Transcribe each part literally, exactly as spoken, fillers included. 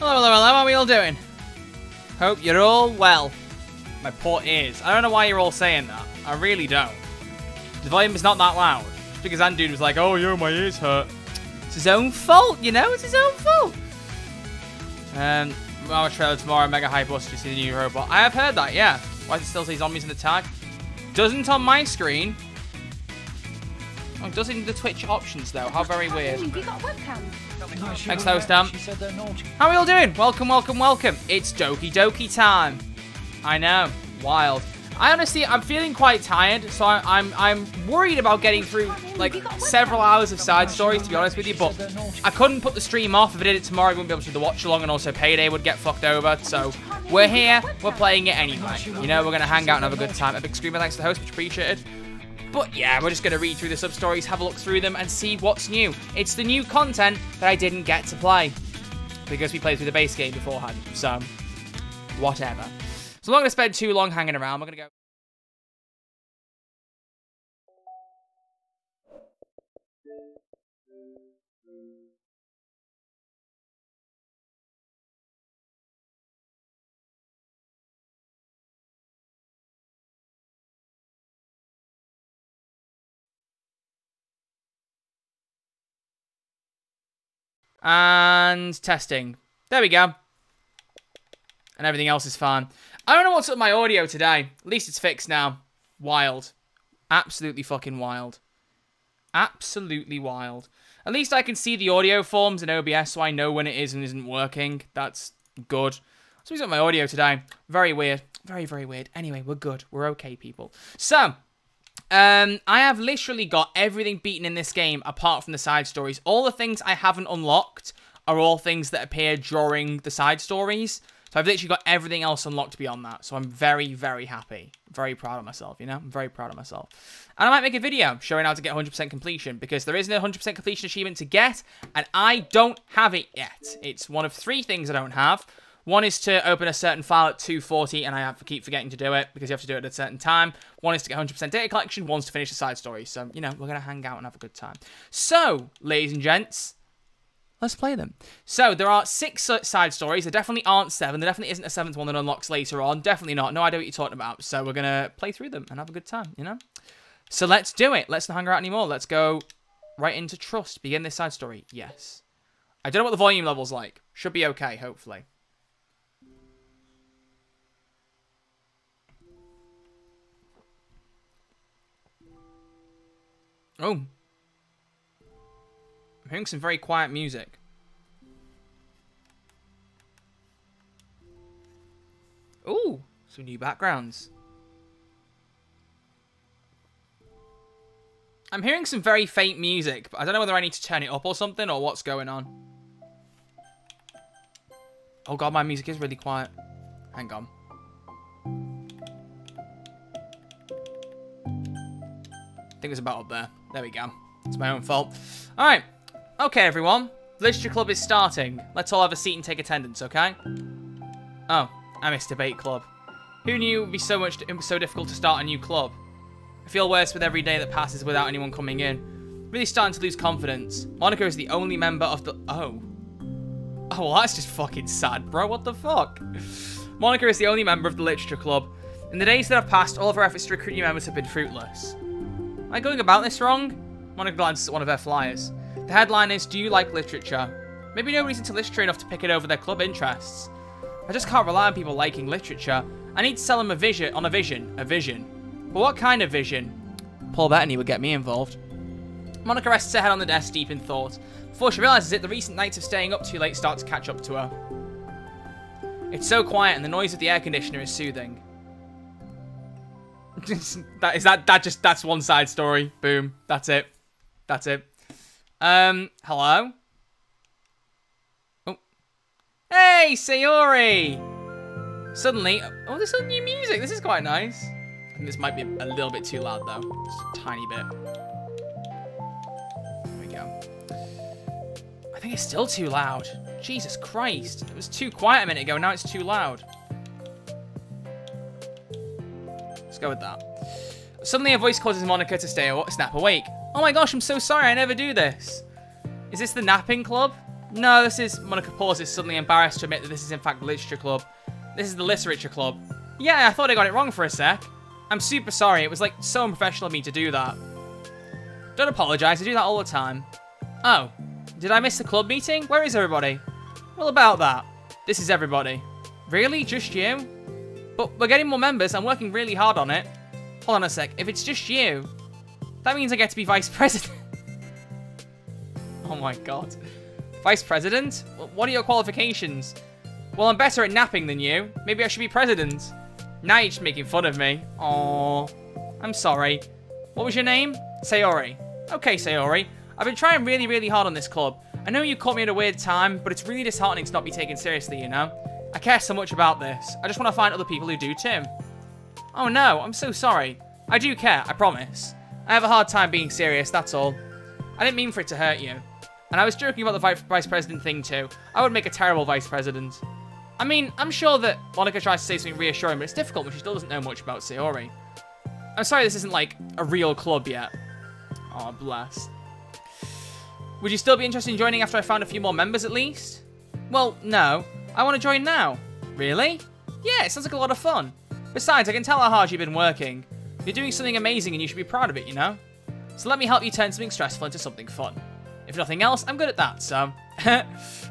Hello, hello, hello, how are we all doing? Hope you're all well. My poor ears. I don't know why you're all saying that. I really don't. The volume is not that loud. Just because that dude was like, oh, yo, my ears hurt. It's his own fault, you know? It's his own fault. Um, our trailer tomorrow, Mega High Buster, you see the new robot. I have heard that, yeah. Why does it still say zombies in the tag? Doesn't on my screen. Oh, it does in the Twitch options, though. How very weird. Have you got a webcam? No, thanks, host Dan. How are we all doing? Welcome, welcome, welcome. It's Doki Doki time. I know. Wild. I honestly, I'm feeling quite tired, so I, I'm I'm worried about getting through, like, several hours of side stories, to be honest with you, but I couldn't put the stream off. If I did it tomorrow, I wouldn't be able to do the watch-along, and also Payday would get fucked over, so we're here, we're playing it anyway. You know, we're going to hang out and have a good time. A big screamer thanks to the host, much appreciated. But yeah, we're just going to read through the sub-stories, have a look through them, and see what's new. It's the new content that I didn't get to play, because we played through the base game beforehand, so whatever. So I'm not going to spend too long hanging around, we're going to go... And testing. There we go. And everything else is fine. I don't know what's up with my audio today. At least it's fixed now. Wild. Absolutely fucking wild. Absolutely wild. At least I can see the audio forms in O B S, so I know when it is and isn't working. That's good. So he's got my audio today. Very weird. Very, very weird. Anyway, we're good. We're okay, people. So... Um, I have literally got everything beaten in this game apart from the side stories. All the things I haven't unlocked are all things that appear during the side stories. So I've literally got everything else unlocked beyond that. So I'm very, very happy. Very proud of myself, you know? I'm very proud of myself. And I might make a video showing how to get one hundred percent completion because there isn't a one hundred percent completion achievement to get and I don't have it yet. It's one of three things I don't have. One is to open a certain file at two forty, and I have to keep forgetting to do it because you have to do it at a certain time. One is to get one hundred percent data collection, one's to finish the side story. So, you know, we're going to hang out and have a good time. So, ladies and gents, let's play them. So, there are six side stories. There definitely aren't seven. There definitely isn't a seventh one that unlocks later on. Definitely not. No idea what you're talking about. So, we're going to play through them and have a good time, you know? So, let's do it. Let's not hang out anymore. Let's go right into Trust. Begin this side story. Yes. I don't know what the volume level's like. Should be okay, hopefully. Oh, I'm hearing some very quiet music. Ooh, some new backgrounds. I'm hearing some very faint music, but I don't know whether I need to turn it up or something or what's going on. Oh god, my music is really quiet. Hang on. I think it's about up there. There we go. It's my own fault. All right. Okay, everyone. Literature Club is starting. Let's all have a seat and take attendance, okay? Oh, I missed Debate Club. Who knew it would be so much it was so difficult to start a new club? I feel worse with every day that passes without anyone coming in. I'm really starting to lose confidence. Monica is the only member of the... Oh. Oh, well, that's just fucking sad, bro. What the fuck? Monica is the only member of the Literature Club. In the days that have passed, all of our efforts to recruit new members have been fruitless. Am I going about this wrong? Monica glances at one of her flyers. The headline is, do you like literature? Maybe nobody's into literature enough to pick it over their club interests. I just can't rely on people liking literature. I need to sell them a vision, on a vision, a vision. But what kind of vision? Paul Bettany would get me involved. Monica rests her head on the desk deep in thought. Before she realises it, the recent nights of staying up too late start to catch up to her. It's so quiet and the noise of the air conditioner is soothing. that is that that just that's one side story. Boom. That's it. That's it. Um, hello? Oh. Hey, Sayori! Suddenly, oh, there's some new music. This is quite nice. I think this might be a little bit too loud though. Just a tiny bit. There we go. I think it's still too loud. Jesus Christ. It was too quiet a minute ago, now it's too loud. Go with that. Suddenly a voice causes Monica to stay snap awake. Oh my gosh, I'm so sorry, I never do this. Is this the napping club? No, this is... Monica pauses, suddenly embarrassed to admit that this is in fact the Literature Club. This is the Literature Club. Yeah, I thought I got it wrong for a sec. I'm super sorry. It was like so unprofessional of me to do that. Don't apologise. I do that all the time. Oh. Did I miss the club meeting? Where is everybody? Well, about that. This is everybody. Really? Just you? But we're getting more members. I'm working really hard on it. Hold on a sec. If it's just you, that means I get to be vice president. Oh my god. Vice president? What are your qualifications? Well, I'm better at napping than you. Maybe I should be president. Now you're just making fun of me. Aw, I'm sorry. What was your name? Sayori. Okay, Sayori. I've been trying really, really hard on this club. I know you caught me at a weird time, but it's really disheartening to not be taken seriously, you know? I care so much about this. I just want to find other people who do too. Oh no, I'm so sorry. I do care, I promise. I have a hard time being serious, that's all. I didn't mean for it to hurt you. And I was joking about the vice president thing too. I would make a terrible vice president. I mean, I'm sure that Monica tries to say something reassuring, but it's difficult when she still doesn't know much about Sayori. I'm sorry this isn't, like, a real club yet. Aw, bless. Would you still be interested in joining after I found a few more members, at least? Well, no. I want to join now. Really? Yeah, it sounds like a lot of fun. Besides, I can tell how hard you've been working. You're doing something amazing and you should be proud of it, you know? So let me help you turn something stressful into something fun. If nothing else, I'm good at that, so...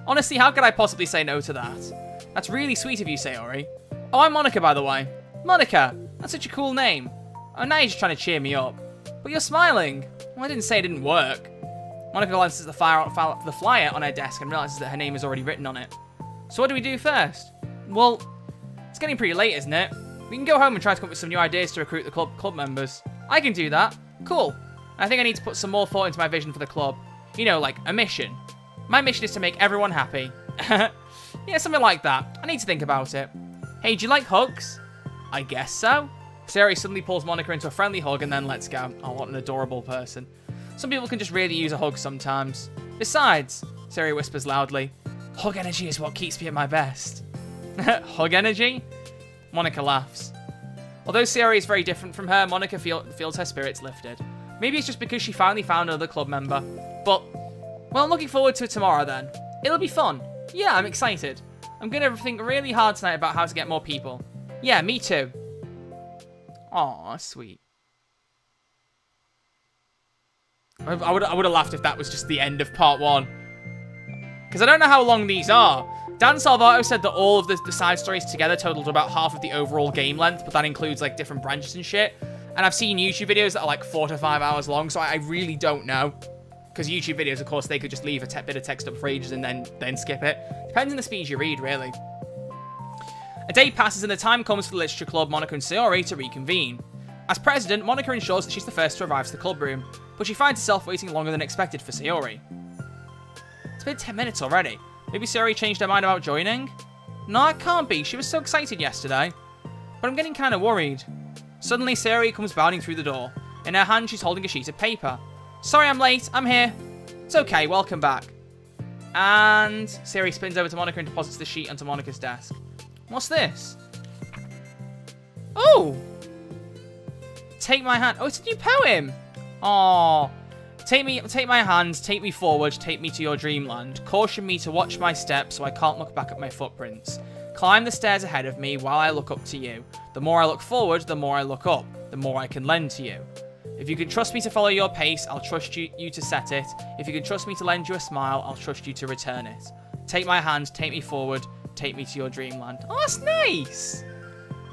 Honestly, how could I possibly say no to that? That's really sweet of you, Sayori. Oh, I'm Monica, by the way. Monica! That's such a cool name. Oh, now you're just trying to cheer me up. But you're smiling. Well, I didn't say it didn't work. Monica glances at the, fire, the flyer on her desk and realizes that her name is already written on it. So what do we do first? Well, it's getting pretty late, isn't it? We can go home and try to come up with some new ideas to recruit the club, club members. I can do that. Cool. I think I need to put some more thought into my vision for the club. You know, like, a mission. My mission is to make everyone happy. Yeah, something like that. I need to think about it. Hey, do you like hugs? I guess so. Sayori suddenly pulls Monica into a friendly hug and then lets go. Oh, what an adorable person. Some people can just really use a hug sometimes. Besides, Sayori whispers loudly, hug energy is what keeps me at my best. Hug energy? Monica laughs. Although Sayori is very different from her, Monica feel feels her spirits lifted. Maybe it's just because she finally found another club member. But, well, I'm looking forward to it tomorrow then. It'll be fun. Yeah, I'm excited. I'm going to think really hard tonight about how to get more people. Yeah, me too. Aw, sweet. I, I would I would have laughed if that was just the end of part one. Because I don't know how long these are. Dan Salvato said that all of the, the side stories together totaled about half of the overall game length, but that includes, like, different branches and shit. And I've seen YouTube videos that are, like, four to five hours long, so I, I really don't know. Because YouTube videos, of course, they could just leave a bit of text up for ages and then, then skip it. Depends on the speed you read, really. A day passes and the time comes for the Literature Club, Monica and Sayori, to reconvene. As president, Monica ensures that she's the first to arrive to the club room, but she finds herself waiting longer than expected for Sayori. It's been ten minutes already. Maybe Sayori changed her mind about joining? No, it can't be. She was so excited yesterday. But I'm getting kind of worried. Suddenly, Sayori comes bounding through the door. In her hand, she's holding a sheet of paper. Sorry I'm late, I'm here. It's okay, welcome back. And Sayori spins over to Monica and deposits the sheet onto Monica's desk. What's this? Oh! Take my hand. Oh, it's a new poem. Aww. Take me, take my hands, take me forward, take me to your dreamland. Caution me to watch my steps so I can't look back at my footprints. Climb the stairs ahead of me while I look up to you. The more I look forward, the more I look up. The more I can lend to you. If you can trust me to follow your pace, I'll trust you, you to set it. If you can trust me to lend you a smile, I'll trust you to return it. Take my hand, take me forward, take me to your dreamland. Oh, that's nice.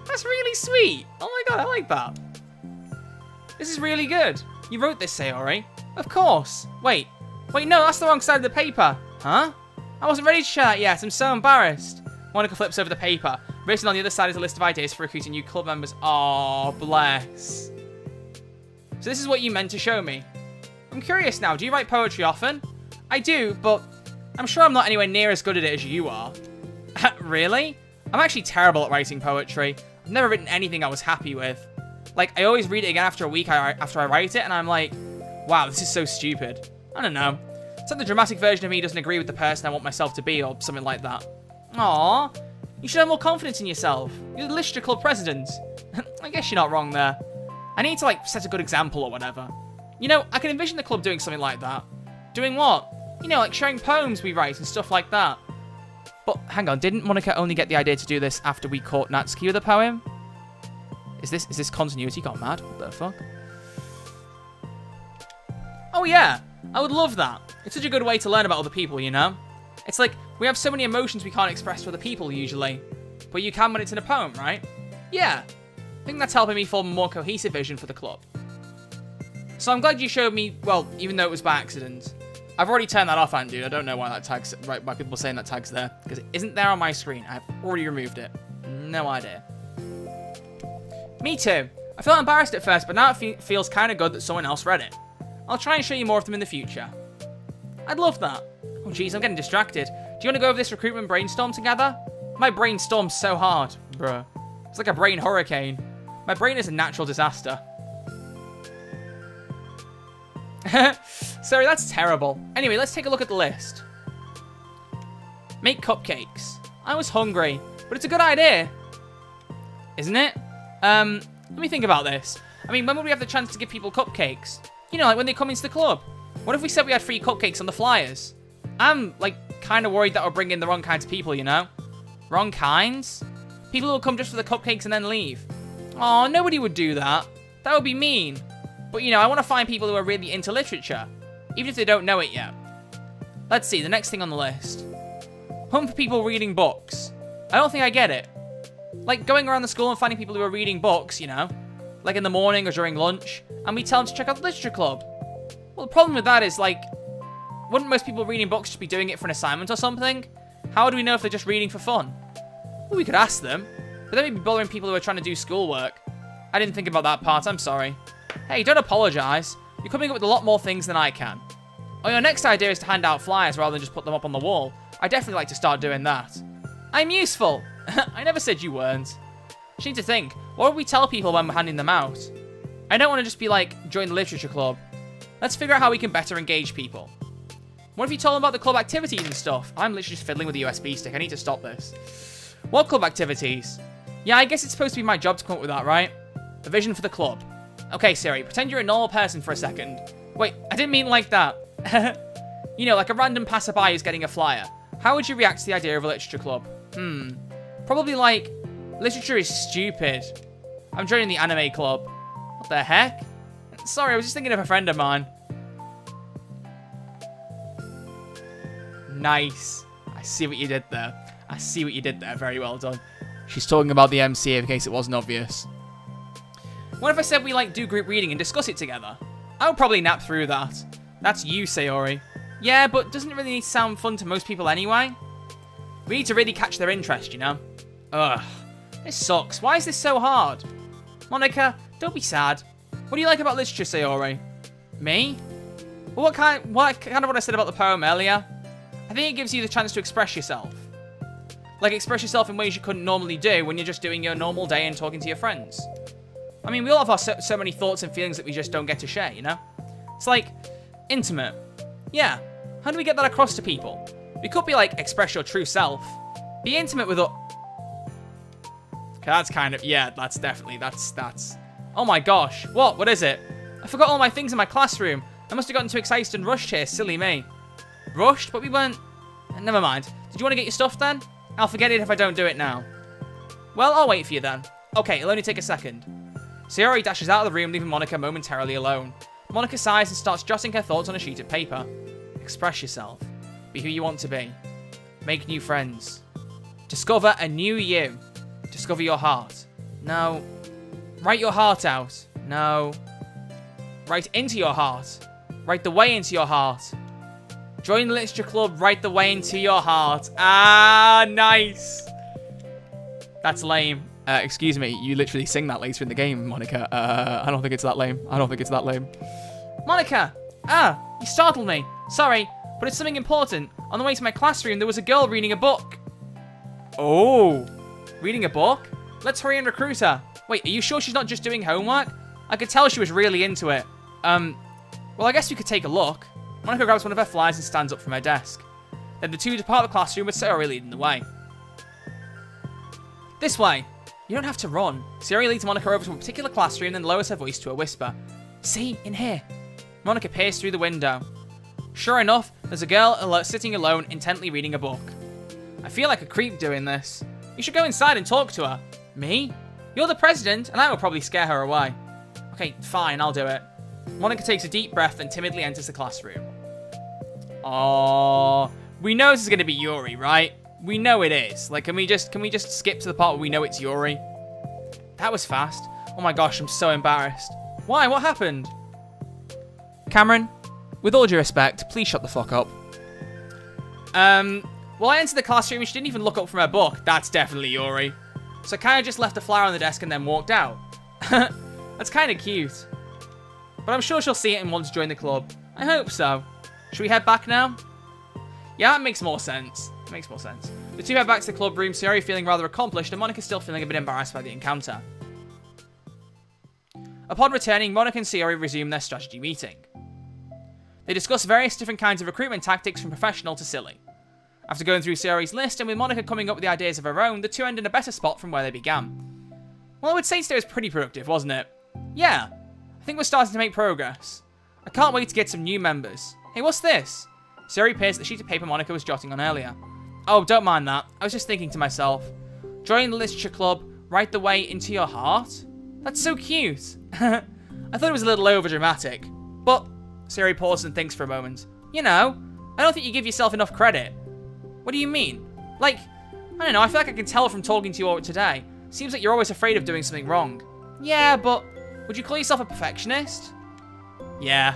That's really sweet. Oh my god, I like that. This is really good. You wrote this, Sayori. Of course. Wait. Wait, no, that's the wrong side of the paper. Huh? I wasn't ready to share that yet. I'm so embarrassed. Monica flips over the paper. Written on the other side is a list of ideas for recruiting new club members. Aw, bless. So this is what you meant to show me. I'm curious now, do you write poetry often? I do, but I'm sure I'm not anywhere near as good at it as you are. Really? I'm actually terrible at writing poetry. I've never written anything I was happy with. Like, I always read it again after a week I, after I write it, and I'm like, wow, this is so stupid. I don't know. It's like the dramatic version of me doesn't agree with the person I want myself to be, or something like that. Aww. You should have more confidence in yourself. You're the Literature Club president. I guess you're not wrong there. I need to, like, set a good example or whatever. You know, I can envision the club doing something like that. Doing what? You know, like sharing poems we write and stuff like that. But hang on, didn't Monika only get the idea to do this after we caught Natsuki with a poem? Is this is this continuity gone mad? What the fuck? Oh yeah, I would love that. It's such a good way to learn about other people, you know? It's like, we have so many emotions we can't express to other people usually. But you can when it's in a poem, right? Yeah. I think that's helping me form a more cohesive vision for the club. So I'm glad you showed me, well, even though it was by accident. I've already turned that off, and dude, I don't know why that tag's, right, why people are saying that tag's there. Because it isn't there on my screen. I've already removed it. No idea. Me too. I felt embarrassed at first, but now it fe feels kind of good that someone else read it. I'll try and show you more of them in the future. I'd love that. Oh jeez, I'm getting distracted. Do you want to go over this recruitment brainstorm together? My brain storms so hard, bruh. It's like a brain hurricane. My brain is a natural disaster. Sorry, that's terrible. Anyway, let's take a look at the list. Make cupcakes. I was hungry, but it's a good idea. Isn't it? Um, let me think about this. I mean, when would we have the chance to give people cupcakes? You know, like when they come into the club. What if we said we had free cupcakes on the flyers? I'm, like, kind of worried that we'll bring in the wrong kinds of people, you know? Wrong kinds? People who will come just for the cupcakes and then leave. Aw, nobody would do that. That would be mean. But, you know, I want to find people who are really into literature. Even if they don't know it yet. Let's see, the next thing on the list. Hunt for people reading books. I don't think I get it. Like, going around the school and finding people who are reading books, you know? Like in the morning or during lunch. And we tell them to check out the literature club. Well, the problem with that is, like, wouldn't most people reading books just be doing it for an assignment or something? How do we know if they're just reading for fun? Well, we could ask them. But then we'd be bothering people who are trying to do schoolwork. I didn't think about that part, I'm sorry. Hey, don't apologise. You're coming up with a lot more things than I can. Oh, your next idea is to hand out flyers rather than just put them up on the wall. I definitely like to start doing that. I'm useful. I never said you weren't. Just need to think. What would we tell people when we're handing them out? I don't want to just be like, join the literature club. Let's figure out how we can better engage people. What if you told them about the club activities and stuff? I'm literally just fiddling with the U S B stick. I need to stop this. What club activities? Yeah, I guess it's supposed to be my job to come up with that, right? The vision for the club. Okay, Siri, pretend you're a normal person for a second. Wait, I didn't mean like that. You know, like a random passerby who's getting a flyer. How would you react to the idea of a literature club? Hmm. Probably like, literature is stupid. I'm joining the anime club. What the heck? Sorry, I was just thinking of a friend of mine. Nice. I see what you did there. I see what you did there. Very well done. She's talking about the M C A in case it wasn't obvious. What if I said we like do group reading and discuss it together? I would probably nap through that. That's you, Sayori. Yeah, but doesn't it really need to sound fun to most people anyway? We need to really catch their interest, you know? Ugh. This sucks. Why is this so hard? Monika, don't be sad. What do you like about literature, Sayori? Me? Well, what kind, what, kind of what I said about the poem earlier. I think it gives you the chance to express yourself. Like, express yourself in ways you couldn't normally do when you're just doing your normal day and talking to your friends. I mean, we all have our so, so many thoughts and feelings that we just don't get to share, you know? It's like, intimate. Yeah, how do we get that across to people? We could be like, express your true self. Be intimate with... Okay, that's kind of... Yeah, that's definitely... That's... that's. Oh my gosh. What? What is it? I forgot all my things in my classroom. I must have gotten too excited and rushed here. Silly me. Rushed? But we weren't... Never mind. Did you want to get your stuff then? I'll forget it if I don't do it now. Well, I'll wait for you then. Okay, it'll only take a second. Sayori dashes out of the room, leaving Monika momentarily alone. Monika sighs and starts jotting her thoughts on a sheet of paper. Express yourself. Be who you want to be. Make new friends. Discover a new you. Discover your heart. No. Write your heart out. No. Write into your heart. Write the way into your heart. Join the literature club. Write the way into your heart. Ah, nice. That's lame. Uh, excuse me, you literally sing that later in the game, Monika. Uh, I don't think it's that lame. I don't think it's that lame. Monika! Ah, you startled me. Sorry, but it's something important. On the way to my classroom, there was a girl reading a book. Oh. Reading a book? Let's hurry and recruit her. Wait, are you sure she's not just doing homework? I could tell she was really into it. Um, well, I guess we could take a look. Monika grabs one of her flyers and stands up from her desk. Then the two depart the classroom with Sayori leading the way. This way. You don't have to run. Sayori leads Monika over to a particular classroom, then lowers her voice to a whisper. See, in here. Monika peers through the window. Sure enough, There's a girl al- sitting alone, intently reading a book. I feel like a creep doing this. You should go inside and talk to her. Me? You're the president, and I will probably scare her away. Okay, fine, I'll do it. Monica takes a deep breath and timidly enters the classroom. Oh, we know this is going to be Yuri, right? We know it is. Like, can we just can we just skip to the part where we know it's Yuri? That was fast. Oh my gosh, I'm so embarrassed. Why? What happened? Cameron, with all due respect, please shut the fuck up. Um, well, I entered the classroom and she didn't even look up from her book. That's definitely Yuri. So Kaya just left a flower on the desk and then walked out. That's kind of cute. But I'm sure she'll see it and want to join the club. I hope so. Should we head back now? Yeah, that makes more sense. It makes more sense. The two head back to the club room, Sayori feeling rather accomplished, and Monica still feeling a bit embarrassed by the encounter. Upon returning, Monica and Sayori resume their strategy meeting. They discuss various different kinds of recruitment tactics, from professional to silly. After going through Sayori's list, and with Monica coming up with the ideas of her own, the two end in a better spot from where they began. Well, I would say today was pretty productive, wasn't it? Yeah, I think we're starting to make progress. I can't wait to get some new members. Hey, what's this? Sayori peers at the sheet of paper Monica was jotting on earlier. Oh, don't mind that. I was just thinking to myself. Join the literature club, write the way into your heart? That's so cute. I thought it was a little overdramatic. But, Sayori pauses and thinks for a moment. You know, I don't think you give yourself enough credit. What do you mean? Like, I don't know, I feel like I can tell from talking to you all today. Seems like you're always afraid of doing something wrong. Yeah, but would you call yourself a perfectionist? Yeah.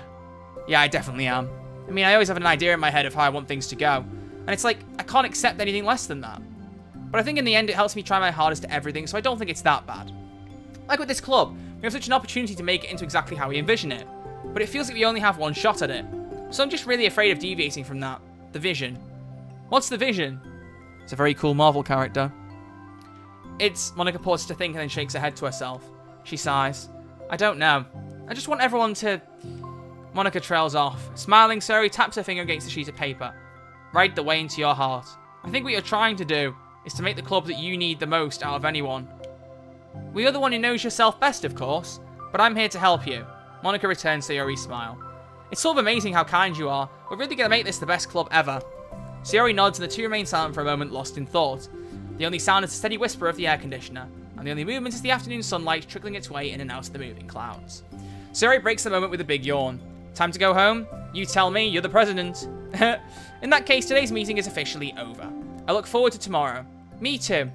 Yeah, I definitely am. I mean, I always have an idea in my head of how I want things to go. And it's like, I can't accept anything less than that. But I think in the end, it helps me try my hardest at everything, so I don't think it's that bad. Like with this club, we have such an opportunity to make it into exactly how we envision it. But it feels like we only have one shot at it. So I'm just really afraid of deviating from that. The vision. What's the vision? It's a very cool Marvel character. It's... Monica pauses to think and then shakes her head to herself. She sighs. I don't know. I just want everyone to... Monica trails off. Smiling, Sayori taps her finger against the sheet of paper. Write the way into your heart. I think what you're trying to do is to make the club that you need the most out of anyone. Well, you're the one who knows yourself best, of course, but I'm here to help you. Monica returns Sayori's smile. It's sort of amazing how kind you are. We're really going to make this the best club ever. Sayori nods and the two remain silent for a moment, lost in thought. The only sound is the steady whisper of the air conditioner, and the only movement is the afternoon sunlight trickling its way in and out of the moving clouds. Sayori breaks the moment with a big yawn. Time to go home? You tell me, you're the president. In that case, today's meeting is officially over. I look forward to tomorrow. Me too.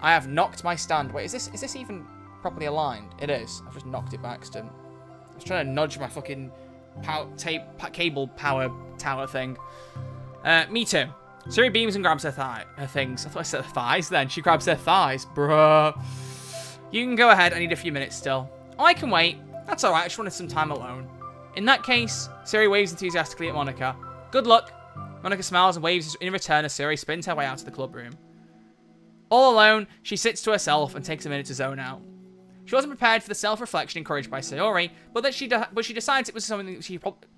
I have knocked my stand. Wait, is this is this even properly aligned? It is. I've just knocked it back. Accident. I was trying to nudge my fucking pow tape pa cable power tower thing. Uh, me too. Sayori beams and grabs her thigh, her things. I thought I said her thighs. Then she grabs her thighs, bruh. You can go ahead. I need a few minutes still. Oh, I can wait. That's all right. I just wanted some time alone. In that case, Sayori waves enthusiastically at Monica. Good luck. Monica smiles and waves in return as Sayori spins her way out of the club room. All alone, she sits to herself and takes a minute to zone out. She wasn't prepared for the self-reflection encouraged by Sayori, but that she de but she decides it was something that she probably...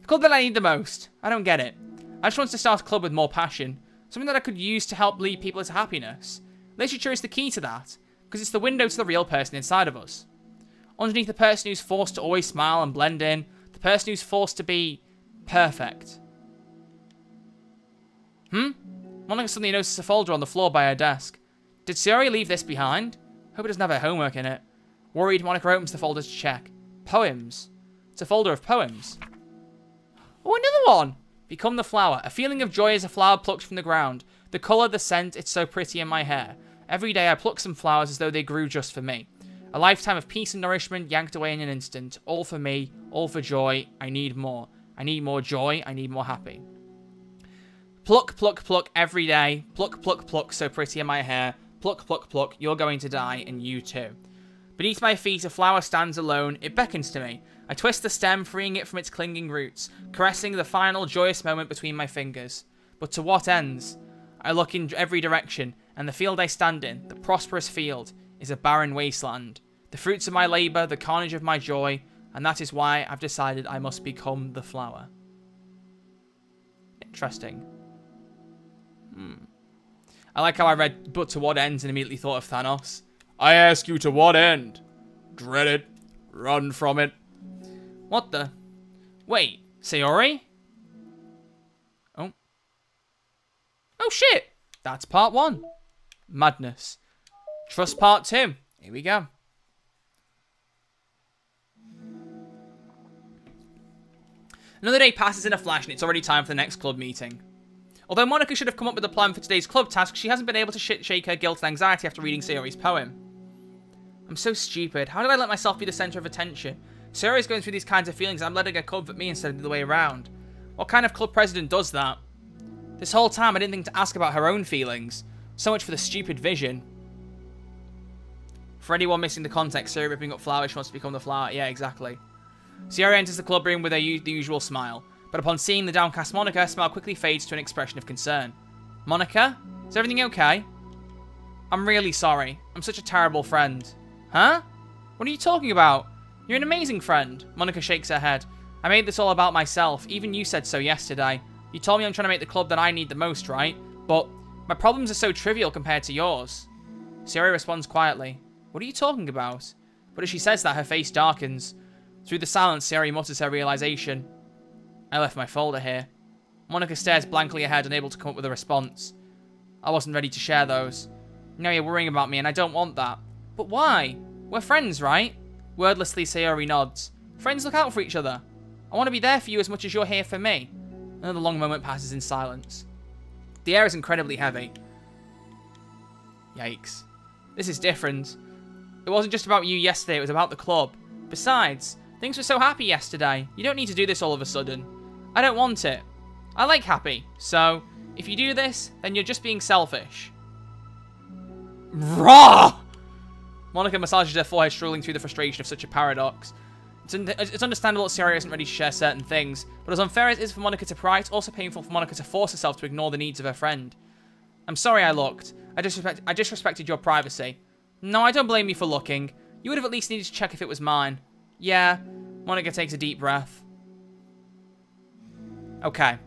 The club that I need the most. I don't get it. I just want to start a club with more passion. Something that I could use to help lead people into happiness. Literature is the key to that, because it's the window to the real person inside of us. Underneath the person who's forced to always smile and blend in, the person who's forced to be perfect. Hmm? Monica suddenly notices a folder on the floor by her desk. Did Sayori leave this behind? Hope it doesn't have her homework in it. Worried, Monica opens the folder to check. Poems. It's a folder of poems. Oh, another one! Become the flower. A feeling of joy is a flower plucked from the ground. The colour, the scent, it's so pretty in my hair. Every day I pluck some flowers as though they grew just for me. A lifetime of peace and nourishment yanked away in an instant. All for me, all for joy. I need more. I need more joy. I need more happy. Pluck, pluck, pluck every day. Pluck, pluck, pluck, so pretty in my hair. Pluck, pluck, pluck, you're going to die, and you too. Beneath my feet, a flower stands alone. It beckons to me. I twist the stem, freeing it from its clinging roots, caressing the final joyous moment between my fingers. But to what ends? I look in every direction, and the field I stand in, the prosperous field, is a barren wasteland. The fruits of my labour, the carnage of my joy, and that is why I've decided I must become the flower. Interesting. Hmm. I like how I read, but to what end, and immediately thought of Thanos. I ask you to what end? Dread it. Run from it. What the? Wait, Sayori? Oh. Oh shit! That's part one. Madness. Trust part two. Here we go. Another day passes in a flash and it's already time for the next club meeting. Although Monika should have come up with a plan for today's club task, she hasn't been able to sh shake her guilt and anxiety after reading Sayori's poem. I'm so stupid. How did I let myself be the centre of attention? Sayori's going through these kinds of feelings and I'm letting her cope at me instead of the way around. What kind of club president does that? This whole time I didn't think to ask about her own feelings. So much for the stupid vision. For anyone missing the context, Sayori ripping up flowers, she wants to become the flower. Yeah, exactly. Sayori enters the club room with her u the usual smile, but upon seeing the downcast Monika, her smile quickly fades to an expression of concern. Monika? Is everything okay? I'm really sorry. I'm such a terrible friend. Huh? What are you talking about? You're an amazing friend. Monika shakes her head. I made this all about myself. Even you said so yesterday. You told me I'm trying to make the club that I need the most, right? But my problems are so trivial compared to yours. Sayori responds quietly. What are you talking about? But as she says that, her face darkens. Through the silence, Sayori mutters her realization. I left my folder here. Monika stares blankly ahead, unable to come up with a response. I wasn't ready to share those. Now you're worrying about me and I don't want that. But why? We're friends, right? Wordlessly, Sayori nods. Friends look out for each other. I want to be there for you as much as you're here for me. Another long moment passes in silence. The air is incredibly heavy. Yikes. This is different. It wasn't just about you yesterday, it was about the club. Besides, things were so happy yesterday. You don't need to do this all of a sudden. I don't want it. I like happy. So, if you do this, then you're just being selfish. Raw! Monika massages her forehead, struggling through the frustration of such a paradox. It's, un it's understandable that Sayori isn't ready to share certain things, but as unfair as it is for Monika to pry, it's also painful for Monika to force herself to ignore the needs of her friend. I'm sorry I looked. I, disrespect I disrespected your privacy. No, I don't blame you for looking. You would have at least needed to check if it was mine. Yeah, Monika takes a deep breath. Okay.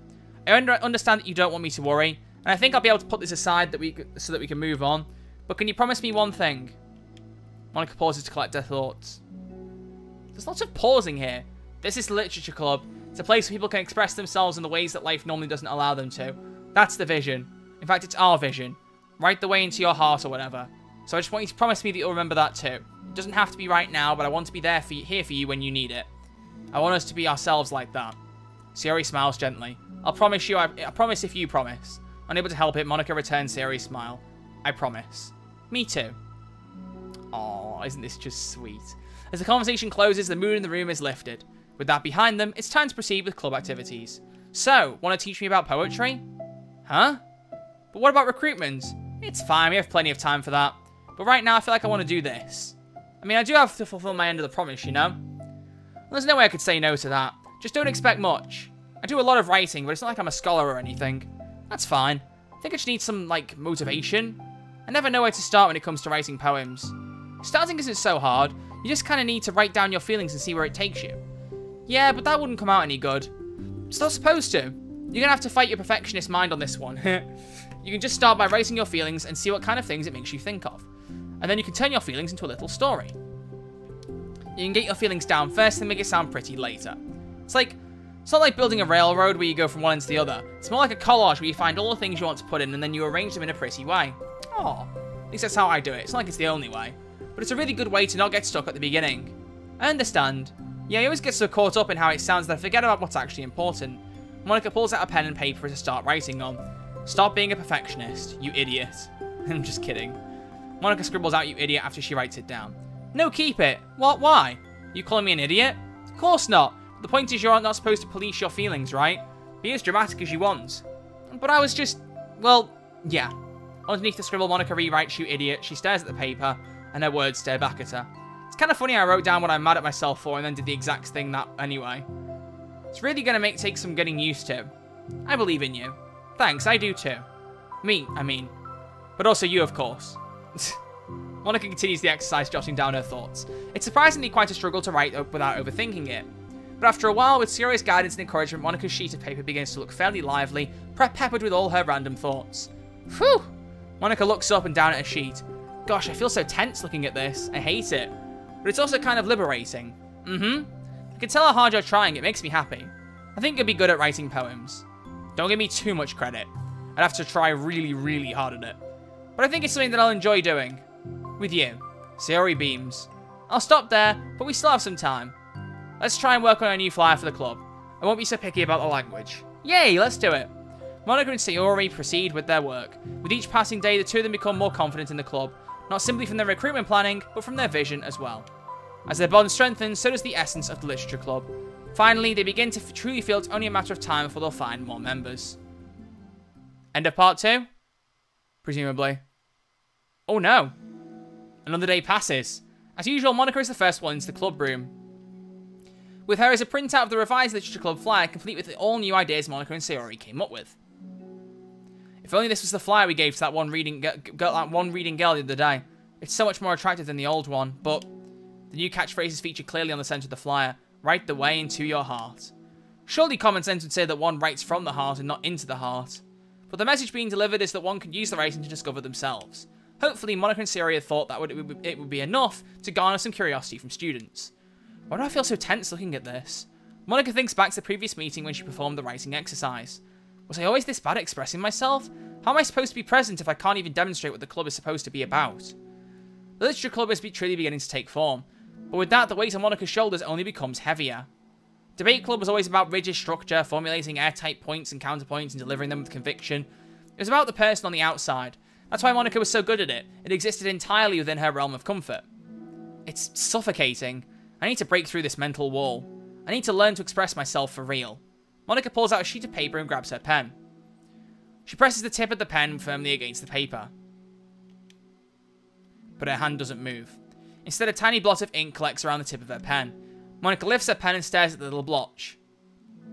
I understand that you don't want me to worry, and I think I'll be able to put this aside that we, so that we can move on, but can you promise me one thing? Monika pauses to collect her thoughts. There's lots of pausing here. This is the Literature Club. It's a place where people can express themselves in the ways that life normally doesn't allow them to. That's the vision. In fact, it's our vision. Right the way into your heart or whatever. So I just want you to promise me that you'll remember that too. It doesn't have to be right now, but I want to be there for you, here for you when you need it. I want us to be ourselves like that. Sayori smiles gently. I'll promise you, I, I promise if you promise. Unable to help it, Monika returns Sayori's smile. I promise. Me too. Aw, isn't this just sweet? As the conversation closes, the mood in the room is lifted. With that behind them, it's time to proceed with club activities. So, want to teach me about poetry? Huh? But what about recruitment? It's fine, we have plenty of time for that. But right now, I feel like I want to do this. I mean, I do have to fulfill my end of the promise, you know? There's no way I could say no to that. Just don't expect much. I do a lot of writing, but it's not like I'm a scholar or anything. That's fine. I think I just need some, like, motivation. I never know where to start when it comes to writing poems. Starting isn't so hard. You just kind of need to write down your feelings and see where it takes you. Yeah, but that wouldn't come out any good. It's not supposed to. You're going to have to fight your perfectionist mind on this one. You can just start by writing your feelings and see what kind of things it makes you think of. And then you can turn your feelings into a little story. You can get your feelings down first and make it sound pretty later. It's like, it's not like building a railroad where you go from one end to the other. It's more like a collage where you find all the things you want to put in and then you arrange them in a pretty way. Aw, at least that's how I do it. It's not like it's the only way. But it's a really good way to not get stuck at the beginning. I understand. Yeah, I always get so caught up in how it sounds that I forget about what's actually important. Monika pulls out a pen and paper to start writing on. Stop being a perfectionist, you idiot. I'm just kidding. Monika scribbles out you idiot after she writes it down. No, keep it. What? Why? You calling me an idiot? Of course not. The point is you're not supposed to police your feelings, right? Be as dramatic as you want. But I was just... well, yeah. Underneath the scribble, Monika rewrites you idiot. She stares at the paper, and her words stare back at her. It's kind of funny I wrote down what I'm mad at myself for and then did the exact thing that anyway. It's really going to make take some getting used to. I believe in you. Thanks, I do too. Me, I mean. But also you, of course. Monika continues the exercise, jotting down her thoughts. It's surprisingly quite a struggle to write up without overthinking it. But after a while, with serious guidance and encouragement, Monika's sheet of paper begins to look fairly lively, peppered with all her random thoughts. Phew! Monika looks up and down at her sheet. Gosh, I feel so tense looking at this. I hate it. But it's also kind of liberating. Mm-hmm. I can tell how hard you're trying. It makes me happy. I think I'd be good at writing poems. Don't give me too much credit. I'd have to try really, really hard at it. But I think it's something that I'll enjoy doing. With you. Sayori beams. I'll stop there, but we still have some time. Let's try and work on a new flyer for the club. I won't be so picky about the language. Yay, let's do it. Monica and Sayori proceed with their work. With each passing day, the two of them become more confident in the club. Not simply from their recruitment planning, but from their vision as well. As their bond strengthens, so does the essence of the literature club. Finally, they begin to truly feel it's only a matter of time before they'll find more members. End of part two? Presumably. Oh no. Another day passes. As usual, Monica is the first one into the club room. With her is a printout of the revised literature club flyer, complete with the all new ideas Monica and Sayori came up with. If only this was the flyer we gave to that one reading girl, that one reading girl the other day. It's so much more attractive than the old one, but the new catchphrase is featured clearly on the centre of the flyer. Write the way into your heart. Surely common sense would say that one writes from the heart and not into the heart. But the message being delivered is that one could use the writing to discover themselves. Hopefully, Monica and Sayori thought that would, it would be enough to garner some curiosity from students. Why do I feel so tense looking at this? Monica thinks back to the previous meeting when she performed the writing exercise. Was I always this bad at expressing myself? How am I supposed to be present if I can't even demonstrate what the club is supposed to be about? The literature club is truly beginning to take form, but with that, the weight on Monica's shoulders only becomes heavier. Debate club was always about rigid structure, formulating airtight points and counterpoints and delivering them with conviction. It was about the person on the outside. That's why Monica was so good at it. It existed entirely within her realm of comfort. It's suffocating. I need to break through this mental wall. I need to learn to express myself for real. Monica pulls out a sheet of paper and grabs her pen. She presses the tip of the pen firmly against the paper. But her hand doesn't move. Instead, a tiny blot of ink collects around the tip of her pen. Monica lifts her pen and stares at the little blotch.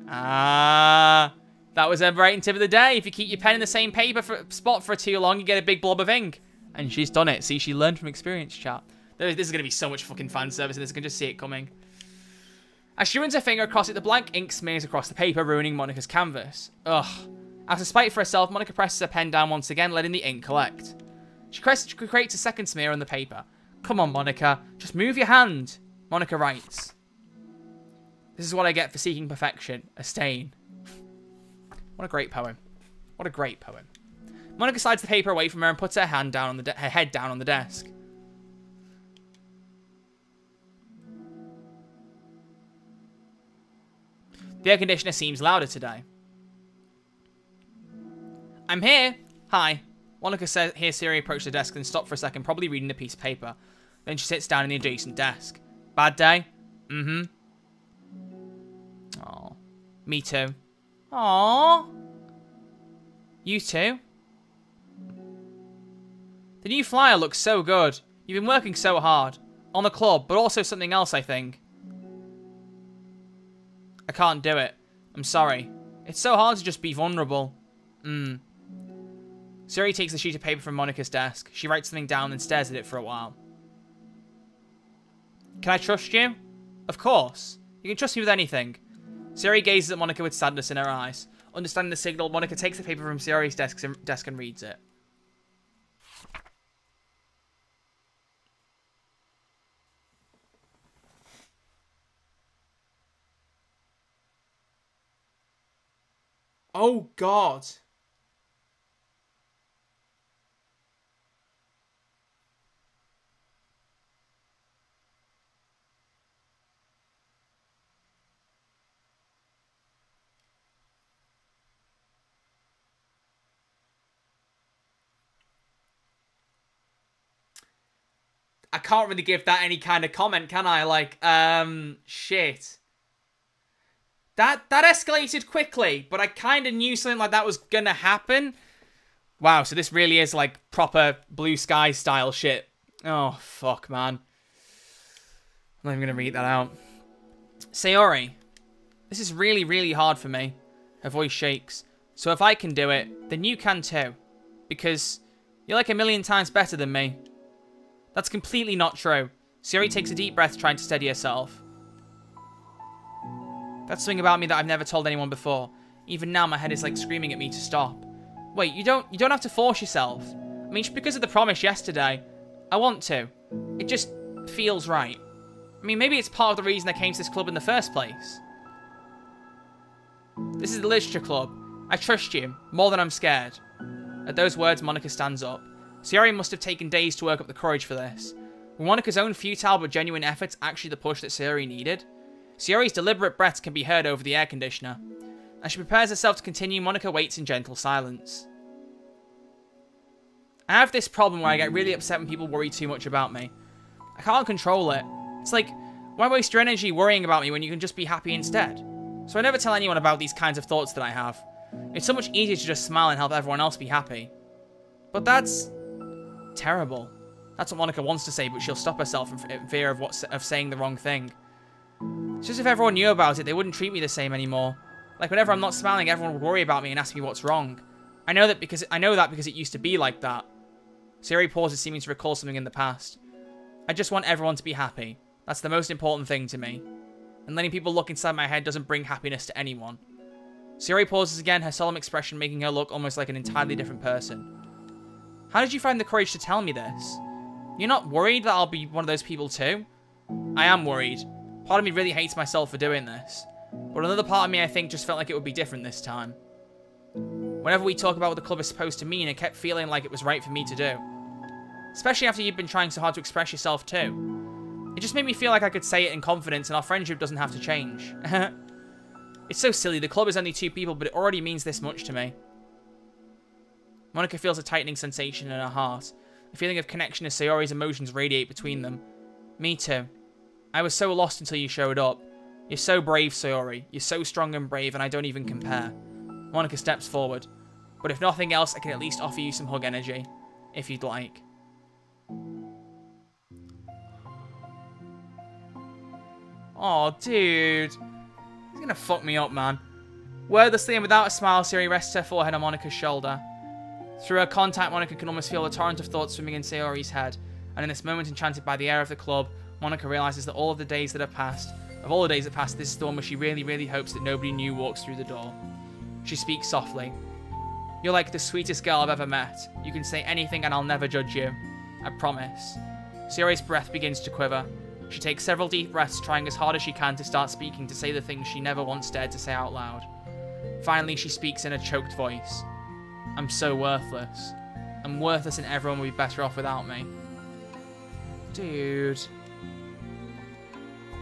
Ah, that was her writing tip of the day. If you keep your pen in the same paper for, spot for too long, you get a big blob of ink. And she's done it. See, she learned from experience, chat. This is going to be so much fucking fan service in this. I can just see it coming. As she runs her finger across it, the blank ink smears across the paper, ruining Monica's canvas. Ugh. Out of spite for herself, Monica presses her pen down once again, letting the ink collect. She creates a second smear on the paper. Come on, Monica. Just move your hand. Monica writes. This is what I get for seeking perfection. A stain. What a great poem. What a great poem. Monica slides the paper away from her and puts her hand down on the de- her head down on the desk. The air conditioner seems louder today. I'm here. Hi. Monica says, hears Sayori approach the desk and stop for a second, probably reading a piece of paper. Then she sits down in the adjacent desk. Bad day? Mm-hmm. Aww. Me too. Aww. You too? The new flyer looks so good. You've been working so hard. On the club, but also something else, I think. I can't do it. I'm sorry. It's so hard to just be vulnerable. Mm. Sayori takes the sheet of paper from Monica's desk. She writes something down and stares at it for a while. Can I trust you? Of course. You can trust me with anything. Sayori gazes at Monica with sadness in her eyes. Understanding the signal, Monica takes the paper from Sayori's desk and reads it. Oh, God. I can't really give that any kind of comment, can I? Like, um, shit. That that escalated quickly, but I kind of knew something like that was going to happen. Wow, so this really is like proper Blue Sky style shit. Oh, fuck, man. I'm not even going to read that out. Sayori, this is really, really hard for me. Her voice shakes. So if I can do it, then you can too. Because you're like a million times better than me. That's completely not true. Sayori takes a deep breath trying to steady herself. That's something about me that I've never told anyone before. Even now, my head is like screaming at me to stop. Wait, you don't you don't have to force yourself. I mean, just because of the promise yesterday, I want to. It just feels right. I mean, maybe it's part of the reason I came to this club in the first place. This is the Literature Club. I trust you, more than I'm scared. At those words, Monica stands up. Sayori must have taken days to work up the courage for this. Were Monica's own futile but genuine efforts actually the push that Sayori needed? Sayori's deliberate breaths can be heard over the air conditioner. As she prepares herself to continue, Monica waits in gentle silence. I have this problem where I get really upset when people worry too much about me. I can't control it. It's like, why waste your energy worrying about me when you can just be happy instead? So I never tell anyone about these kinds of thoughts that I have. It's so much easier to just smile and help everyone else be happy. But that's... terrible. That's what Monica wants to say, but she'll stop herself in fear of, what, of saying the wrong thing. It's just if everyone knew about it, they wouldn't treat me the same anymore. Like whenever I'm not smiling, everyone would worry about me and ask me what's wrong. I know that because I know that because it used to be like that. Sayori pauses, seeming to recall something in the past. I just want everyone to be happy. That's the most important thing to me. And letting people look inside my head doesn't bring happiness to anyone. Sayori pauses again, her solemn expression making her look almost like an entirely different person. How did you find the courage to tell me this? You're not worried that I'll be one of those people too? I am worried. Part of me really hates myself for doing this. But another part of me, I think, just felt like it would be different this time. Whenever we talk about what the club is supposed to mean, I kept feeling like it was right for me to do. Especially after you've been trying so hard to express yourself too. It just made me feel like I could say it in confidence and our friendship doesn't have to change. It's so silly, the club is only two people, but it already means this much to me. Monica feels a tightening sensation in her heart. A feeling of connection as Sayori's emotions radiate between them. Me too. I was so lost until you showed up. You're so brave, Sayori. You're so strong and brave, and I don't even compare. Monica steps forward. But if nothing else, I can at least offer you some hug energy. If you'd like. Aw, dude. He's gonna fuck me up, man. Wordlessly and without a smile, Sayori rests her forehead on Monica's shoulder. Through her contact, Monica can almost feel a torrent of thoughts swimming in Sayori's head, and in this moment enchanted by the air of the club, Monica realises that all of the days that have passed, of all the days that passed, this is the one where she really, really hopes that nobody new walks through the door. She speaks softly. You're like the sweetest girl I've ever met. You can say anything and I'll never judge you. I promise. Sayori's breath begins to quiver. She takes several deep breaths, trying as hard as she can to start speaking, to say the things she never once dared to say out loud. Finally, she speaks in a choked voice. I'm so worthless. I'm worthless and everyone will be better off without me. Dude.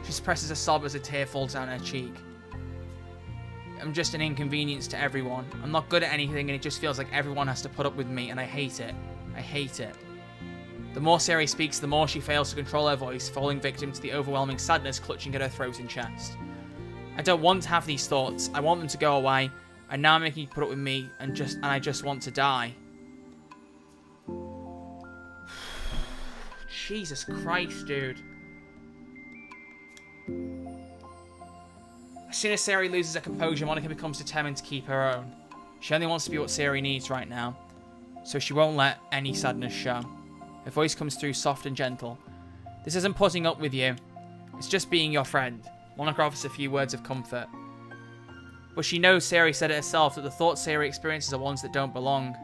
She suppresses a sob as a tear falls down her cheek. I'm just an inconvenience to everyone. I'm not good at anything and it just feels like everyone has to put up with me and I hate it. I hate it. The more Sayori speaks, the more she fails to control her voice, falling victim to the overwhelming sadness clutching at her throat and chest. I don't want to have these thoughts. I want them to go away. And now I'm making you put up with me, and just and I just want to die. Jesus Christ, dude. As soon as Sayori loses her composure, Monica becomes determined to keep her own. She only wants to be what Sayori needs right now, so she won't let any sadness show. Her voice comes through soft and gentle. This isn't putting up with you. It's just being your friend. Monica offers a few words of comfort. But she knows, Sayori said it herself, that the thoughts Sayori experiences are ones that don't belong.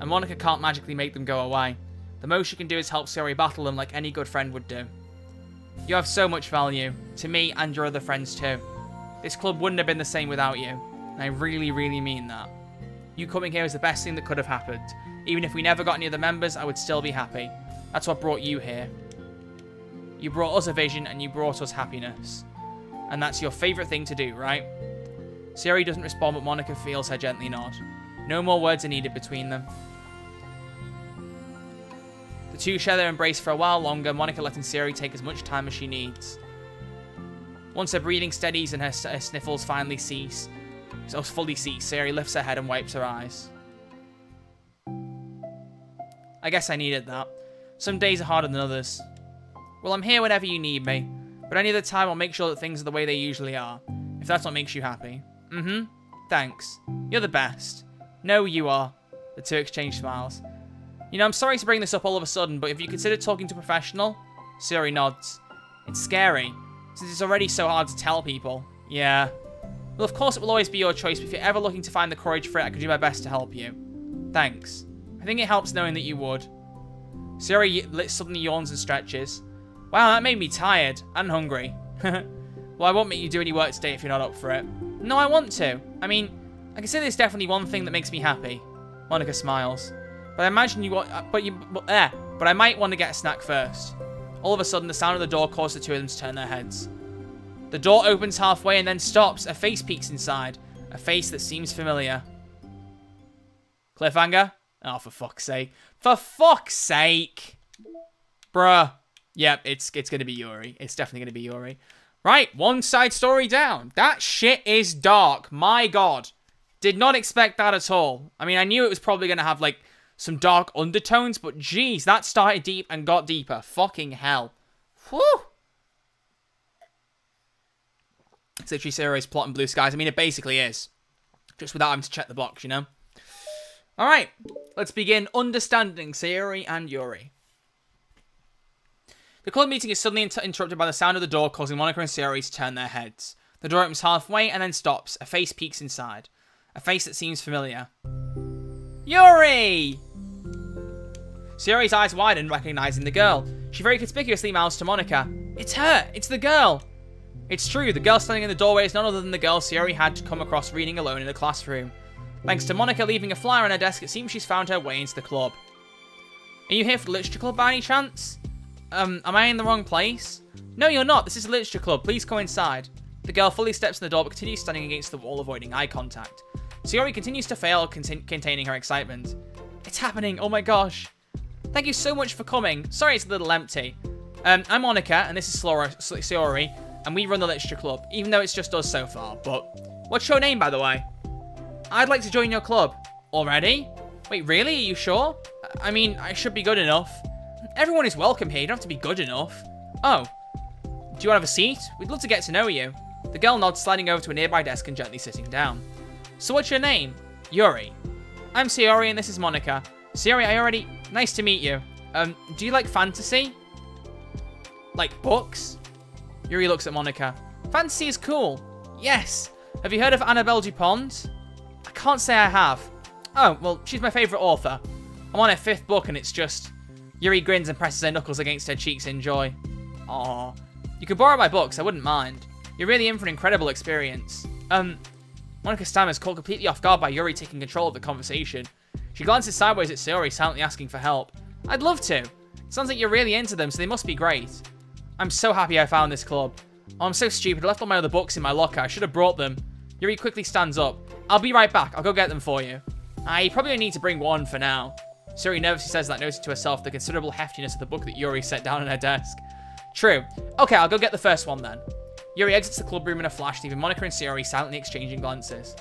And Monica can't magically make them go away. The most she can do is help Sayori battle them like any good friend would do. You have so much value, to me and your other friends too. This club wouldn't have been the same without you, and I really, really mean that. You coming here is the best thing that could have happened. Even if we never got any other members, I would still be happy. That's what brought you here. You brought us a vision, and you brought us happiness. And that's your favourite thing to do, right? Sayori doesn't respond, but Monica feels her gently nod. No more words are needed between them. The two share their embrace for a while longer, Monica letting Sayori take as much time as she needs. Once her breathing steadies and her, her sniffles finally cease, so fully cease, Sayori lifts her head and wipes her eyes. I guess I needed that. Some days are harder than others. Well, I'm here whenever you need me. But any other time, I'll make sure that things are the way they usually are. If that's what makes you happy. Mm-hmm. Thanks. You're the best. No, you are. The two exchange smiles. You know, I'm sorry to bring this up all of a sudden, but if you consider talking to a professional? Sayori nods. It's scary, since it's already so hard to tell people. Yeah. Well, of course it will always be your choice, but if you're ever looking to find the courage for it, I could do my best to help you. Thanks. I think it helps knowing that you would. Sayori suddenly yawns and stretches. Wow, that made me tired and hungry. well, I won't make you do any work today if you're not up for it. No, I want to. I mean, I consider this definitely one thing that makes me happy. Monica smiles. But I imagine you want, but you, but, eh, but I might want to get a snack first. All of a sudden, the sound of the door caused the two of them to turn their heads. The door opens halfway and then stops. A face peeks inside. A face that seems familiar. Cliffhanger? Oh, for fuck's sake. For fuck's sake! Bruh. Yep, it's it's gonna be Yuri. It's definitely gonna be Yuri. Right, one side story down. That shit is dark. My god. Did not expect that at all. I mean, I knew it was probably gonna have, like, some dark undertones, but geez, that started deep and got deeper. Fucking hell. Whew! It's literally Ciro's plot in Blue Skies. I mean, it basically is. Just without having to check the box, you know? Alright, let's begin understanding Sayori and Yuri. The club meeting is suddenly inter interrupted by the sound of the door, causing Monika and Sayori to turn their heads. The door opens halfway and then stops. A face peeks inside. A face that seems familiar. Yuri! Sayori's eyes widen, recognizing the girl. She very conspicuously mouths to Monika. It's her! It's the girl! It's true, the girl standing in the doorway is none other than the girl Sayori had to come across reading alone in the classroom. Thanks to Monika leaving a flyer on her desk, it seems she's found her way into the club. Are you here for the literature club by any chance? Um, am I in the wrong place? No, you're not. This is a literature club. Please come inside. The girl fully steps in the door but continues standing against the wall, avoiding eye contact. Sayori continues to fail, containing her excitement. It's happening. Oh my gosh. Thank you so much for coming. Sorry it's a little empty. Um, I'm Monika, and this is Sayori, and we run the literature club, even though it's just us so far, but... What's your name, by the way? I'd like to join your club. Already? Wait, really? Are you sure? I mean, I should be good enough. Everyone is welcome here. You don't have to be good enough. Oh. Do you want to have a seat? We'd love to get to know you. The girl nods, sliding over to a nearby desk and gently sitting down. So what's your name? Yuri. I'm Sayori and this is Monika. Sayori, I already... Nice to meet you. Um, do you like fantasy? Like books? Yuri looks at Monika. Fantasy is cool. Yes. Have you heard of Annabelle DuPont? I can't say I have. Oh, well, she's my favourite author. I'm on her fifth book and it's just... Yuri grins and presses her knuckles against her cheeks in joy. Aww. You could borrow my books, I wouldn't mind. You're really in for an incredible experience. Um, Monika stammers, caught completely off guard by Yuri taking control of the conversation. She glances sideways at Sayori, silently asking for help. I'd love to. Sounds like you're really into them, so they must be great. I'm so happy I found this club. Oh, I'm so stupid. I left all my other books in my locker. I should have brought them. Yuri quickly stands up. I'll be right back. I'll go get them for you. I probably need to bring one for now. Sayori nervously says that, noting to herself the considerable heftiness of the book that Yuri set down on her desk. True. Okay, I'll go get the first one then. Yuri exits the club room in a flash, leaving Monika and Sayori silently exchanging glances.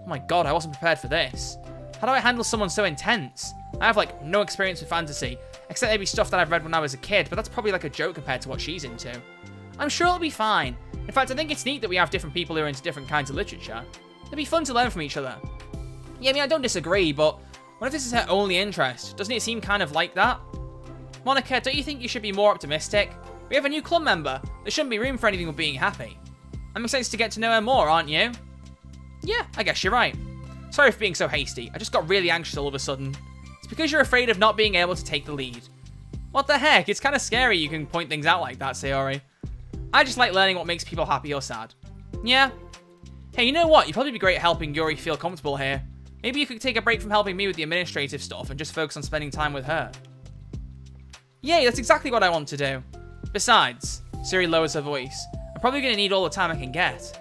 Oh my god, I wasn't prepared for this. How do I handle someone so intense? I have, like, no experience with fantasy, except maybe stuff that I've read when I was a kid, but that's probably like a joke compared to what she's into. I'm sure it'll be fine. In fact, I think it's neat that we have different people who are into different kinds of literature. It'd be fun to learn from each other. Yeah, I mean, I don't disagree, but what if this is her only interest? Doesn't it seem kind of like that? Monika, don't you think you should be more optimistic? We have a new club member. There shouldn't be room for anything but being happy. I'm excited to get to know her more, aren't you? Yeah, I guess you're right. Sorry for being so hasty. I just got really anxious all of a sudden. It's because you're afraid of not being able to take the lead. What the heck? It's kind of scary you can point things out like that, Sayori. I just like learning what makes people happy or sad. Yeah. Hey, you know what? You'd probably be great at helping Yuri feel comfortable here. Maybe you could take a break from helping me with the administrative stuff and just focus on spending time with her. Yay, that's exactly what I want to do. Besides, Sayori lowers her voice. I'm probably going to need all the time I can get.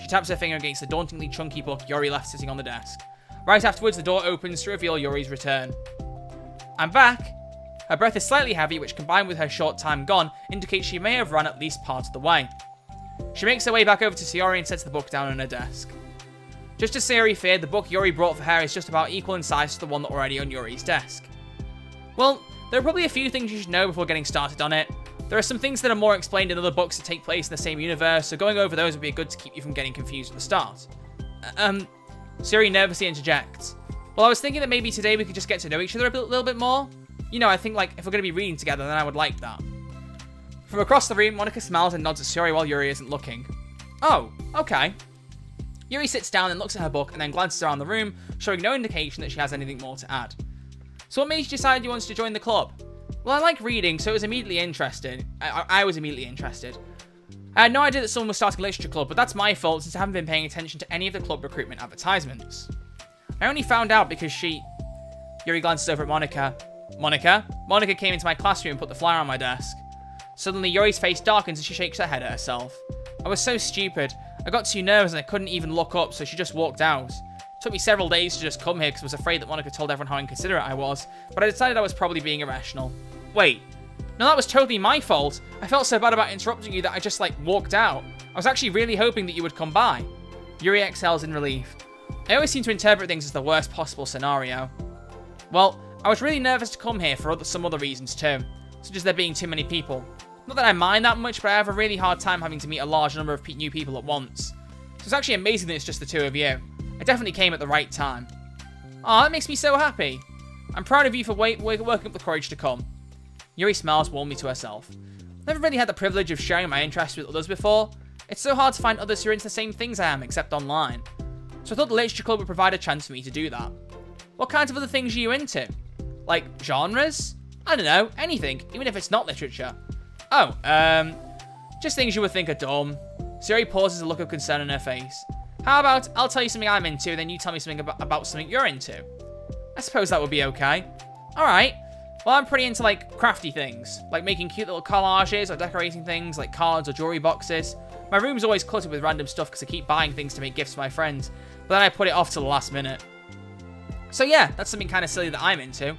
She taps her finger against the dauntingly chunky book Yuri left sitting on the desk. Right afterwards, the door opens to reveal Yuri's return. I'm back. Her breath is slightly heavy, which combined with her short time gone, indicates she may have run at least part of the way. She makes her way back over to Sayori and sets the book down on her desk. Just as Sayori feared, the book Yuri brought for her is just about equal in size to the one already on Yuri's desk. Well, there are probably a few things you should know before getting started on it. There are some things that are more explained in other books that take place in the same universe, so going over those would be good to keep you from getting confused at the start. Um, Sayori nervously interjects. Well, I was thinking that maybe today we could just get to know each other a bit, little bit more. You know, I think, like, if we're going to be reading together, then I would like that. From across the room, Monika smiles and nods at Sayori while Yuri isn't looking. Oh, okay. Yuri sits down and looks at her book and then glances around the room, showing no indication that she has anything more to add. So what made you decide you wanted to join the club? Well, I like reading, so it was immediately interested. I, I was immediately interested. I had no idea that someone was starting a literature club, but that's my fault since I haven't been paying attention to any of the club recruitment advertisements. I only found out because she... Yuri glanced over at Monica. Monica? Monica came into my classroom and put the flyer on my desk. Suddenly, Yuri's face darkens and she shakes her head at herself. I was so stupid. I got too nervous and I couldn't even look up, so she just walked out. It took me several days to just come here because I was afraid that Monica told everyone how inconsiderate I was, but I decided I was probably being irrational. Wait. No, that was totally my fault. I felt so bad about interrupting you that I just, like, walked out. I was actually really hoping that you would come by. Yuri exhales in relief. I always seem to interpret things as the worst possible scenario. Well, I was really nervous to come here for other, some other reasons too, such as there being too many people. Not that I mind that much, but I have a really hard time having to meet a large number of new people at once. So it's actually amazing that it's just the two of you. I definitely came at the right time. Aw, that makes me so happy. I'm proud of you for wait, wait, working up the courage to come. Yuri smiles warmly to herself. Never really had the privilege of sharing my interests with others before. It's so hard to find others who are into the same things I am, except online. So I thought the Literature Club would provide a chance for me to do that. What kinds of other things are you into? Like, genres? I don't know, anything, even if it's not literature. Oh, um, just things you would think are dumb. Yuri pauses, a look of concern on her face. How about, I'll tell you something I'm into, then you tell me something about, about something you're into. I suppose that would be okay. Alright. Well, I'm pretty into, like, crafty things, like making cute little collages or decorating things, like cards or jewelry boxes. My room's always cluttered with random stuff because I keep buying things to make gifts for my friends, but then I put it off till the last minute. So yeah, that's something kind of silly that I'm into.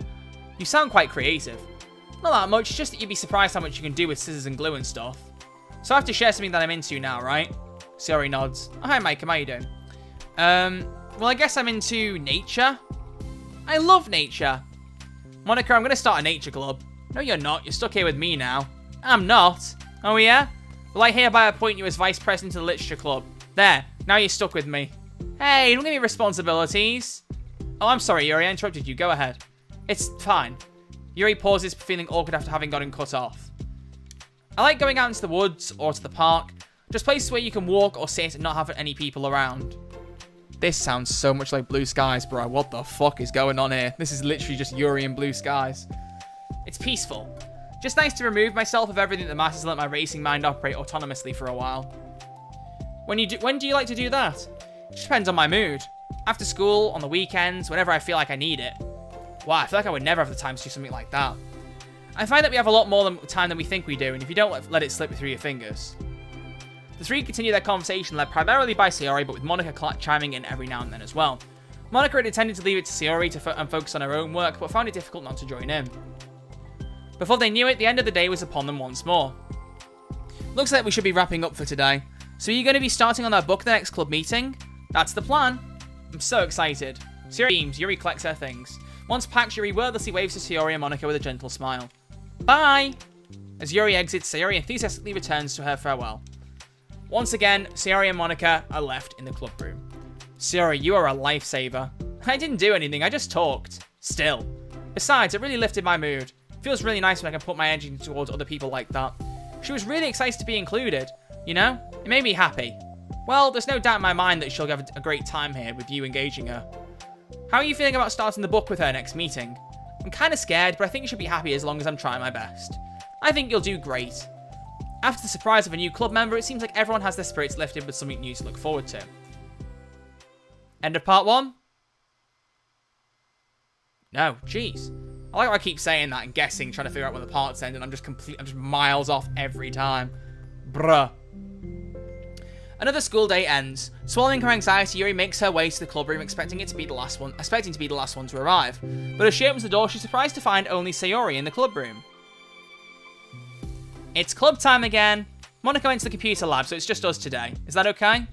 You sound quite creative. Not that much, just that you'd be surprised how much you can do with scissors and glue and stuff. So I have to share something that I'm into now, right? Sayori nods. Oh, hi, Micah, how are you doing? Um, well, I guess I'm into nature. I love nature. Monica, I'm going to start a nature club. No, you're not. You're stuck here with me now. I'm not. Oh, yeah? Well, I hereby appoint you as vice president of the literature club. There. Now you're stuck with me. Hey, don't give me responsibilities. Oh, I'm sorry, Yuri. I interrupted you. Go ahead. It's fine. Yuri pauses, feeling awkward after having gotten cut off. I like going out into the woods or to the park. Just places where you can walk or sit and not have any people around. This sounds so much like Blue Skies, bro. What the fuck is going on here? This is literally just Yuri and Blue Skies. It's peaceful. Just nice to remove myself of everything that matters and let my racing mind operate autonomously for a while. When you do, when do you like to do that? It just depends on my mood. After school, on the weekends, whenever I feel like I need it. Wow, I feel like I would never have the time to do something like that. I find that we have a lot more than, time than we think we do, and if you don't let it slip through your fingers. The three continue their conversation, led primarily by Sayori, but with Monica Clark chiming in every now and then as well. Monica had intended to leave it to Sayori to fo and focus on her own work, but found it difficult not to join in. Before they knew it, the end of the day was upon them once more. Looks like we should be wrapping up for today. So are you going to be starting on that book the next club meeting? That's the plan. I'm so excited. Sayori beams, Yuri collects her things. Once packed, Yuri wordlessly waves to Sayori and Monica with a gentle smile. Bye! As Yuri exits, Sayori enthusiastically returns to her farewell. Once again, Sayori and Monica are left in the club room. Sayori, you are a lifesaver. I didn't do anything, I just talked. Still. Besides, it really lifted my mood. It feels really nice when I can put my energy towards other people like that. She was really excited to be included, you know? It made me happy. Well, there's no doubt in my mind that she'll have a great time here with you engaging her. How are you feeling about starting the book with her next meeting? I'm kind of scared, but I think you should be happy as long as I'm trying my best. I think you'll do great. After the surprise of a new club member, it seems like everyone has their spirits lifted with something new to look forward to. End of part one? No, jeez. I like how I keep saying that and guessing, trying to figure out when the parts end, and I'm just complete, I'm just miles off every time. Bruh. Another school day ends. Swallowing her anxiety, Yuri makes her way to the club room, expecting it to be the last one, expecting to be the last one to arrive. But as she opens the door, she's surprised to find only Sayori in the club room. It's club time again. Monica went to the computer lab, so it's just us today. Is that okay?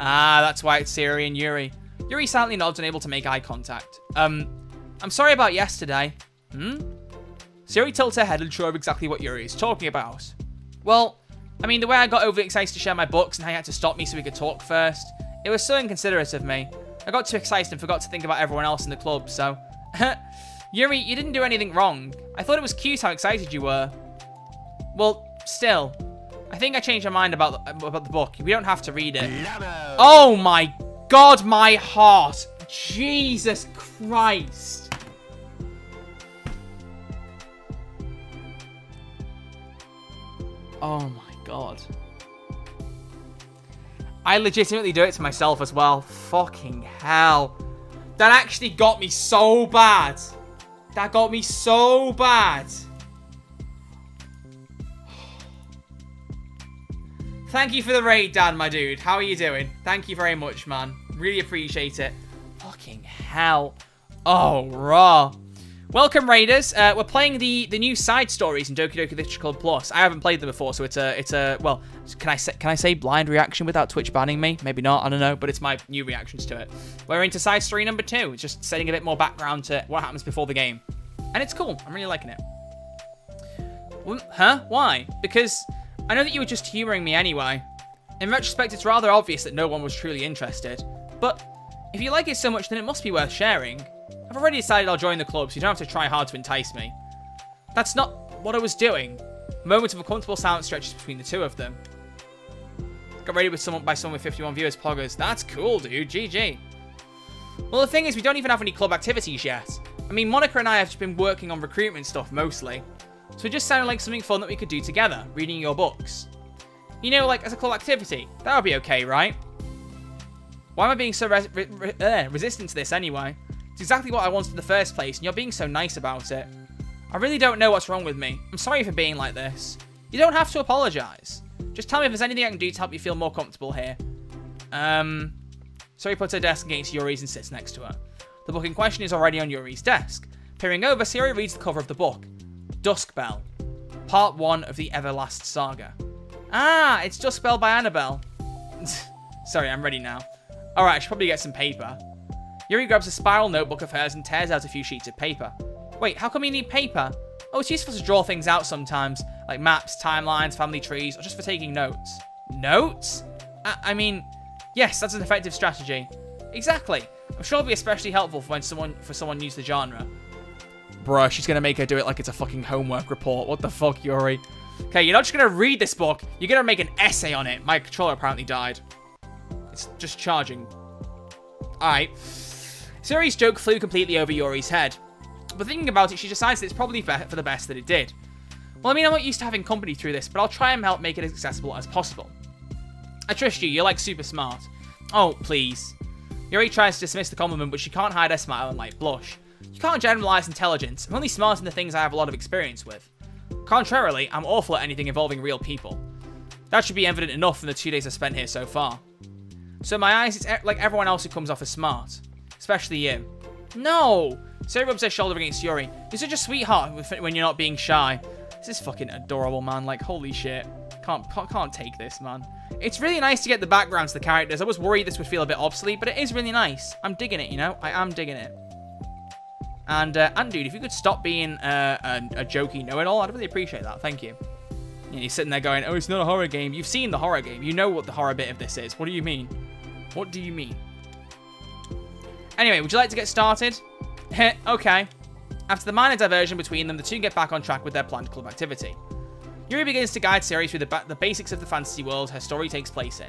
Ah, that's why it's Sayori and Yuri. Yuri silently nods, unable to make eye contact. Um, I'm sorry about yesterday. Hmm? Sayori tilts her head, unsure of exactly what Yuri is talking about. Well, I mean, the way I got overly excited to share my books and how you had to stop me so we could talk first. It was so inconsiderate of me. I got too excited and forgot to think about everyone else in the club, so... Yuri, you didn't do anything wrong. I thought it was cute how excited you were. Well, still, I think I changed my mind about the, about the book. We don't have to read it. Lamo. Oh my God, my heart. Jesus Christ. Oh my God. I legitimately do it to myself as well. Fucking hell. That actually got me so bad. That got me so bad. Thank you for the raid, Dan, my dude. How are you doing? Thank you very much, man. Really appreciate it. Fucking hell. Oh, raw. Welcome, Raiders. Uh, we're playing the, the new side stories in Doki Doki Literature Club Plus. I haven't played them before, so it's a, it's a well, can I, say, can I say blind reaction without Twitch banning me? Maybe not, I don't know, but it's my new reactions to it. We're into side story number two, just setting a bit more background to what happens before the game. And it's cool. I'm really liking it. Well, huh? Why? Because I know that you were just humouring me anyway. In retrospect, it's rather obvious that no one was truly interested. But if you like it so much, then it must be worth sharing. I've already decided I'll join the club, so you don't have to try hard to entice me. That's not what I was doing. A moment of uncomfortable silence stretches between the two of them. Got raided with someone by someone with fifty-one viewers, Poggers. That's cool, dude. G G. Well, the thing is, we don't even have any club activities yet. I mean, Monica and I have just been working on recruitment stuff, mostly. So it just sounded like something fun that we could do together, reading your books. You know, like, as a club activity. That would be okay, right? Why am I being so res re re uh, resistant to this, anyway? It's exactly what I wanted in the first place, and you're being so nice about it. I really don't know what's wrong with me. I'm sorry for being like this. You don't have to apologise. Just tell me if there's anything I can do to help you feel more comfortable here. Um, Sori puts her desk against Yuri's and sits next to her. The book in question is already on Yuri's desk. Peering over, Sori reads the cover of the book. Duskbell, part one of the Everlast Saga. Ah, it's Duskbell by Annabelle. Sorry, I'm ready now. Alright, I should probably get some paper. Yuri grabs a spiral notebook of hers and tears out a few sheets of paper. Wait, how come you need paper? Oh, it's useful to draw things out sometimes, like maps, timelines, family trees, or just for taking notes. Notes? I, I mean, yes, that's an effective strategy. Exactly. I'm sure it'll be especially helpful for when someone for someone new to the genre. Bruh, she's gonna make her do it like it's a fucking homework report. What the fuck, Yuri? Okay, you're not just gonna read this book. You're gonna make an essay on it. My controller apparently died. It's just charging. Alright. Siri's joke flew completely over Yuri's head, but thinking about it, she decides that it's probably for the best that it did. Well, I mean, I'm not used to having company through this, but I'll try and help make it as accessible as possible. I trust you, you're like super smart. Oh, please. Yuri tries to dismiss the compliment, but she can't hide her smile and light blush. You can't generalize intelligence, I'm only smart in the things I have a lot of experience with. Contrarily, I'm awful at anything involving real people. That should be evident enough from the two days I've spent here so far. So in my eyes, it's e like everyone else who comes off as smart. Especially you. No! Sori rubs her shoulder against Yuri. You're such a sweetheart when you're not being shy. This is fucking adorable, man. Like, holy shit. Can't, can't, can't take this, man. It's really nice to get the backgrounds to the characters. I was worried this would feel a bit obsolete, but it is really nice. I'm digging it, you know? I am digging it. And, uh, and dude, if you could stop being uh, a, a jokey know-it-all, I'd really appreciate that. Thank you. You know, you're sitting there going, oh, it's not a horror game. You've seen the horror game. You know what the horror bit of this is. What do you mean? What do you mean? Anyway, would you like to get started? Heh, okay. After the minor diversion between them, the two get back on track with their planned club activity. Yuri begins to guide Siri through the, ba the basics of the fantasy world her story takes place in.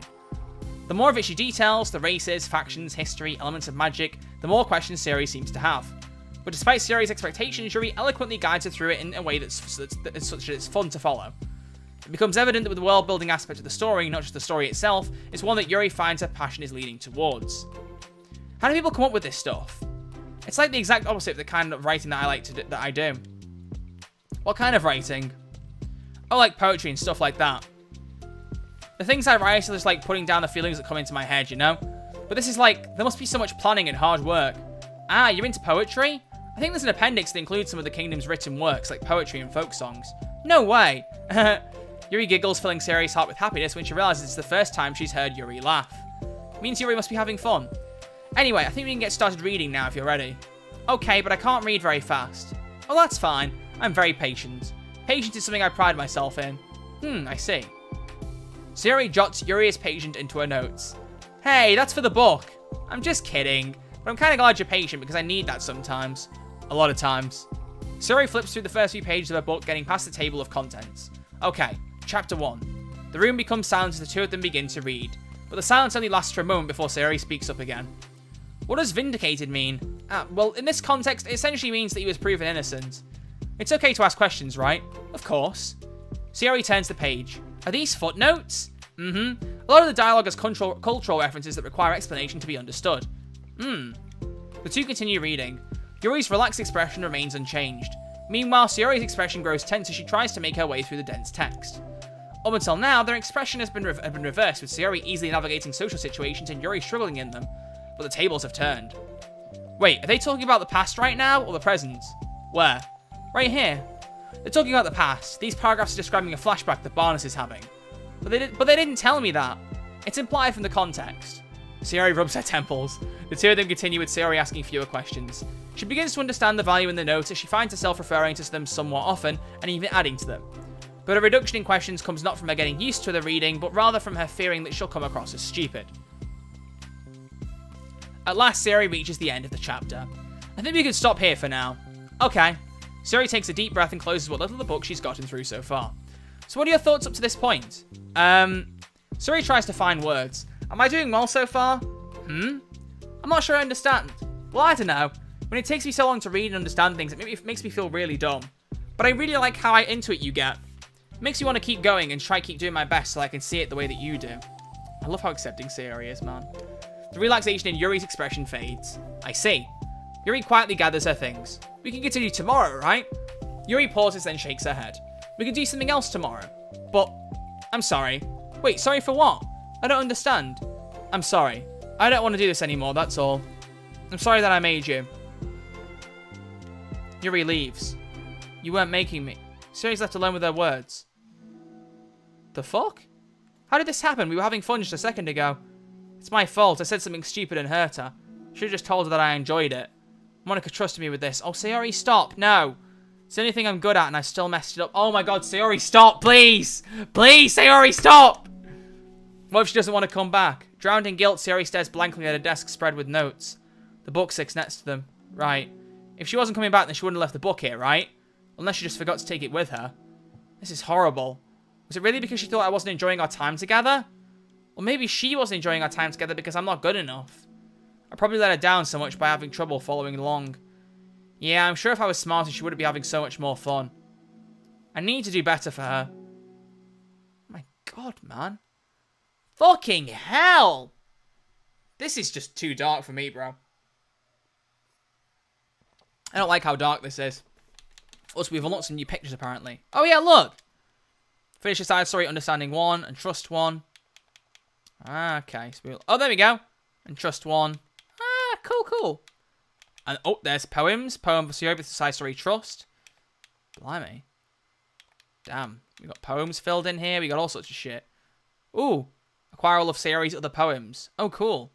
The more of it she details, the races, factions, history, elements of magic, the more questions Siri seems to have. But despite Siri's expectations, Yuri eloquently guides her through it in a way that's, that's, that's such that it's fun to follow. It becomes evident that with the world-building aspect of the story, not just the story itself, it's one that Yuri finds her passion is leading towards. How do people come up with this stuff? It's like the exact opposite of the kind of writing that I like to do, that I do. What kind of writing? Oh, like poetry and stuff like that. The things I write are just like putting down the feelings that come into my head, you know? But this is like, there must be so much planning and hard work. Ah, you're into poetry? I think there's an appendix that includes some of the kingdom's written works, like poetry and folk songs. No way! Yuri giggles, filling Siri's heart with happiness when she realizes it's the first time she's heard Yuri laugh. It means Yuri must be having fun. Anyway, I think we can get started reading now if you're ready. Okay, but I can't read very fast. Oh, that's fine. I'm very patient. Patience is something I pride myself in. Hmm, I see. Siri jots Yuri is patient into her notes. Hey, that's for the book. I'm just kidding. But I'm kind of glad you're patient because I need that sometimes. A lot of times. Siri flips through the first few pages of her book, getting past the table of contents. Okay, chapter one. The room becomes silent as the two of them begin to read. But the silence only lasts for a moment before Siri speaks up again. What does vindicated mean? Uh, well, in this context, it essentially means that he was proven innocent. It's okay to ask questions, right? Of course. Siri turns the page. Are these footnotes? Mm-hmm. A lot of the dialogue has control, cultural references that require explanation to be understood. Hmm. The two continue reading. Yuri's relaxed expression remains unchanged. Meanwhile, Sayori's expression grows tense as she tries to make her way through the dense text. Up until now, their expression has been, re had been reversed, with Sayori easily navigating social situations and Yuri struggling in them, but the tables have turned. Wait, are they talking about the past right now, or the present? Where? Right here. They're talking about the past. These paragraphs are describing a flashback that Barnes is having. But they, did, but they didn't tell me that. It's implied from the context. Sayori rubs her temples. The two of them continue with Sayori asking fewer questions. She begins to understand the value in the notes as she finds herself referring to them somewhat often and even adding to them. But a reduction in questions comes not from her getting used to the reading, but rather from her fearing that she'll come across as stupid. At last, Sayori reaches the end of the chapter. I think we can stop here for now. Okay. Sayori takes a deep breath and closes what little of the book she's gotten through so far. So what are your thoughts up to this point? Um, Sayori tries to find words. Am I doing well so far? Hmm? I'm not sure I understand. Well, I don't know. When it takes me so long to read and understand things, it makes me feel really dumb. But I really like how into it you get. It makes me want to keep going and try to keep doing my best so I can see it the way that you do. I love how accepting Sayori is, man. The relaxation in Yuri's expression fades. I see. Yuri quietly gathers her things. We can continue tomorrow, right? Yuri pauses, then shakes her head. We can do something else tomorrow. But, I'm sorry. Wait, sorry for what? I don't understand. I'm sorry. I don't want to do this anymore, that's all. I'm sorry that I made you. Yuri leaves. You weren't making me. Sayori's left alone with her words. The fuck? How did this happen? We were having fun just a second ago. It's my fault. I said something stupid and hurt her. Should have just told her that I enjoyed it. Monika trusted me with this. Oh, Sayori, stop. No. It's the only thing I'm good at and I still messed it up. Oh my god, Sayori, stop, please. Please, Sayori, stop. What if she doesn't want to come back? Drowned in guilt, Sayori stares blankly at a desk spread with notes. The book sits next to them. Right. If she wasn't coming back, then she wouldn't have left the book here, right? Unless she just forgot to take it with her. This is horrible. Was it really because she thought I wasn't enjoying our time together? Or maybe she wasn't enjoying our time together because I'm not good enough. I probably let her down so much by having trouble following along. Yeah, I'm sure if I was smarter, she wouldn't be having so much more fun. I need to do better for her. My god, man. Fucking hell! This is just too dark for me, bro. I don't like how dark this is. Also, we've unlocked some new pictures, apparently. Oh, yeah, look! Finish the side story, understanding one, and trust one. Ah, okay. So we'll, oh, there we go. And trust one. Ah, cool, cool. And, oh, there's poems. Poem for Sayori, the side story, trust. Blimey. Damn. We got poems filled in here. We got all sorts of shit. Ooh. Acquire all of Sayori's other poems. Oh, cool.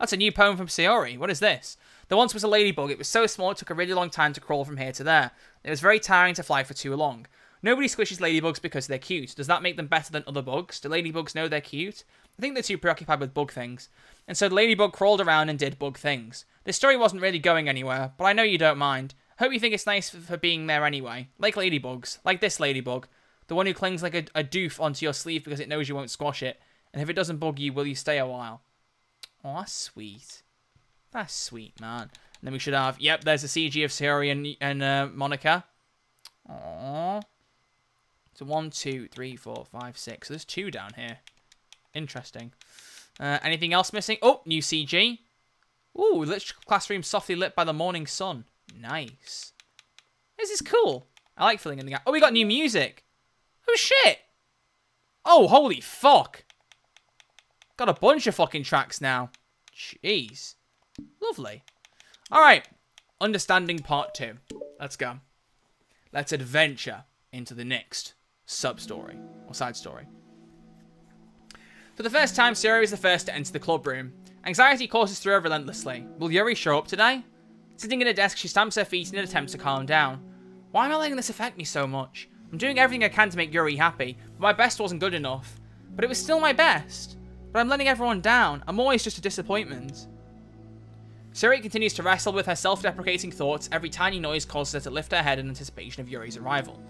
That's a new poem from Sayori. What is this? There once was a ladybug. It was so small it took a really long time to crawl from here to there. It was very tiring to fly for too long. Nobody squishes ladybugs because they're cute. Does that make them better than other bugs? Do ladybugs know they're cute? I think they're too preoccupied with bug things. And so the ladybug crawled around and did bug things. This story wasn't really going anywhere, but I know you don't mind. Hope you think it's nice for being there anyway. Like ladybugs. Like this ladybug. The one who clings like a, a doof onto your sleeve because it knows you won't squash it. And if it doesn't bug you, will you stay a while? Oh, that's sweet. That's sweet, man. And then we should have... Yep, there's a C G of Sayori and, and uh, Monika. Aww. So one, two, three, four, five, six. So there's two down here. Interesting. Uh, anything else missing? Oh, new C G. Ooh, literature classroom softly lit by the morning sun. Nice. This is cool. I like filling in the gap. Oh, we got new music. Oh, shit. Oh, holy fuck. Got a bunch of fucking tracks now. Jeez. Lovely. All right. Understanding part two. Let's go. Let's adventure into the next sub-story or side story. For the first time, Sayori is the first to enter the club room. Anxiety courses through her relentlessly. Will Yuri show up today? Sitting at a desk, she stamps her feet in an attempt to calm down. Why am I letting this affect me so much? I'm doing everything I can to make Yuri happy, but my best wasn't good enough. But it was still my best. But I'm letting everyone down. I'm always just a disappointment. Sayori continues to wrestle with her self-deprecating thoughts. Every tiny noise causes her to lift her head in anticipation of Yuri's arrival.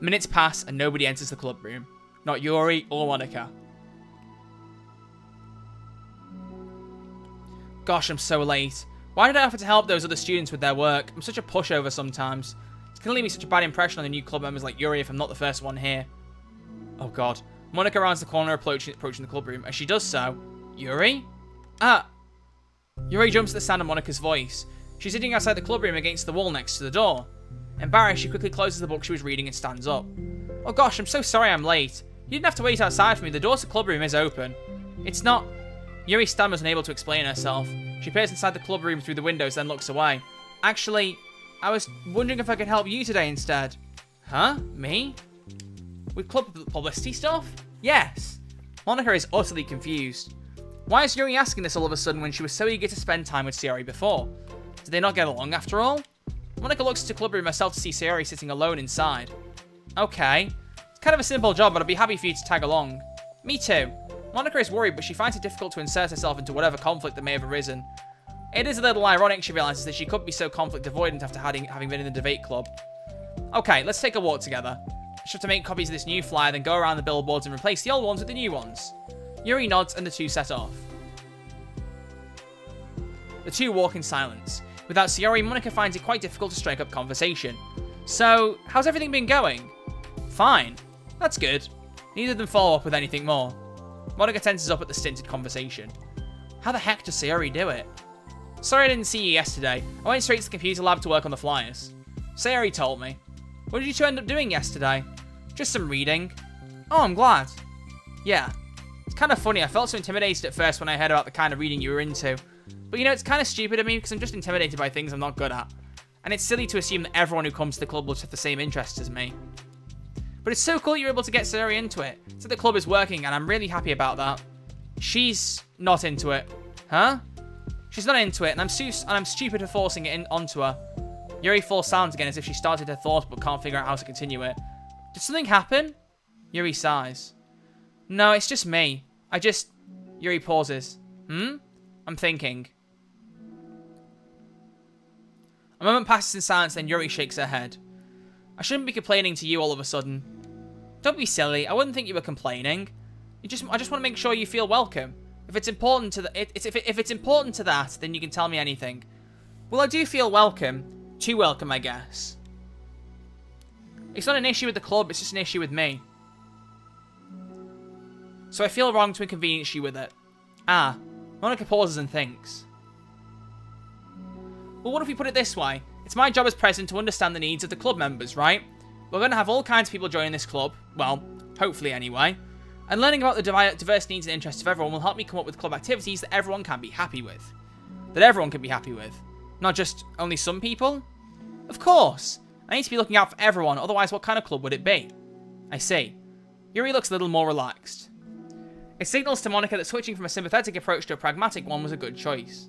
Minutes pass and nobody enters the club room. Not Yuri or Monika. Gosh, I'm so late. Why did I offer to help those other students with their work? I'm such a pushover sometimes. It's going to leave me such a bad impression on the new club members like Yuri if I'm not the first one here. Oh god. Monica rounds the corner, approaching, approaching the club room. As she does so, Yuri? Ah! Yuri jumps at the sound of Monica's voice. She's sitting outside the club room against the wall next to the door. Embarrassed, she quickly closes the book she was reading and stands up. Oh gosh, I'm so sorry I'm late. You didn't have to wait outside for me. The door to the club room is open. It's not... Yuri stammers, unable to explain herself. She peers inside the club room through the windows, then looks away. Actually, I was wondering if I could help you today instead. Huh? Me? With club publicity stuff? Yes. Monica is utterly confused. Why is Yuri asking this all of a sudden when she was so eager to spend time with Sayori before? Did they not get along after all? Monica looks to the club room herself to see Sayori sitting alone inside. Okay. It's kind of a simple job, but I'd be happy for you to tag along. Me too. Monica is worried, but she finds it difficult to insert herself into whatever conflict that may have arisen. It is a little ironic, she realizes, that she could be so conflict avoidant after having been in the debate club. Okay, let's take a walk together. She'll have to make copies of this new flyer, then go around the billboards and replace the old ones with the new ones. Yuri nods, and the two set off. The two walk in silence. Without Sayori, Monica finds it quite difficult to strike up conversation. So, how's everything been going? Fine. That's good. Neither of them follow up with anything more. Monica tenses up at the stinted conversation. How the heck does Sayori do it? Sorry I didn't see you yesterday. I went straight to the computer lab to work on the flyers. Sayori told me. What did you two end up doing yesterday? Just some reading. Oh, I'm glad. Yeah. It's kind of funny. I felt so intimidated at first when I heard about the kind of reading you were into. But you know, it's kind of stupid of me because I'm just intimidated by things I'm not good at. And it's silly to assume that everyone who comes to the club will have the same interests as me. But it's so cool you're able to get Sayori into it. So the club is working and I'm really happy about that. She's not into it. Huh? She's not into it and I'm, su and I'm stupid for forcing it in onto her. Yuri falls silent again as if she started her thought but can't figure out how to continue it. Did something happen? Yuri sighs. No, it's just me. I just... Yuri pauses. Hmm? I'm thinking. A moment passes in silence, then Yuri shakes her head. I shouldn't be complaining to you all of a sudden. Don't be silly. I wouldn't think you were complaining. You just, I just want to make sure you feel welcome. If it's important to the, it, it's, if, it, if it's important to that, then you can tell me anything. Well, I do feel welcome. Too welcome, I guess. It's not an issue with the club. It's just an issue with me. So I feel wrong to inconvenience you with it. Ah. Monica pauses and thinks. Well, what if we put it this way? It's my job as president to understand the needs of the club members, right? We're going to have all kinds of people joining this club. Well, hopefully anyway. And learning about the diverse needs and interests of everyone will help me come up with club activities that everyone can be happy with. That everyone can be happy with. Not just only some people. Of course. I need to be looking out for everyone, otherwise what kind of club would it be? I see. Yuri looks a little more relaxed. It signals to Monica that switching from a sympathetic approach to a pragmatic one was a good choice.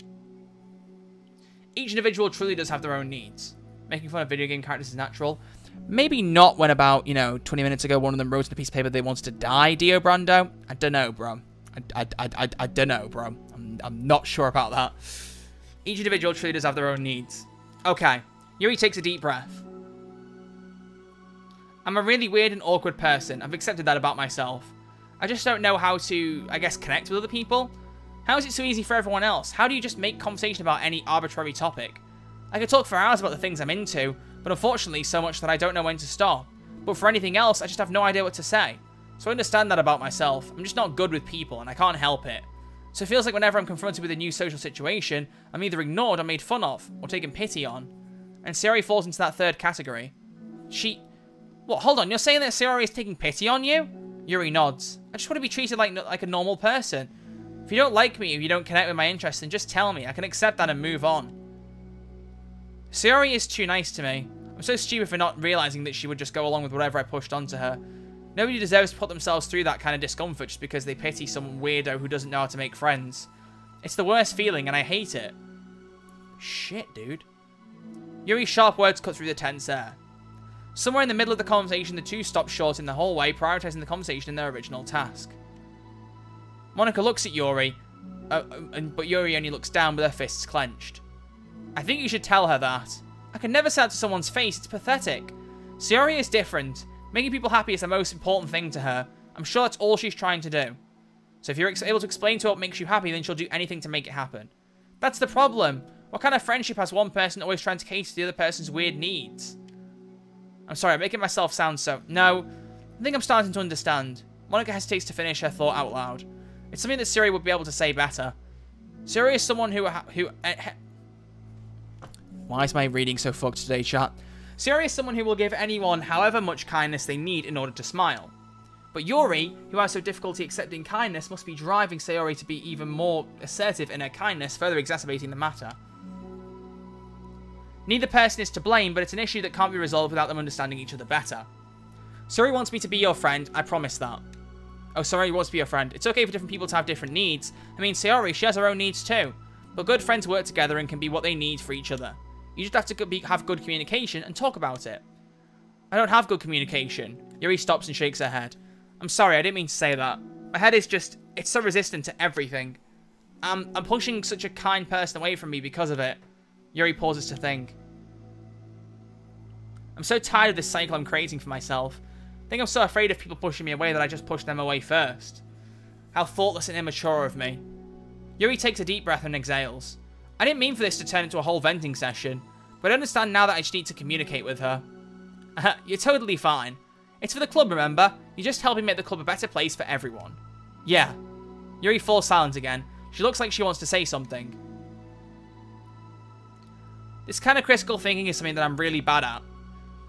Each individual truly does have their own needs. Making fun of video game characters is natural. Maybe not when about, you know, twenty minutes ago one of them wrote on a piece of paper they wanted to die, Dio Brando. I don't know, bro. I, I, I, I, I don't know, bro. I'm, I'm not sure about that. Each individual truly does have their own needs. Okay. Yuri takes a deep breath. I'm a really weird and awkward person. I've accepted that about myself. I just don't know how to, I guess, connect with other people. How is it so easy for everyone else? How do you just make conversation about any arbitrary topic? I could talk for hours about the things I'm into, but unfortunately so much that I don't know when to stop. But for anything else, I just have no idea what to say. So I understand that about myself. I'm just not good with people, and I can't help it. So it feels like whenever I'm confronted with a new social situation, I'm either ignored or made fun of, or taken pity on. And Sayori falls into that third category. She... What, hold on, you're saying that Sayori is taking pity on you? Yuri nods. I just want to be treated like, like a normal person. If you don't like me, if you don't connect with my interests, then just tell me. I can accept that and move on. Sayori is too nice to me. I'm so stupid for not realizing that she would just go along with whatever I pushed onto her. Nobody deserves to put themselves through that kind of discomfort just because they pity some weirdo who doesn't know how to make friends. It's the worst feeling and I hate it. Shit, dude. Yuri's sharp words cut through the tense air. Somewhere in the middle of the conversation, the two stop short in the hallway, prioritizing the conversation in their original task. Monica looks at Yuri, uh, but Yuri only looks down with her fists clenched. I think you should tell her that. I can never say that to someone's face, it's pathetic. Sayori is different. Making people happy is the most important thing to her. I'm sure that's all she's trying to do. So if you're able to explain to her what makes you happy, then she'll do anything to make it happen. That's the problem. What kind of friendship has one person always trying to cater to the other person's weird needs? I'm sorry, I'm making myself sound so... No, I think I'm starting to understand. Monika hesitates to finish her thought out loud. It's something that Siri would be able to say better. Siri is someone who... who uh, Why is my reading so fucked today, chat? Siri is someone who will give anyone however much kindness they need in order to smile. But Yuri, who has so difficulty accepting kindness, must be driving Sayori to be even more assertive in her kindness, further exacerbating the matter. Neither person is to blame, but it's an issue that can't be resolved without them understanding each other better. Suri wants me to be your friend, I promise that. Oh, Suri wants to be your friend. It's okay for different people to have different needs. I mean, Sayori, she has her own needs too. But good friends work together and can be what they need for each other. You just have to be, have good communication and talk about it. I don't have good communication. Yuri stops and shakes her head. I'm sorry, I didn't mean to say that. My head is just, it's so resistant to everything. Um, I'm pushing such a kind person away from me because of it. Yuri pauses to think. I'm so tired of this cycle I'm creating for myself. I think I'm so afraid of people pushing me away that I just push them away first. How thoughtless and immature of me. Yuri takes a deep breath and exhales. I didn't mean for this to turn into a whole venting session, but I understand now that I just need to communicate with her. You're totally fine. It's for the club, remember? You're just helping make the club a better place for everyone. Yeah. Yuri falls silent again. She looks like she wants to say something. This kind of critical thinking is something that I'm really bad at.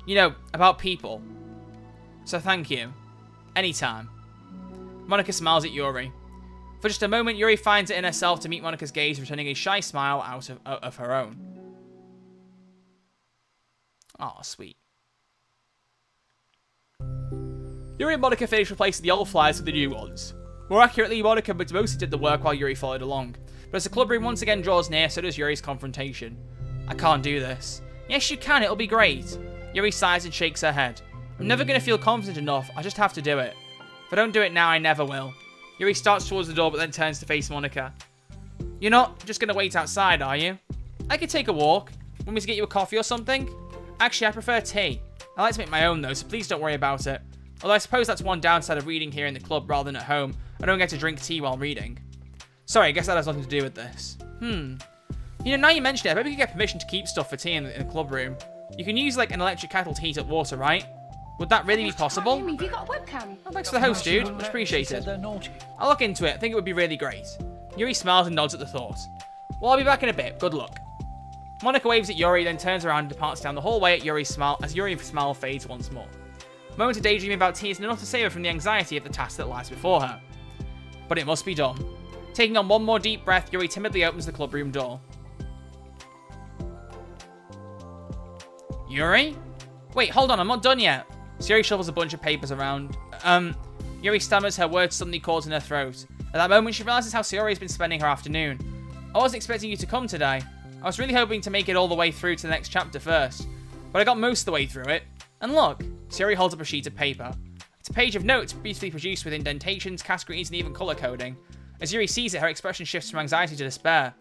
You know, about people. So thank you. Anytime. Monika smiles at Yuri. For just a moment, Yuri finds it in herself to meet Monika's gaze, returning a shy smile out of, out of her own. Aw, sweet. Yuri and Monika finished replacing the old flyers with the new ones. More accurately, Monika mostly did the work while Yuri followed along. But as the club room once again draws near, so does Yuri's confrontation. I can't do this. Yes, you can. It'll be great. Yuri sighs and shakes her head. I'm never going to feel confident enough. I just have to do it. If I don't do it now, I never will. Yuri starts towards the door, but then turns to face Monika. You're not just going to wait outside, are you? I could take a walk. Want me to get you a coffee or something? Actually, I prefer tea. I like to make my own, though, so please don't worry about it. Although I suppose that's one downside of reading here in the club rather than at home. I don't get to drink tea while reading. Sorry, I guess that has nothing to do with this. Hmm. You know, now you mention it, I bet we could get permission to keep stuff for tea in the, in the club room. You can use, like, an electric kettle to heat up water, right? Would that really be possible? Have you got a webcam? Oh, thanks for the host, dude. Much appreciated. I'll look into it. I think it would be really great. Yuri smiles and nods at the thought. Well, I'll be back in a bit. Good luck. Monika waves at Yuri, then turns around and departs down the hallway at Yuri's smile as Yuri's smile fades once more. A moment of daydreaming about tea is enough to save her from the anxiety of the task that lies before her. But it must be done. Taking on one more deep breath, Yuri timidly opens the club room door. Yuri? Wait, hold on, I'm not done yet. Siri shovels a bunch of papers around. Um, Yuri stammers, her words suddenly caught in her throat. At that moment, she realizes how Siri has been spending her afternoon. I wasn't expecting you to come today. I was really hoping to make it all the way through to the next chapter first. But I got most of the way through it. And look, Siri holds up a sheet of paper. It's a page of notes beautifully produced with indentations, categories, and even color coding. As Yuri sees it, her expression shifts from anxiety to despair.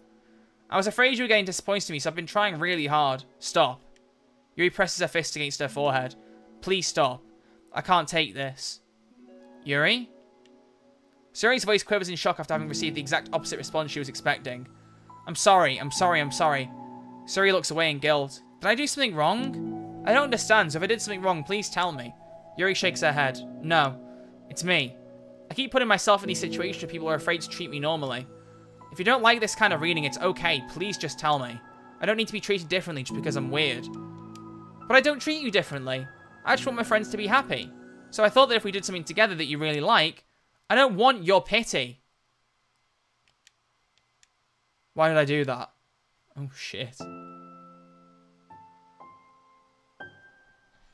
I was afraid you were getting disappointed in me, so I've been trying really hard. Stop. Yuri presses her fist against her forehead. Please stop. I can't take this. Yuri? Siri's voice quivers in shock after having received the exact opposite response she was expecting. I'm sorry, I'm sorry, I'm sorry. Siri looks away in guilt. Did I do something wrong? I don't understand, so if I did something wrong, please tell me. Yuri shakes her head. No, it's me. I keep putting myself in these situations where people are afraid to treat me normally. If you don't like this kind of reading, it's okay. Please just tell me. I don't need to be treated differently just because I'm weird. But I don't treat you differently. I just want my friends to be happy. So I thought that if we did something together that you really like, I don't want your pity. Why did I do that? Oh, shit.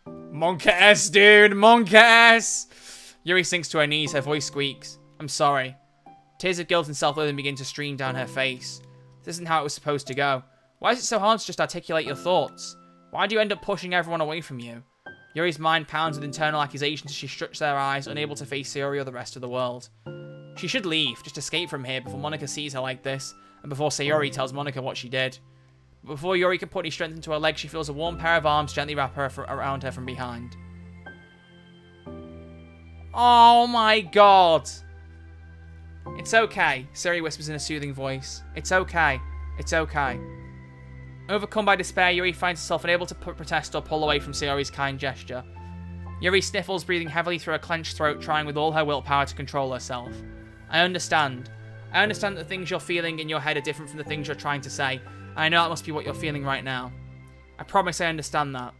Monka S, dude! Monka S! Yuri sinks to her knees, her voice squeaks. I'm sorry. Tears of guilt and self-loathing begin to stream down her face. This isn't how it was supposed to go. Why is it so hard to just articulate your thoughts? Why do you end up pushing everyone away from you? Yuri's mind pounds with internal accusations as she struts their eyes, unable to face Siri or the rest of the world. She should leave, just escape from here before Monika sees her like this, and before Sayori tells Monika what she did. But before Yuri can put any strength into her leg, she feels a warm pair of arms gently wrap her around her from behind. Oh my god! It's okay, Siri whispers in a soothing voice. It's okay, it's okay. Overcome by despair, Yuri finds herself unable to protest or pull away from Sayori's kind gesture. Yuri sniffles, breathing heavily through her clenched throat, trying with all her willpower to control herself. I understand. I understand that the things you're feeling in your head are different from the things you're trying to say. And I know that must be what you're feeling right now. I promise I understand that.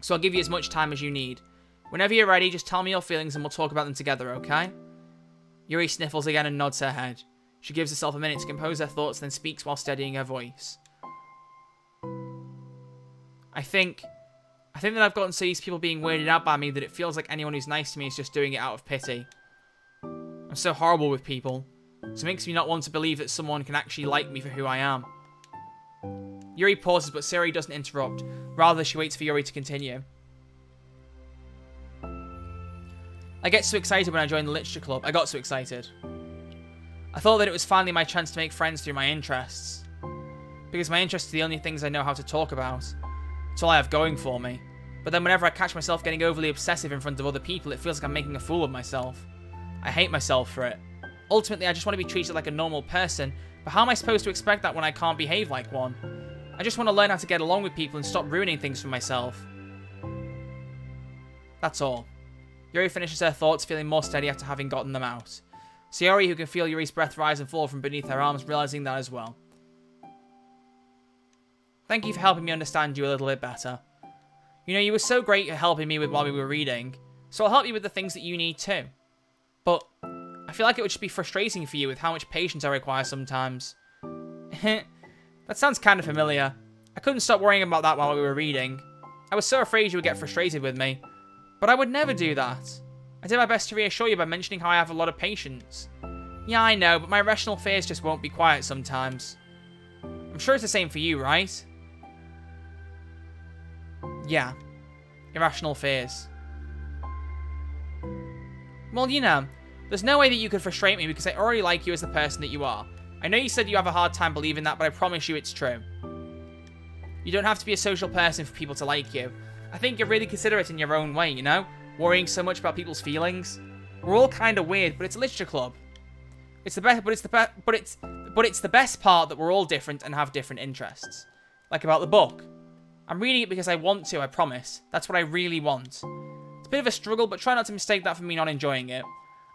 So I'll give you as much time as you need. Whenever you're ready, just tell me your feelings and we'll talk about them together, okay? Yuri sniffles again and nods her head. She gives herself a minute to compose her thoughts, then speaks while steadying her voice. I think... I think that I've gotten so used to people being weirded out by me that it feels like anyone who's nice to me is just doing it out of pity. I'm so horrible with people. So it makes me not want to believe that someone can actually like me for who I am. Yuri pauses, but Sayori doesn't interrupt. Rather, she waits for Yuri to continue. I get so excited when I joined the literature club. I got so excited. I thought that it was finally my chance to make friends through my interests. Because my interests are the only things I know how to talk about. It's all I have going for me. But then whenever I catch myself getting overly obsessive in front of other people, it feels like I'm making a fool of myself. I hate myself for it. Ultimately, I just want to be treated like a normal person, but how am I supposed to expect that when I can't behave like one? I just want to learn how to get along with people and stop ruining things for myself. That's all. Yuri finishes her thoughts, feeling more steady after having gotten them out. Sayori, who can feel Yuri's breath rise and fall from beneath her arms, realizing that as well. Thank you for helping me understand you a little bit better. You know, you were so great at helping me with while we were reading, so I'll help you with the things that you need too. But... I feel like it would just be frustrating for you with how much patience I require sometimes. That sounds kind of familiar. I couldn't stop worrying about that while we were reading. I was so afraid you would get frustrated with me. But I would never do that. I did my best to reassure you by mentioning how I have a lot of patience. Yeah, I know, but my irrational fears just won't be quiet sometimes. I'm sure it's the same for you, right? Yeah. Irrational fears. Well, you know... There's no way that you could frustrate me because I already like you as the person that you are. I know you said you have a hard time believing that, but I promise you it's true. You don't have to be a social person for people to like you. I think you're really considerate in your own way, you know? Worrying so much about people's feelings. We're all kind of weird, but it's a literature club. It's the best, but it's the best, but it's, but it's the best part that we're all different and have different interests. Like about the book. I'm reading it because I want to, I promise. That's what I really want. It's a bit of a struggle, but try not to mistake that for me not enjoying it.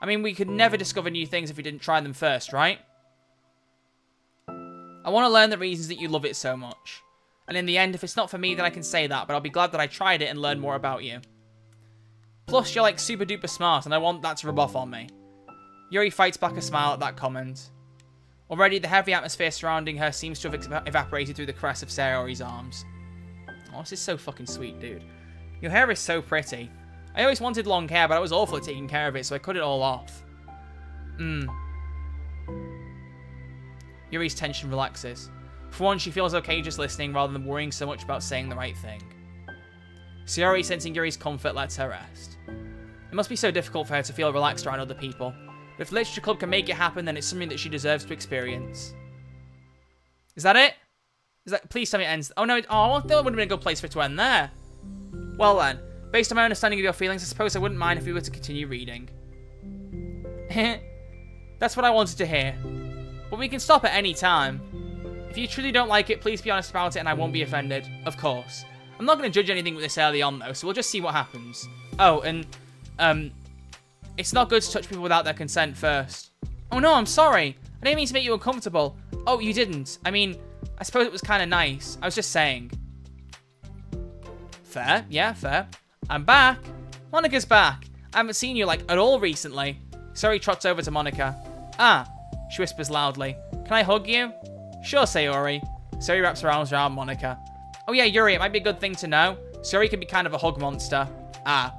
I mean, we could never discover new things if we didn't try them first, right? I want to learn the reasons that you love it so much. And in the end, if it's not for me, then I can say that, but I'll be glad that I tried it and learned more about you. Plus, you're like super duper smart, and I want that to rub off on me. Yuri fights back a smile at that comment. Already, the heavy atmosphere surrounding her seems to have ev evaporated through the caress of Sayori's arms. Oh, this is so fucking sweet, dude. Your hair is so pretty. I always wanted long hair, but I was awful at taking care of it, so I cut it all off. Mmm. Yuri's tension relaxes. For once, she feels okay just listening rather than worrying so much about saying the right thing. Sayori, sensing Yuri's comfort, lets her rest. It must be so difficult for her to feel relaxed around other people. But if the literature club can make it happen, then it's something that she deserves to experience. Is that it? Is that? Please tell me it ends. Oh no! It, oh, that would have been a good place for it to end there. Well then. Based on my understanding of your feelings, I suppose I wouldn't mind if we were to continue reading. That's what I wanted to hear. But we can stop at any time. If you truly don't like it, please be honest about it and I won't be offended. Of course. I'm not going to judge anything with this early on though, so we'll just see what happens. Oh, and... um, it's not good to touch people without their consent first. Oh no, I'm sorry. I didn't mean to make you uncomfortable. Oh, you didn't. I mean, I suppose it was kind of nice. I was just saying. Fair. Yeah, fair. I'm back. Monica's back. I haven't seen you, like, at all recently. Sayori trots over to Monica. Ah, she whispers loudly. Can I hug you? Sure, Sayori. Sayori wraps her arms around Monica. Oh yeah, Yuri, it might be a good thing to know. Sayori can be kind of a hug monster. Ah.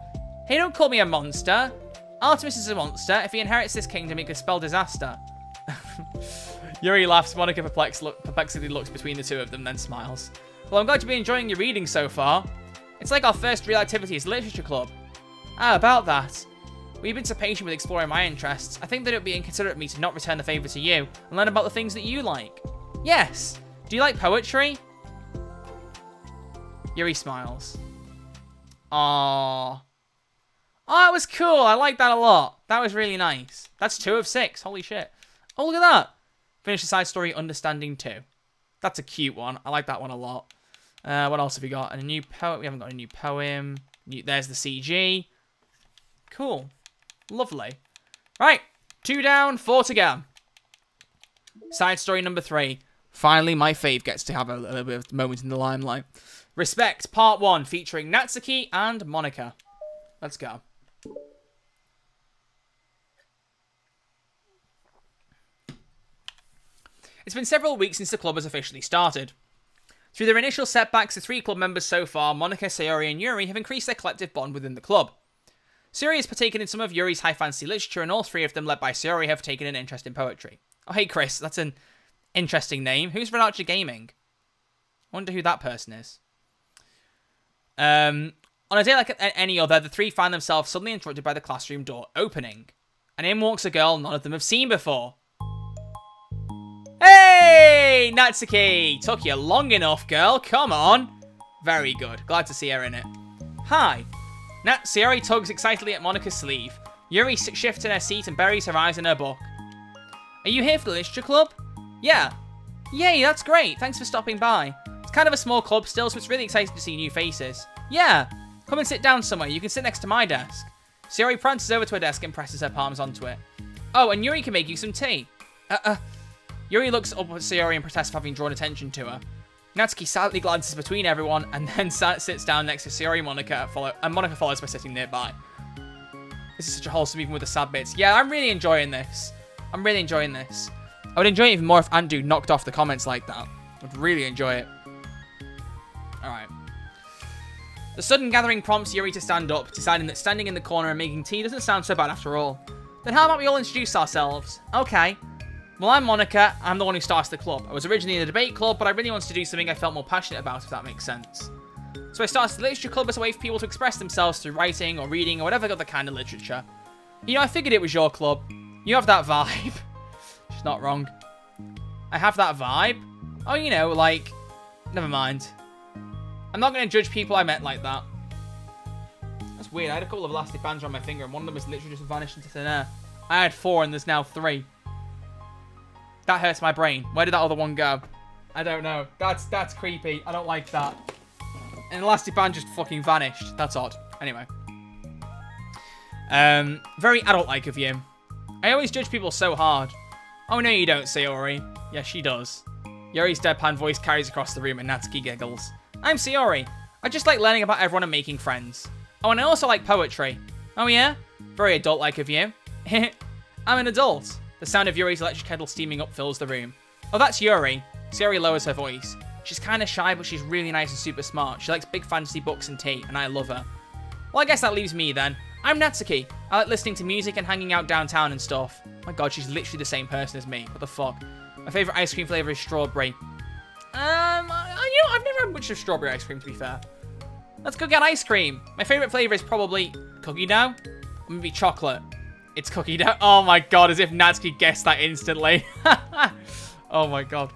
Hey, don't call me a monster. Artemis is a monster. If he inherits this kingdom, it could spell disaster. Yuri laughs. Monica perplexedly looks between the two of them, then smiles. Well, I'm glad you've been enjoying your reading so far. It's like our first real activity is Literature Club. Ah, about that. We've been so patient with exploring my interests. I think that it would be inconsiderate of me to not return the favour to you and learn about the things that you like. Yes! Do you like poetry? Yuri smiles. Aww. Oh, that was cool. I liked that a lot. That was really nice. That's two of six. Holy shit. Oh, look at that. Finish the side story, Understanding two. That's a cute one. I like that one a lot. Uh, what else have we got? And a new poem. We haven't got a new poem. There's the C G. Cool. Lovely. Right. Two down, four to go. Side story number three. Finally, my fave gets to have a little bit of a moment in the limelight. Respect, part one, featuring Natsuki and Monika. Let's go. It's been several weeks since the club has officially started. Through their initial setbacks, the three club members so far, Monika, Sayori and Yuri, have increased their collective bond within the club. Sayori has partaken in some of Yuri's high fantasy literature, and all three of them, led by Sayori, have taken an interest in poetry. Oh, hey, Chris, that's an interesting name. Who's Renarcha Gaming? I wonder who that person is. Um, on a day like any other, the three find themselves suddenly interrupted by the classroom door opening. And in walks a girl none of them have seen before. Hey, Natsuki! Took you long enough, girl. Come on. Very good. Glad to see her in it. Hi. Sayori tugs excitedly at Monika's sleeve. Yuri shifts in her seat and buries her eyes in her book. Are you here for the literature club? Yeah. Yay, that's great. Thanks for stopping by. It's kind of a small club still, so it's really exciting to see new faces. Yeah. Come and sit down somewhere. You can sit next to my desk. Sayori prances over to her desk and presses her palms onto it. Oh, and Yuri can make you some tea. Uh-uh. Yuri looks up at Sayori and protests for having drawn attention to her. Natsuki silently glances between everyone and then sits down next to Sayori and Monika, follow and Monika follows by sitting nearby. This is such a wholesome even with the sad bits. Yeah, I'm really enjoying this. I'm really enjoying this. I would enjoy it even more if Andu knocked off the comments like that. I'd really enjoy it. Alright. The sudden gathering prompts Yuri to stand up, deciding that standing in the corner and making tea doesn't sound so bad after all. Then how about we all introduce ourselves? Okay. Well, I'm Monika. I'm the one who starts the club. I was originally in the debate club, but I really wanted to do something I felt more passionate about, if that makes sense. So I started the literature club as a way for people to express themselves through writing or reading or whatever other kind of literature. You know, I figured it was your club. You have that vibe. She's not wrong. I have that vibe? Oh, you know, like... Never mind. I'm not going to judge people I met like that. That's weird. I had a couple of elastic bands around my finger, and one of them has literally just vanished into thin air. I had four, and there's now three. That hurts my brain. Where did that other one go? I don't know. That's that's creepy. I don't like that. An elastic band just fucking vanished. That's odd. Anyway. Um, very adult-like of you. I always judge people so hard. Oh, no, you don't, Sayori. Yeah, she does. Yuri's deadpan voice carries across the room and Natsuki giggles. I'm Sayori. I just like learning about everyone and making friends. Oh, and I also like poetry. Oh, yeah? Very adult-like of you. I'm an adult. The sound of Yuri's electric kettle steaming up fills the room. Oh, that's Yuri. Sayori lowers her voice. She's kind of shy, but she's really nice and super smart. She likes big fantasy books and tea, and I love her. Well, I guess that leaves me then. I'm Natsuki. I like listening to music and hanging out downtown and stuff. My god, she's literally the same person as me. What the fuck? My favourite ice cream flavour is strawberry. Um, you know, I've never had much of strawberry ice cream, to be fair. Let's go get ice cream. My favourite flavour is probably cookie dough, or maybe chocolate. It's cookie dough. Oh my god, as if Natsuki guessed that instantly. Oh my god.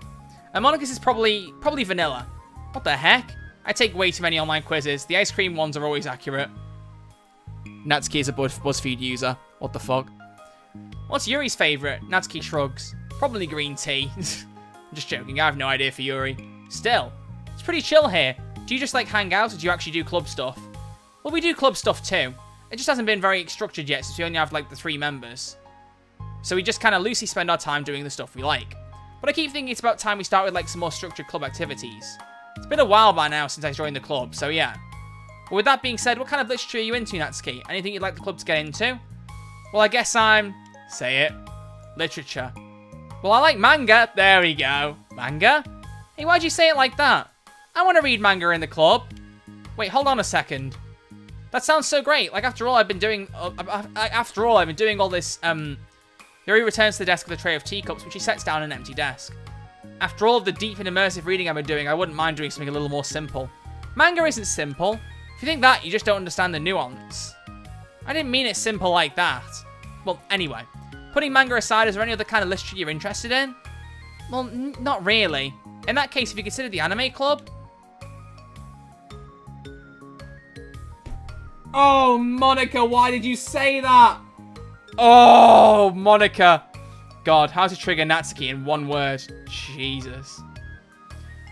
And Monika's is probably probably vanilla. What the heck? I take way too many online quizzes. The ice cream ones are always accurate. Natsuki is a BuzzFeed user. What the fuck? What's Yuri's favourite? Natsuki shrugs. Probably green tea. I'm just joking. I have no idea for Yuri. Still, it's pretty chill here. Do you just like hang out or do you actually do club stuff? Well, we do club stuff too. It just hasn't been very structured yet since we only have, like, the three members. So we just kind of loosely spend our time doing the stuff we like. But I keep thinking it's about time we start with, like, some more structured club activities. It's been a while by now since I joined the club, so yeah. But with that being said, what kind of literature are you into, Natsuki? Anything you'd like the club to get into? Well, I guess I'm... Say it. Literature. Well, I like manga. There we go. Manga? Hey, why'd you say it like that? I want to read manga in the club. Wait, hold on a second. That sounds so great. Like, after all, I've been doing... Uh, after all, I've been doing all this, um... Yuri returns to the desk with a tray of teacups, which he sets down an empty desk. After all of the deep and immersive reading I've been doing, I wouldn't mind doing something a little more simple. Manga isn't simple. If you think that, you just don't understand the nuance. I didn't mean it's simple like that. Well, anyway. Putting manga aside, is there any other kind of literature you're interested in? Well, n not really. In that case, have you considered the anime club? Oh, Monika, why did you say that? Oh, Monika. God, how to trigger Natsuki in one word. Jesus.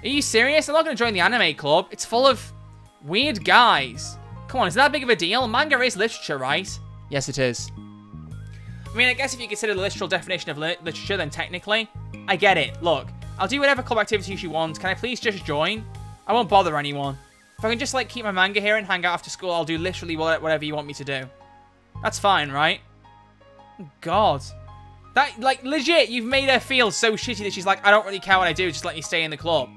Are you serious? I'm not going to join the anime club. It's full of weird guys. Come on, is that big of a deal? Manga is literature, right? Yes, it is. I mean, I guess if you consider the literal definition of li literature, then technically, I get it. Look, I'll do whatever club activities you want. Can I please just join? I won't bother anyone. If I can just, like, keep my manga here and hang out after school, I'll do literally whatever you want me to do. That's fine, right? God. That, like, legit, you've made her feel so shitty that she's like, I don't really care what I do, just let me stay in the club.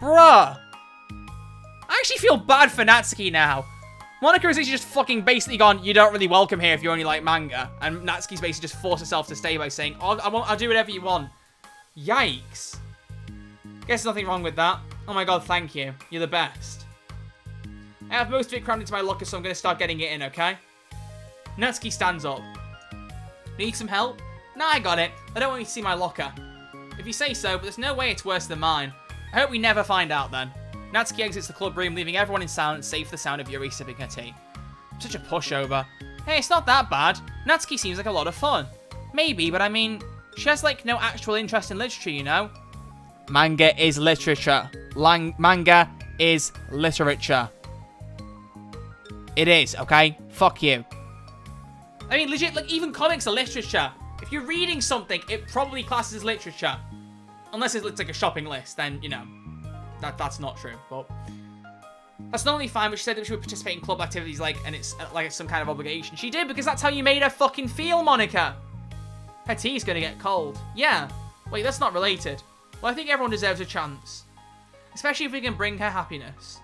Bruh. I actually feel bad for Natsuki now. Monika is just fucking basically gone, you don't really welcome here if you only like manga. And Natsuki's basically just forced herself to stay by saying, I'll, I won't, I'll do whatever you want. Yikes. Guess there's nothing wrong with that. Oh my god, thank you. You're the best. I have most of it crammed into my locker, so I'm going to start getting it in, okay? Natsuki stands up. Need some help? Nah, I got it. I don't want you to see my locker. If you say so, but there's no way it's worse than mine. I hope we never find out, then. Natsuki exits the club room, leaving everyone in silence, save for the sound of Yuri sipping her tea. Such a pushover. Hey, it's not that bad. Natsuki seems like a lot of fun. Maybe, but I mean, she has, like, no actual interest in literature, you know? Manga is literature. Lang manga is literature. It is, okay? Fuck you. I mean, legit, like, even comics are literature. If you're reading something, it probably classes as literature. Unless it's like a shopping list, then, you know. That, that's not true, but that's not only fine, but she said that she would participate in club activities, like, and it's uh, like it's some kind of obligation. She did, because that's how you made her fucking feel, Monika. Her tea's gonna get cold. Yeah. Wait, that's not related. Well, I think everyone deserves a chance, especially if we can bring her happiness.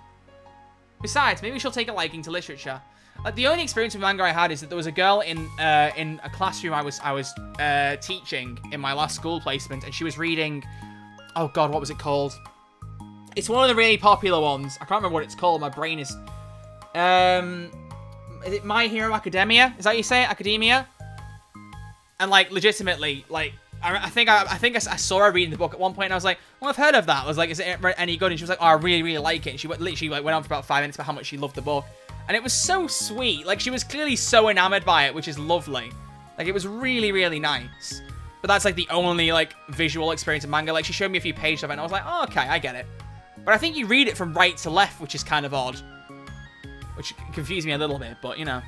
Besides, maybe she'll take a liking to literature. Like, the only experience with manga I had is that there was a girl in uh, in a classroom I was I was uh, teaching in my last school placement, and she was reading. Oh God, what was it called? It's one of the really popular ones. I can't remember what it's called. My brain is... Um, is it My Hero Academia? Is that how you say it? Academia? And, like, legitimately, like, I, I think, I, I, think I, I saw her reading the book at one point, and I was like, well, I've heard of that. I was like, is it any good? And she was like, oh, I really, really like it. And she went, literally like, went on for about five minutes about how much she loved the book. And it was so sweet. Like, she was clearly so enamored by it, which is lovely. Like, it was really, really nice. But that's, like, the only, like, visual experience of manga. Like, she showed me a few pages of it, and I was like, oh, okay, I get it. But I think you read it from right to left, which is kind of odd. Which confused me a little bit, but, you know.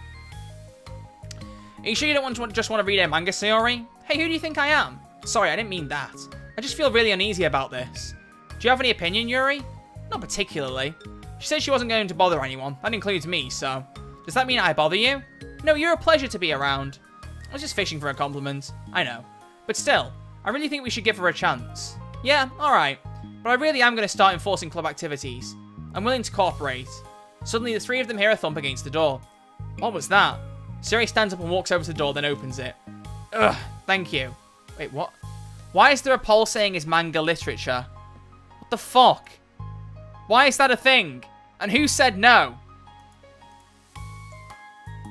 Are you sure you don't want to just want to read a manga, Sayori? Hey, who do you think I am? Sorry, I didn't mean that. I just feel really uneasy about this. Do you have any opinion, Yuri? Not particularly. She said she wasn't going to bother anyone. That includes me, so. Does that mean I bother you? No, you're a pleasure to be around. I was just fishing for a compliment. I know. But still, I really think we should give her a chance. Yeah, alright. But I really am going to start enforcing club activities. I'm willing to cooperate. Suddenly, the three of them hear a thump against the door. What was that? Sayori stands up and walks over to the door, then opens it. Ugh, thank you. Wait, what? Why is there a poll saying is manga literature? What the fuck? Why is that a thing? And who said no?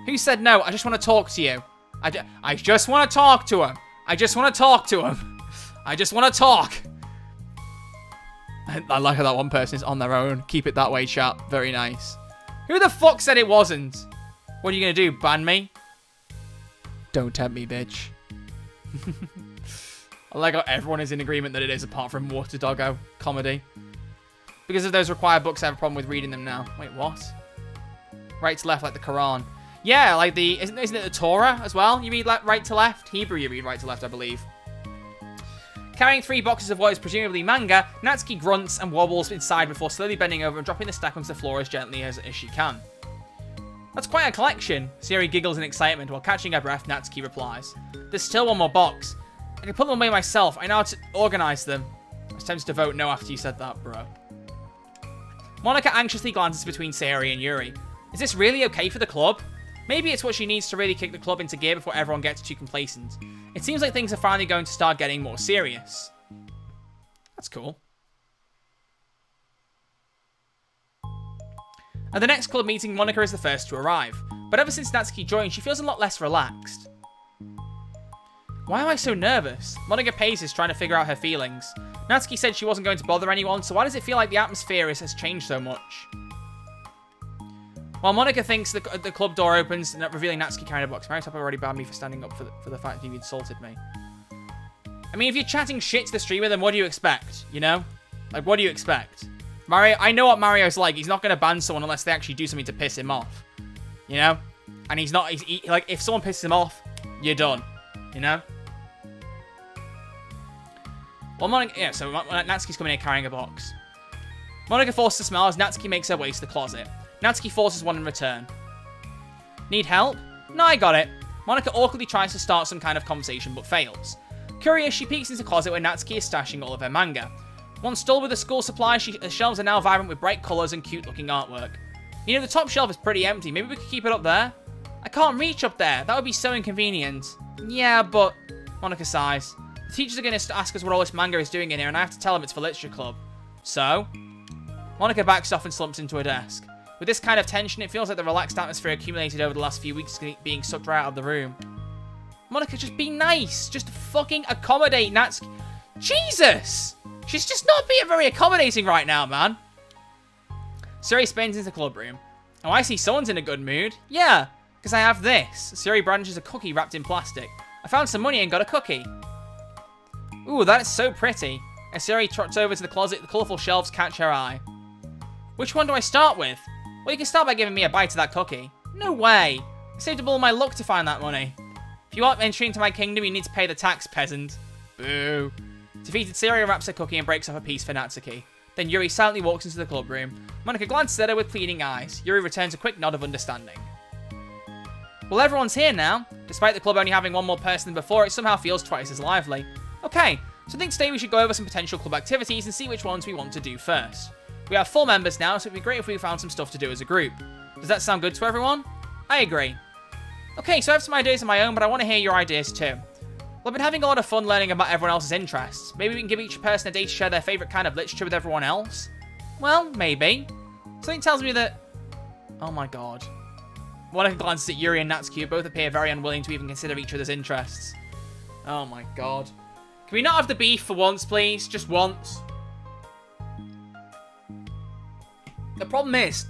Who said no? I just want to talk to you. I, ju I just want to talk to him. I just want to talk to him. I just want to talk. I like how that one person is on their own. Keep it that way, chat. Very nice. Who the fuck said it wasn't? What are you going to do? Ban me? Don't tempt me, bitch. I like how everyone is in agreement that it is, apart from Water Doggo comedy. Because of those required books, I have a problem with reading them now. Wait, what? Right to left, like the Quran. Yeah, like the... Isn't, isn't it the Torah as well? You read like, right to left? Hebrew you read right to left, I believe. Carrying three boxes of what is presumably manga, Natsuki grunts and wobbles inside before slowly bending over and dropping the stack onto the floor as gently as, as she can. That's quite a collection. Sayori giggles in excitement while catching her breath. Natsuki replies, "There's still one more box. I can put them away myself. I know how to organize them." I was tempted to vote no after you said that, bro. Monika anxiously glances between Sayori and Yuri. Is this really okay for the club? Maybe it's what she needs to really kick the club into gear before everyone gets too complacent. It seems like things are finally going to start getting more serious. That's cool. At the next club meeting, Monika is the first to arrive. But ever since Natsuki joined, she feels a lot less relaxed. Why am I so nervous? Monika paces, trying to figure out her feelings. Natsuki said she wasn't going to bother anyone, so why does it feel like the atmosphere has changed so much? While Monika thinks the, the club door opens, revealing Natsuki carrying a box. Maritop already banned me for standing up for the, for the fact that you insulted me. I mean, if you're chatting shit to the streamer, then what do you expect, you know? Like, what do you expect? Mario, I know what Mario's like. He's not going to ban someone unless they actually do something to piss him off. You know? And he's not... He's, he, like, if someone pisses him off, you're done. You know? Well, Monica... Yeah, so Natsuki's coming in carrying a box. Monica forces a smile as Natsuki makes her way to the closet. Natsuki forces one in return. Need help? No, I got it. Monica awkwardly tries to start some kind of conversation but fails. Curious, she peeks into the closet where Natsuki is stashing all of her manga. Once dull with the school supplies, she, her shelves are now vibrant with bright colours and cute-looking artwork. You know, the top shelf is pretty empty. Maybe we could keep it up there? I can't reach up there. That would be so inconvenient. Yeah, but... Monica sighs. The teachers are going to ask us what all this manga is doing in here, and I have to tell them it's for Literature Club. So? Monica backs off and slumps into her desk. With this kind of tension, it feels like the relaxed atmosphere accumulated over the last few weeks is being sucked right out of the room. Monica, just be nice. Just fucking accommodate Natsuki. Jesus! She's just not being very accommodating right now, man. Suri spins into the club room. Oh, I see someone's in a good mood. Yeah, because I have this. Suri brandishes a cookie wrapped in plastic. I found some money and got a cookie. Ooh, that's so pretty. As Suri trots over to the closet, the colourful shelves catch her eye. Which one do I start with? Well, you can start by giving me a bite of that cookie. No way. I saved up all my luck to find that money. If you aren't entering into my kingdom, you need to pay the tax, peasant. Boo. Defeated, Siri wraps her cookie and breaks off a piece for Natsuki. Then Yuri silently walks into the club room. Monica glances at her with pleading eyes. Yuri returns a quick nod of understanding. Well, everyone's here now. Despite the club only having one more person than before, it somehow feels twice as lively. Okay, so I think today we should go over some potential club activities and see which ones we want to do first. We have full members now, so it'd be great if we found some stuff to do as a group. Does that sound good to everyone? I agree. Okay, so I have some ideas of my own, but I want to hear your ideas too. Well, I've been having a lot of fun learning about everyone else's interests. Maybe we can give each person a day to share their favourite kind of literature with everyone else? Well, maybe. Something tells me that... Oh my god. Monica glances at Yuri and Natsuki, who both appear very unwilling to even consider each other's interests. Oh my god. Can we not have the beef for once, please? Just once. The problem is,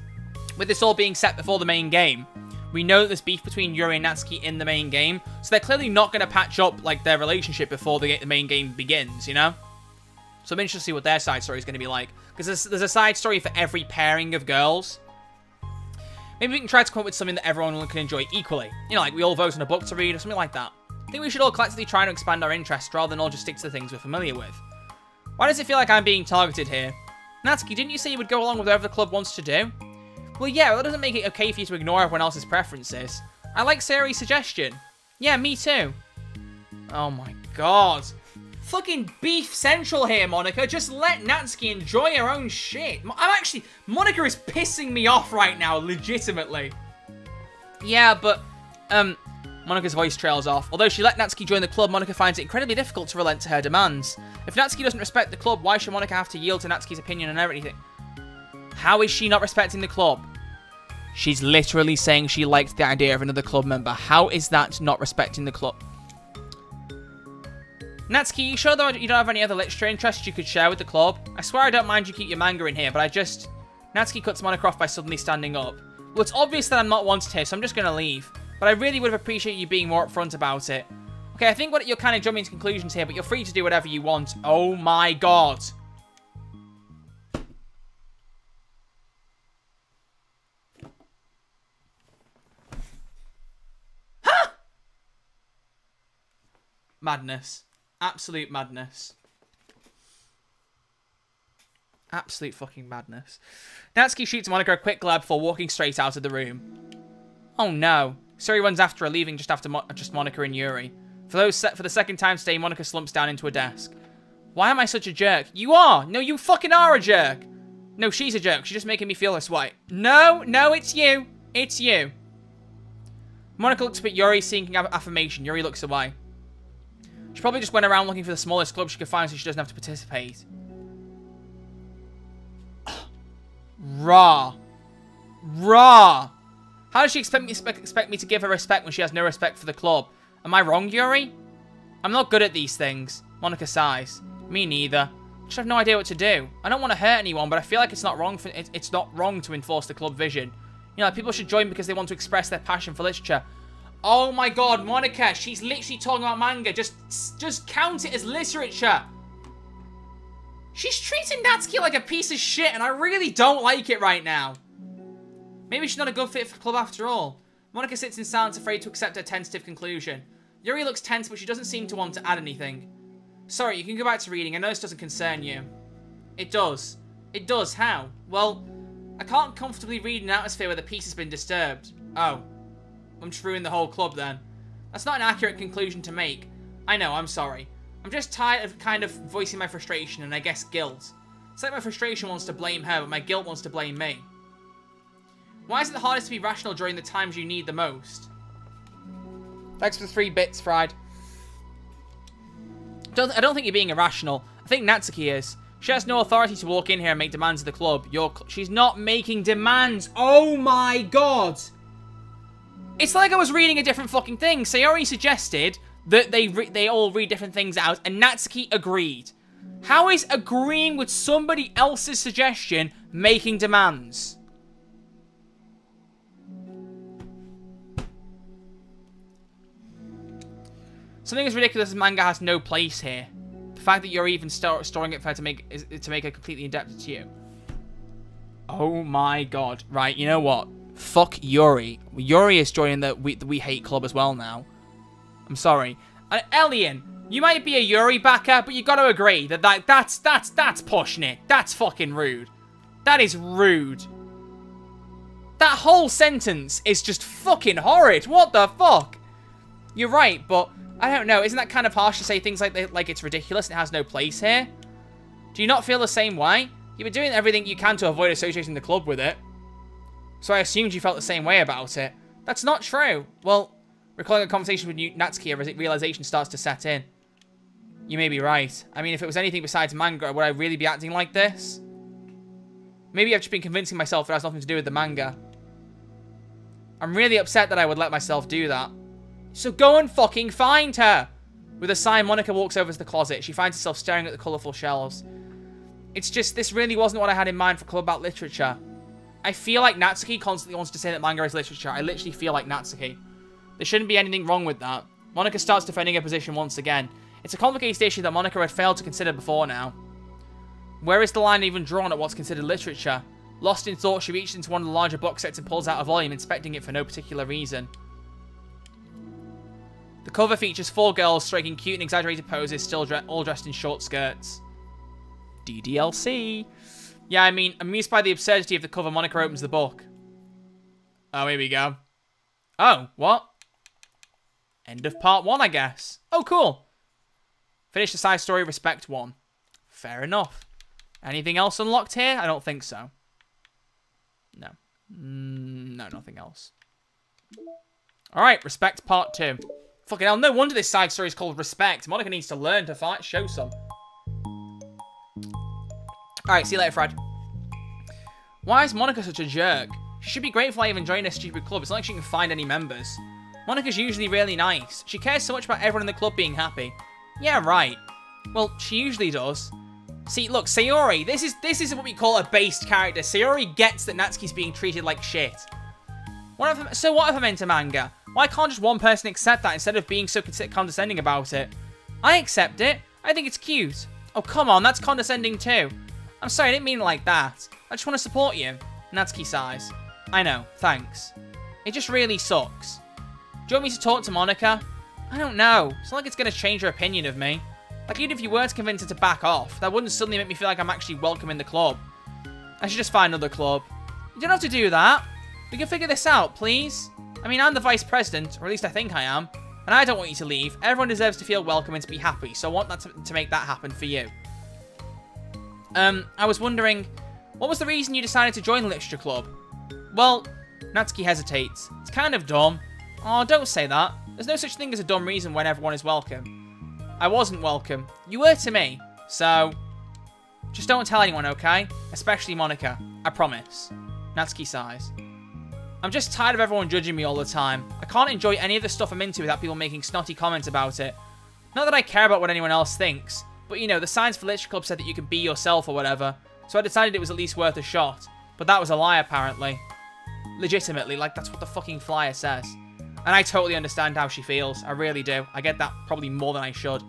with this all being set before the main game, we know that there's beef between Yuri and Natsuki in the main game, so they're clearly not going to patch up like their relationship before the, the main game begins, you know? So I'm interested to see what their side story is going to be like, because there's, there's a side story for every pairing of girls. Maybe we can try to come up with something that everyone can enjoy equally. You know, like we all vote on a book to read or something like that. I think we should all collectively try to expand our interests rather than all just stick to the things we're familiar with. Why does it feel like I'm being targeted here? Natsuki, didn't you say you would go along with whatever the club wants to do? Well, yeah, well, that doesn't make it okay for you to ignore everyone else's preferences. I like Sayori's suggestion. Yeah, me too. Oh my god. Fucking beef central here, Monica. Just let Natsuki enjoy her own shit. I'm actually... Monica is pissing me off right now, legitimately. Yeah, but... Um... Monica's voice trails off. Although she let Natsuki join the club, Monica finds it incredibly difficult to relent to her demands. If Natsuki doesn't respect the club, why should Monica have to yield to Natsuki's opinion on everything? How is she not respecting the club? She's literally saying she liked the idea of another club member. How is that not respecting the club? Natsuki, you sure that you don't have any other literature interests you could share with the club? I swear I don't mind you keep your manga in here, but I just... Natsuki cuts Monica off by suddenly standing up. Well, it's obvious that I'm not wanted here, so I'm just going to leave. But I really would have appreciated you being more upfront about it. Okay, I think what you're kind of jumping to conclusions here, but you're free to do whatever you want. Oh my god. Huh? Madness. Absolute madness. Absolute fucking madness. Natsuki shoots Monica a quick glare before walking straight out of the room. Oh no. Suri runs after her, leaving just after Mo just Monica and Yuri. For those set for the second time today, Monica slumps down into a desk. Why am I such a jerk? You are! No, you fucking are a jerk! No, she's a jerk. She's just making me feel this way. No, no, it's you. It's you. Monica looks up at Yuri, seeking affirmation. Yuri looks away. She probably just went around looking for the smallest club she could find so she doesn't have to participate. Raw. Raw. How does she expect me, expect me to give her respect when she has no respect for the club? Am I wrong, Yuri? I'm not good at these things. Monica sighs. Me neither. I just have no idea what to do. I don't want to hurt anyone, but I feel like it's not wrong for, it, it's not wrong to enforce the club vision. You know, like people should join because they want to express their passion for literature. Oh my god, Monica, she's literally talking about manga. Just, just count it as literature. She's treating Natsuki like a piece of shit, and I really don't like it right now. Maybe she's not a good fit for the club after all. Monika sits in silence, afraid to accept her tentative conclusion. Yuri looks tense, but she doesn't seem to want to add anything. Sorry, you can go back to reading. I know this doesn't concern you. It does. It does. How? Well, I can't comfortably read an atmosphere where the peace has been disturbed. Oh. I'm just ruining the whole club then. That's not an accurate conclusion to make. I know, I'm sorry. I'm just tired of kind of voicing my frustration and I guess guilt. It's like my frustration wants to blame her, but my guilt wants to blame me. Why is it the hardest to be rational during the times you need the most? Thanks for the three bits, Fried. Don't, I don't think you're being irrational. I think Natsuki is. She has no authority to walk in here and make demands of the club. Your cl She's not making demands. Oh my god. It's like I was reading a different fucking thing. Sayori suggested that they re they all read different things out, and Natsuki agreed. How is agreeing with somebody else's suggestion making demands? Something as ridiculous as manga has no place here. The fact that you're even st storing it for her to make is, to make her completely indebted to you. Oh my god! Right, you know what? Fuck Yuri. Yuri is joining the we, the we Hate Club as well now. I'm sorry. Uh, Elian, you might be a Yuri backer, but you got to agree that, that that's, that's, that's pushing it. That's fucking rude. That is rude. That whole sentence is just fucking horrid. What the fuck? You're right, but I don't know. Isn't that kind of harsh to say things like that, like it's ridiculous and it has no place here? Do you not feel the same way? You've been doing everything you can to avoid associating the club with it. So I assumed you felt the same way about it. That's not true. Well, recalling a conversation with Natsuki, a realization starts to set in. You may be right. I mean, if it was anything besides manga, would I really be acting like this? Maybe I've just been convincing myself that it has nothing to do with the manga. I'm really upset that I would let myself do that. So go and fucking find her! With a sigh, Monika walks over to the closet. She finds herself staring at the colourful shelves. It's just, this really wasn't what I had in mind for Club About Literature. I feel like Natsuki constantly wants to say that manga is literature. I literally feel like Natsuki. There shouldn't be anything wrong with that. Monika starts defending her position once again. It's a complicated issue that Monika had failed to consider before now. Where is the line even drawn at what's considered literature? Lost in thought, she reaches into one of the larger box sets and pulls out a volume, inspecting it for no particular reason. The cover features four girls striking cute and exaggerated poses, still dre- all dressed in short skirts. D D L C. Yeah, I mean, amused by the absurdity of the cover, Monika opens the book. Oh, here we go. Oh, what? End of part one, I guess. Oh, cool. Finish the side story, respect one. Fair enough. Anything else unlocked here? I don't think so. No. Mm, no, nothing else. All right, respect part two. Fucking hell, no wonder this side story is called Respect. Monika needs to learn to fight, show some. Alright, see you later, Fred. Why is Monika such a jerk? She should be grateful I even joined this stupid club. It's not like she can find any members. Monika's usually really nice. She cares so much about everyone in the club being happy. Yeah, right. Well, she usually does. See, look, Sayori, this is this is what we call a based character. Sayori gets that Natsuki's being treated like shit. What if, so what if I'm into manga? Why can't just one person accept that instead of being so condescending about it? I accept it. I think it's cute. Oh, come on, that's condescending too. I'm sorry, I didn't mean it like that. I just want to support you. Natsuki sighs. I know, thanks. It just really sucks. Do you want me to talk to Monika? I don't know. It's not like it's going to change her opinion of me. Like, even if you were to convince her to back off, that wouldn't suddenly make me feel like I'm actually welcome in the club. I should just find another club. You don't have to do that. We can figure this out, please. I mean, I'm the vice president, or at least I think I am, and I don't want you to leave. Everyone deserves to feel welcome and to be happy, so I want that to, to make that happen for you. Um, I was wondering, what was the reason you decided to join the Literature Club? Well, Natsuki hesitates. It's kind of dumb. Oh, don't say that. There's no such thing as a dumb reason when everyone is welcome. I wasn't welcome. You were to me. So, just don't tell anyone, okay? Especially Monika. I promise. Natsuki sighs. I'm just tired of everyone judging me all the time. I can't enjoy any of the stuff I'm into without people making snotty comments about it. Not that I care about what anyone else thinks. But, you know, the signs for Literature Club said that you could be yourself or whatever, so I decided it was at least worth a shot. But that was a lie, apparently. Legitimately, like, that's what the fucking flyer says. And I totally understand how she feels. I really do. I get that probably more than I should.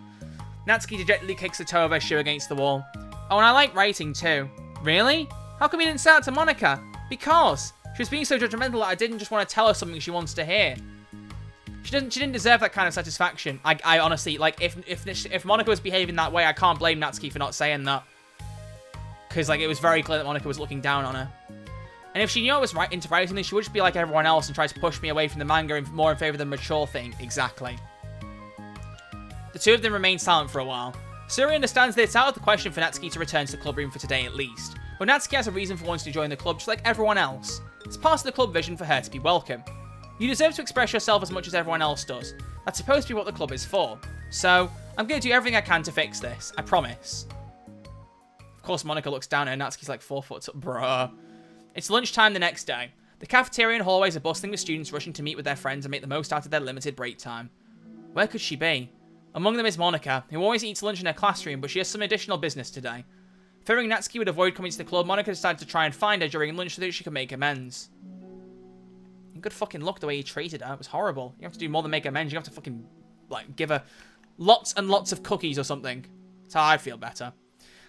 Natsuki dejectedly kicks the toe of her shoe against the wall. Oh, and I like rating too. Really? How come you didn't say that to Monica? Because she was being so judgmental that I didn't just want to tell her something she wants to hear. She didn't. She didn't deserve that kind of satisfaction. I, I honestly, like, if if if Monica was behaving that way, I can't blame Natsuki for not saying that. Because like, it was very clear that Monica was looking down on her. And if she knew I was right into writing, then she would just be like everyone else and try to push me away from the manga and more in favor of the mature thing. Exactly. The two of them remain silent for a while. Suri understands that it's out of the question for Natsuki to return to the club room for today at least. But Natsuki has a reason for wanting to join the club just like everyone else. It's part of the club vision for her to be welcome. You deserve to express yourself as much as everyone else does. That's supposed to be what the club is for. So, I'm going to do everything I can to fix this. I promise. Of course, Monica looks down and Natsuki's like four foot tall. Bruh. It's lunchtime the next day. The cafeteria and hallways are bustling with students rushing to meet with their friends and make the most out of their limited break time. Where could she be? Among them is Monica, who always eats lunch in her classroom, but she has some additional business today. Fearing Natsuki would avoid coming to the club, Monica decided to try and find her during lunch so that she could make amends. And good fucking luck the way he treated her. It was horrible. You have to do more than make amends. You have to fucking, like, give her lots and lots of cookies or something. That's how I feel better.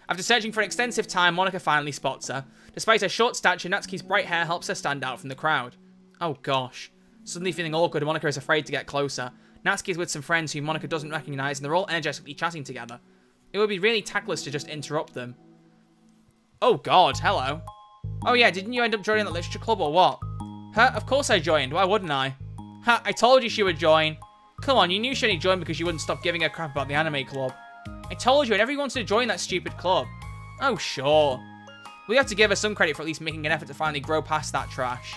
After searching for an extensive time, Monica finally spots her. Despite her short stature, Natsuki's bright hair helps her stand out from the crowd. Oh gosh. Suddenly feeling awkward, Monica is afraid to get closer. Natsuki is with some friends who Monica doesn't recognize and they're all energetically chatting together. It would be really tactless to just interrupt them. Oh god, hello. Oh yeah, didn't you end up joining the literature club or what? Huh? Of course I joined, why wouldn't I? Ha, I told you she would join. Come on, you knew she only joined because you wouldn't stop giving her crap about the anime club. I told you, and everyone wants to join that stupid club. Oh, sure. We have to give her some credit for at least making an effort to finally grow past that trash.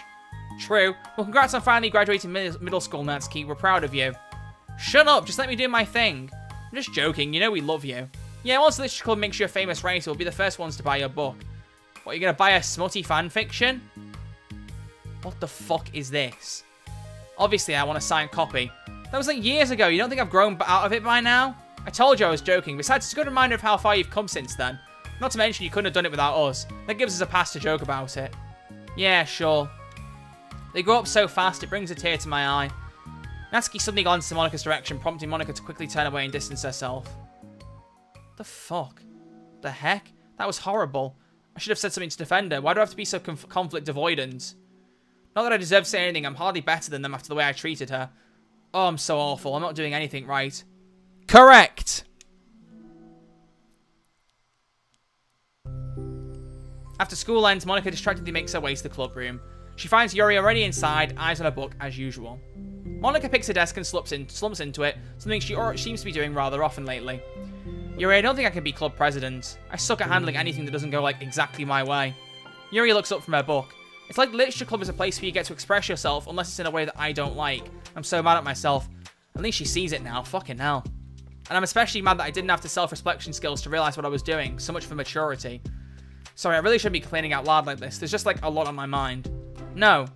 True. Well, congrats on finally graduating middle school, Natsuki. We're proud of you. Shut up. Just let me do my thing. I'm just joking. You know we love you. Yeah, once the literature club makes you a famous writer, we'll be the first ones to buy your book. What, are you going to buy a smutty fanfiction? What the fuck is this? Obviously, I want a signed copy. That was like years ago. You don't think I've grown out of it by now? I told you I was joking. Besides, it's a good reminder of how far you've come since then. Not to mention, you couldn't have done it without us. That gives us a pass to joke about it. Yeah, sure. They grow up so fast, it brings a tear to my eye. Natsuki suddenly glances in Monica's direction, prompting Monica to quickly turn away and distance herself. The fuck? The heck? That was horrible. I should have said something to defend her. Why do I have to be so conf conflict avoidant? Not that I deserve to say anything. I'm hardly better than them after the way I treated her. Oh, I'm so awful. I'm not doing anything right. Correct. After school ends, Monica distractedly makes her way to the club room. She finds Yuri already inside, eyes on her book as usual. Monica picks her desk and slumps, in, slumps into it, something she seems to be doing rather often lately. Yuri, I don't think I can be club president. I suck at handling anything that doesn't go like exactly my way. Yuri looks up from her book. It's like the literature club is a place where you get to express yourself, unless it's in a way that I don't like. I'm so mad at myself. At least she sees it now, fucking hell. And I'm especially mad that I didn't have the self-reflection skills to realise what I was doing. So much for maturity. Sorry, I really shouldn't be complaining out loud like this. There's just like a lot on my mind. No.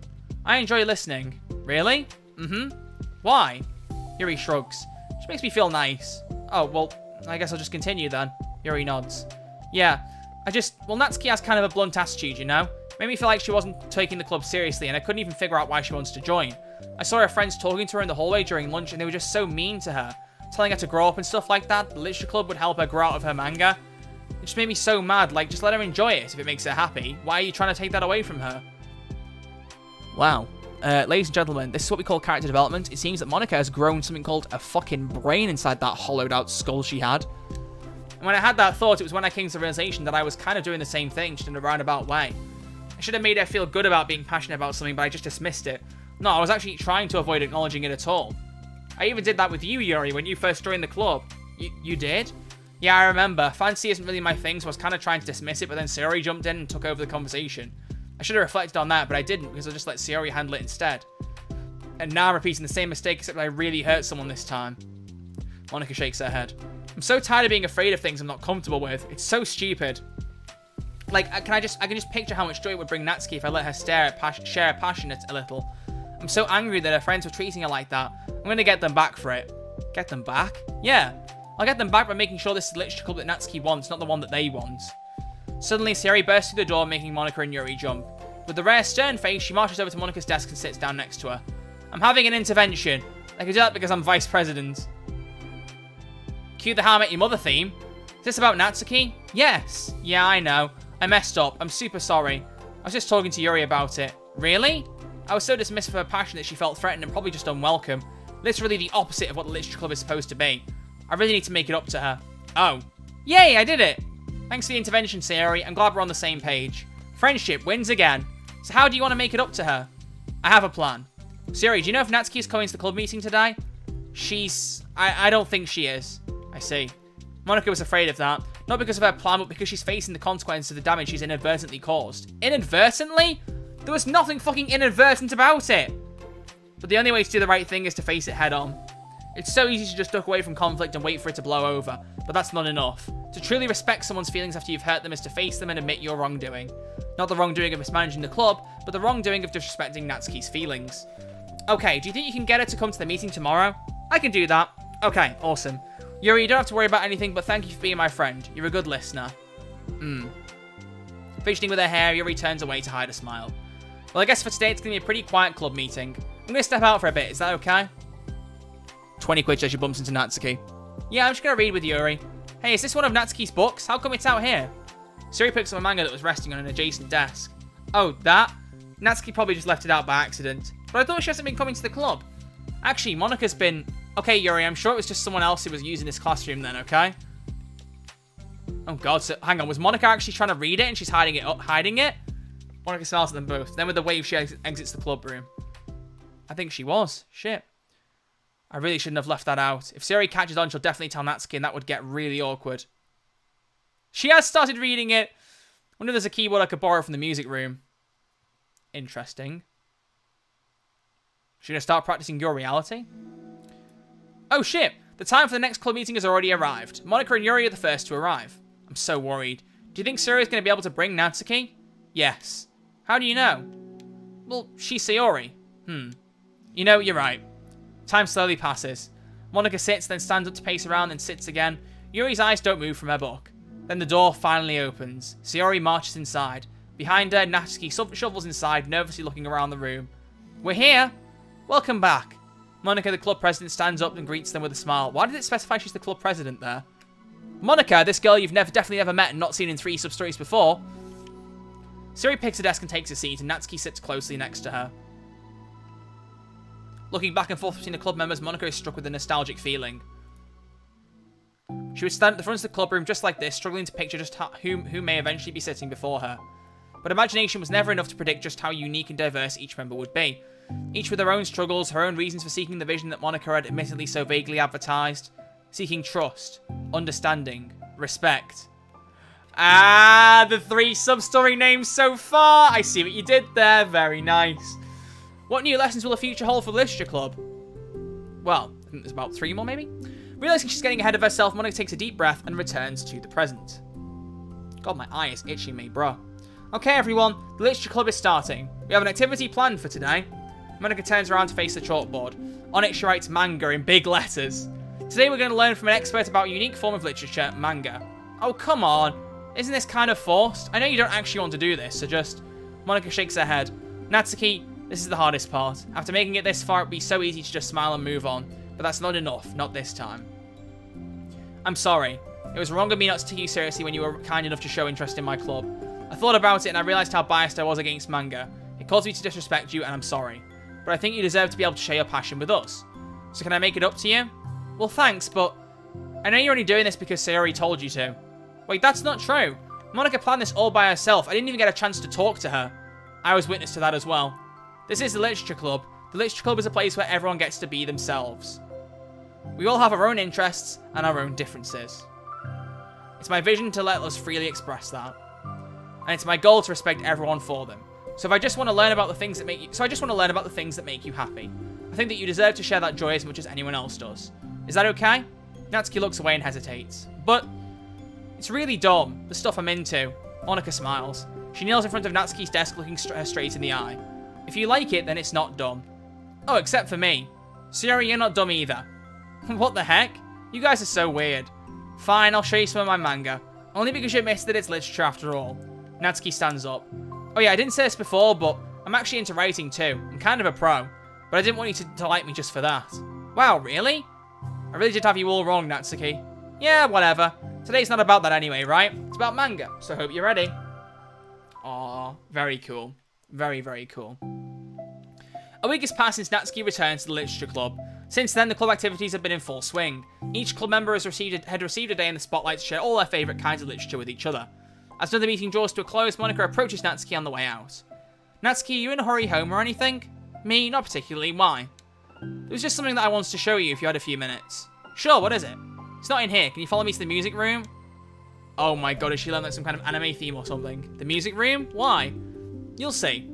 I enjoy listening. Really? Mm-hmm. Why? Yuri shrugs. Which makes me feel nice. Oh, well, I guess I'll just continue then. Yuri nods. Yeah. I just... Well, Natsuki has kind of a blunt attitude, you know? Made me feel like she wasn't taking the club seriously and I couldn't even figure out why she wants to join. I saw her friends talking to her in the hallway during lunch and they were just so mean to her. Telling her to grow up and stuff like that, the literature club would help her grow out of her manga. It just made me so mad, like, just let her enjoy it if it makes her happy. Why are you trying to take that away from her? Wow. Uh, ladies and gentlemen, this is what we call character development. It seems that Monica has grown something called a fucking brain inside that hollowed out skull she had. And when I had that thought, it was when I came to the realization that I was kind of doing the same thing, just in a roundabout way. I should have made her feel good about being passionate about something, but I just dismissed it. No, I was actually trying to avoid acknowledging it at all. I even did that with you, Yuri, when you first joined the club. You, you did? Yeah, I remember. Fancy isn't really my thing, so I was kind of trying to dismiss it, but then Sayori jumped in and took over the conversation. I should have reflected on that, but I didn't, because I just let Sayori handle it instead. And now I'm repeating the same mistake, except I really hurt someone this time. Monica shakes her head. I'm so tired of being afraid of things I'm not comfortable with. It's so stupid. Like, can I just, I can just picture how much joy it would bring Natsuki if I let her stare at pas- share her passion a little. I'm so angry that her friends were treating her like that. I'm going to get them back for it. Get them back? Yeah. I'll get them back by making sure this is the literature club that Natsuki wants, not the one that they want. Suddenly, Sayori bursts through the door, making Monica and Yuri jump. With a rare stern face, she marches over to Monica's desk and sits down next to her. I'm having an intervention. I can do that because I'm vice president. Cue the how I met your mother theme. this about Natsuki? Yes. Yeah, I know. I messed up. I'm super sorry. I was just talking to Yuri about it. Really? I was so dismissive of her passion that she felt threatened and probably just unwelcome. Literally the opposite of what the literature club is supposed to be. I really need to make it up to her. Oh. Yay, I did it. Thanks for the intervention, Sayori. I'm glad we're on the same page. Friendship wins again. So how do you want to make it up to her? I have a plan. Sayori, do you know if Natsuki is coming to the club meeting today? She's... I, I don't think she is. I see. Monika was afraid of that. Not because of her plan, but because she's facing the consequences of the damage she's inadvertently caused. Inadvertently? There was nothing fucking inadvertent about it. But the only way to do the right thing is to face it head on. It's so easy to just duck away from conflict and wait for it to blow over, but that's not enough. To truly respect someone's feelings after you've hurt them is to face them and admit your wrongdoing. Not the wrongdoing of mismanaging the club, but the wrongdoing of disrespecting Natsuki's feelings. Okay, do you think you can get her to come to the meeting tomorrow? I can do that. Okay, awesome. Yuri, you don't have to worry about anything, but thank you for being my friend. You're a good listener. Hmm. Fidgeting with her hair, Yuri turns away to hide a smile. Well, I guess for today it's going to be a pretty quiet club meeting. I'm going to step out for a bit, is that okay? twenty quid as she bumps into Natsuki. Yeah, I'm just going to read with Yuri. Hey, is this one of Natsuki's books? How come it's out here? Sayori picks up a manga that was resting on an adjacent desk. Oh, that? Natsuki probably just left it out by accident. But I thought she hasn't been coming to the club. Actually, Monika's been... Okay, Yuri, I'm sure it was just someone else who was using this classroom then, okay? Oh, God, so... Hang on, was Monika actually trying to read it and she's hiding it up? Hiding it? Monika smiles at them both. Then with a wave, she ex exits the club room. I think she was. Shit. I really shouldn't have left that out. If Sayori catches on, she'll definitely tell Natsuki, and that would get really awkward. She has started reading it. I wonder if there's a keyboard I could borrow from the music room. Interesting. Should I start practicing your reality? Oh shit! The time for the next club meeting has already arrived. Monika and Yuri are the first to arrive. I'm so worried. Do you think Sayori is going to be able to bring Natsuki? Yes. How do you know? Well, she's Sayori. Hmm. You know, you're right. Time slowly passes. Monika sits, then stands up to pace around, then sits again. Yuri's eyes don't move from her book. Then the door finally opens. Sayori marches inside. Behind her, Natsuki shovels inside, nervously looking around the room. We're here! Welcome back. Monika, the club president, stands up and greets them with a smile. Why did it specify she's the club president there? Monika, this girl you've never, definitely never met and not seen in three sub-stories before. Sayori picks a desk and takes a seat, and Natsuki sits closely next to her. Looking back and forth between the club members, Monika is struck with a nostalgic feeling. She would stand at the front of the club room just like this, struggling to picture just who, who may eventually be sitting before her. But imagination was never enough to predict just how unique and diverse each member would be. Each with their own struggles, her own reasons for seeking the vision that Monika had admittedly so vaguely advertised. Seeking trust, understanding, respect. Ah, the three sub-story names so far! I see what you did there, very nice. What new lessons will the future hold for the Literature Club? Well, I think there's about three more, maybe? Realising she's getting ahead of herself, Monika takes a deep breath and returns to the present. God, my eye is itching me, bruh. Okay, everyone, the Literature Club is starting. We have an activity planned for today. Monika turns around to face the chalkboard. On it, she writes manga in big letters. Today, we're going to learn from an expert about a unique form of literature, manga. Oh, come on. Isn't this kind of forced? I know you don't actually want to do this, so just... Monika shakes her head. Natsuki... This is the hardest part. After making it this far, it'd be so easy to just smile and move on. But that's not enough. Not this time. I'm sorry. It was wrong of me not to take you seriously when you were kind enough to show interest in my club. I thought about it and I realised how biased I was against manga. It caused me to disrespect you and I'm sorry. But I think you deserve to be able to share your passion with us. So can I make it up to you? Well, thanks, but... I know you're only doing this because Sayori told you to. Wait, that's not true. Monika planned this all by herself. I didn't even get a chance to talk to her. I was witness to that as well. This is the Literature Club. The Literature Club is a place where everyone gets to be themselves. We all have our own interests and our own differences. It's my vision to let us freely express that. And it's my goal to respect everyone for them. So if I just want to learn about the things that make you so I just want to learn about the things that make you happy. I think that you deserve to share that joy as much as anyone else does. Is that okay? Natsuki looks away and hesitates. But it's really dumb, the stuff I'm into. Monika smiles. She kneels in front of Natsuki's desk, looking her straight in the eye. If you like it, then it's not dumb. Oh, except for me. Sayori, you're not dumb either. What the heck? You guys are so weird. Fine, I'll show you some of my manga. Only because you admit that it's literature after all. Natsuki stands up. Oh yeah, I didn't say this before, but I'm actually into writing too. I'm kind of a pro. But I didn't want you to, to like me just for that. Wow, really? I really did have you all wrong, Natsuki. Yeah, whatever. Today's not about that anyway, right? It's about manga, so hope you're ready. Aw, very cool. Very, very cool. A week has passed since Natsuki returned to the literature club. Since then, the club activities have been in full swing. Each club member has received a, had received a day in the spotlight to share all their favourite kinds of literature with each other. As another meeting draws to a close, Monika approaches Natsuki on the way out. Natsuki, are you in a hurry home or anything? Me? Not particularly. Why? It was just something that I wanted to show you if you had a few minutes. Sure, what is it? It's not in here. Can you follow me to the music room? Oh my god, has she learned like some kind of anime theme or something? The music room? Why? You'll see.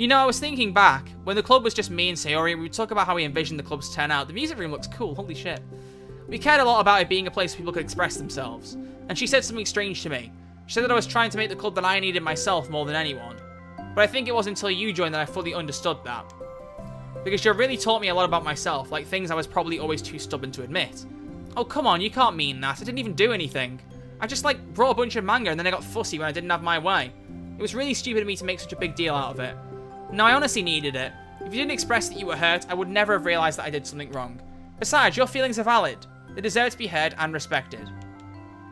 You know, I was thinking back, when the club was just me and Sayori, we would talk about how we envisioned the club's turnout. The music room looks cool, holy shit. We cared a lot about it being a place where people could express themselves. And she said something strange to me. She said that I was trying to make the club that I needed myself more than anyone. But I think it was until you joined that I fully understood that. Because you really taught me a lot about myself, like things I was probably always too stubborn to admit. Oh, come on, you can't mean that. I didn't even do anything. I just, like, brought a bunch of manga and then I got fussy when I didn't have my way. It was really stupid of me to make such a big deal out of it. No, I honestly needed it. If you didn't express that you were hurt, I would never have realised that I did something wrong. Besides, your feelings are valid. They deserve to be heard and respected.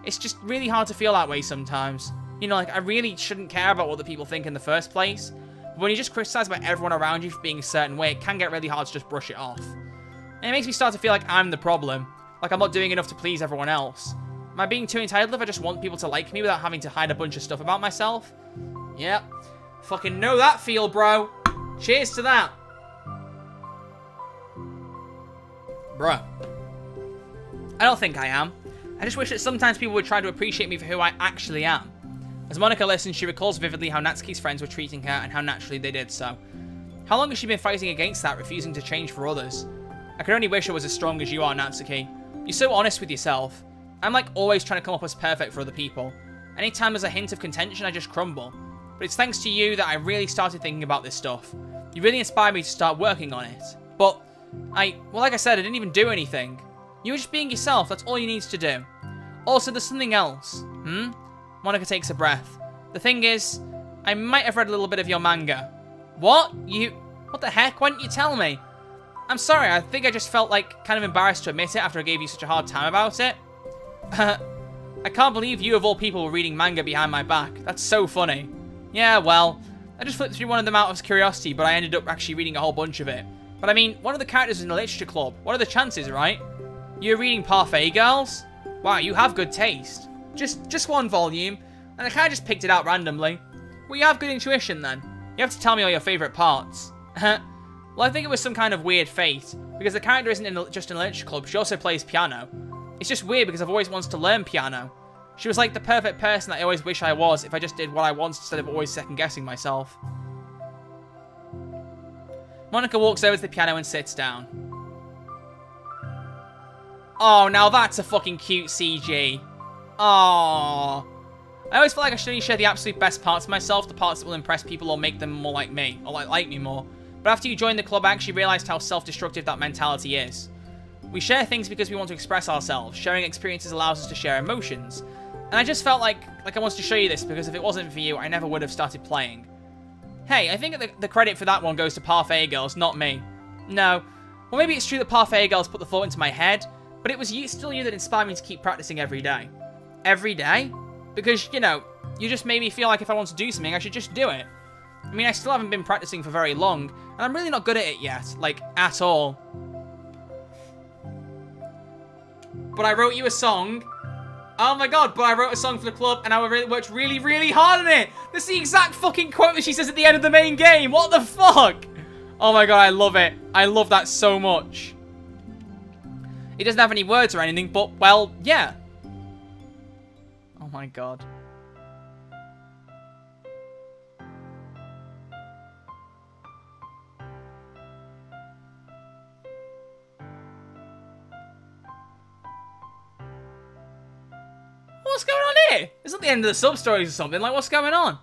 It's just really hard to feel that way sometimes. You know, like, I really shouldn't care about what the people think in the first place. But when you're just criticised by everyone around you for being a certain way, it can get really hard to just brush it off. And it makes me start to feel like I'm the problem. Like, I'm not doing enough to please everyone else. Am I being too entitled if I just want people to like me without having to hide a bunch of stuff about myself? Yep. Fucking know that feel, bro. Cheers to that. Bruh. I don't think I am. I just wish that sometimes people would try to appreciate me for who I actually am. As Monika listens, she recalls vividly how Natsuki's friends were treating her and how naturally they did so. How long has she been fighting against that, refusing to change for others? I could only wish I was as strong as you are, Natsuki. You're so honest with yourself. I'm like always trying to come up as perfect for other people. Anytime there's a hint of contention, I just crumble. But it's thanks to you that I really started thinking about this stuff. You really inspired me to start working on it. But, I, well like I said, I didn't even do anything. You were just being yourself, that's all you needed to do. Also, there's something else. Hmm? Monika takes a breath. The thing is, I might have read a little bit of your manga. What? You, what the heck? Why didn't you tell me? I'm sorry, I think I just felt like kind of embarrassed to admit it after I gave you such a hard time about it. I can't believe you of all people were reading manga behind my back. That's so funny. Yeah, well, I just flipped through one of them out of curiosity, but I ended up actually reading a whole bunch of it. But I mean, one of the characters in the literature club. What are the chances, right? You're reading Parfait Girls? Wow, you have good taste. Just just one volume, and I kind of just picked it out randomly. Well, you have good intuition then. You have to tell me all your favourite parts. Well, I think it was some kind of weird fate, because the character isn't in, just in the literature club, she also plays piano. It's just weird because I've always wanted to learn piano. She was like the perfect person that I always wish I was if I just did what I wanted instead of always second-guessing myself. Monika walks over to the piano and sits down. Oh, now that's a fucking cute C G. Aww. I always feel like I should only share the absolute best parts of myself, the parts that will impress people or make them more like me, or like, like me more. But after you joined the club, I actually realised how self-destructive that mentality is. We share things because we want to express ourselves. Sharing experiences allows us to share emotions. And I just felt like like I wanted to show you this, because if it wasn't for you, I never would have started playing. Hey, I think the, the credit for that one goes to Parfait Girls, not me. No. Well, maybe it's true that Parfait Girls put the thought into my head, but it was you, still you that inspired me to keep practicing every day. Every day? Because, you know, you just made me feel like if I want to do something, I should just do it. I mean, I still haven't been practicing for very long, and I'm really not good at it yet. Like, at all. But I wrote you a song. Oh my god, but I wrote a song for the club and I really worked really, really hard on it. That's the exact fucking quote that she says at the end of the main game. What the fuck? Oh my god, I love it. I love that so much. It doesn't have any words or anything, but, well, yeah. Oh my god. What's going on here? It's not the end of the sub-stories or something. Like, what's going on?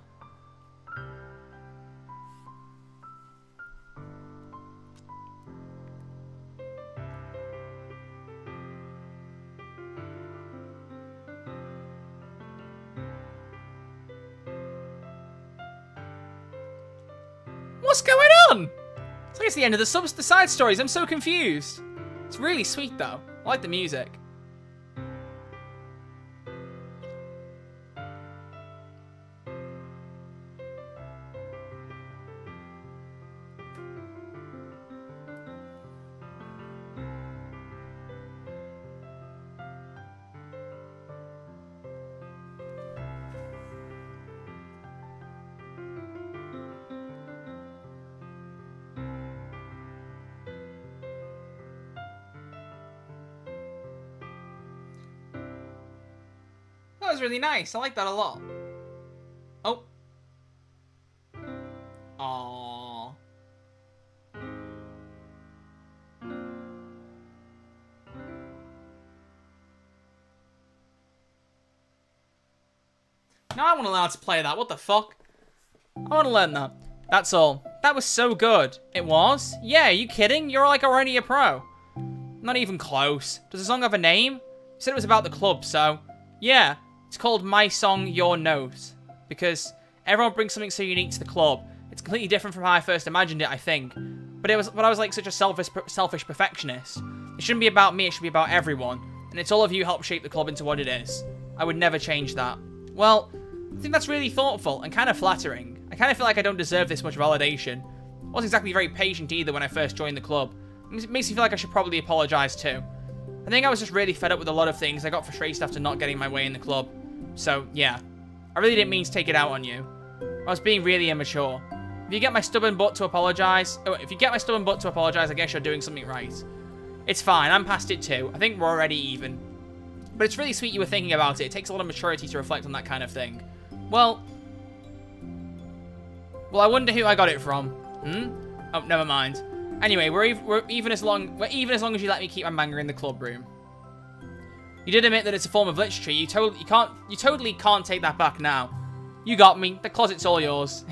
What's going on? It's like it's the end of the sub- the side stories. I'm so confused. It's really sweet, though. I like the music. was really nice. I like that a lot. Oh. Aww. No, I wasn't allowed to play that. What the fuck? I want to learn that. That's all. That was so good. It was? Yeah, are you kidding? You're like already a pro. Not even close. Does the song have a name? You said it was about the club, so... Yeah, it's called My Song, Your Nose. Because everyone brings something so unique to the club. It's completely different from how I first imagined it, I think. But it was, but I was like such a selfish, selfish perfectionist. It shouldn't be about me, it should be about everyone. And it's all of you helped shape the club into what it is. I would never change that. Well... I think that's really thoughtful and kind of flattering. I kind of feel like I don't deserve this much validation. I wasn't exactly very patient either when I first joined the club. It makes me feel like I should probably apologize too. I think I was just really fed up with a lot of things. I got frustrated after not getting my way in the club. So, yeah. I really didn't mean to take it out on you. I was being really immature. If you get my stubborn butt to apologize... Oh, if you get my stubborn butt to apologize, I guess you're doing something right. It's fine. I'm past it too. I think we're already even. But it's really sweet you were thinking about it. It takes a lot of maturity to reflect on that kind of thing. Well, well, I wonder who I got it from. Hmm? Oh, never mind. Anyway, we're, ev we're even as long. We're even as long as you let me keep my manga in the club room. You did admit that it's a form of literature. You totally, you can't, you totally can't take that back now. You got me. The closet's all yours.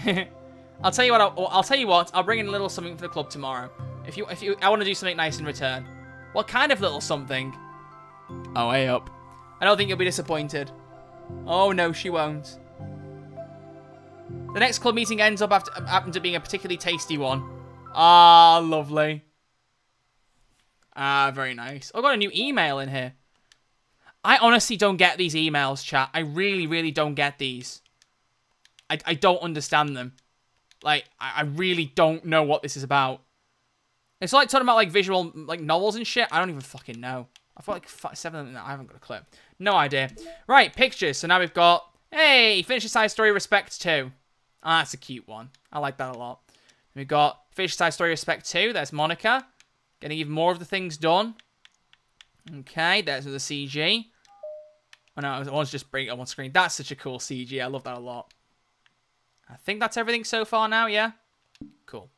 I'll tell you what. I'll, I'll tell you what. I'll bring in a little something for the club tomorrow. If you, if you, I want to do something nice in return. What kind of little something? Oh, hey up. I don't think you'll be disappointed. Oh no, she won't. The next club meeting ends up after, after being a particularly tasty one. Ah, lovely. Ah, very nice. I got a new email in here. I honestly don't get these emails, chat. I really, really don't get these. I, I don't understand them. Like, I, I really don't know what this is about. It's like talking about, like, visual, like, novels and shit. I don't even fucking know. I've got, like, five, seven of them. I haven't got a clue. No idea. Right, pictures. So now we've got... Hey, finish your side story, respect two. Ah, that's a cute one. I like that a lot. We've got Fish Side Story Respect two. There's Monica. Getting even more of the things done. Okay, there's the C G. Oh, no, I want to just bring it on one screen. That's such a cool C G. I love that a lot. I think that's everything so far now, yeah? Cool.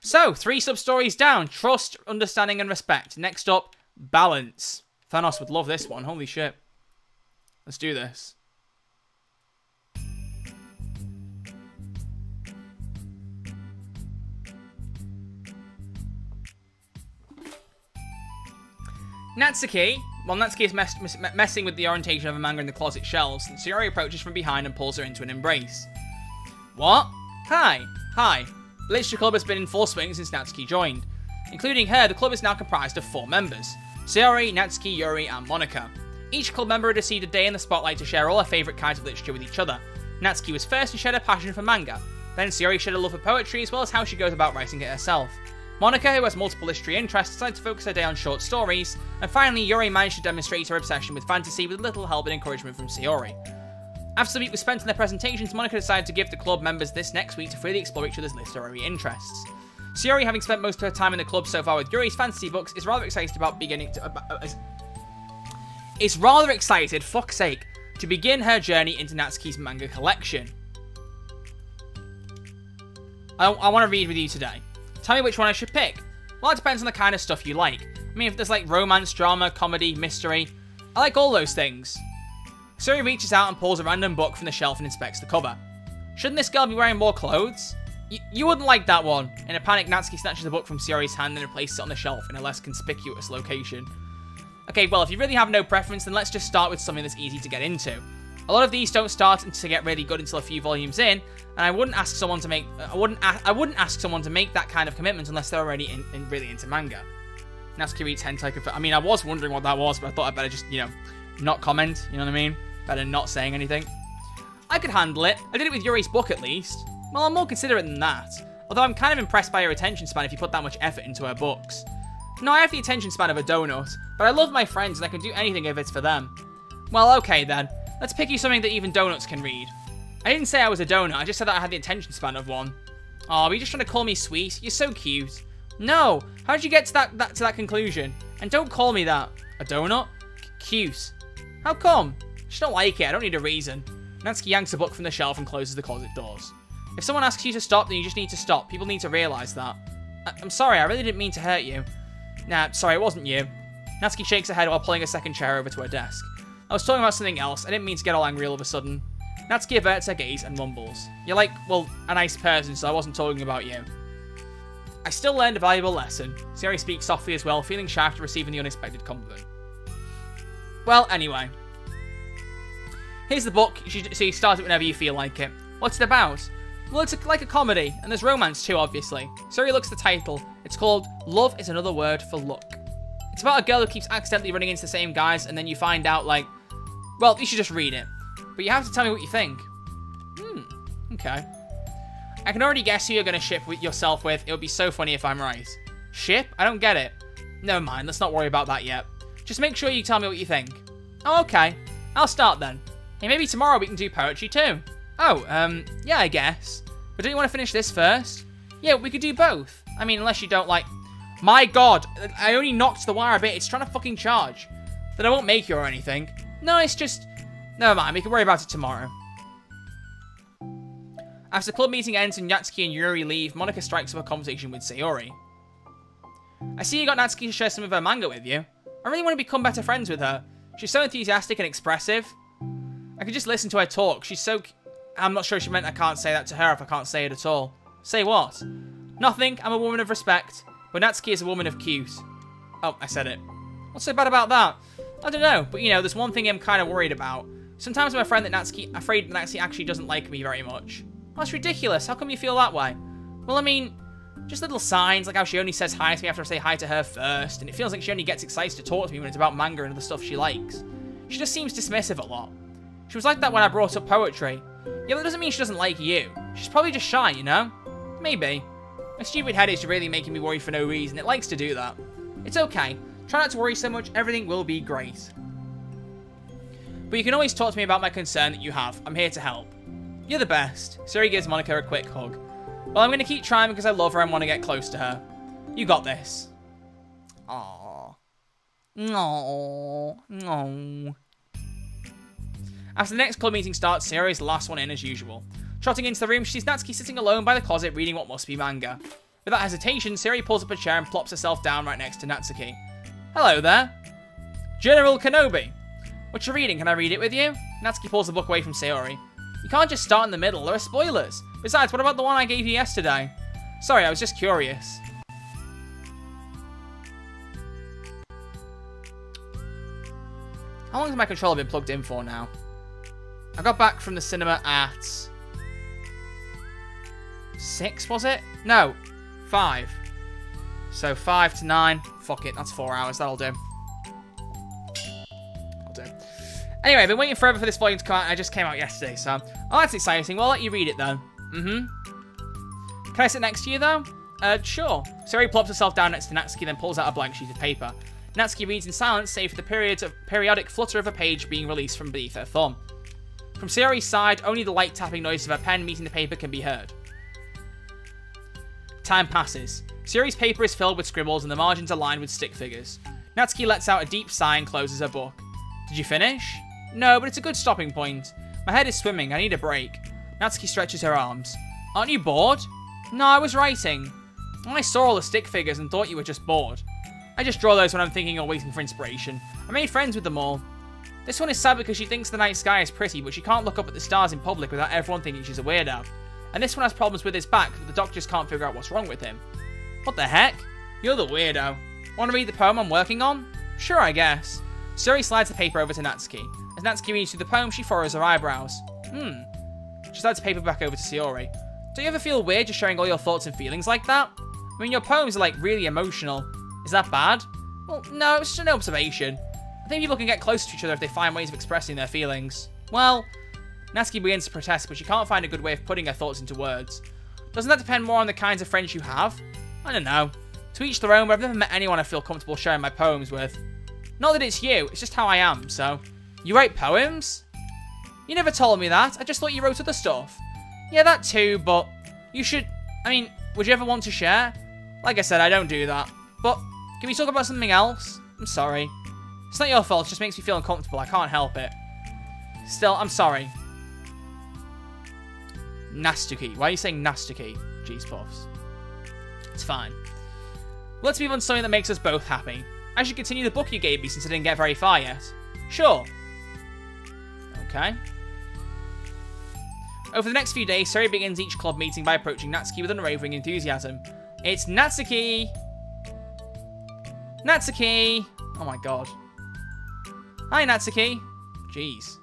So, three sub-stories down. Trust, Understanding, and Respect. Next up, Balance. Thanos would love this one. Holy shit. Let's do this. Natsuki, well, Natsuki is mess mess messing with the orientation of a manga in the closet shelves, and Sayori approaches from behind and pulls her into an embrace. What? Hi. Hi. The Literature Club has been in full swing since Natsuki joined. Including her, the club is now comprised of four members. Sayori, Natsuki, Yuri, and Monika. Each club member had received a day in the spotlight to share all her favourite kinds of literature with each other. Natsuki was first to shed her passion for manga. Then Sayori shed her love for poetry as well as how she goes about writing it herself. Monika, who has multiple literary interests, decided to focus her day on short stories, and finally Yuri managed to demonstrate her obsession with fantasy with little help and encouragement from Sayori. After the week was spent on their presentations, Monika decided to give the club members this next week to freely explore each other's literary interests. Sayori, having spent most of her time in the club so far with Yuri's fantasy books, is rather excited about beginning to... Uh, uh, is, is rather excited, fuck's sake, to begin her journey into Natsuki's manga collection. I, I want to read with you today. Tell me which one I should pick. Well, it depends on the kind of stuff you like. I mean, if there's like romance, drama, comedy, mystery. I like all those things. Sayori reaches out and pulls a random book from the shelf and inspects the cover. Shouldn't this girl be wearing more clothes? Y you wouldn't like that one. In a panic, Natsuki snatches the book from Sayori's hand and replaces it on the shelf in a less conspicuous location. Okay, well, if you really have no preference, then let's just start with something that's easy to get into. A lot of these don't start to get really good until a few volumes in, and I wouldn't ask someone to make I wouldn't I wouldn't ask someone to make that kind of commitment unless they're already in, in really into manga. Natsuki reads hentai. I mean, I was wondering what that was, but I thought I'd better just, you know, not comment. You know what I mean? Better not saying anything. I could handle it. I did it with Yuri's book at least. Well, I'm more considerate than that. Although I'm kind of impressed by her attention span if you put that much effort into her books. No, I have the attention span of a donut, but I love my friends and I can do anything if it's for them. Well, okay then. Let's pick you something that even donuts can read. I didn't say I was a donut, I just said that I had the attention span of one. Aw, oh, were you just trying to call me sweet? You're so cute. No, how'd you get to that, that, to that conclusion? And don't call me that. A donut? C cute. How come? She don't like it. I don't need a reason. Natsuki yanks a book from the shelf and closes the closet doors. If someone asks you to stop, then you just need to stop. People need to realise that. I I'm sorry, I really didn't mean to hurt you. Nah, sorry, it wasn't you. Natsuki shakes her head while pulling a second chair over to her desk. I was talking about something else. I didn't mean to get all angry all of a sudden. Natsuki averts her gaze and mumbles. You're like, well, a nice person, so I wasn't talking about you. I still learned a valuable lesson. Sayori speaks softly as well, feeling shy after receiving the unexpected compliment. Well, anyway. Here's the book, so you start it whenever you feel like it. What's it about? Well, it's like a comedy, and there's romance too, obviously. Sayori looks at the title. It's called Love is Another Word for Luck. It's about a girl who keeps accidentally running into the same guys, and then you find out, like, well, you should just read it. But you have to tell me what you think. Hmm, okay. I can already guess who you're going to ship with yourself with. It would be so funny if I'm right. Ship? I don't get it. Never mind, let's not worry about that yet. Just make sure you tell me what you think. Oh, okay. I'll start then. Hey, maybe tomorrow we can do poetry too. Oh, um, yeah, I guess. But don't you want to finish this first? Yeah, we could do both. I mean, unless you don't like... My god, I only knocked the wire a bit. It's trying to fucking charge. Then I won't make you or anything. No, it's just... Never mind, we can worry about it tomorrow. As the club meeting ends and Natsuki and Yuri leave, Monika strikes up a conversation with Sayori. I see you got Natsuki to share some of her manga with you. I really want to become better friends with her. She's so enthusiastic and expressive. I could just listen to her talk. She's so... I'm not sure she meant I can't say that to her if I can't say it at all. Say what? Nothing. I'm a woman of respect. But Natsuki is a woman of cute. Oh, I said it. What's so bad about that? I don't know. But, you know, there's one thing I'm kind of worried about. Sometimes I'm afraid that Natsuki, afraid that Natsuki actually doesn't like me very much. Oh, that's ridiculous. How come you feel that way? Well, I mean, just little signs, like how she only says hi to me after I say hi to her first, and it feels like she only gets excited to talk to me when it's about manga and other stuff she likes. She just seems dismissive a lot. She was like that when I brought up poetry. Yeah, but that doesn't mean she doesn't like you. She's probably just shy, you know? Maybe. My stupid head is really making me worry for no reason. It likes to do that. It's okay. Try not to worry so much. Everything will be great. But you can always talk to me about my concern that you have. I'm here to help. You're the best. Sayori gives Monika a quick hug. Well, I'm going to keep trying because I love her and want to get close to her. You got this. Aww. No. No. After the next club meeting starts, Sayori is the last one in as usual. Trotting into the room, she sees Natsuki sitting alone by the closet reading what must be manga. Without hesitation, Sayori pulls up a chair and plops herself down right next to Natsuki. Hello there. General Kenobi. What you reading? Can I read it with you? Natsuki pulls the book away from Sayori. You can't just start in the middle. There are spoilers. Besides, what about the one I gave you yesterday? Sorry, I was just curious. How long has my controller been plugged in for now? I got back from the cinema at... six, was it? No, five. So five to nine. Fuck it, that's four hours. That'll do. I'll do. Anyway, I've been waiting forever for this volume to come out, and I just came out yesterday, so... Oh, that's exciting. Well, I'll let you read it, then. Mm-hmm. Can I sit next to you, though? Uh, sure. Sayori plops herself down next to Natsuki, then pulls out a blank sheet of paper. Natsuki reads in silence, save for the periods of periodic flutter of a page being released from beneath her thumb. From Sayori's side, only the light tapping noise of her pen meeting the paper can be heard. Time passes. Sayori's paper is filled with scribbles and the margins are lined with stick figures. Natsuki lets out a deep sigh and closes her book. Did you finish? No, but it's a good stopping point. My head is swimming. I need a break. Natsuki stretches her arms. Aren't you bored? No, I was writing. I saw all the stick figures and thought you were just bored. I just draw those when I'm thinking or waiting for inspiration. I made friends with them all. This one is sad because she thinks the night sky is pretty, but she can't look up at the stars in public without everyone thinking she's a weirdo. And this one has problems with his back, but the doctors can't figure out what's wrong with him. What the heck? You're the weirdo. Want to read the poem I'm working on? Sure, I guess. Sayori slides the paper over to Natsuki. As Natsuki reads through the poem, she furrows her eyebrows. Hmm. She slides the paper back over to Sayori. Don't you ever feel weird just sharing all your thoughts and feelings like that? I mean, your poems are, like, really emotional. Is that bad? Well, no, it's just an observation. I think people can get close to each other if they find ways of expressing their feelings. Well, Natsuki begins to protest, but she can't find a good way of putting her thoughts into words. Doesn't that depend more on the kinds of friends you have? I don't know. To each their own, but I've never met anyone I feel comfortable sharing my poems with. Not that it's you, it's just how I am, so. You write poems? You never told me that, I just thought you wrote other stuff. Yeah, that too, but you should, I mean, would you ever want to share? Like I said, I don't do that. But, can we talk about something else? I'm sorry. It's not your fault, it just makes me feel uncomfortable, I can't help it. Still, I'm sorry. Nastuki. Why are you saying Nastuki? Jeez, puffs. It's fine. Let's move on to something that makes us both happy. I should continue the book you gave me since I didn't get very far yet. Sure. Okay. Over the next few days, Sari begins each club meeting by approaching Natsuki with unwavering enthusiasm. It's Natsuki! Natsuki! Oh my god. Hi, Natsuki. Jeez.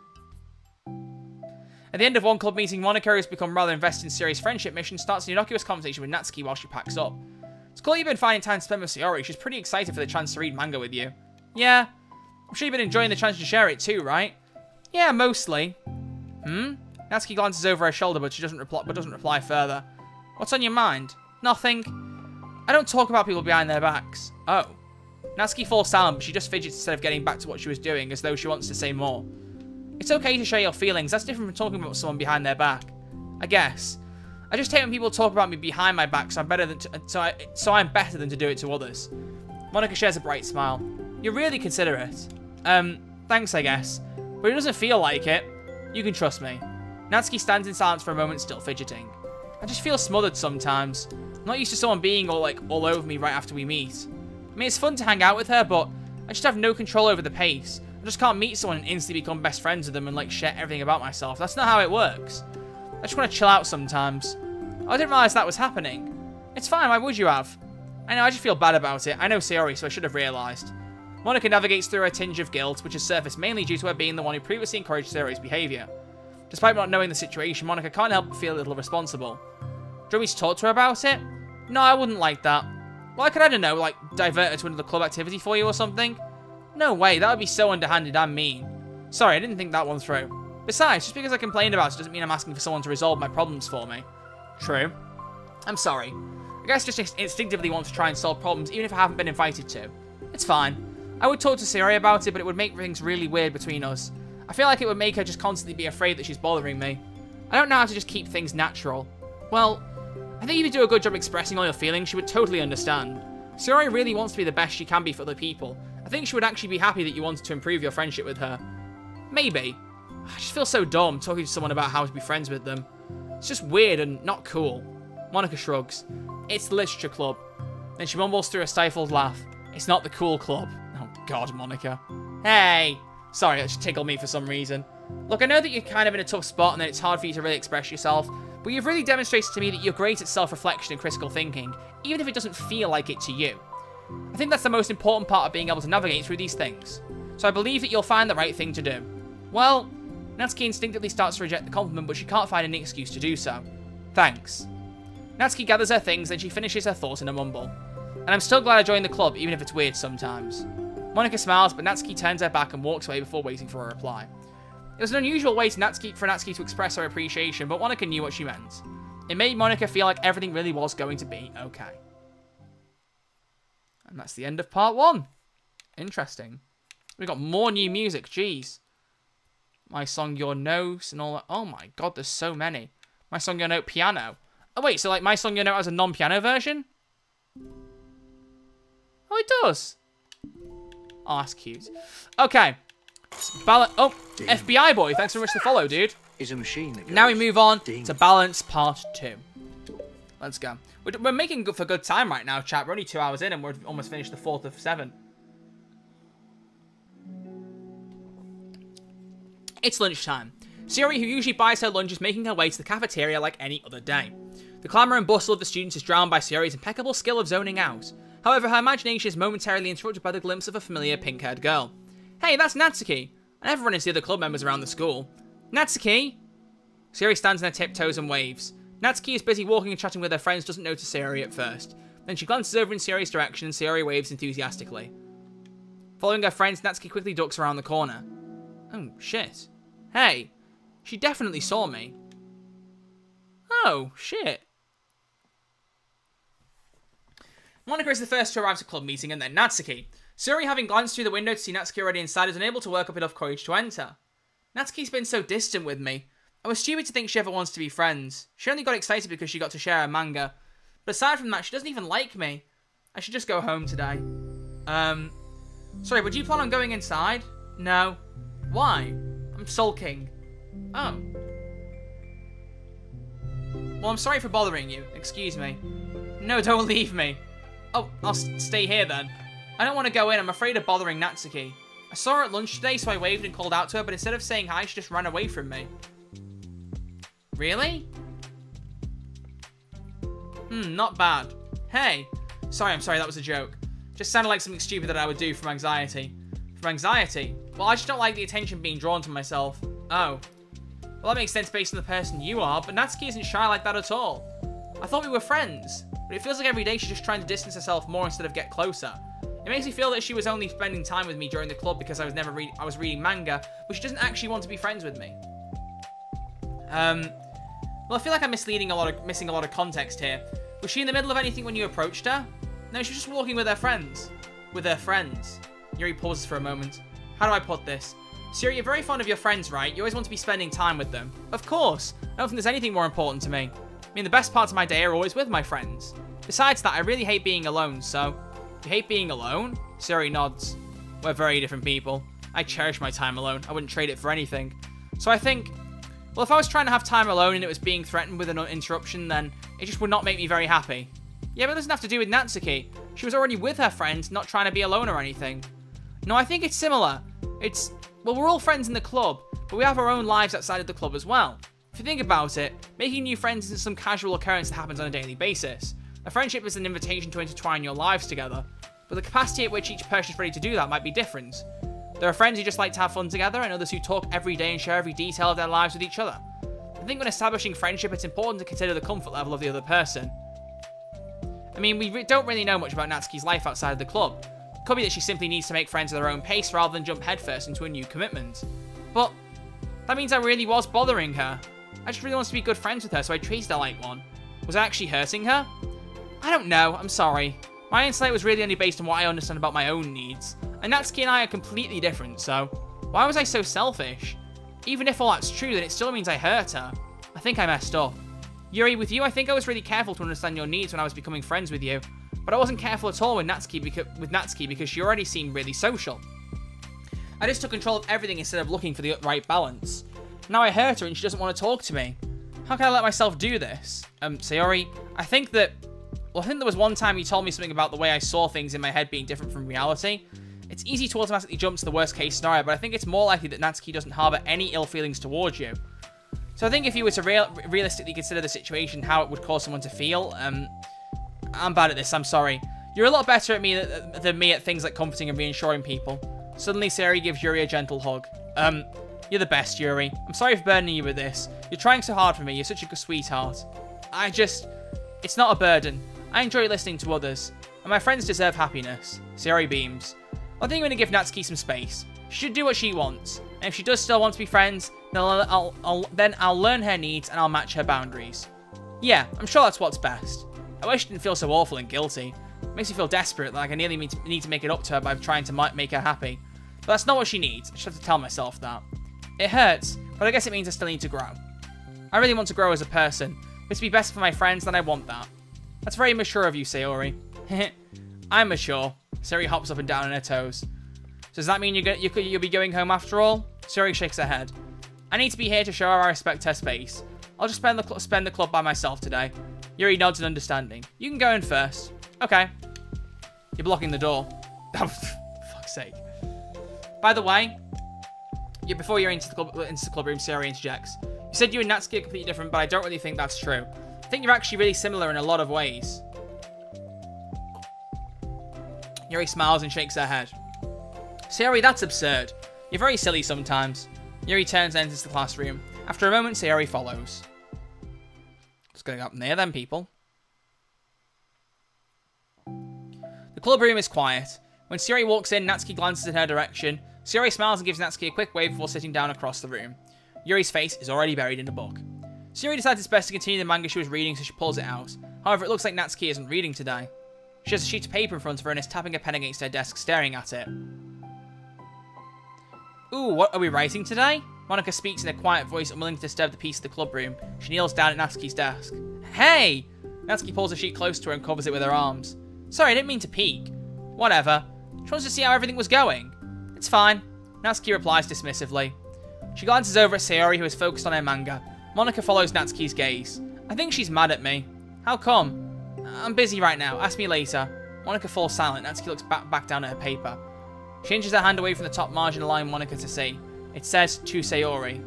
At the end of one club meeting, Monaco has become rather invested in Sari's friendship mission, starts an innocuous conversation with Natsuki while she packs up. It's cool you've been finding time to spend with Sayori. She's pretty excited for the chance to read manga with you. Yeah. I'm sure you've been enjoying the chance to share it too, right? Yeah, mostly. Hmm? Natsuki glances over her shoulder, but she doesn't reply, but doesn't reply further. What's on your mind? Nothing. I don't talk about people behind their backs. Oh. Natsuki falls silent, but she just fidgets instead of getting back to what she was doing, as though she wants to say more. It's okay to share your feelings. That's different from talking about someone behind their back. I guess. I just hate when people talk about me behind my back, so I'm better than to, so, I, so I'm better than to do it to others. Monaco shares a bright smile. You're really considerate. Um, thanks, I guess. But it doesn't feel like it. You can trust me. Natsuki stands in silence for a moment, still fidgeting. I just feel smothered sometimes. I'm not used to someone being all like all over me right after we meet. I mean, it's fun to hang out with her, but I just have no control over the pace. I just can't meet someone and instantly become best friends with them and like share everything about myself. That's not how it works. I just want to chill out sometimes. I didn't realise that was happening. It's fine, why would you have? I know, I just feel bad about it. I know Sayori, so I should have realised. Monaco navigates through her tinge of guilt, which has surfaced mainly due to her being the one who previously encouraged Sayori's behaviour. Despite not knowing the situation, Monaco can't help but feel a little responsible. Do you want me to talk to her about it? No, I wouldn't like that. Well, I could, I don't know, like, divert her to another club activity for you or something? No way, that would be so underhanded and mean. Sorry, I didn't think that one through. Besides, just because I complained about it doesn't mean I'm asking for someone to resolve my problems for me. True. I'm sorry. I guess I just instinctively want to try and solve problems, even if I haven't been invited to. It's fine. I would talk to Sayori about it, but it would make things really weird between us. I feel like it would make her just constantly be afraid that she's bothering me. I don't know how to just keep things natural. Well, I think if you do a good job expressing all your feelings, she would totally understand. Sayori really wants to be the best she can be for other people. I think she would actually be happy that you wanted to improve your friendship with her. Maybe. I just feel so dumb talking to someone about how to be friends with them. It's just weird and not cool. Monaco shrugs. It's the literature club. Then she mumbles through a stifled laugh. It's not the cool club. Oh god, Monaco. Hey! Sorry, that should tickle me for some reason. Look, I know that you're kind of in a tough spot and that it's hard for you to really express yourself, but you've really demonstrated to me that you're great at self-reflection and critical thinking, even if it doesn't feel like it to you. I think that's the most important part of being able to navigate through these things. So I believe that you'll find the right thing to do. Well... Natsuki instinctively starts to reject the compliment, but she can't find any excuse to do so. Thanks. Natsuki gathers her things, then she finishes her thoughts in a mumble. And I'm still glad I joined the club, even if it's weird sometimes. Monaco smiles, but Natsuki turns her back and walks away before waiting for a reply. It was an unusual way to Natsuki, for Natsuki to express her appreciation, but Monaco knew what she meant. It made Monaco feel like everything really was going to be okay. And that's the end of part one. Interesting. We've got more new music, jeez. My Song Your Note and all that. Oh my god, there's so many. My Song Your Note piano. Oh wait, so like My Song Your Note has a non-piano version? Oh, it does. Oh, that's cute. Okay. Balance. Oh, Ding. F B I boy. Thanks so much for the follow, dude. Is a machine that goes. Now we move on Ding. to Balance Part Two. Let's go. We're, we're making good for good time right now, chat. We're only two hours in, and we're almost finished the fourth of seven. It's lunchtime. Sayori, who usually buys her lunch, is making her way to the cafeteria like any other day. The clamour and bustle of the students is drowned by Sayori's impeccable skill of zoning out. However, her imagination is momentarily interrupted by the glimpse of a familiar pink-haired girl. Hey, that's Natsuki! I never run into the other club members around the school. Natsuki! Sayori stands on her tiptoes and waves. Natsuki is busy walking and chatting with her friends, doesn't notice Sayori at first. Then she glances over in Sayori's direction and Sayori waves enthusiastically. Following her friends, Natsuki quickly ducks around the corner. Oh, shit. Hey, she definitely saw me. Oh, shit. Monaco is the first to arrive at a club meeting, and then Natsuki. Sayori, having glanced through the window to see Natsuki already inside, is unable to work up enough courage to enter. Natsuki's been so distant with me. I was stupid to think she ever wants to be friends. She only got excited because she got to share her manga. But aside from that, she doesn't even like me. I should just go home today. Um, sorry, would you plan on going inside? No. Why? I'm sulking. Oh. Well, I'm sorry for bothering you. Excuse me. No, don't leave me. Oh, I'll stay here then. I don't want to go in. I'm afraid of bothering Natsuki. I saw her at lunch today, so I waved and called out to her, but instead of saying hi, she just ran away from me. Really? Hmm, not bad. Hey. Sorry, I'm sorry, that was a joke. Just sounded like something stupid that I would do from anxiety. From anxiety? Well, I just don't like the attention being drawn to myself. Oh. Well, that makes sense based on the person you are, but Natsuki isn't shy like that at all. I thought we were friends, but it feels like every day she's just trying to distance herself more instead of get closer. It makes me feel that she was only spending time with me during the club because I was never reading I was reading manga, but she doesn't actually want to be friends with me. Um, well, I feel like I'm misleading a lot of missing a lot of context here. Was she in the middle of anything when you approached her? No, she was just walking with her friends. With her friends. Yuri pauses for a moment. How do I put this? So you're very fond of your friends, right? You always want to be spending time with them. Of course. I don't think there's anything more important to me. I mean, the best parts of my day are always with my friends. Besides that, I really hate being alone, so... You hate being alone? Siri nods. We're very different people. I cherish my time alone. I wouldn't trade it for anything. So I think... Well, if I was trying to have time alone and it was being threatened with an interruption, then it just would not make me very happy. Yeah, but it doesn't have to do with Natsuki. She was already with her friends, not trying to be alone or anything. No, I think it's similar. It's... Well, we're all friends in the club, but we have our own lives outside of the club as well. If you think about it, making new friends isn't some casual occurrence that happens on a daily basis. A friendship is an invitation to intertwine your lives together, but the capacity at which each person is ready to do that might be different. There are friends who just like to have fun together, and others who talk every day and share every detail of their lives with each other. I think when establishing friendship, it's important to consider the comfort level of the other person. I mean, we re- don't really know much about Natsuki's life outside of the club. It could be that she simply needs to make friends at her own pace rather than jump headfirst into a new commitment. But that means I really was bothering her. I just really wanted to be good friends with her, so I treated her like one. Was I actually hurting her? I don't know, I'm sorry. My insight was really only based on what I understand about my own needs. And Natsuki and I are completely different, so... Why was I so selfish? Even if all that's true, then it still means I hurt her. I think I messed up. Yuri, with you, I think I was really careful to understand your needs when I was becoming friends with you. But I wasn't careful at all with Natsuki, because, with Natsuki because she already seemed really social. I just took control of everything instead of looking for the right balance. Now I hurt her and she doesn't want to talk to me. How can I let myself do this? Um, Sayori, I think that... Well, I think there was one time you told me something about the way I saw things in my head being different from reality. It's easy to automatically jump to the worst case scenario, but I think it's more likely that Natsuki doesn't harbour any ill feelings towards you. So I think if you were to real realistically consider the situation, how it would cause someone to feel, um, I'm bad at this, I'm sorry. You're a lot better at me th than me at things like comforting and reassuring people. Suddenly, Sayori gives Yuri a gentle hug. Um, you're the best, Yuri. I'm sorry for burdening you with this. You're trying so hard for me. You're such a good sweetheart. I just... It's not a burden. I enjoy listening to others, and my friends deserve happiness. Sayori beams. I think I'm going to give Natsuki some space. She should do what she wants, and if she does still want to be friends, then I'll, I'll, I'll, then I'll learn her needs and I'll match her boundaries. Yeah, I'm sure that's what's best. I wish she didn't feel so awful and guilty. It makes me feel desperate, like I nearly need to, need to make it up to her by trying to make her happy. But that's not what she needs. I just have to tell myself that. It hurts, but I guess it means I still need to grow. I really want to grow as a person. If it's to be best for my friends, then I want that. That's very mature of you, Sayori. I'm mature. Sayori hops up and down on her toes. Does that mean you're you're, you'll be going home after all? Sayori shakes her head. I need to be here to show her I respect her space. I'll just spend the, spend the club by myself today. Yuri nods in understanding. You can go in first. Okay. You're blocking the door. Oh, for fuck's sake. By the way, you, before you're into the, club, into the club room, Sayori interjects. You said you and Natsuki are completely different, but I don't really think that's true. I think you're actually really similar in a lot of ways. Yuri smiles and shakes her head. Sayori, that's absurd. You're very silly sometimes. Yuri turns and enters the classroom. After a moment, Sayori follows. What's going up near them, people? The club room is quiet. When Sayori walks in, Natsuki glances in her direction. Sayori smiles and gives Natsuki a quick wave before sitting down across the room. Yuri's face is already buried in a book. Sayori decides it's best to continue the manga she was reading, so she pulls it out. However, it looks like Natsuki isn't reading today. She has a sheet of paper in front of her and is tapping a pen against her desk, staring at it. Ooh, what are we writing today? Monika speaks in a quiet voice, unwilling to disturb the peace of the club room. She kneels down at Natsuki's desk. Hey! Natsuki pulls the sheet close to her and covers it with her arms. Sorry, I didn't mean to peek. Whatever. She wants to see how everything was going. It's fine. Natsuki replies dismissively. She glances over at Sayori, who is focused on her manga. Monika follows Natsuki's gaze. I think she's mad at me. How come? I'm busy right now. Ask me later. Monika falls silent. Natsuki looks back, back down at her paper. She inches her hand away from the top margin, allowing Monika to see. It says, to Sayori.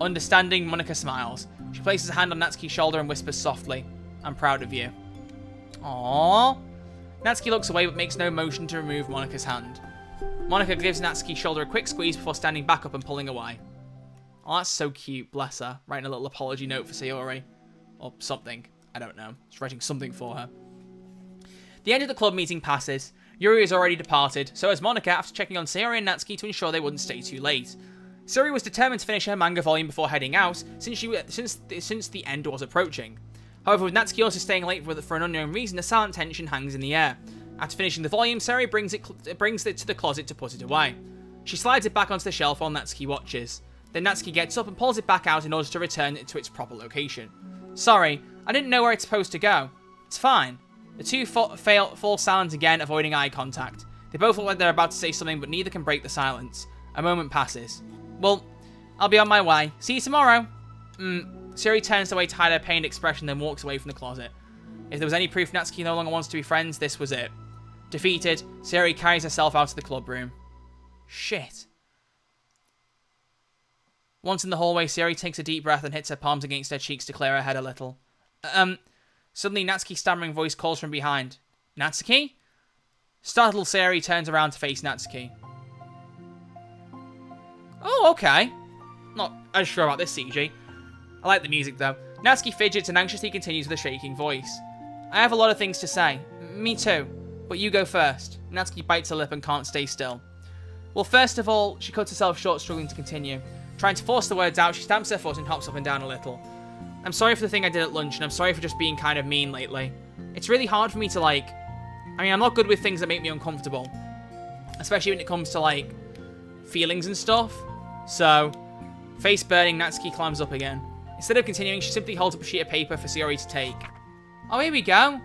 Understanding, Monika smiles. She places a hand on Natsuki's shoulder and whispers softly, I'm proud of you. Aww. Natsuki looks away but makes no motion to remove Monika's hand. Monika gives Natsuki's shoulder a quick squeeze before standing back up and pulling away. Oh, that's so cute. Bless her. Writing a little apology note for Sayori. Or something. I don't know. She's writing something for her. The end of the club meeting passes. Yuri has already departed, so has Monika after checking on Sayori and Natsuki to ensure they wouldn't stay too late. Sayori was determined to finish her manga volume before heading out, since she since since the end was approaching. However, with Natsuki also staying late for an unknown reason, a silent tension hangs in the air. After finishing the volume, Sayori brings it brings it to the closet to put it away. She slides it back onto the shelf while Natsuki watches. Then Natsuki gets up and pulls it back out in order to return it to its proper location. Sorry, I didn't know where it's supposed to go. It's fine. The two fall, fail, fall silent again, avoiding eye contact. They both look like they're about to say something, but neither can break the silence. A moment passes. Well, I'll be on my way. See you tomorrow. Mm. Sayori turns away to hide her pained expression, then walks away from the closet. If there was any proof Natsuki no longer wants to be friends, this was it. Defeated, Sayori carries herself out of the club room. Shit. Once in the hallway, Sayori takes a deep breath and hits her palms against her cheeks to clear her head a little. Um, suddenly Natsuki's stammering voice calls from behind. Natsuki? Startled, Sayori turns around to face Natsuki. Oh, okay. Not as sure about this C G. I like the music, though. Natsuki fidgets and anxiously continues with a shaking voice. I have a lot of things to say. Me too. But you go first. Natsuki bites her lip and can't stay still. Well, first of all, she cuts herself short, struggling to continue. Trying to force the words out, she stamps her foot and hops up and down a little. I'm sorry for the thing I did at lunch, and I'm sorry for just being kind of mean lately. It's really hard for me to, like... I mean, I'm not good with things that make me uncomfortable. Especially when it comes to, like, feelings and stuff. So, face burning, Natsuki climbs up again. Instead of continuing, she simply holds up a sheet of paper for Sayori to take. Oh, here we go.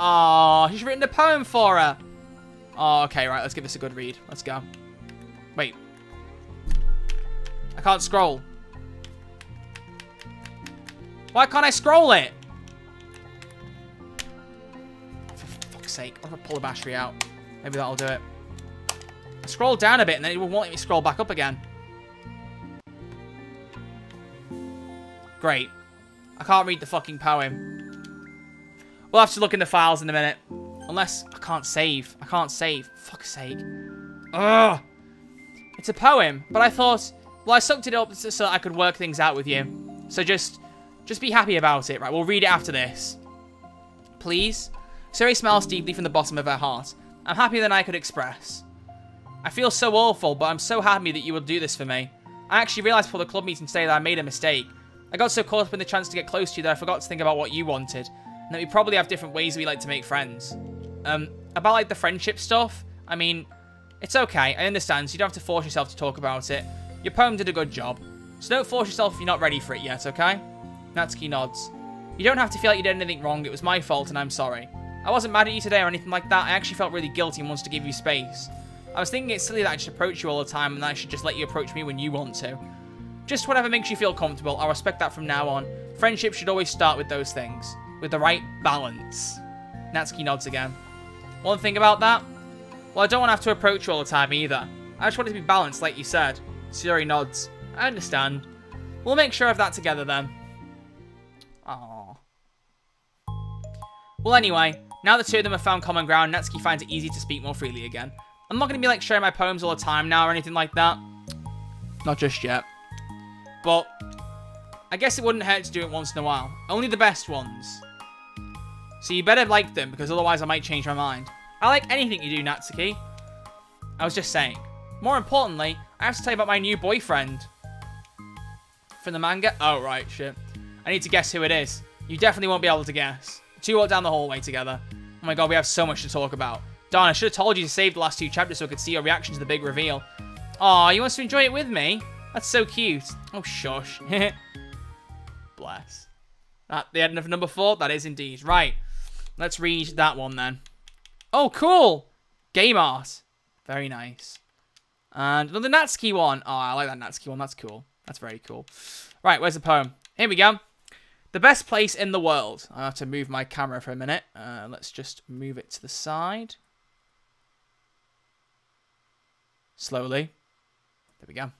Aww, she's written a poem for her. Oh, okay, right, let's give this a good read. Let's go. Wait. I can't scroll. Why can't I scroll it? For fuck's sake. I'll have to pull the battery out. Maybe that'll do it. I scroll down a bit and then it won't let me scroll back up again. Great. I can't read the fucking poem. We'll have to look in the files in a minute. Unless I can't save. I can't save. Fuck's sake. Ugh. It's a poem, but I thought... Well, I sucked it up so that I could work things out with you. So just just be happy about it. Right, we'll read it after this. Please? Sayori smiles deeply from the bottom of her heart. I'm happier than I could express. I feel so awful, but I'm so happy that you will do this for me. I actually realized before the club meeting today that I made a mistake. I got so caught up in the chance to get close to you that I forgot to think about what you wanted. And that we probably have different ways we like to make friends. Um, about like the friendship stuff, I mean, it's okay. I understand, so you don't have to force yourself to talk about it. Your poem did a good job, so don't force yourself if you're not ready for it yet, okay? Natsuki nods. You don't have to feel like you did anything wrong, it was my fault and I'm sorry. I wasn't mad at you today or anything like that, I actually felt really guilty and wanted to give you space. I was thinking it's silly that I should approach you all the time and that I should just let you approach me when you want to. Just whatever makes you feel comfortable, I'll respect that from now on. Friendship should always start with those things, with the right balance. Natsuki nods again. One thing about that? Well, I don't want to have to approach you all the time either. I just want it to be balanced, like you said. Sayori nods. I understand. We'll make sure of that together then. Aww. Well, anyway, now the two of them have found common ground, Natsuki finds it easy to speak more freely again. I'm not going to be like sharing my poems all the time now or anything like that. Not just yet. But I guess it wouldn't hurt to do it once in a while. Only the best ones. So you better like them because otherwise I might change my mind. I like anything you do, Natsuki. I was just saying. More importantly, I have to tell you about my new boyfriend. From the manga? Oh, right, shit. I need to guess who it is. You definitely won't be able to guess. The two walk down the hallway together. Oh my god, we have so much to talk about. Darn, I should have told you to save the last two chapters so I could see your reaction to the big reveal. Aw, you want to enjoy it with me? That's so cute. Oh, shush. Bless. At the end of number four? That is indeed. Right. Let's read that one then. Oh, cool. Game art. Very nice. And another Natsuki one. Oh, I like that Natsuki one. That's cool. That's very cool. Right, where's the poem? Here we go. The best place in the world. I have to move my camera for a minute. Uh, let's just move it to the side. Slowly. There we go.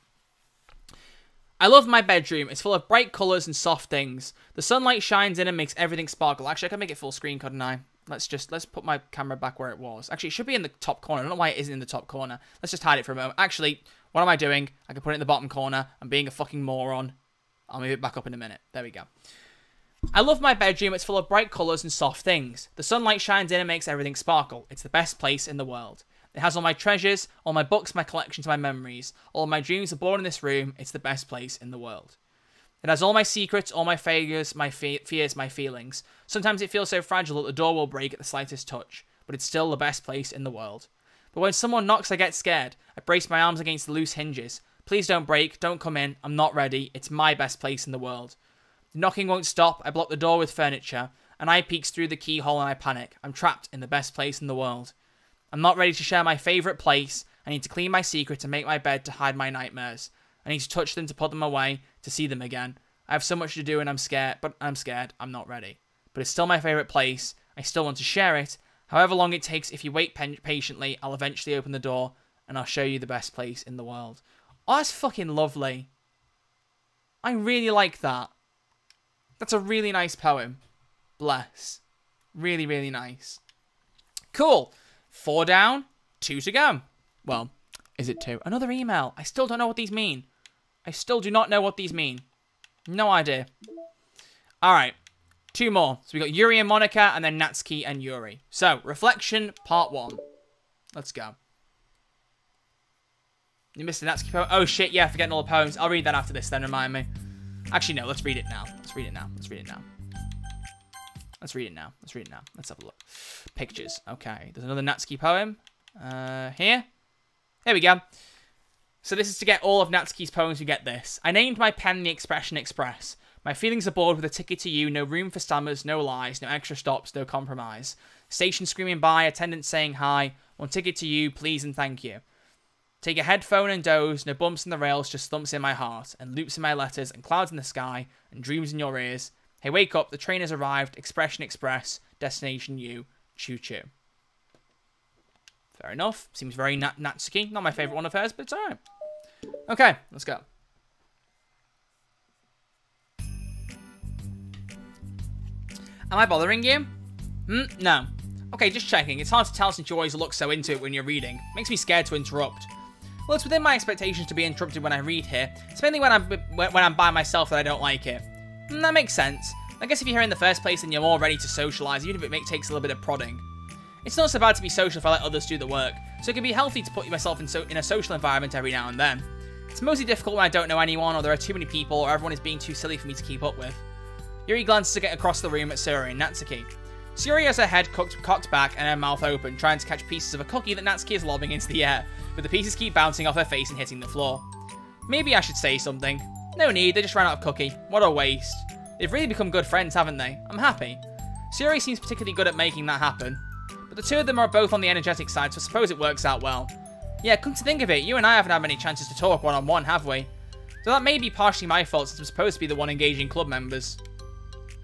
I love my bedroom. It's full of bright colours and soft things. The sunlight shines in and makes everything sparkle. Actually, I can make it full screen, couldn't I? Let's just, let's put my camera back where it was. Actually, it should be in the top corner. I don't know why it isn't in the top corner. Let's just hide it for a moment. Actually, what am I doing? I can put it in the bottom corner. I'm being a fucking moron. I'll move it back up in a minute. There we go. I love my bedroom. It's full of bright colours and soft things. The sunlight shines in and makes everything sparkle. It's the best place in the world. It has all my treasures, all my books, my collections, my memories. All my dreams are born in this room. It's the best place in the world. It has all my secrets, all my failures, my fe fears, my feelings. Sometimes it feels so fragile that the door will break at the slightest touch, but it's still the best place in the world. But when someone knocks, I get scared. I brace my arms against the loose hinges. Please don't break, don't come in, I'm not ready. It's my best place in the world. The knocking won't stop, I block the door with furniture. An eye peeks through the keyhole and I panic. I'm trapped in the best place in the world. I'm not ready to share my favourite place. I need to clean my secret and make my bed to hide my nightmares. I need to touch them to put them away, to see them again. I have so much to do and I'm scared, but I'm scared, I'm not ready. But it's still my favourite place. I still want to share it. However long it takes, if you wait patiently, I'll eventually open the door and I'll show you the best place in the world. Oh, that's fucking lovely. I really like that. That's a really nice poem. Bless. Really, really nice. Cool. Four down, two to go. Well, is it two? Another email. I still don't know what these mean. I still do not know what these mean. No idea. All right, two more. So we got Yuri and Monika, and then Natsuki and Yuri. So, reflection, part one. Let's go. You missed the Natsuki poem. Oh shit, yeah, forgetting all the poems. I'll read that after this then, remind me. Actually, no, let's read it now. Let's read it now. Let's read it now. Let's read it now. Let's read it now. Let's have a look. Pictures. Okay. There's another Natsuki poem. Uh, here. There we go. So this is to get all of Natsuki's poems. You get this. I named my pen the Expression Express. My feelings are bored with a ticket to you. No room for stammers. No lies. No extra stops. No compromise. Station screaming by. Attendant saying hi. One ticket to you. Please and thank you. Take a headphone and doze. No bumps in the rails. Just thumps in my heart. And loops in my letters. And clouds in the sky. And dreams in your ears. Hey, wake up, the train has arrived, Expression Express, Destination U, choo-choo. Fair enough. Seems very nat Natsuki. Not my favourite one of hers, but it's alright. Okay, let's go. Am I bothering you? Hmm? No. Okay, just checking. It's hard to tell since you always look so into it when you're reading. Makes me scared to interrupt. Well, it's within my expectations to be interrupted when I read here. It's mainly when I'm, when I'm by myself that I don't like it. That makes sense. I guess if you're here in the first place, then you're more ready to socialise, even if it makes, takes a little bit of prodding. It's not so bad to be social if I let others do the work, so it can be healthy to put yourself in, so in a social environment every now and then. It's mostly difficult when I don't know anyone, or there are too many people, or everyone is being too silly for me to keep up with. Yuri glances to get across the room at Sayori and Natsuki. Sayori has her head cocked, cocked back and her mouth open, trying to catch pieces of a cookie that Natsuki is lobbing into the air, but the pieces keep bouncing off her face and hitting the floor. Maybe I should say something. No need, they just ran out of cookie. What a waste. They've really become good friends, haven't they? I'm happy. Sayori seems particularly good at making that happen. But the two of them are both on the energetic side, so I suppose it works out well. Yeah, come to think of it, you and I haven't had many chances to talk one-on-one, have we? So that may be partially my fault, since I'm supposed to be the one engaging club members.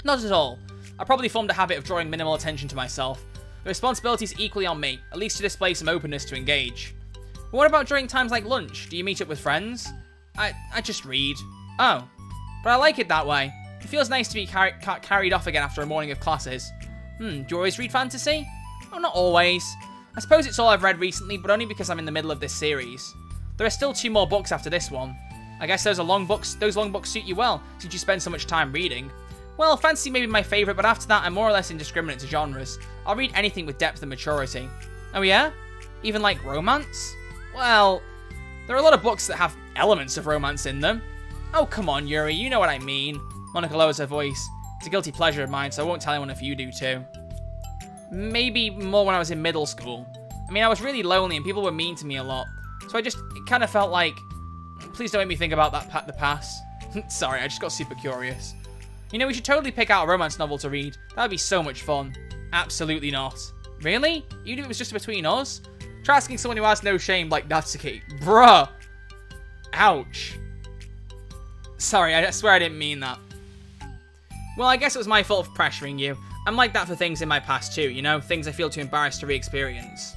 Not at all. I probably formed a habit of drawing minimal attention to myself. The responsibility is equally on me, at least to display some openness to engage. But what about during times like lunch? Do you meet up with friends? I, I just read. Oh, but I like it that way. It feels nice to be car car carried off again after a morning of classes. Hmm, do you always read fantasy? Oh, not always. I suppose it's all I've read recently, but only because I'm in the middle of this series. There are still two more books after this one. I guess those are long books. Those long books suit you well, since you spend so much time reading. Well, fantasy may be my favourite, but after that I'm more or less indiscriminate to genres. I'll read anything with depth and maturity. Oh yeah? Even like romance? Well, there are a lot of books that have elements of romance in them. Oh, come on, Yuri, you know what I mean. Monika lowers her voice. It's a guilty pleasure of mine, so I won't tell anyone if you do too. Maybe more when I was in middle school. I mean, I was really lonely and people were mean to me a lot. So I just, it kind of felt like, please don't make me think about that pa the past. Sorry, I just got super curious. You know, we should totally pick out a romance novel to read. That would be so much fun. Absolutely not. Really? Even if it was just between us? Try asking someone who has no shame like Natsuki. Bruh. Ouch. Sorry, I swear I didn't mean that. Well, I guess it was my fault for pressuring you. I'm like that for things in my past too, you know? Things I feel too embarrassed to re-experience.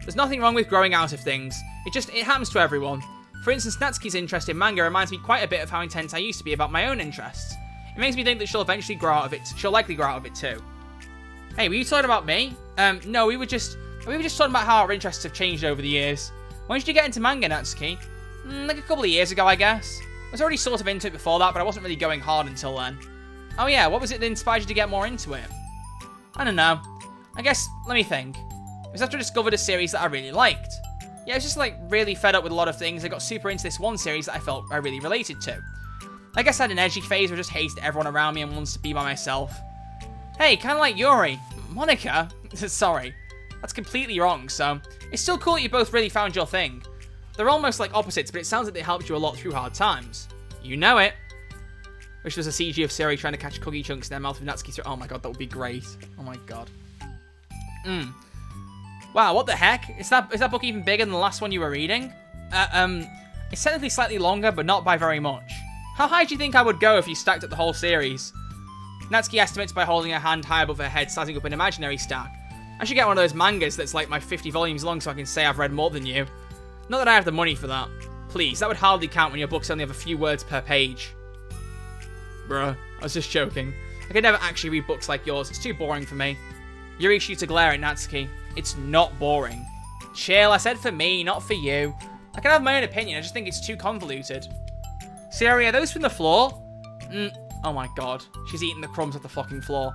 There's nothing wrong with growing out of things. It just, it happens to everyone. For instance, Natsuki's interest in manga reminds me quite a bit of how intense I used to be about my own interests. It makes me think that she'll eventually grow out of it. She'll likely grow out of it too. Hey, were you talking about me? Um, no, we were just... We were just talking about how our interests have changed over the years. When did you get into manga, Natsuki? Mm, like a couple of years ago, I guess. I was already sort of into it before that, but I wasn't really going hard until then. Oh yeah, what was it that inspired you to get more into it? I don't know. I guess, let me think. It was after I discovered a series that I really liked. Yeah, I was just like really fed up with a lot of things. I got super into this one series that I felt I really related to. I guess I had an edgy phase where I just hated everyone around me and wanted to be by myself. Hey, kind of like Yuri. Monika? Sorry. That's completely wrong, so... It's still cool that you both really found your thing. They're almost like opposites, but it sounds like they helped you a lot through hard times. You know it. Which was a C G of Siri trying to catch cookie chunks in their mouth with Natsuki through... Oh my god, that would be great. Oh my god. Mmm. Wow, what the heck? Is that is that book even bigger than the last one you were reading? Uh, um... It's technically slightly longer, but not by very much. How high do you think I would go if you stacked up the whole series? Natsuki estimates by holding her hand high above her head, starting up an imaginary stack. I should get one of those mangas that's like my fifty volumes long so I can say I've read more than you. Not that I have the money for that. Please, that would hardly count when your books only have a few words per page. Bruh, I was just joking. I could never actually read books like yours, it's too boring for me. Yuri shoots a glare at Natsuki. It's not boring. Chill, I said for me, not for you. I can have my own opinion, I just think it's too convoluted. Siri, are those from the floor? Mm, oh my god, she's eating the crumbs off the fucking floor.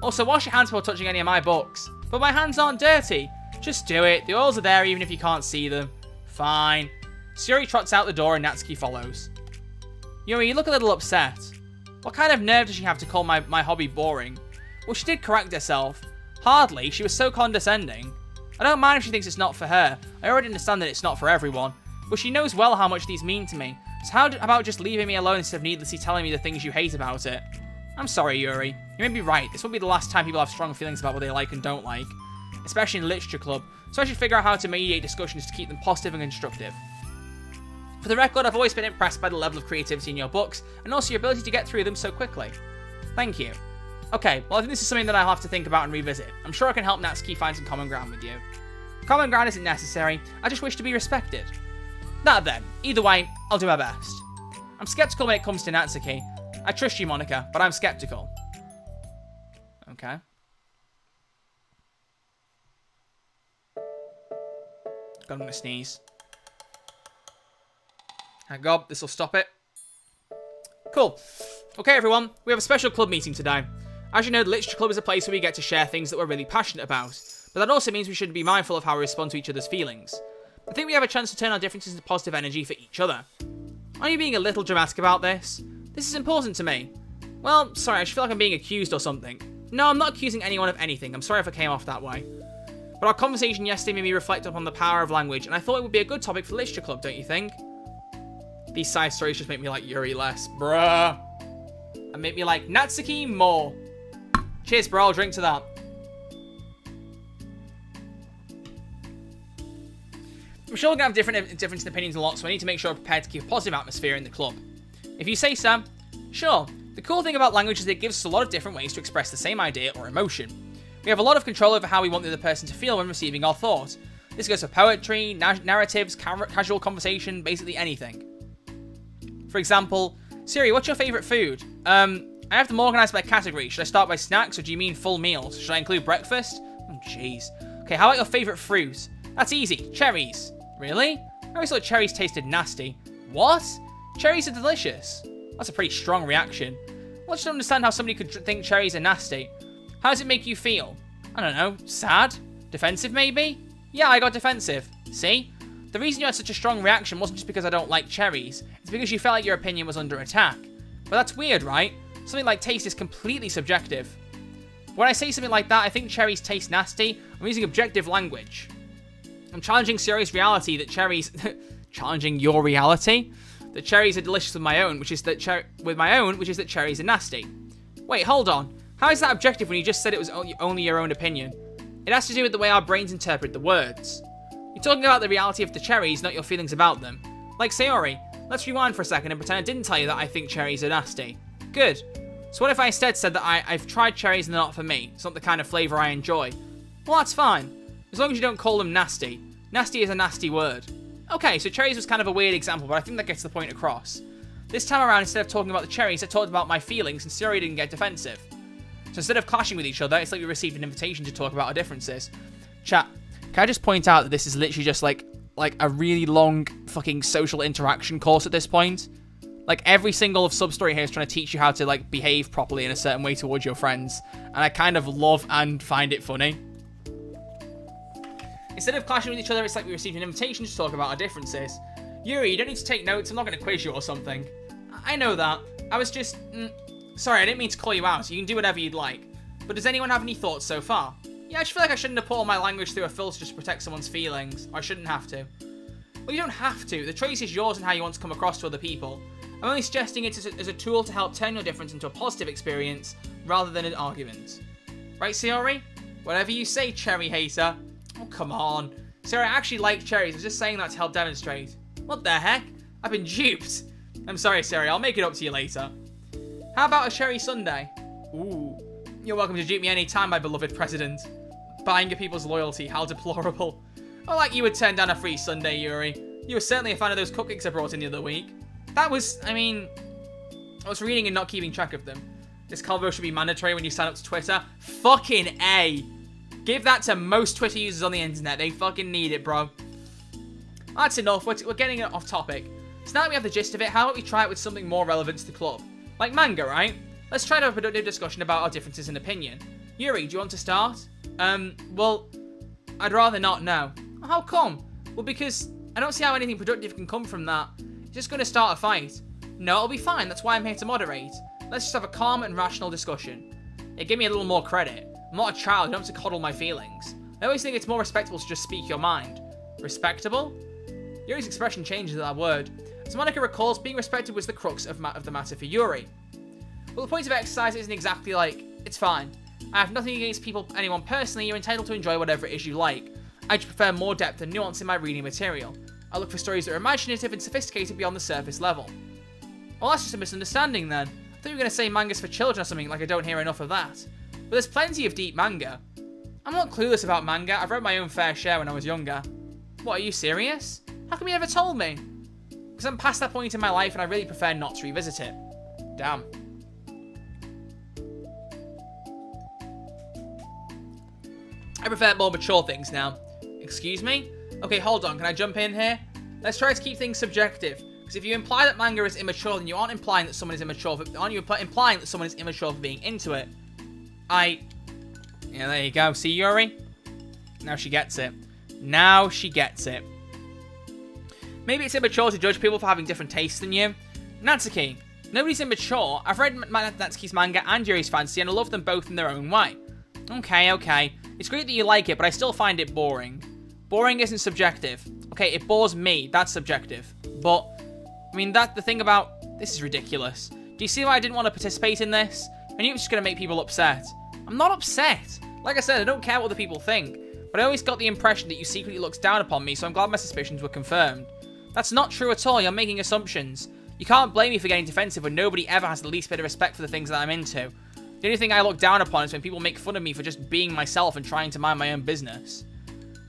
Also, wash your hands before touching any of my books. But my hands aren't dirty. Just do it. The oils are there even if you can't see them. Fine. Siri trots out the door and Natsuki follows. Yuri, you look a little upset. What kind of nerve does she have to call my, my hobby boring? Well, she did correct herself. Hardly. She was so condescending. I don't mind if she thinks it's not for her. I already understand that it's not for everyone. But she knows well how much these mean to me. So how about just leaving me alone instead of needlessly telling me the things you hate about it? I'm sorry, Yuri. You may be right, this won't be the last time people have strong feelings about what they like and don't like, especially in Literature Club, so I should figure out how to mediate discussions to keep them positive and constructive. For the record, I've always been impressed by the level of creativity in your books, and also your ability to get through them so quickly. Thank you. Okay, well I think this is something that I'll have to think about and revisit. I'm sure I can help Natsuki find some common ground with you. Common ground isn't necessary, I just wish to be respected. That then, either way, I'll do my best. I'm skeptical when it comes to Natsuki. I trust you, Monika, but I'm skeptical. Okay. God, I'm gonna sneeze. Thank God, this will stop it. Cool. Okay, everyone, we have a special club meeting today. As you know, the Literature Club is a place where we get to share things that we're really passionate about, but that also means we should be mindful of how we respond to each other's feelings. I think we have a chance to turn our differences into positive energy for each other. Are you being a little dramatic about this? This is important to me. Well, sorry, I just feel like I'm being accused or something. No, I'm not accusing anyone of anything. I'm sorry if I came off that way. But our conversation yesterday made me reflect upon the power of language, and I thought it would be a good topic for the Literature Club, don't you think? These side stories just make me like Yuri less. Bruh. And make me like Natsuki more. Cheers, bro. I'll drink to that. I'm sure we're going to have different differences in opinions a lot, so I need to make sure I'm prepared to keep a positive atmosphere in the club. If you say so, sure. The cool thing about language is it gives us a lot of different ways to express the same idea or emotion. We have a lot of control over how we want the other person to feel when receiving our thought. This goes for poetry, na narratives, ca casual conversation, basically anything. For example, Siri, what's your favourite food? Um, I have them organised by category. Should I start by snacks or do you mean full meals? Should I include breakfast? Oh, jeez. Okay, how about your favourite fruit? That's easy. Cherries. Really? I always thought cherries tasted nasty. What? Cherries are delicious. That's a pretty strong reaction. I just don't understand how somebody could think cherries are nasty. How does it make you feel? I don't know. Sad? Defensive, maybe? Yeah, I got defensive. See? The reason you had such a strong reaction wasn't just because I don't like cherries. It's because you felt like your opinion was under attack. But that's weird, right? Something like taste is completely subjective. When I say something like that, I think cherries taste nasty. I'm using objective language. I'm challenging serious reality that cherries... challenging your reality? That cherries are delicious with my own, which is that cher with my own, which is that cherries are nasty. Wait, hold on. How is that objective when you just said it was only your own opinion? It has to do with the way our brains interpret the words. You You're talking about the reality of the cherries, not your feelings about them. Like Sayori, let's rewind for a second and pretend I didn't tell you that I think cherries are nasty. Good. So what if I instead said that I, I've tried cherries and they're not for me? It's not the kind of flavour I enjoy. Well, that's fine. As long as you don't call them nasty. Nasty is a nasty word. Okay, so cherries was kind of a weird example, but I think that gets the point across. This time around, instead of talking about the cherries, I talked about my feelings and Sayori didn't get defensive. So instead of clashing with each other, it's like we received an invitation to talk about our differences. Chat, can I just point out that this is literally just like like a really long fucking social interaction course at this point? Like, every single of sub-story here is trying to teach you how to, like, behave properly in a certain way towards your friends. And I kind of love and find it funny. Instead of clashing with each other, it's like we received an invitation to talk about our differences. Yuri, you don't need to take notes. I'm not going to quiz you or something. I know that. I was just... Mm, sorry, I didn't mean to call you out, so you can do whatever you'd like. But does anyone have any thoughts so far? Yeah, I just feel like I shouldn't have put all my language through a filter just to protect someone's feelings. Or I shouldn't have to. Well, you don't have to. The choice is yours and how you want to come across to other people. I'm only suggesting it as a, as a tool to help turn your difference into a positive experience, rather than an argument. Right, Sayori? Whatever you say, cherry hater. Oh, come on. Sayori, I actually like cherries. I was just saying that to help demonstrate. What the heck? I've been duped. I'm sorry, Sayori. I'll make it up to you later. How about a cherry sundae? Ooh. You're welcome to dupe me any time, my beloved president. Buying your people's loyalty. How deplorable. Oh, like you would turn down a free sundae, Yuri. You were certainly a fan of those cupcakes I brought in the other week. That was, I mean, I was reading and not keeping track of them. This convo should be mandatory when you sign up to Twitter. Fucking A. Give that to most Twitter users on the internet. They fucking need it, bro. That's enough. We're, we're getting it off topic. So now that we have the gist of it, how about we try it with something more relevant to the club? Like manga, right? Let's try to have a productive discussion about our differences in opinion. Yuri, do you want to start? Um, well, I'd rather not now. How come? Well, because I don't see how anything productive can come from that. Just going to start a fight. No, it'll be fine. That's why I'm here to moderate. Let's just have a calm and rational discussion. It gave me a little more credit. I'm not a child. I don't have to coddle my feelings. I always think it's more respectable to just speak your mind. Respectable? Yuri's expression changes that word. As Monika recalls, being respected was the crux of, ma of the matter for Yuri. Well, the point of exercise isn't exactly like, it's fine. I have nothing against people, anyone personally. You're entitled to enjoy whatever it is you like. I just prefer more depth and nuance in my reading material. I look for stories that are imaginative and sophisticated beyond the surface level. Well, that's just a misunderstanding then. I thought you were going to say manga's for children or something, like I don't hear enough of that. But there's plenty of deep manga. I'm not clueless about manga. I've read my own fair share when I was younger. What, are you serious? How come you never told me? Because I'm past that point in my life and I really prefer not to revisit it. Damn. I prefer more mature things now. Excuse me? Okay, hold on, can I jump in here? Let's try to keep things subjective, because if you imply that manga is immature, then you aren't implying that someone is immature for, aren't you impl implying that someone is immature for being into it? I... Yeah, there you go. See, Yuri? Now she gets it. Now she gets it. Maybe it's immature to judge people for having different tastes than you. Natsuki. Nobody's immature. I've read Natsuki's manga and Yuri's fantasy, and I love them both in their own way. Okay, okay. It's great that you like it, but I still find it boring. Boring isn't subjective. Okay, it bores me. That's subjective. But, I mean, that the thing about... This is ridiculous. Do you see why I didn't want to participate in this? I knew it was just going to make people upset. I'm not upset. Like I said, I don't care what other people think. But I always got the impression that you secretly looked down upon me, so I'm glad my suspicions were confirmed. That's not true at all. You're making assumptions. You can't blame me for getting defensive when nobody ever has the least bit of respect for the things that I'm into. The only thing I look down upon is when people make fun of me for just being myself and trying to mind my own business.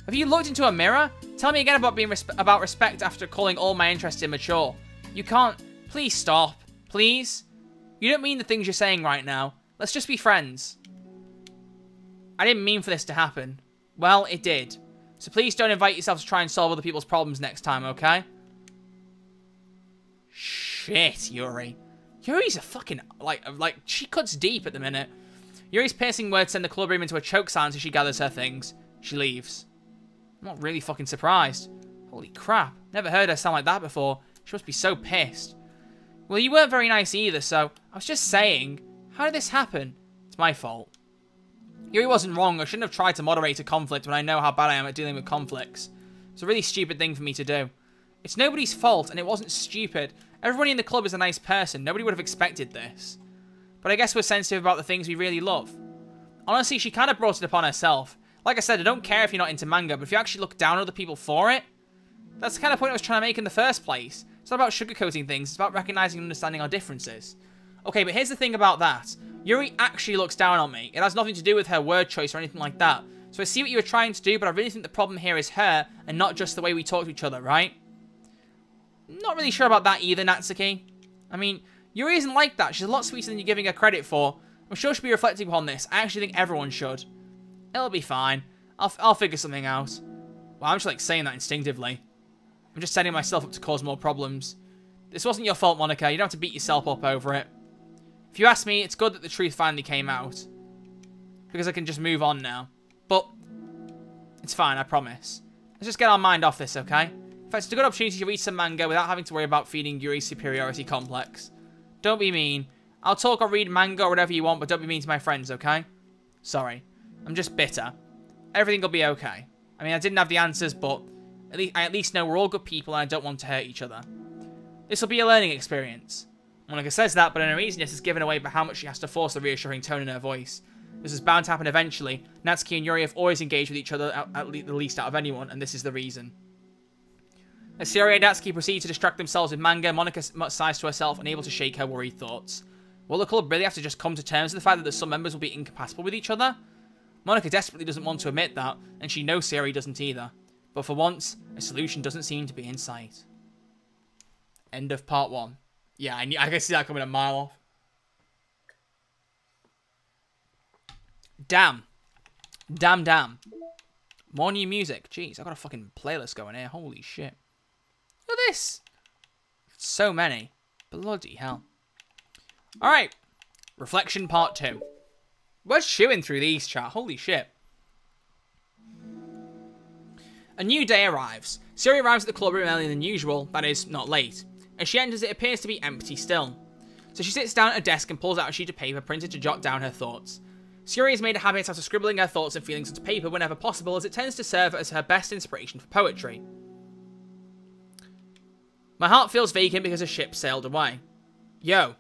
Have you looked into a mirror? Tell me again about being resp about respect after calling all my interests immature. You can't... Please stop. Please? You don't mean the things you're saying right now. Let's just be friends. I didn't mean for this to happen. Well, it did. So please don't invite yourself to try and solve other people's problems next time, okay? Shit, Yuri. Yuri's a fucking... Like, like she cuts deep at the minute. Yuri's piercing words send the club room into a choke sound as she gathers her things. She leaves. I'm not really fucking surprised. Holy crap. Never heard her sound like that before. She must be so pissed. Well, you weren't very nice either, so... I was just saying. How did this happen? It's my fault. Yuri wasn't wrong. I shouldn't have tried to moderate a conflict when I know how bad I am at dealing with conflicts. It's a really stupid thing for me to do. It's nobody's fault, and it wasn't stupid. Everybody in the club is a nice person. Nobody would have expected this. But I guess we're sensitive about the things we really love. Honestly, she kind of brought it upon herself. Like I said, I don't care if you're not into manga, but if you actually look down on other people for it, that's the kind of point I was trying to make in the first place. It's not about sugarcoating things, it's about recognizing and understanding our differences. Okay, but here's the thing about that. Yuri actually looks down on me. It has nothing to do with her word choice or anything like that. So I see what you were trying to do, but I really think the problem here is her, and not just the way we talk to each other, right? Not really sure about that either, Natsuki. I mean, Yuri isn't like that. She's a lot sweeter than you're giving her credit for. I'm sure she'll be reflecting upon this. I actually think everyone should. It'll be fine. I'll, I'll figure something out. Well, I'm just like saying that instinctively. I'm just setting myself up to cause more problems. This wasn't your fault, Monika. You don't have to beat yourself up over it. If you ask me, it's good that the truth finally came out. Because I can just move on now. But it's fine, I promise. Let's just get our mind off this, okay? In fact, it's a good opportunity to read some manga without having to worry about feeding Yuri's superiority complex. Don't be mean. I'll talk or read manga or whatever you want, but don't be mean to my friends, okay? Sorry. I'm just bitter. Everything will be okay. I mean, I didn't have the answers, but at least I at least know we're all good people and I don't want to hurt each other. This will be a learning experience. Monika says that, but in her easiness is given away by how much she has to force the reassuring tone in her voice. This is bound to happen eventually. Natsuki and Yuri have always engaged with each other at, at le the least out of anyone, and this is the reason. As Yuri and Natsuki proceed to distract themselves with manga, Monika sighs to herself, unable to shake her worried thoughts. Will the club really have to just come to terms with the fact that the some members will be incompatible with each other? Monika desperately doesn't want to admit that, and she knows Sayori doesn't either. But for once, a solution doesn't seem to be in sight. End of part one. Yeah, I, knew, I can see that coming a mile off. Damn. Damn, damn. More new music. Jeez, I've got a fucking playlist going here. Holy shit. Look at this. So many. Bloody hell. Alright. Reflection part two. We're chewing through these, chat. Holy shit. A new day arrives. Sayori arrives at the club room earlier than usual, that is, not late. As she enters, it appears to be empty still. So she sits down at her desk and pulls out a sheet of paper printed to jot down her thoughts. Sayori has made a habit out of scribbling her thoughts and feelings onto paper whenever possible, as it tends to serve as her best inspiration for poetry. My heart feels vacant because a ship sailed away. Yo.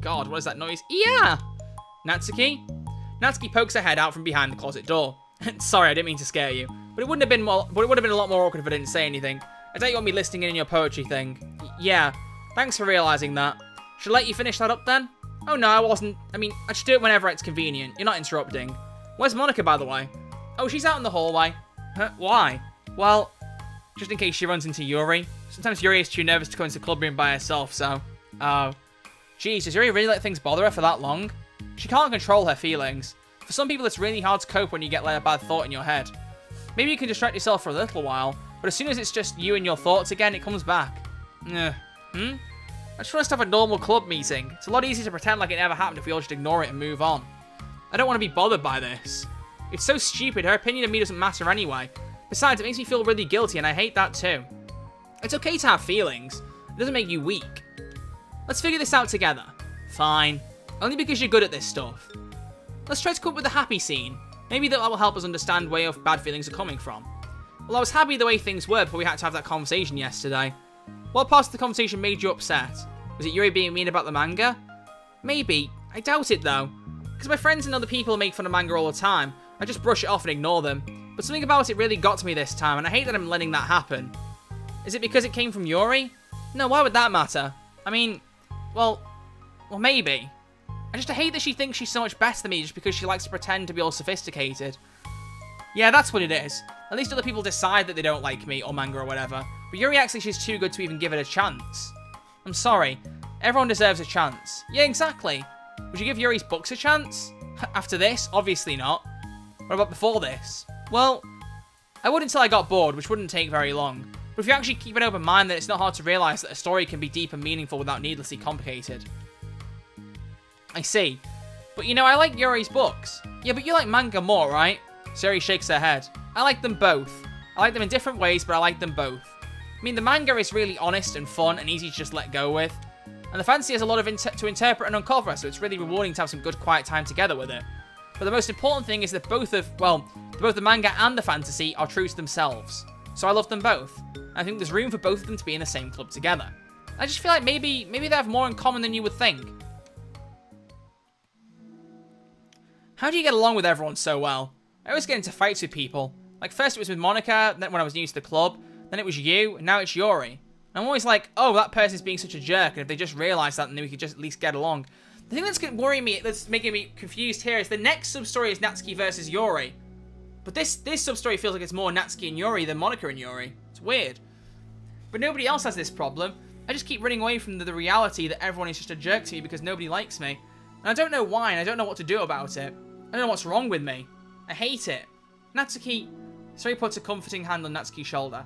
God, what is that noise? Yeah! Natsuki? Natsuki pokes her head out from behind the closet door. Sorry, I didn't mean to scare you. But it wouldn't have been more, but it would have been a lot more awkward if I didn't say anything. I don't want me listening in on your poetry thing. Y yeah, thanks for realising that. Should I let you finish that up then? Oh no, I wasn't. I mean, I should do it whenever it's convenient. You're not interrupting. Where's Monika, by the way? Oh, she's out in the hallway. Huh? Why? Well, just in case she runs into Yuri. Sometimes Yuri is too nervous to go into the club room by herself, so... Oh. Jeez, does Yuri really let things bother her for that long? She can't control her feelings. For some people, it's really hard to cope when you get like, a bad thought in your head. Maybe you can distract yourself for a little while, but as soon as it's just you and your thoughts again, it comes back. Ugh. Hmm? I just want us to have a normal club meeting. It's a lot easier to pretend like it never happened if we all just ignore it and move on. I don't want to be bothered by this. It's so stupid. Her opinion of me doesn't matter anyway. Besides, it makes me feel really guilty, and I hate that too. It's okay to have feelings. It doesn't make you weak. Let's figure this out together. Fine. Only because you're good at this stuff. Let's try to come up with a happy scene. Maybe that will help us understand where bad feelings are coming from. Well, I was happy the way things were before we had to have that conversation yesterday. What part of the conversation made you upset? Was it Yuri being mean about the manga? Maybe. I doubt it, though. Because my friends and other people make fun of manga all the time. I just brush it off and ignore them. But something about it really got to me this time, and I hate that I'm letting that happen. Is it because it came from Yuri? No, why would that matter? I mean, well, well, maybe. I just I hate that she thinks she's so much better than me just because she likes to pretend to be all sophisticated. Yeah, that's what it is. At least other people decide that they don't like me or manga or whatever. But Yuri acts like she's too good to even give it a chance. I'm sorry. Everyone deserves a chance. Yeah, exactly. Would you give Yuri's books a chance? After this? Obviously not. What about before this? Well, I would until I got bored, which wouldn't take very long. But if you actually keep an open mind, then it's not hard to realise that a story can be deep and meaningful without needlessly complicated. I see. But you know, I like Yuri's books. Yeah, but you like manga more, right? Sayori shakes her head. I like them both. I like them in different ways, but I like them both. I mean, the manga is really honest and fun and easy to just let go with. And the fantasy has a lot of inter to interpret and uncover, so it's really rewarding to have some good quiet time together with it. But the most important thing is that both of, well, both the manga and the fantasy are true to themselves. So I love them both. I think there's room for both of them to be in the same club together. I just feel like maybe, maybe they have more in common than you would think. How do you get along with everyone so well? I always get into fights with people. Like, first it was with Monica, then when I was new to the club, then it was you, and now it's Yuri. I'm always like, oh, that person's being such a jerk, and if they just realised that, then we could just at least get along. The thing that's worrying me, that's making me confused here, is the next sub-story is Natsuki versus Yuri. But this, this sub-story feels like it's more Natsuki and Yuri than Monica and Yuri. It's weird. But nobody else has this problem. I just keep running away from the, the reality that everyone is just a jerk to me because nobody likes me. And I don't know why, and I don't know what to do about it. I don't know what's wrong with me. I hate it. Natsuki... Sori puts a comforting hand on Natsuki's shoulder.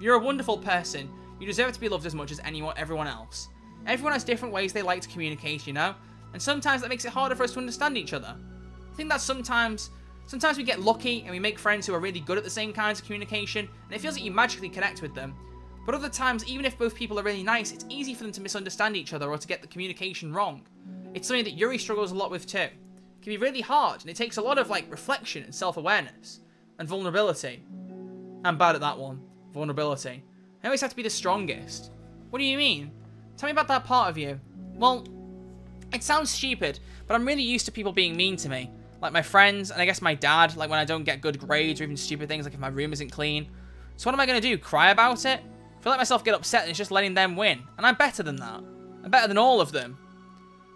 You're a wonderful person. You deserve to be loved as much as anyone, everyone else. Everyone has different ways they like to communicate, you know? And sometimes that makes it harder for us to understand each other. I think that sometimes... Sometimes we get lucky and we make friends who are really good at the same kinds of communication, and it feels like you magically connect with them. But other times, even if both people are really nice, it's easy for them to misunderstand each other or to get the communication wrong. It's something that Yuri struggles a lot with too. It can be really hard, and it takes a lot of, like, reflection and self-awareness. And vulnerability. I'm bad at that one. Vulnerability. I always have to be the strongest. What do you mean? Tell me about that part of you. Well, it sounds stupid, but I'm really used to people being mean to me. Like my friends, and I guess my dad, like when I don't get good grades or even stupid things like if my room isn't clean. So what am I going to do? Cry about it? If I let myself get upset, and it's just letting them win. And I'm better than that. I'm better than all of them.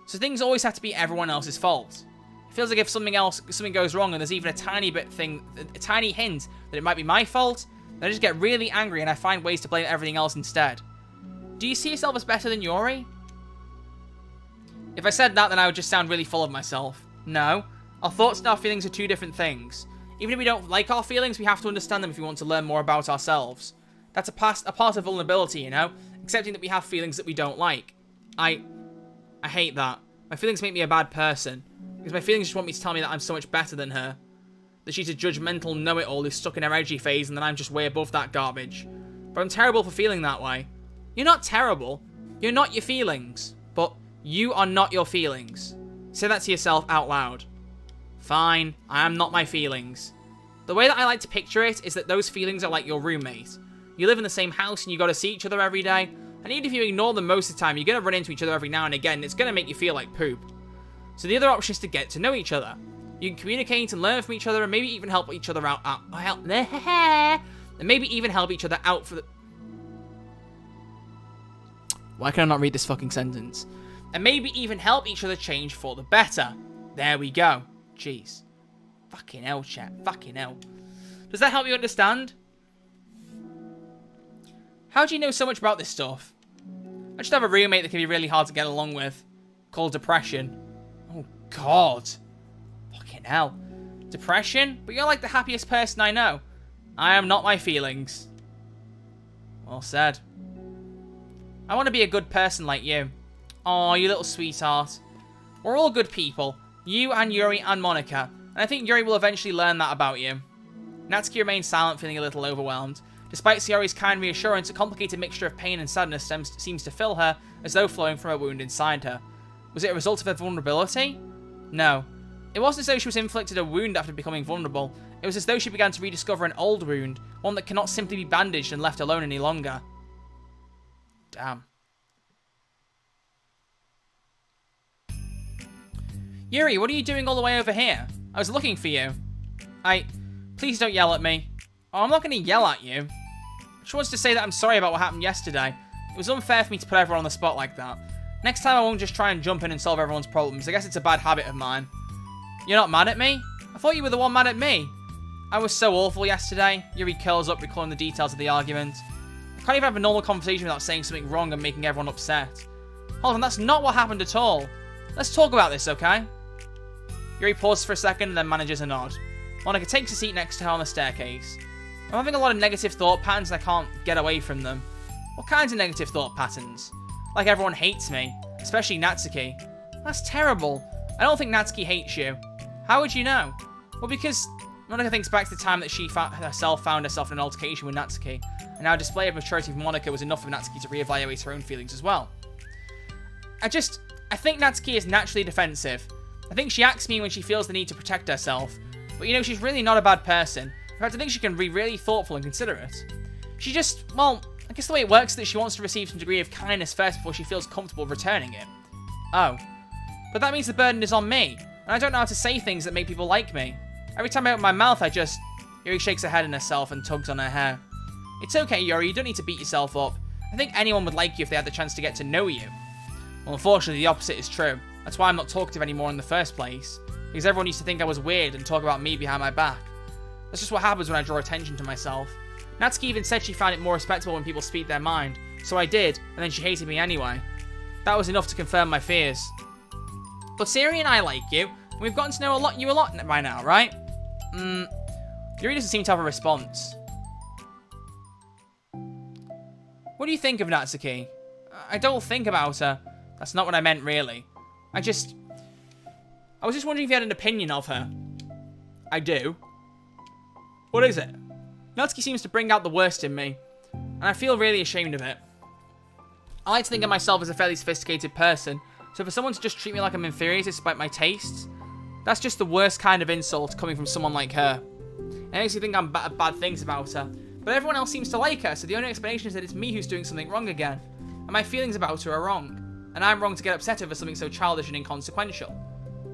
So things always have to be everyone else's fault. It feels like if something else, something goes wrong and there's even a tiny bit thing, a tiny hint that it might be my fault, then I just get really angry and I find ways to blame everything else instead. Do you see yourself as better than Yuri? If I said that, then I would just sound really full of myself. No. Our thoughts and our feelings are two different things. Even if we don't like our feelings, we have to understand them if we want to learn more about ourselves. That's a, past, a part of vulnerability, you know? Accepting that we have feelings that we don't like. I... I hate that. My feelings make me a bad person. Because my feelings just want me to tell me that I'm so much better than her. That she's a judgmental know-it-all who's stuck in her edgy phase and that I'm just way above that garbage. But I'm terrible for feeling that way. You're not terrible. You're not your feelings. But you are not your feelings. Say that to yourself out loud. Fine. I am not my feelings. The way that I like to picture it is that those feelings are like your roommate. You live in the same house and you got to see each other every day, and even if you ignore them most of the time, you're going to run into each other every now and again, and it's going to make you feel like poop. So the other option is to get to know each other. You can communicate and learn from each other, and maybe even help each other out. out help, and maybe even help each other out for the... Why can I not read this fucking sentence? And maybe even help each other change for the better. There we go. Jeez. Fucking hell, chat. Fucking hell. Does that help you understand? How do you know so much about this stuff? I just have a roommate that can be really hard to get along with. Called depression. Oh, God. Fucking hell. Depression? But you're like the happiest person I know. I am not my feelings. Well said. I want to be a good person like you. Aw, you little sweetheart. We're all good people. You and Yuri and Monica. And I think Yuri will eventually learn that about you. Natsuki remains silent, feeling a little overwhelmed. Despite Sayori's kind reassurance, a complicated mixture of pain and sadness seems to fill her, as though flowing from a wound inside her. Was it a result of her vulnerability? No. It wasn't as though she was inflicted a wound after becoming vulnerable. It was as though she began to rediscover an old wound, one that cannot simply be bandaged and left alone any longer. Damn. Yuri, what are you doing all the way over here? I was looking for you. I... Please don't yell at me. Oh, I'm not going to yell at you. She wants to say that I'm sorry about what happened yesterday. It was unfair for me to put everyone on the spot like that. Next time I won't just try and jump in and solve everyone's problems. I guess it's a bad habit of mine. You're not mad at me? I thought you were the one mad at me. I was so awful yesterday. Yuri curls up, recalling the details of the argument. I can't even have a normal conversation without saying something wrong and making everyone upset. Hold on, that's not what happened at all. Let's talk about this, okay? Yuri pauses for a second and then manages a nod. Monica takes a seat next to her on the staircase. I'm having a lot of negative thought patterns and I can't get away from them. What kinds of negative thought patterns? Like everyone hates me, especially Natsuki. That's terrible. I don't think Natsuki hates you. How would you know? Well, because Monica thinks back to the time that she herself found herself in an altercation with Natsuki, and how a display of maturity from Monica was enough for Natsuki to reevaluate her own feelings as well. I just, I think Natsuki is naturally defensive. I think she acts mean when she feels the need to protect herself, but you know, she's really not a bad person. In fact, I think she can be really thoughtful and considerate. She just, well, I guess the way it works is that she wants to receive some degree of kindness first before she feels comfortable returning it. Oh. But that means the burden is on me, and I don't know how to say things that make people like me. Every time I open my mouth, I just... Yuri shakes her head in herself and tugs on her hair. It's okay, Yuri. You don't need to beat yourself up. I think anyone would like you if they had the chance to get to know you. Well, unfortunately, the opposite is true. That's why I'm not talkative anymore in the first place. Because everyone used to think I was weird and talk about me behind my back. That's just what happens when I draw attention to myself. Natsuki even said she found it more respectable when people speak their mind. So I did, and then she hated me anyway. That was enough to confirm my fears. But Siri and I like you, and we've gotten to know a lot you a lot by now, right? Mm. Yuri doesn't seem to have a response. What do you think of Natsuki? I don't think about her. That's not what I meant, really. I just... I was just wondering if you had an opinion of her. I do. What is it? Natsuki seems to bring out the worst in me, and I feel really ashamed of it. I like to think of myself as a fairly sophisticated person, so for someone to just treat me like I'm inferior despite my tastes, that's just the worst kind of insult coming from someone like her. It makes me think I'm ba- bad things about her, but everyone else seems to like her, so the only explanation is that it's me who's doing something wrong again, and my feelings about her are wrong, and I'm wrong to get upset over something so childish and inconsequential.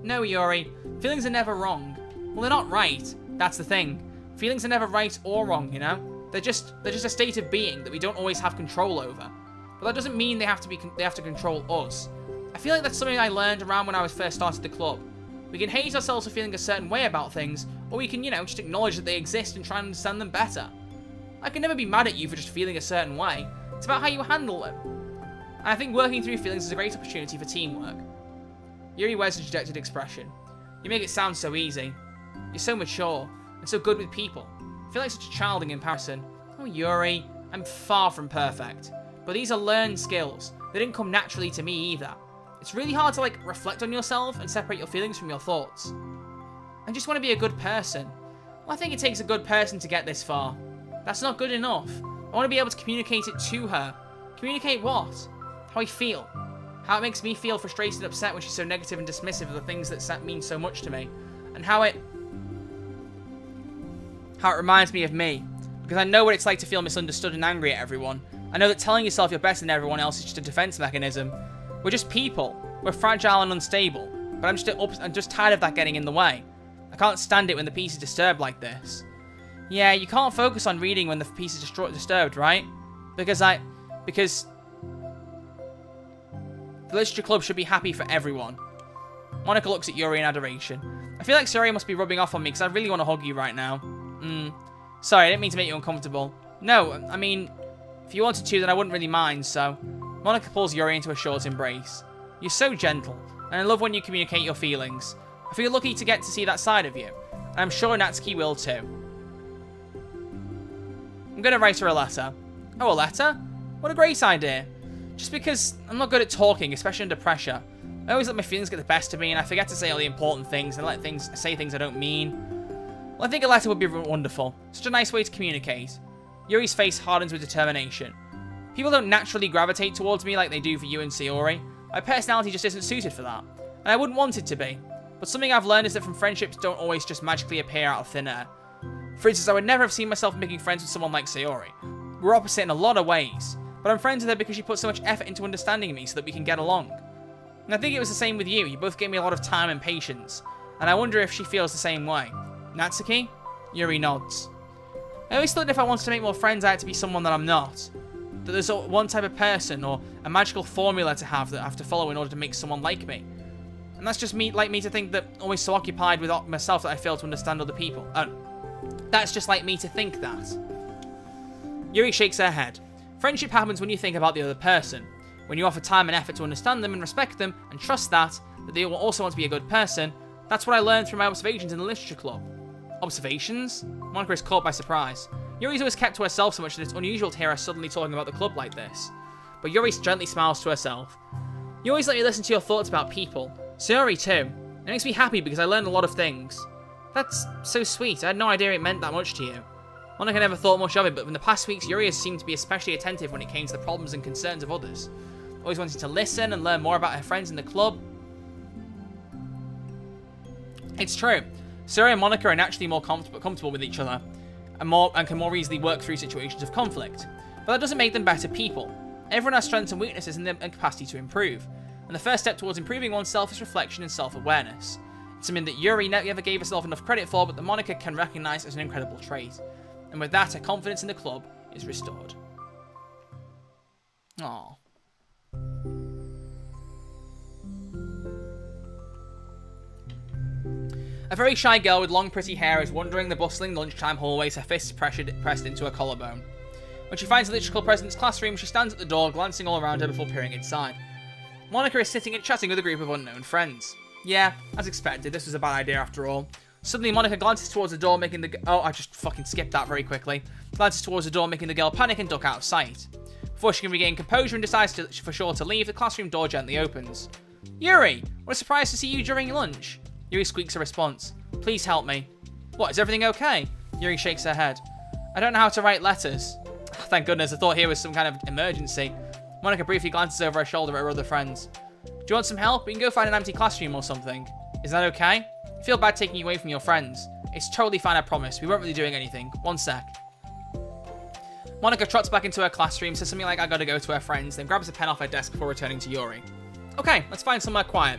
No, Yuri, feelings are never wrong. Well, they're not right, that's the thing. Feelings are never right or wrong, you know? They're just they're just a state of being that we don't always have control over. But that doesn't mean they have to be they have to control us. I feel like that's something I learned around when I was first started the club. We can hate ourselves for feeling a certain way about things, or we can, you know, just acknowledge that they exist and try and understand them better. I can never be mad at you for just feeling a certain way. It's about how you handle it. And I think working through feelings is a great opportunity for teamwork. Yuri wears a dejected expression. You make it sound so easy. You're so mature. And so good with people. I feel like such a child in comparison. Oh, Yuri, I'm far from perfect. But these are learned skills. They didn't come naturally to me either. It's really hard to, like, reflect on yourself and separate your feelings from your thoughts. I just want to be a good person. Well, I think it takes a good person to get this far. That's not good enough. I want to be able to communicate it to her. Communicate what? How I feel. How it makes me feel frustrated and upset when she's so negative and dismissive of the things that mean so much to me. And how it... How it reminds me of me, because I know what it's like to feel misunderstood and angry at everyone. I know that telling yourself you're better than everyone else is just a defense mechanism. We're just people. We're fragile and unstable, but I'm just, I'm just tired of that getting in the way. I can't stand it when the peace is disturbed like this. Yeah, you can't focus on reading when the peace is disturbed, right? Because I... Because... The Literature Club should be happy for everyone. Monika looks at Yuri in adoration. I feel like Yuri must be rubbing off on me because I really want to hug you right now. Mm. Sorry, I didn't mean to make you uncomfortable. No, I mean, if you wanted to, then I wouldn't really mind, so... Monika pulls Yuri into a short embrace. You're so gentle, and I love when you communicate your feelings. I feel lucky to get to see that side of you. And I'm sure Natsuki will too. I'm gonna write her a letter. Oh, a letter? What a great idea. Just because I'm not good at talking, especially under pressure. I always let my feelings get the best of me, and I forget to say all the important things, and let things say things I don't mean. I think a letter would be wonderful. Such a nice way to communicate. Yuri's face hardens with determination. People don't naturally gravitate towards me like they do for you and Sayori. My personality just isn't suited for that. And I wouldn't want it to be. But something I've learned is that from friendships don't always just magically appear out of thin air. For instance, I would never have seen myself making friends with someone like Sayori. We're opposite in a lot of ways. But I'm friends with her because she puts so much effort into understanding me so that we can get along. And I think it was the same with you. You both gave me a lot of time and patience. And I wonder if she feels the same way. Natsuki? Yuri nods. I always thought that if I wanted to make more friends, I had to be someone that I'm not. That there's one type of person or a magical formula to have that I have to follow in order to make someone like me. And that's just me, like me to think that always so occupied with myself that I fail to understand other people. And that's just like me to think that. Yuri shakes her head. Friendship happens when you think about the other person. When you offer time and effort to understand them and respect them and trust that, that they will also want to be a good person. That's what I learned from my observations in the Literature Club. Observations? Monika is caught by surprise. Yuri's always kept to herself so much that it's unusual to hear her suddenly talking about the club like this. But Yuri gently smiles to herself. You always let me listen to your thoughts about people. Sayori too. It makes me happy because I learned a lot of things. That's so sweet. I had no idea it meant that much to you. Monika never thought much of it, but in the past weeks, Yuri has seemed to be especially attentive when it came to the problems and concerns of others. Always wanting to listen and learn more about her friends in the club. It's true. Sayori and Monika are naturally more com comfortable with each other and, more, and can more easily work through situations of conflict. But that doesn't make them better people. Everyone has strengths and weaknesses and the capacity to improve. And the first step towards improving oneself is reflection and self-awareness. something that Yuri never gave herself enough credit for, but that Monika can recognise as an incredible trait. And with that, her confidence in the club is restored. Aww. A very shy girl with long pretty hair is wandering the bustling lunchtime hallways, her fists pressured, pressed into her collarbone. When she finds the Literature Club President's classroom, she stands at the door, glancing all around her before peering inside. Monika is sitting and chatting with a group of unknown friends. Yeah, as expected, this was a bad idea after all. Suddenly, Monika glances towards the door, making the... Oh, I just fucking skipped that very quickly. Glances towards the door, making the girl panic and duck out of sight. Before she can regain composure and decides to, for sure to leave, the classroom door gently opens. Yuri! We're surprised to see you during lunch. Yuri squeaks a response. Please help me. What, is everything okay? Yuri shakes her head. I don't know how to write letters. Oh, thank goodness, I thought here was some kind of emergency. Monika briefly glances over her shoulder at her other friends. Do you want some help? We can go find an empty classroom or something. Is that okay? I feel bad taking you away from your friends. It's totally fine, I promise. We weren't really doing anything. One sec. Monika trots back into her classroom, says something like, I gotta go to her friends, then grabs a pen off her desk before returning to Yuri. Okay, let's find somewhere quiet.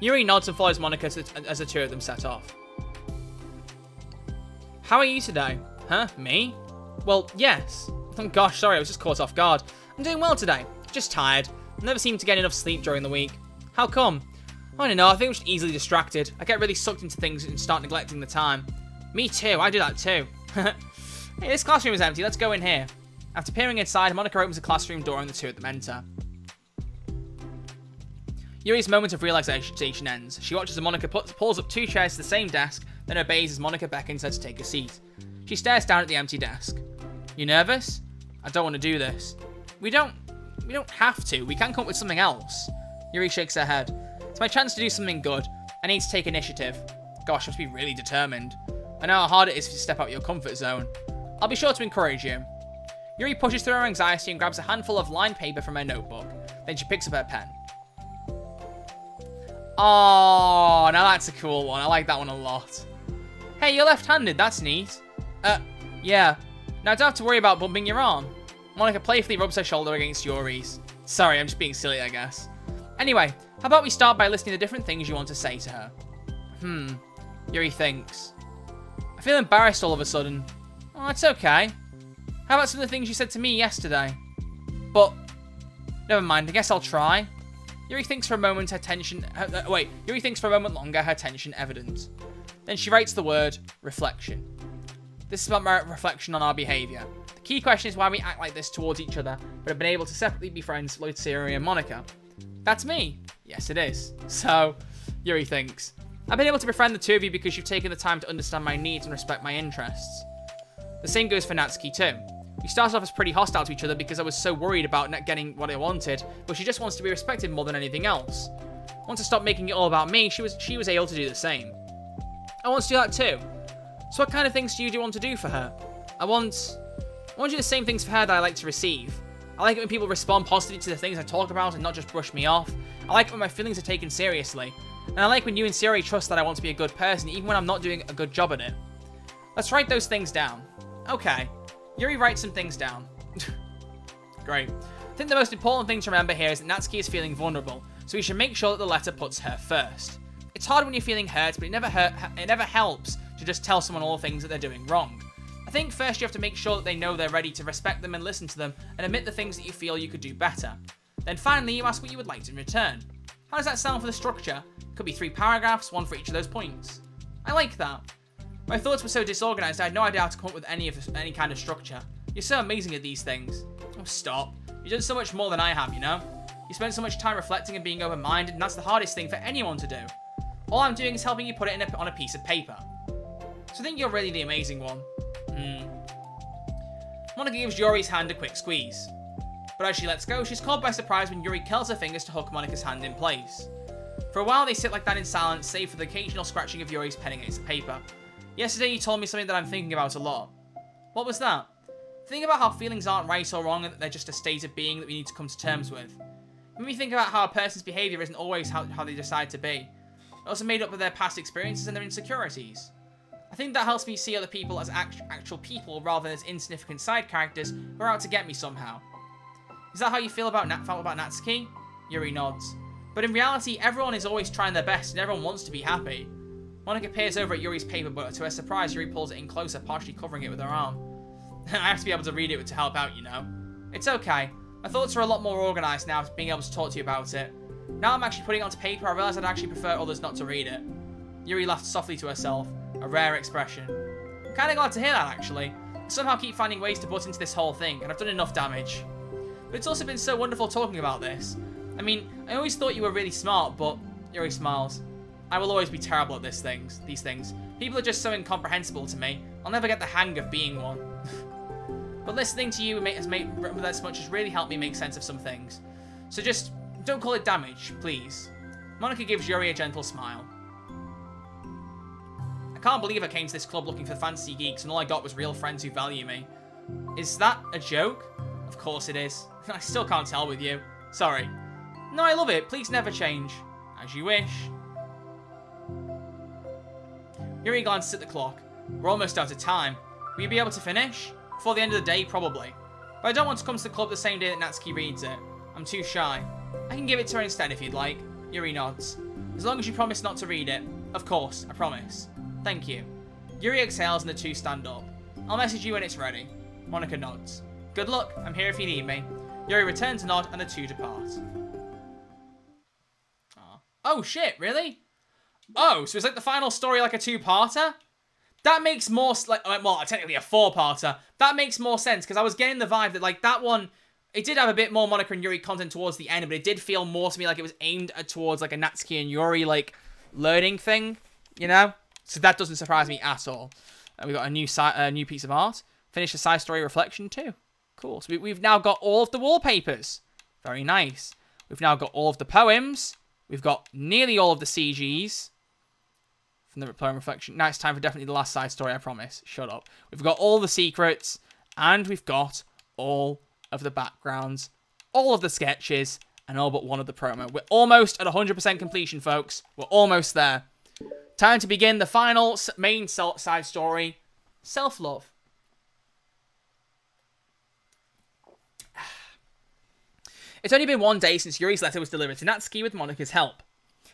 Yuri nods and follows Monika as the two of them set off. How are you today? Huh? Me? Well, yes. Oh gosh, sorry, I was just caught off guard. I'm doing well today. Just tired. Never seem to get enough sleep during the week. How come? I don't know, I think I'm just easily distracted. I get really sucked into things and start neglecting the time. Me too, I do that too. Hey, this classroom is empty, let's go in here. After peering inside, Monika opens the classroom door and the two of them enter. Yuri's moment of realization ends. She watches as Monika pulls up two chairs to the same desk, then obeys as Monika beckons her to take a seat. She stares down at the empty desk. You nervous? I don't want to do this. We don't... we don't have to. We can come up with something else. Yuri shakes her head. It's my chance to do something good. I need to take initiative. Gosh, I must be really determined. I know how hard it is to step out of your comfort zone. I'll be sure to encourage you. Yuri pushes through her anxiety and grabs a handful of lined paper from her notebook. Then she picks up her pen. Oh, now that's a cool one. I like that one a lot. Hey, you're left-handed. That's neat. Uh, yeah. Now don't have to worry about bumping your arm. Monika playfully rubs her shoulder against Yuri's. Sorry, I'm just being silly, I guess. Anyway, how about we start by listing the different things you want to say to her? Hmm. Yuri thinks. I feel embarrassed all of a sudden. Oh, it's okay. How about some of the things you said to me yesterday? But, never mind. I guess I'll try. Yuri thinks for a moment her tension... Her, uh, wait, Yuri thinks for a moment longer, her tension evident. Then she writes the word, reflection. This is about merit reflection on our behaviour. The key question is why we act like this towards each other, but have been able to separately be friends with Yuri and Monika. That's me. Yes, it is. So, Yuri thinks, I've been able to befriend the two of you because you've taken the time to understand my needs and respect my interests. The same goes for Natsuki too. We started off as pretty hostile to each other because I was so worried about not getting what I wanted, but she just wants to be respected more than anything else. Once I stopped making it all about me, she was she was able to do the same. I want to do that too. So what kind of things do you do want to do for her? I want... I want to do the same things for her that I like to receive. I like it when people respond positively to the things I talk about and not just brush me off. I like it when my feelings are taken seriously. And I like when you and Siri trust that I want to be a good person even when I'm not doing a good job at it. Let's write those things down. Okay. Yuri writes some things down. Great. I think the most important thing to remember here is that Natsuki is feeling vulnerable, so we should make sure that the letter puts her first. It's hard when you're feeling hurt, but it never hurt, it never helps to just tell someone all the things that they're doing wrong. I think first you have to make sure that they know they're ready to respect them and listen to them, and admit the things that you feel you could do better. Then finally, you ask what you would like in return. How does that sound for the structure? It could be three paragraphs, one for each of those points. I like that. My thoughts were so disorganized, I had no idea how to come up with any of this, any kind of structure. You're so amazing at these things. Oh, stop. You've done so much more than I have, you know? You spend so much time reflecting and being open-minded, and that's the hardest thing for anyone to do. All I'm doing is helping you put it in a, on a piece of paper. So I think you're really the amazing one. Hmm. Monika gives Yuri's hand a quick squeeze. But as she lets go, she's caught by surprise when Yuri curls her fingers to hook Monika's hand in place. For a while, they sit like that in silence, save for the occasional scratching of Yuri's pen against the paper. Yesterday you told me something that I'm thinking about a lot. What was that? Think about how feelings aren't right or wrong and that they're just a state of being that we need to come to terms with. It made me think about how a person's behaviour isn't always how, how they decide to be. It's also made up of their past experiences and their insecurities. I think that helps me see other people as act actual people rather than as insignificant side characters who are out to get me somehow. Is that how you feel about, Nat felt about Natsuki? Yuri nods. But in reality, everyone is always trying their best and everyone wants to be happy. Monika peers over at Yuri's paper, but to her surprise, Yuri pulls it in closer, partially covering it with her arm. I have to be able to read it to help out, you know. It's okay. My thoughts are a lot more organised now, being able to talk to you about it. Now I'm actually putting it onto paper, I realise I'd actually prefer others not to read it. Yuri laughed softly to herself, a rare expression. I'm kinda glad to hear that, actually. I somehow keep finding ways to butt into this whole thing, and I've done enough damage. But it's also been so wonderful talking about this. I mean, I always thought you were really smart, but... Yuri smiles. I will always be terrible at these things, these things. People are just so incomprehensible to me. I'll never get the hang of being one. But listening to you as much has really helped me make sense of some things. So just, don't call it damage, please. Monika gives Yuri a gentle smile. I can't believe I came to this club looking for fancy geeks and all I got was real friends who value me. Is that a joke? Of course it is. I still can't tell with you. Sorry. No, I love it. Please never change. As you wish. Yuri glances at the clock. We're almost out of time. Will you be able to finish? Before the end of the day, probably. But I don't want to come to the club the same day that Natsuki reads it. I'm too shy. I can give it to her instead if you'd like. Yuri nods. As long as you promise not to read it. Of course, I promise. Thank you. Yuri exhales and the two stand up. I'll message you when it's ready. Monika nods. Good luck, I'm here if you need me. Yuri returns a nod and the two depart. Aww. Oh shit, really? Oh, so it's like the final story like a two-parter? That makes more, like, well, technically a four-parter. That makes more sense, because I was getting the vibe that, like, that one, it did have a bit more Monika and Yuri content towards the end, but it did feel more to me like it was aimed at towards, like, a Natsuki and Yuri, like, learning thing, you know? So that doesn't surprise me at all. And we got a new si uh, new piece of art. Finish a side story reflection, too. Cool. So we we've now got all of the wallpapers. Very nice. We've now got all of the poems. We've got nearly all of the C Gs. The poem reflection. Now it's time for definitely the last side story, I promise. Shut up. We've got all the secrets, and we've got all of the backgrounds, all of the sketches, and all but one of the promo. We're almost at one hundred percent completion, folks. We're almost there. Time to begin the final main side story, Self-Love. It's only been one day since Yuri's letter was delivered to Natsuki with Monika's help.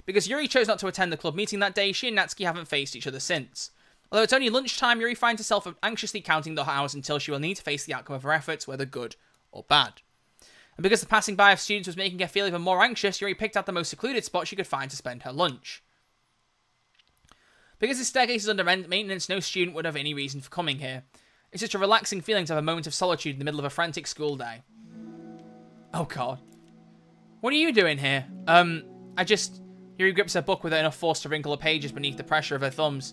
Because Yuri chose not to attend the club meeting that day, she and Natsuki haven't faced each other since. Although it's only lunchtime, Yuri finds herself anxiously counting the hours until she will need to face the outcome of her efforts, whether good or bad. And because the passing by of students was making her feel even more anxious, Yuri picked out the most secluded spot she could find to spend her lunch. Because the staircase is under maintenance, no student would have any reason for coming here. It's such a relaxing feeling to have a moment of solitude in the middle of a frantic school day. Oh god. What are you doing here? Um, I just... Yuri grips her book with enough force to wrinkle her pages beneath the pressure of her thumbs.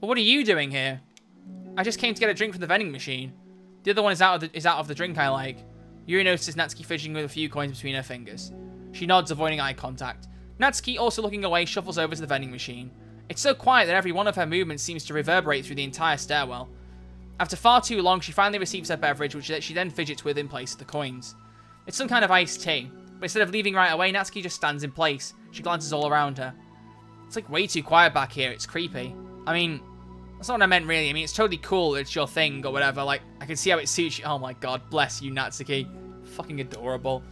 Well, what are you doing here? I just came to get a drink from the vending machine. The other one is out of the, is out of the drink I like. Yuri notices Natsuki fidgeting with a few coins between her fingers. She nods, avoiding eye contact. Natsuki, also looking away, shuffles over to the vending machine. It's so quiet that every one of her movements seems to reverberate through the entire stairwell. After far too long, she finally receives her beverage, which she then fidgets with in place of the coins. It's some kind of iced tea. But instead of leaving right away, Natsuki just stands in place. She glances all around her. It's like way too quiet back here. It's creepy. I mean, that's not what I meant really. I mean, it's totally cool. It's your thing or whatever. Like, I can see how it suits you. Oh my god, bless you, Natsuki. Fucking adorable.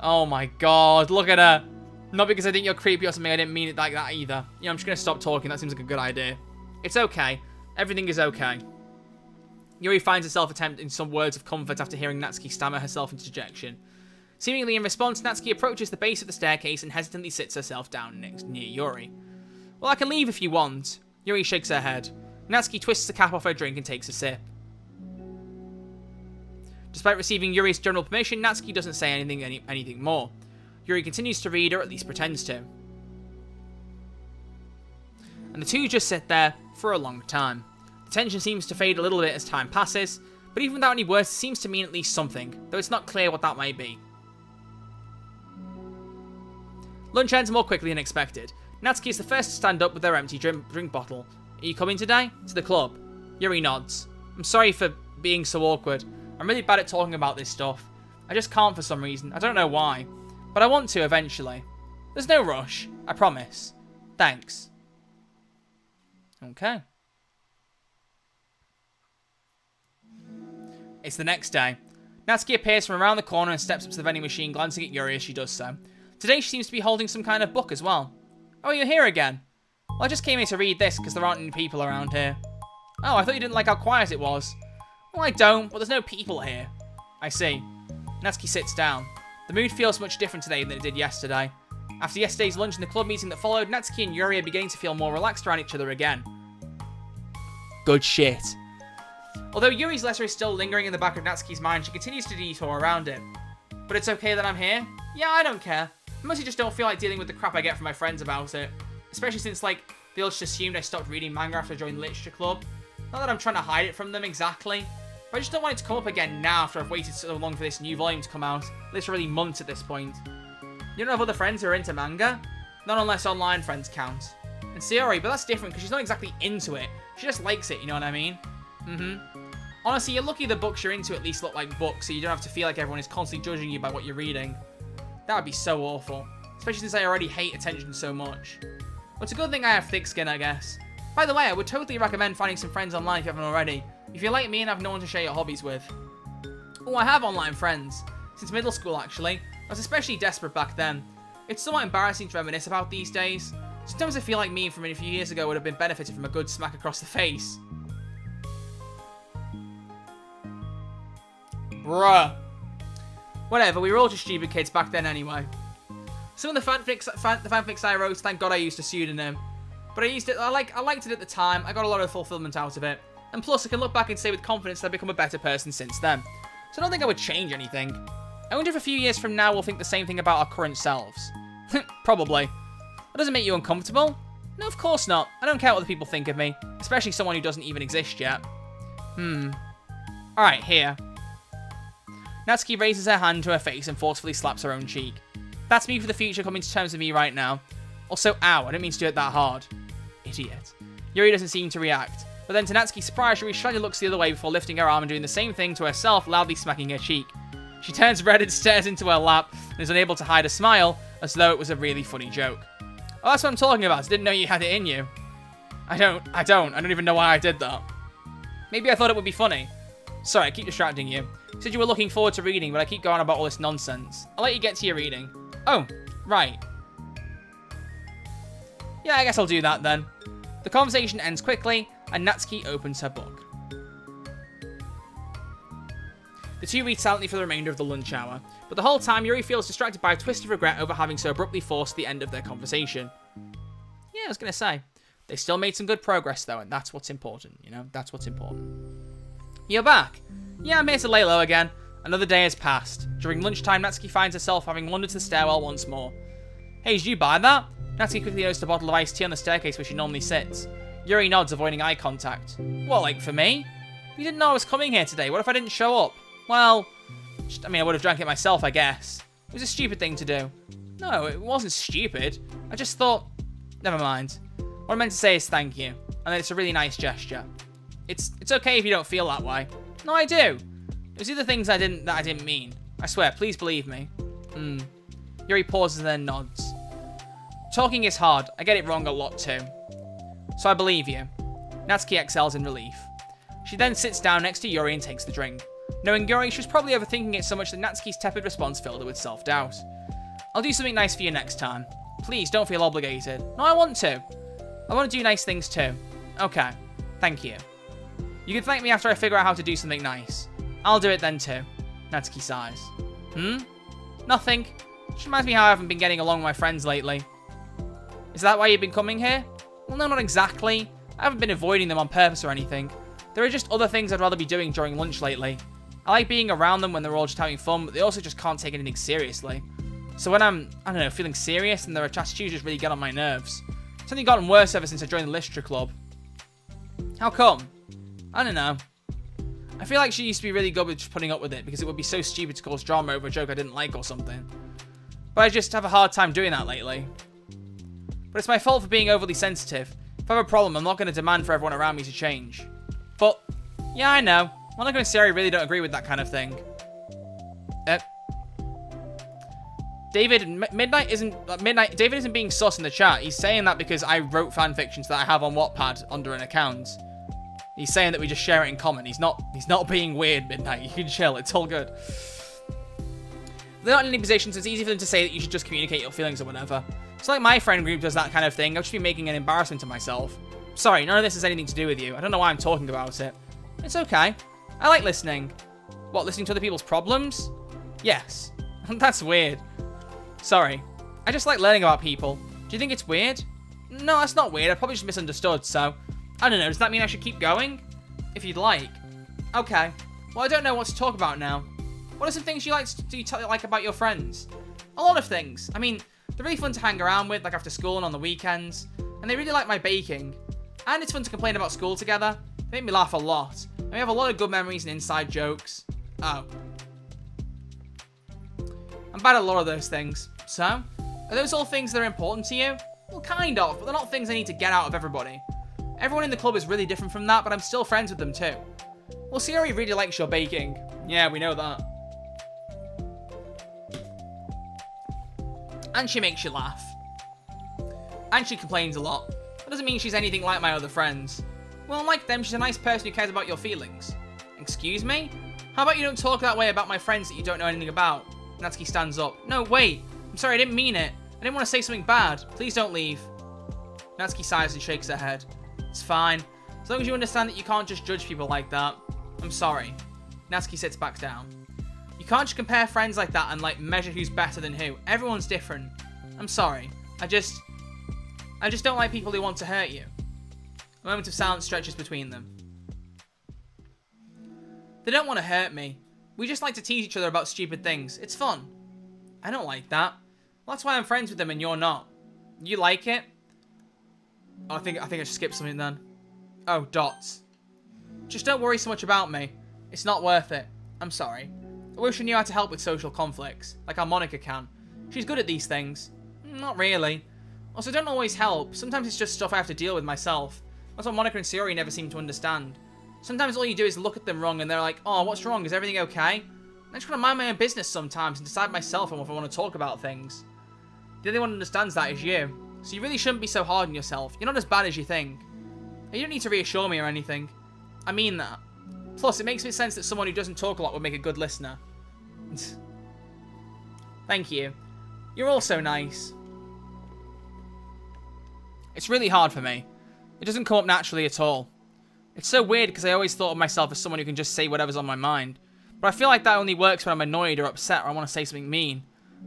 Oh my god, look at her. Not because I think you're creepy or something. I didn't mean it like that either. You know, I'm just going to stop talking. That seems like a good idea. It's okay. Everything is okay. Yuri finds herself attempting some words of comfort after hearing Natsuki stammer herself into dejection. Seemingly in response, Natsuki approaches the base of the staircase and hesitantly sits herself down next near Yuri. Well, I can leave if you want. Yuri shakes her head. Natsuki twists the cap off her drink and takes a sip. Despite receiving Yuri's general permission, Natsuki doesn't say anything any, anything more. Yuri continues to read, or at least pretends to. And the two just sit there for a long time. The tension seems to fade a little bit as time passes, but even without any words, it seems to mean at least something, though it's not clear what that might be. Lunch ends more quickly than expected. Natsuki is the first to stand up with their empty drink bottle. Are you coming today? To the club. Yuri nods. I'm sorry for being so awkward. I'm really bad at talking about this stuff. I just can't for some reason. I don't know why. But I want to eventually. There's no rush. I promise. Thanks. Okay. It's the next day. Natsuki appears from around the corner and steps up to the vending machine, glancing at Yuri as she does so. Today she seems to be holding some kind of book as well. Oh, you're here again? Well, I just came here to read this because there aren't any people around here. Oh, I thought you didn't like how quiet it was. Well, I don't, but there's no people here. I see. Natsuki sits down. The mood feels much different today than it did yesterday. After yesterday's lunch and the club meeting that followed, Natsuki and Yuri are beginning to feel more relaxed around each other again. Good shit. Although Yuri's letter is still lingering in the back of Natsuki's mind, she continues to detour around it. But it's okay that I'm here? Yeah, I don't care. I mostly just don't feel like dealing with the crap I get from my friends about it. Especially since, like, they all just assumed I stopped reading manga after I joined the literature club. Not that I'm trying to hide it from them, exactly. But I just don't want it to come up again now after I've waited so long for this new volume to come out. Literally months at this point. You don't have other friends who are into manga? Not unless online friends count. And Sayori, but that's different because she's not exactly into it. She just likes it, you know what I mean? Mm-hmm. Honestly, you're lucky the books you're into at least look like books, so you don't have to feel like everyone is constantly judging you by what you're reading. That would be so awful. Especially since I already hate attention so much. Well, it's a good thing I have thick skin, I guess. By the way, I would totally recommend finding some friends online if you haven't already. If you're like me and have no one to share your hobbies with. Oh, I have online friends. Since middle school, actually. I was especially desperate back then. It's somewhat embarrassing to reminisce about these days. Sometimes I feel like me from a few years ago would have been benefited from a good smack across the face. Bruh. Whatever, we were all just stupid kids back then anyway. Some of the fanfics, fan, the fanfics I wrote, thank God I used a pseudonym. But I used it, I, like, I liked it at the time, I got a lot of fulfillment out of it. And plus, I can look back and say with confidence that I've become a better person since then. So I don't think I would change anything. I wonder if a few years from now we'll think the same thing about our current selves. Probably. That doesn't make you uncomfortable? No, of course not. I don't care what the people think of me. Especially someone who doesn't even exist yet. Hmm. Alright, here. Natsuki raises her hand to her face and forcefully slaps her own cheek. That's me for the future coming to terms with me right now. Also, ow, I didn't mean to do it that hard. Idiot. Yuri doesn't seem to react. But then to Natsuki's surprise, Yuri shyly looks the other way before lifting her arm and doing the same thing to herself, loudly smacking her cheek. She turns red and stares into her lap and is unable to hide a smile as though it was a really funny joke. Oh, that's what I'm talking about. I didn't know you had it in you. I don't, I don't. I don't even know why I did that. Maybe I thought it would be funny. Sorry, I keep distracting you. You said you were looking forward to reading, but I keep going about all this nonsense. I'll let you get to your reading. Oh, right. Yeah, I guess I'll do that then. The conversation ends quickly, and Natsuki opens her book. The two read silently for the remainder of the lunch hour, but the whole time Yuri feels distracted by a twist of regret over having so abruptly forced the end of their conversation. Yeah, I was going to say. They still made some good progress though, and that's what's important, you know? That's what's important. You're back! Yeah, I'm here to lay low again. Another day has passed. During lunchtime, Natsuki finds herself having wandered to the stairwell once more. Hey, did you buy that? Natsuki quickly noticed a bottle of iced tea on the staircase where she normally sits. Yuri nods, avoiding eye contact. What, like for me? You didn't know I was coming here today. What if I didn't show up? Well, I mean, I would have drank it myself, I guess. It was a stupid thing to do. No, it wasn't stupid. I just thought, never mind. What I meant to say is thank you, and it's a really nice gesture. It's it's okay if you don't feel that way. No, I do. It was either things I didn't that I didn't mean. I swear, please believe me. Hmm. Yuri pauses and then nods. Talking is hard. I get it wrong a lot too. So I believe you. Natsuki exhales in relief. She then sits down next to Yuri and takes the drink. Knowing Yuri, she was probably overthinking it so much that Natsuki's tepid response filled her with self-doubt. I'll do something nice for you next time. Please, don't feel obligated. No, I want to. I want to do nice things too. Okay. Thank you. You can thank me after I figure out how to do something nice. I'll do it then too. Natsuki sighs. Hmm? Nothing. She reminds me how I haven't been getting along with my friends lately. Is that why you've been coming here? Well, no, not exactly. I haven't been avoiding them on purpose or anything. There are just other things I'd rather be doing during lunch lately. I like being around them when they're all just having fun, but they also just can't take anything seriously. So when I'm, I don't know, feeling serious and their attitudes just really get on my nerves. It's only gotten worse ever since I joined the literature club. How come? I don't know. I feel like she used to be really good with just putting up with it because it would be so stupid to cause drama over a joke I didn't like or something. But I just have a hard time doing that lately. But it's my fault for being overly sensitive. If I have a problem, I'm not going to demand for everyone around me to change. But, yeah, I know. Monica and Sari really don't agree with that kind of thing. Uh, David, M Midnight isn't uh, Midnight. David isn't being sus in the chat. He's saying that because I wrote fanfictions that I have on Wattpad under an account. He's saying that we just share it in common. He's not. He's not being weird, Midnight. You can chill. It's all good. They're not in any positions, it's easy for them to say that you should just communicate your feelings or whatever. It's like my friend group does that kind of thing. I'll just be making an embarrassment to myself. Sorry, none of this has anything to do with you. I don't know why I'm talking about it. It's okay. I like listening. What, listening to other people's problems? Yes. That's weird. Sorry. I just like learning about people. Do you think it's weird? No, that's not weird. I probably just misunderstood, so... I don't know, does that mean I should keep going? If you'd like. Okay. Well, I don't know what to talk about now. What are some things you like, do you like about your friends? A lot of things. I mean, they're really fun to hang around with, like after school and on the weekends. And they really like my baking. And it's fun to complain about school together. They make me laugh a lot. And we have a lot of good memories and inside jokes. Oh. I'm bad at a lot of those things. So, are those all things that are important to you? Well, kind of, but they're not things I need to get out of everybody. Everyone in the club is really different from that, but I'm still friends with them too. Well, Sayori really likes your baking. Yeah, we know that. And she makes you laugh. And she complains a lot. That doesn't mean she's anything like my other friends. Well, unlike them, she's a nice person who cares about your feelings. Excuse me? How about you don't talk that way about my friends that you don't know anything about? Natsuki stands up. No, wait. I'm sorry, I didn't mean it. I didn't want to say something bad. Please don't leave. Natsuki sighs and shakes her head. It's fine. As long as you understand that you can't just judge people like that. I'm sorry. Natsuki sits back down. You can't just compare friends like that and, like, measure who's better than who. Everyone's different. I'm sorry. I just... I just don't like people who want to hurt you. A moment of silence stretches between them. They don't want to hurt me. We just like to tease each other about stupid things. It's fun. I don't like that. Well, that's why I'm friends with them and you're not. You like it? Oh, I think I think I just skipped something then. Oh, dots. Just don't worry so much about me. It's not worth it. I'm sorry. I wish I knew how to help with social conflicts, like how Monica can. She's good at these things. Not really. Also, I don't always help. Sometimes it's just stuff I have to deal with myself. That's what Monica and Sayori never seem to understand. Sometimes all you do is look at them wrong and they're like, oh, what's wrong? Is everything okay? I just want to mind my own business sometimes and decide myself on if I want to talk about things. The only one who understands that is you. So you really shouldn't be so hard on yourself. You're not as bad as you think. You don't need to reassure me or anything. I mean that. Plus, it makes sense that someone who doesn't talk a lot would make a good listener. Thank you. You're also nice. It's really hard for me. It doesn't come up naturally at all. It's so weird because I always thought of myself as someone who can just say whatever's on my mind. But I feel like that only works when I'm annoyed or upset or I want to say something mean.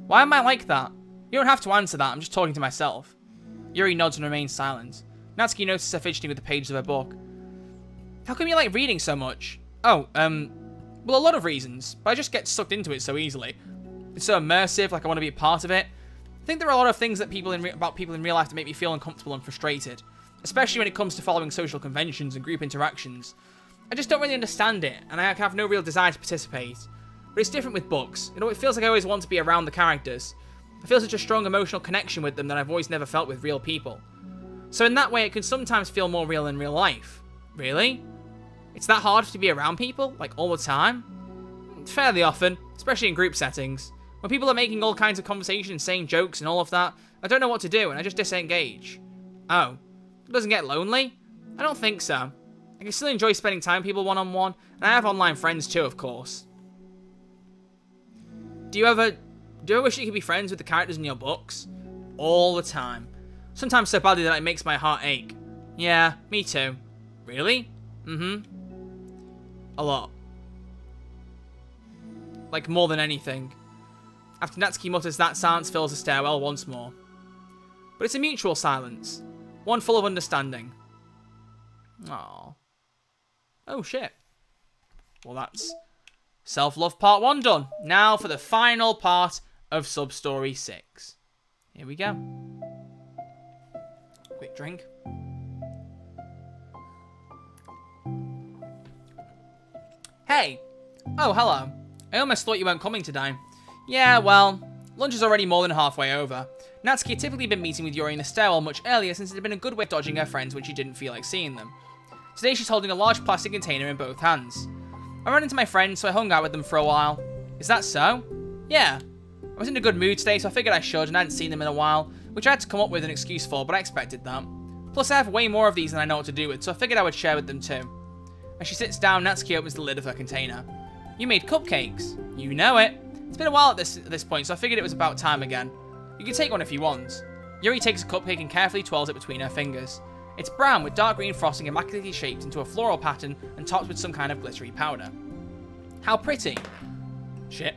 Why am I like that? You don't have to answer that. I'm just talking to myself. Yuri nods and remains silent. Natsuki notices her fidgeting with the pages of her book. How come you like reading so much? Oh, um, well, a lot of reasons, but I just get sucked into it so easily. It's so immersive, like I want to be a part of it. I think there are a lot of things that people in re about people in real life that make me feel uncomfortable and frustrated, especially when it comes to following social conventions and group interactions. I just don't really understand it, and I have no real desire to participate. But it's different with books. You know, it feels like I always want to be around the characters. I feel such a strong emotional connection with them that I've always never felt with real people. So in that way, it can sometimes feel more real in real life. Really? It's that hard to be around people? Like, all the time? Fairly often, especially in group settings. When people are making all kinds of conversations, saying jokes and all of that, I don't know what to do and I just disengage. Oh. It doesn't get lonely? I don't think so. I can still enjoy spending time with people one-on-one, and I have online friends too, of course. Do you ever... Do you ever wish you could be friends with the characters in your books? All the time. Sometimes so badly that it makes my heart ache. Yeah, me too. Really? Mm-hmm. A lot. Like, more than anything. After Natsuki mutters that, silence fills the stairwell once more. But it's a mutual silence. One full of understanding. Aww. Oh, shit. Well, that's Self-Love Part one done. Now for the final part of Substory six. Here we go. Quick drink. Hey. Oh, hello. I almost thought you weren't coming today. Yeah, well, lunch is already more than halfway over. Natsuki had typically been meeting with Yuri in the stairwell much earlier since it had been a good way of dodging her friends when she didn't feel like seeing them. Today she's holding a large plastic container in both hands. I ran into my friends, so I hung out with them for a while. Is that so? Yeah. I was in a good mood today, so I figured I should, and I hadn't seen them in a while, which I had to come up with an excuse for, but I expected that. Plus, I have way more of these than I know what to do with, so I figured I would share with them too. As she sits down, Natsuki opens the lid of her container. You made cupcakes. You know it. It's been a while at this at this point, so I figured it was about time again. You can take one if you want. Yuri takes a cupcake and carefully twirls it between her fingers. It's brown with dark green frosting immaculately shaped into a floral pattern and topped with some kind of glittery powder. How pretty. Shit.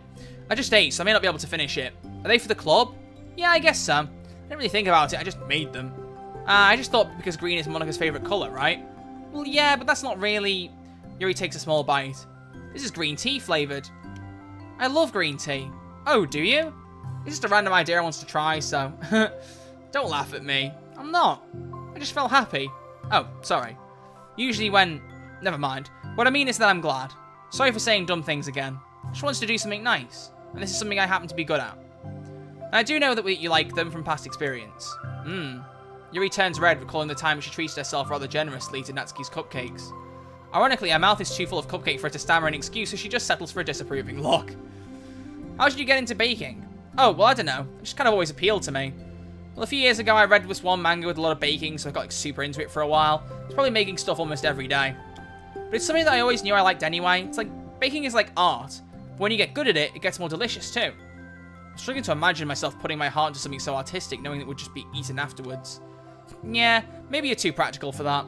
I just ate, so I may not be able to finish it. Are they for the club? Yeah, I guess so. I didn't really think about it, I just made them. Uh, I just thought because green is Monica's favourite colour, right? Well, yeah, but that's not really... Yuri takes a small bite. This is green tea flavoured. I love green tea. Oh, do you? It's just a random idea I wanted to try, so... Don't laugh at me. I'm not. I just felt happy. Oh, sorry. Usually when... Never mind. What I mean is that I'm glad. Sorry for saying dumb things again. I just wanted to do something nice. And this is something I happen to be good at. And I do know that we, you like them from past experience. Mmm. Yuri turns red, recalling the time she treated herself rather generously to Natsuki's cupcakes. Ironically, her mouth is too full of cupcake for her to stammer an excuse, so she just settles for a disapproving look. How did you get into baking? Oh, well, I don't know. It just kind of always appealed to me. Well, a few years ago, I read this one manga with a lot of baking, so I got like, super into it for a while. It's probably making stuff almost every day. But it's something that I always knew I liked anyway. It's like, baking is like art. When you get good at it, it gets more delicious too. I'm struggling to imagine myself putting my heart into something so artistic, knowing that it would just be eaten afterwards. Yeah, maybe you're too practical for that.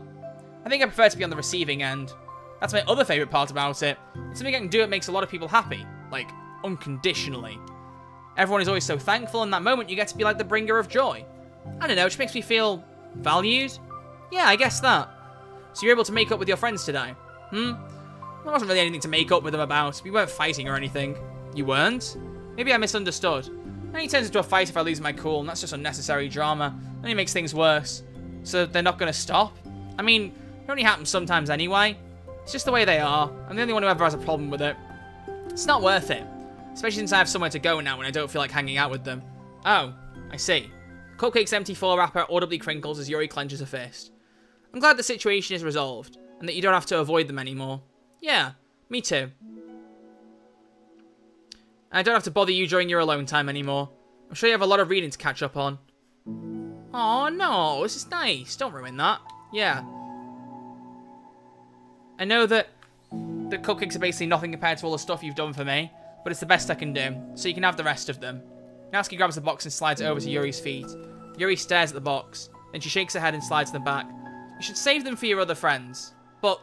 I think I prefer to be on the receiving end. That's my other favourite part about it. It's something I can do that makes a lot of people happy. Like, unconditionally. Everyone is always so thankful, and in that moment you get to be like the bringer of joy. I don't know, which makes me feel... valued? Yeah, I guess that. So you're able to make up with your friends today? Hmm? There wasn't really anything to make up with them about. We weren't fighting or anything. You weren't? Maybe I misunderstood. And he turns into a fight if I lose my cool, and that's just unnecessary drama. And he makes things worse. So they're not going to stop? I mean, it only happens sometimes anyway. It's just the way they are. I'm the only one who ever has a problem with it. It's not worth it. Especially since I have somewhere to go now when I don't feel like hanging out with them. Oh, I see. Cupcake's empty foil wrapper audibly crinkles as Yuri clenches her fist. I'm glad the situation is resolved, and that you don't have to avoid them anymore. Yeah, me too. I don't have to bother you during your alone time anymore. I'm sure you have a lot of reading to catch up on. Oh no, this is nice. Don't ruin that. Yeah. I know that the cupcakes are basically nothing compared to all the stuff you've done for me, but it's the best I can do, so you can have the rest of them. Natsuki grabs the box and slides it over to Yuri's feet. Yuri stares at the box, then she shakes her head and slides them back. You should save them for your other friends, but...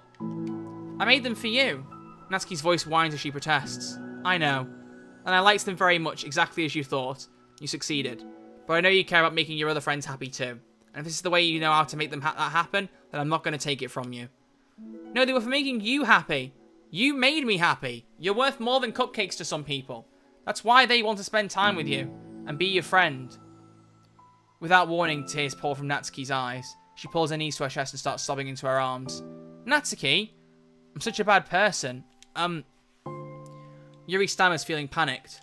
I made them for you. Natsuki's voice whines as she protests. I know. And I liked them very much, exactly as you thought. You succeeded. But I know you care about making your other friends happy too. And if this is the way you know how to make them ha that happen, then I'm not going to take it from you. No, they were for making you happy. You made me happy. You're worth more than cupcakes to some people. That's why they want to spend time with you and be your friend. Without warning, tears pour from Natsuki's eyes. She pulls her knees to her chest and starts sobbing into her arms. Natsuki? I'm such a bad person. Um, Yuri stammers, feeling panicked.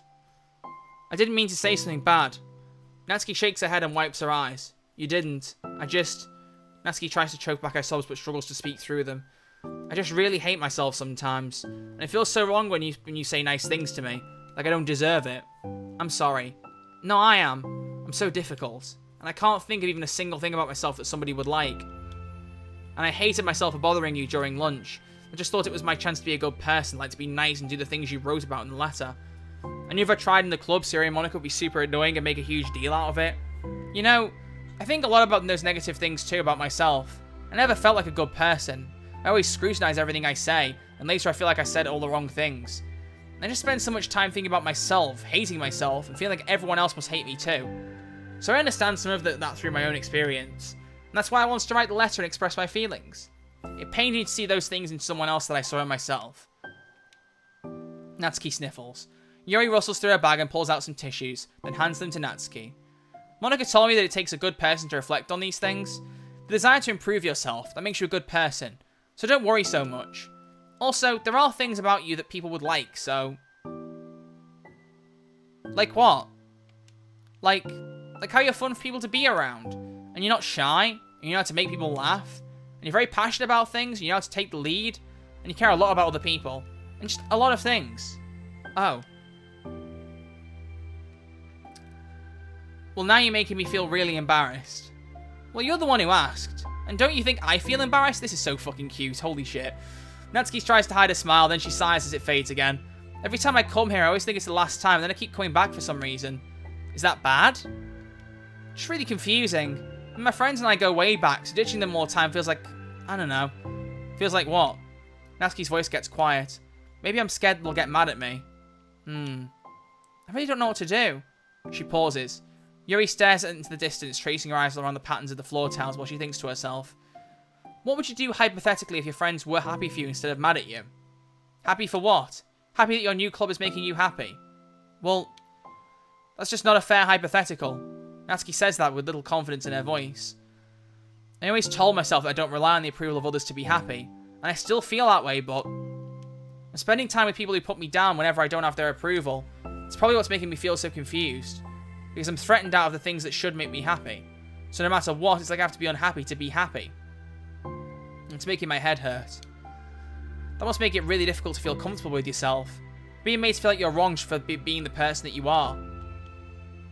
I didn't mean to say something bad. Natsuki shakes her head and wipes her eyes. You didn't. I just... Natsuki tries to choke back her sobs but struggles to speak through them. I just really hate myself sometimes. And it feels so wrong when you, when you say nice things to me. Like I don't deserve it. I'm sorry. No, I am. I'm so difficult. And I can't think of even a single thing about myself that somebody would like. And I hated myself for bothering you during lunch. I just thought it was my chance to be a good person, like to be nice and do the things you wrote about in the letter. I knew if I tried in the club, Siri and Monica would be super annoying and make a huge deal out of it. You know, I think a lot about those negative things too about myself. I never felt like a good person. I always scrutinize everything I say, and later I feel like I said all the wrong things. I just spend so much time thinking about myself, hating myself, and feeling like everyone else must hate me too. So I understand some of the, that through my own experience. And that's why I wanted to write the letter and express my feelings. It pained me to see those things in someone else that I saw in myself. Natsuki sniffles. Yuri rustles through her bag and pulls out some tissues, then hands them to Natsuki. Monica told me that it takes a good person to reflect on these things. The desire to improve yourself, that makes you a good person. So don't worry so much. Also, there are things about you that people would like, so... Like what? Like... Like how you're fun for people to be around. And you're not shy, and you know how to make people laugh. And you're very passionate about things, you know how to take the lead, and you care a lot about other people, and just a lot of things. Oh. Well, now you're making me feel really embarrassed. Well, you're the one who asked, and don't you think I feel embarrassed? This is so fucking cute, holy shit. Natsuki tries to hide a smile, then she sighs as it fades again. Every time I come here, I always think it's the last time. Then I keep coming back for some reason. Is that bad? It's really confusing. And my friends and I go way back, so ditching them all the time feels like... I don't know. Feels like what? Natsuki's voice gets quiet. Maybe I'm scared they'll get mad at me. Hmm. I really don't know what to do. She pauses. Yuri stares into the distance, tracing her eyes around the patterns of the floor tiles while she thinks to herself. What would you do hypothetically if your friends were happy for you instead of mad at you? Happy for what? Happy that your new club is making you happy? Well, that's just not a fair hypothetical. Natsuki says that with little confidence in her voice. I always told myself that I don't rely on the approval of others to be happy, and I still feel that way, but... I'm spending time with people who put me down whenever I don't have their approval. It's probably what's making me feel so confused, because I'm threatened out of the things that should make me happy. So no matter what, it's like I have to be unhappy to be happy. It's making my head hurt. That must make it really difficult to feel comfortable with yourself. Being made to feel like you're wronged for be being the person that you are.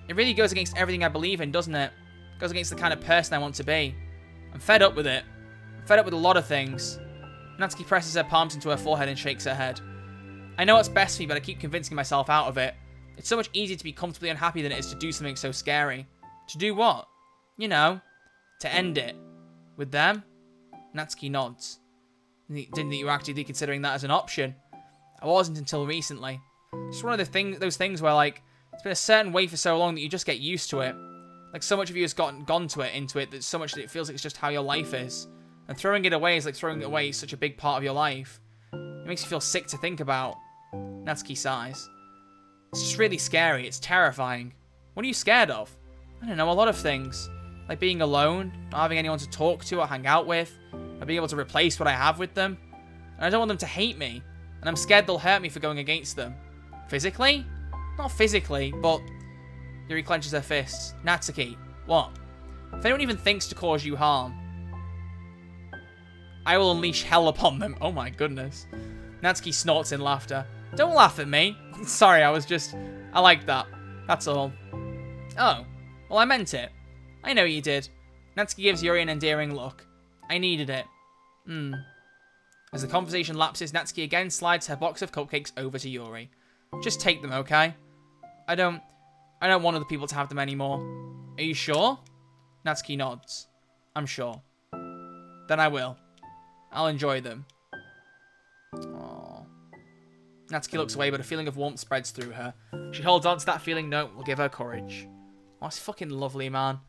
It really goes against everything I believe in, doesn't it? It goes against the kind of person I want to be. I'm fed up with it. I'm fed up with a lot of things. Natsuki presses her palms into her forehead and shakes her head. I know what's best for me, but I keep convincing myself out of it. It's so much easier to be comfortably unhappy than it is to do something so scary. To do what? You know, to end it. With them? Natsuki nods. Didn't think you were actively considering that as an option. I wasn't until recently. It's one of the thing, those things where, like, it's been a certain way for so long that you just get used to it. Like, so much of you has gotten gone to it, into it, that so much that it feels like it's just how your life is. And throwing it away is like throwing away such a big part of your life. It makes you feel sick to think about. Natsuki sighs. It's just really scary. It's terrifying. What are you scared of? I don't know, a lot of things. Like being alone, not having anyone to talk to or hang out with, or being able to replace what I have with them. And I don't want them to hate me, and I'm scared they'll hurt me for going against them. Physically? Not physically, but... Yuri clenches her fists. Natsuki, what? If anyone even thinks to cause you harm, I will unleash hell upon them. Oh my goodness. Natsuki snorts in laughter. Don't laugh at me. Sorry, I was just... I like that. That's all. Oh. Well, I meant it. I know you did. Natsuki gives Yuri an endearing look. I needed it. Hmm. As the conversation lapses, Natsuki again slides her box of cupcakes over to Yuri. Just take them, okay? I don't... I don't want other people to have them anymore. Are you sure? Natsuki nods. I'm sure. Then I will. I'll enjoy them. Aww. Natsuki looks away, but a feeling of warmth spreads through her. She holds on to that feeling. No, will give her courage. Oh, it's fucking lovely, man.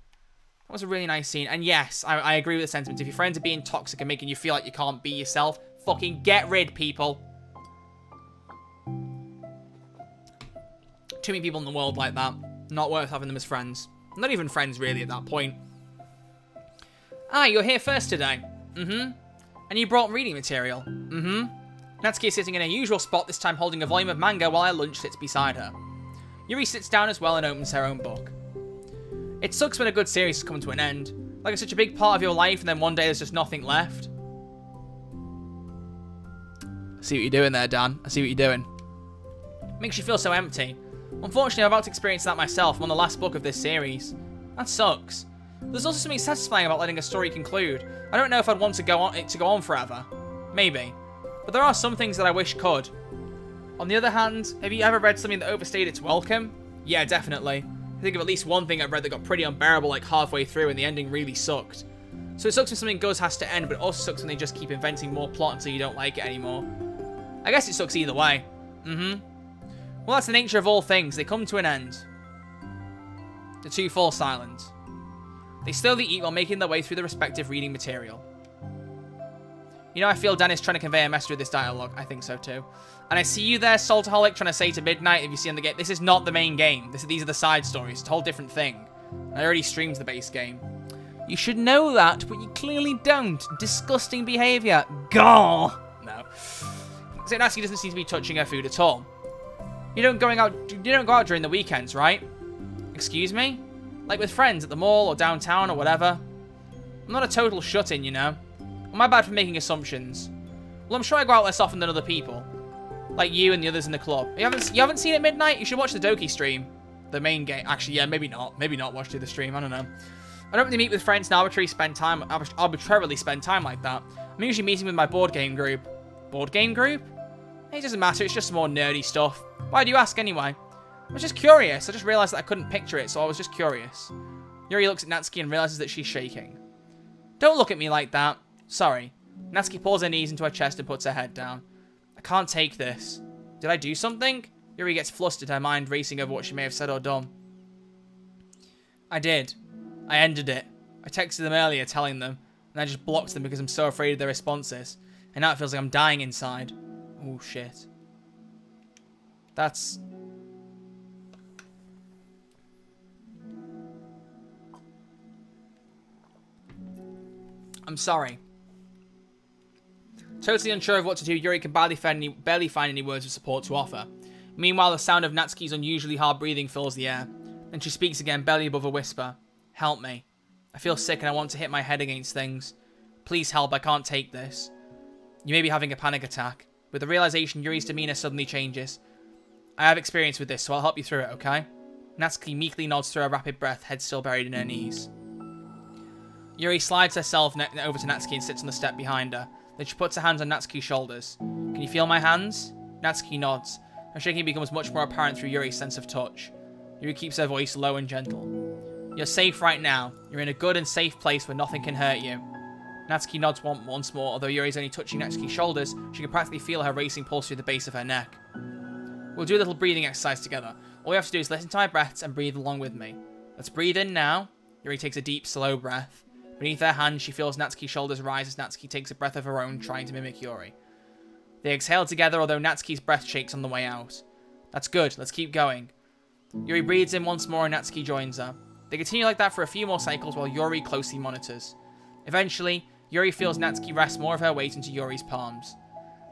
That was a really nice scene. And yes, I, I agree with the sentiment. If your friends are being toxic and making you feel like you can't be yourself, fucking get rid, people. Too many people in the world like that. Not worth having them as friends. Not even friends, really, at that point. Ah, you're here first today. Mm-hmm. And you brought reading material. Mm-hmm. Natsuki is sitting in her usual spot, this time holding a volume of manga while her lunch sits beside her. Yuri sits down as well and opens her own book. It sucks when a good series has come to an end. Like it's such a big part of your life and then one day there's just nothing left. I see what you're doing there, Dan. I see what you're doing. It makes you feel so empty. Unfortunately, I'm about to experience that myself. I'm on the last book of this series. That sucks. There's also something satisfying about letting a story conclude. I don't know if I'd want to go on, it to go on forever. Maybe. But there are some things that I wish could. On the other hand, have you ever read something that overstayed its welcome? Yeah, definitely. I think of at least one thing I've read that got pretty unbearable like halfway through and the ending really sucked. So it sucks when something goes has to end, but it also sucks when they just keep inventing more plot until you don't like it anymore. I guess it sucks either way. Mm-hmm. Well, that's the nature of all things. They come to an end. The two fall silent. They slowly eat while making their way through the respective reading material. You know, I feel Dan is trying to convey a message with this dialogue. I think so too. And I see you there, Saltaholic, trying to say to midnight if you see on the game. This is not the main game. This, these are the side stories. It's a whole different thing. I already streamed the base game. You should know that, but you clearly don't. Disgusting behaviour. Gah! No. So Natsuki doesn't seem to be touching her food at all. You don't going out. You don't go out during the weekends, right? Excuse me. Like with friends at the mall or downtown or whatever. I'm not a total shut-in, you know. Am I bad for making assumptions? Well, I'm sure I go out less often than other people. Like you and the others in the club. You haven't, you haven't seen it at midnight? You should watch the Doki stream. The main game. Actually, yeah, maybe not. Maybe not watch through the stream. I don't know. I don't really meet with friends and arbitrarily spend time, arbitrarily spend time like that. I'm usually meeting with my board game group. Board game group? It doesn't matter, it's just some more nerdy stuff. Why do you ask anyway? I was just curious. I just realised that I couldn't picture it, so I was just curious. Yuri looks at Natsuki and realises that she's shaking. Don't look at me like that. Sorry. Natsuki pulls her knees into her chest and puts her head down. I can't take this. Did I do something? Yuri gets flustered, her mind racing over what she may have said or done. I did. I ended it. I texted them earlier telling them, and I just blocked them because I'm so afraid of their responses. And now it feels like I'm dying inside. Oh, shit. That's... I'm sorry. Totally unsure of what to do, Yuri can barely find, any, barely find any words of support to offer. Meanwhile, the sound of Natsuki's unusually hard breathing fills the air. Then she speaks again, barely above a whisper. Help me. I feel sick and I want to hit my head against things. Please help, I can't take this. You may be having a panic attack. With the realization, Yuri's demeanor suddenly changes. I have experience with this, so I'll help you through it, okay? Natsuki meekly nods through a rapid breath, head still buried in her knees. Yuri slides herself over to Natsuki and sits on the step behind her. Then she puts her hands on Natsuki's shoulders. Can you feel my hands? Natsuki nods. Her shaking becomes much more apparent through Yuri's sense of touch. Yuri keeps her voice low and gentle. You're safe right now. You're in a good and safe place where nothing can hurt you. Natsuki nods once more, although Yuri's only touching Natsuki's shoulders, she can practically feel her racing pulse through the base of her neck. We'll do a little breathing exercise together. All we have to do is listen to my breaths and breathe along with me. Let's breathe in now. Yuri takes a deep, slow breath. Beneath her hand, she feels Natsuki's shoulders rise as Natsuki takes a breath of her own, trying to mimic Yuri. They exhale together, although Natsuki's breath shakes on the way out. That's good, let's keep going. Yuri breathes in once more and Natsuki joins her. They continue like that for a few more cycles while Yuri closely monitors. Eventually, Yuri feels Natsuki rest more of her weight into Yuri's palms.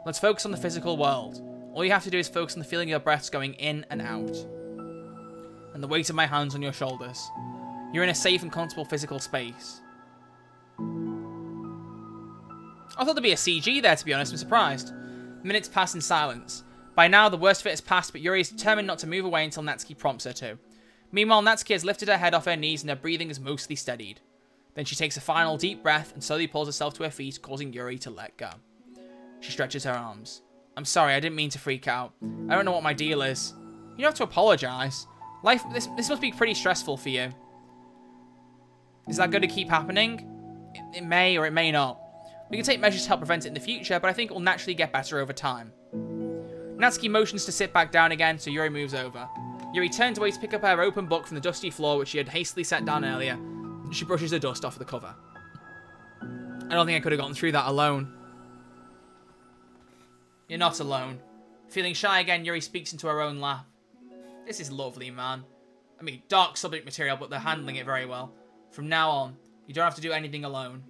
Let's focus on the physical world. All you have to do is focus on the feeling of your breaths going in and out. And the weight of my hands on your shoulders. You're in a safe and comfortable physical space. I thought there'd be a C G there, to be honest. I'm surprised. Minutes pass in silence. By now, the worst of it has passed, but Yuri is determined not to move away until Natsuki prompts her to. Meanwhile, Natsuki has lifted her head off her knees and her breathing is mostly steadied. Then she takes a final deep breath and slowly pulls herself to her feet, causing Yuri to let go. She stretches her arms. I'm sorry, I didn't mean to freak out. I don't know what my deal is. You don't have to apologize. Life, this, this must be pretty stressful for you. Is that going to keep happening? It, it may or it may not. We can take measures to help prevent it in the future, but I think it will naturally get better over time. Natsuki motions to sit back down again, so Yuri moves over. Yuri turns away to pick up her open book from the dusty floor, which she had hastily set down earlier. She brushes the dust off the cover. I don't think I could have gotten through that alone. You're not alone. Feeling shy again, Yuri speaks into her own lap. This is lovely, man. I mean, dark subject material, but they're handling it very well. From now on, you don't have to do anything alone.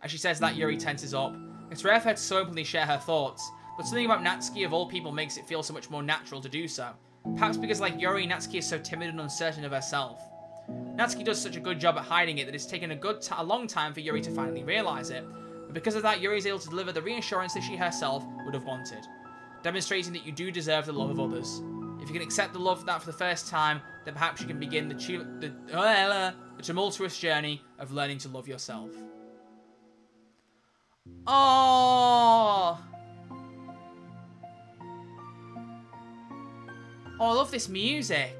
As she says that, Yuri tenses up. It's rare for her to so openly share her thoughts, but something about Natsuki of all people makes it feel so much more natural to do so. Perhaps because, like Yuri, Natsuki is so timid and uncertain of herself. Natsuki does such a good job at hiding it that it's taken a good, t a long time for Yuri to finally realise it, and because of that, Yuri is able to deliver the reassurance that she herself would have wanted, demonstrating that you do deserve the love of others. If you can accept the love of that for the first time, then perhaps you can begin the, tu the, uh, the tumultuous journey of learning to love yourself. Oh. Oh, I love this music.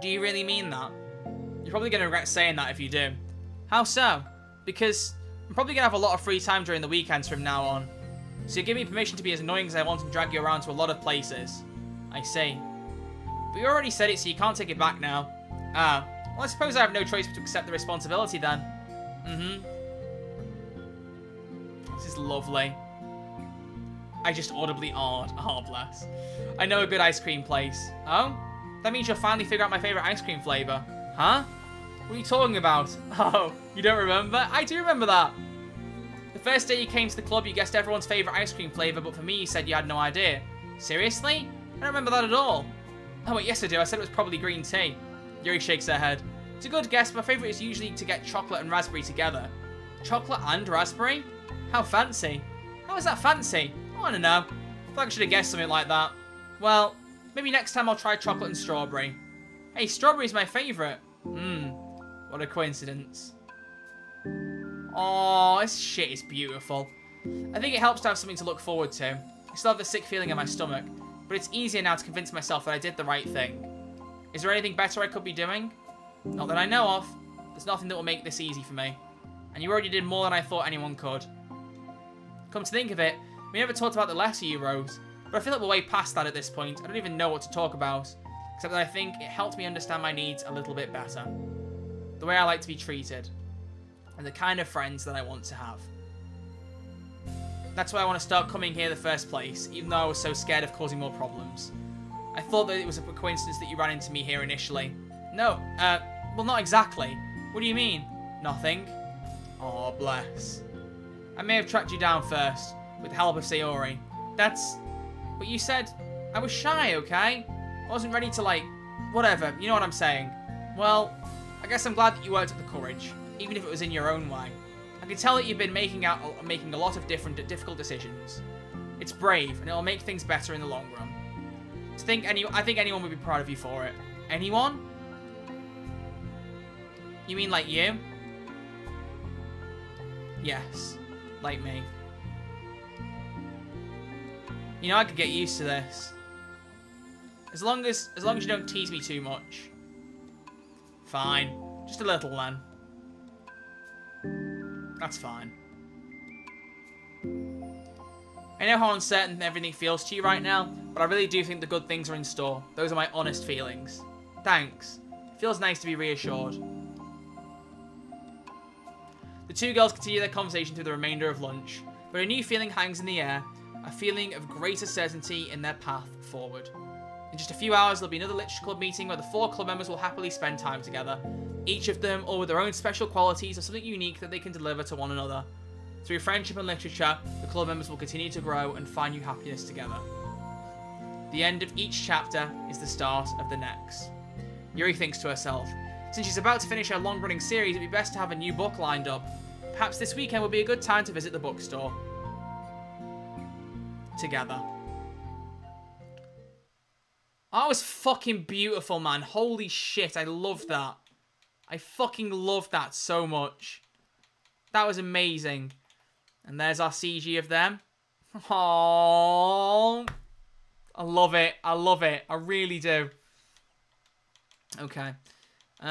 Do you really mean that? You're probably going to regret saying that if you do. How so? Because I'm probably going to have a lot of free time during the weekends from now on. So you give me permission to be as annoying as I want and drag you around to a lot of places. I see. But you already said it, so you can't take it back now. Ah, uh, well I suppose I have no choice but to accept the responsibility then. Mm-hmm. This is lovely. I just audibly awed. Oh, bless. I know a good ice cream place. Oh? That means you'll finally figure out my favourite ice cream flavour. Huh? What are you talking about? Oh, you don't remember? I do remember that. The first day you came to the club, you guessed everyone's favourite ice cream flavour, but for me, you said you had no idea. Seriously? I don't remember that at all. Oh, wait, yes I do. I said it was probably green tea. Yuri shakes her head. It's a good guess. My favourite is usually to get chocolate and raspberry together. Chocolate and raspberry? How fancy. How is that fancy? I don't know. I thought I should have guessed something like that. Well, maybe next time I'll try chocolate and strawberry. Hey, strawberry's my favourite. Mmm, what a coincidence. Oh, this shit is beautiful. I think it helps to have something to look forward to. I still have the sick feeling in my stomach, but it's easier now to convince myself that I did the right thing. Is there anything better I could be doing? Not that I know of. There's nothing that will make this easy for me. And you already did more than I thought anyone could. Come to think of it, we never talked about the letter you wrote, but I feel like we're way past that at this point. I don't even know what to talk about, except that I think it helped me understand my needs a little bit better. The way I like to be treated, and the kind of friends that I want to have. That's why I want to start coming here in the first place, even though I was so scared of causing more problems. I thought that it was a coincidence that you ran into me here initially. No, uh, well not exactly. What do you mean? Nothing. Aw, bless. I may have tracked you down first, with the help of Sayori. That's... But you said... I was shy, okay? I wasn't ready to, like... Whatever, you know what I'm saying. Well, I guess I'm glad that you worked up the courage, even if it was in your own way. I can tell that you've been making out, making a lot of different, difficult decisions. It's brave, and it'll make things better in the long run. To think any, I think anyone would be proud of you for it. Anyone? You mean like you? Yes, like me. You know, I could get used to this. As long as, as long as you don't tease me too much. Fine, just a little then. That's fine. I know how uncertain everything feels to you right now, but I really do think the good things are in store. Those are my honest feelings. Thanks. It feels nice to be reassured. The two girls continue their conversation through the remainder of lunch, but a new feeling hangs in the air, a feeling of greater certainty in their path forward. In just a few hours, there'll be another Literature Club meeting where the four club members will happily spend time together, each of them all with their own special qualities or something unique that they can deliver to one another. Through friendship and literature, the club members will continue to grow and find new happiness together. The end of each chapter is the start of the next. Yuri thinks to herself, since she's about to finish her long-running series, it'd be best to have a new book lined up. Perhaps this weekend would be a good time to visit the bookstore. Together. That was fucking beautiful, man. Holy shit, I loved that. I fucking loved that so much. That was amazing. And there's our C G of them. Aww. I love it. I love it. I really do. Okay. Uh,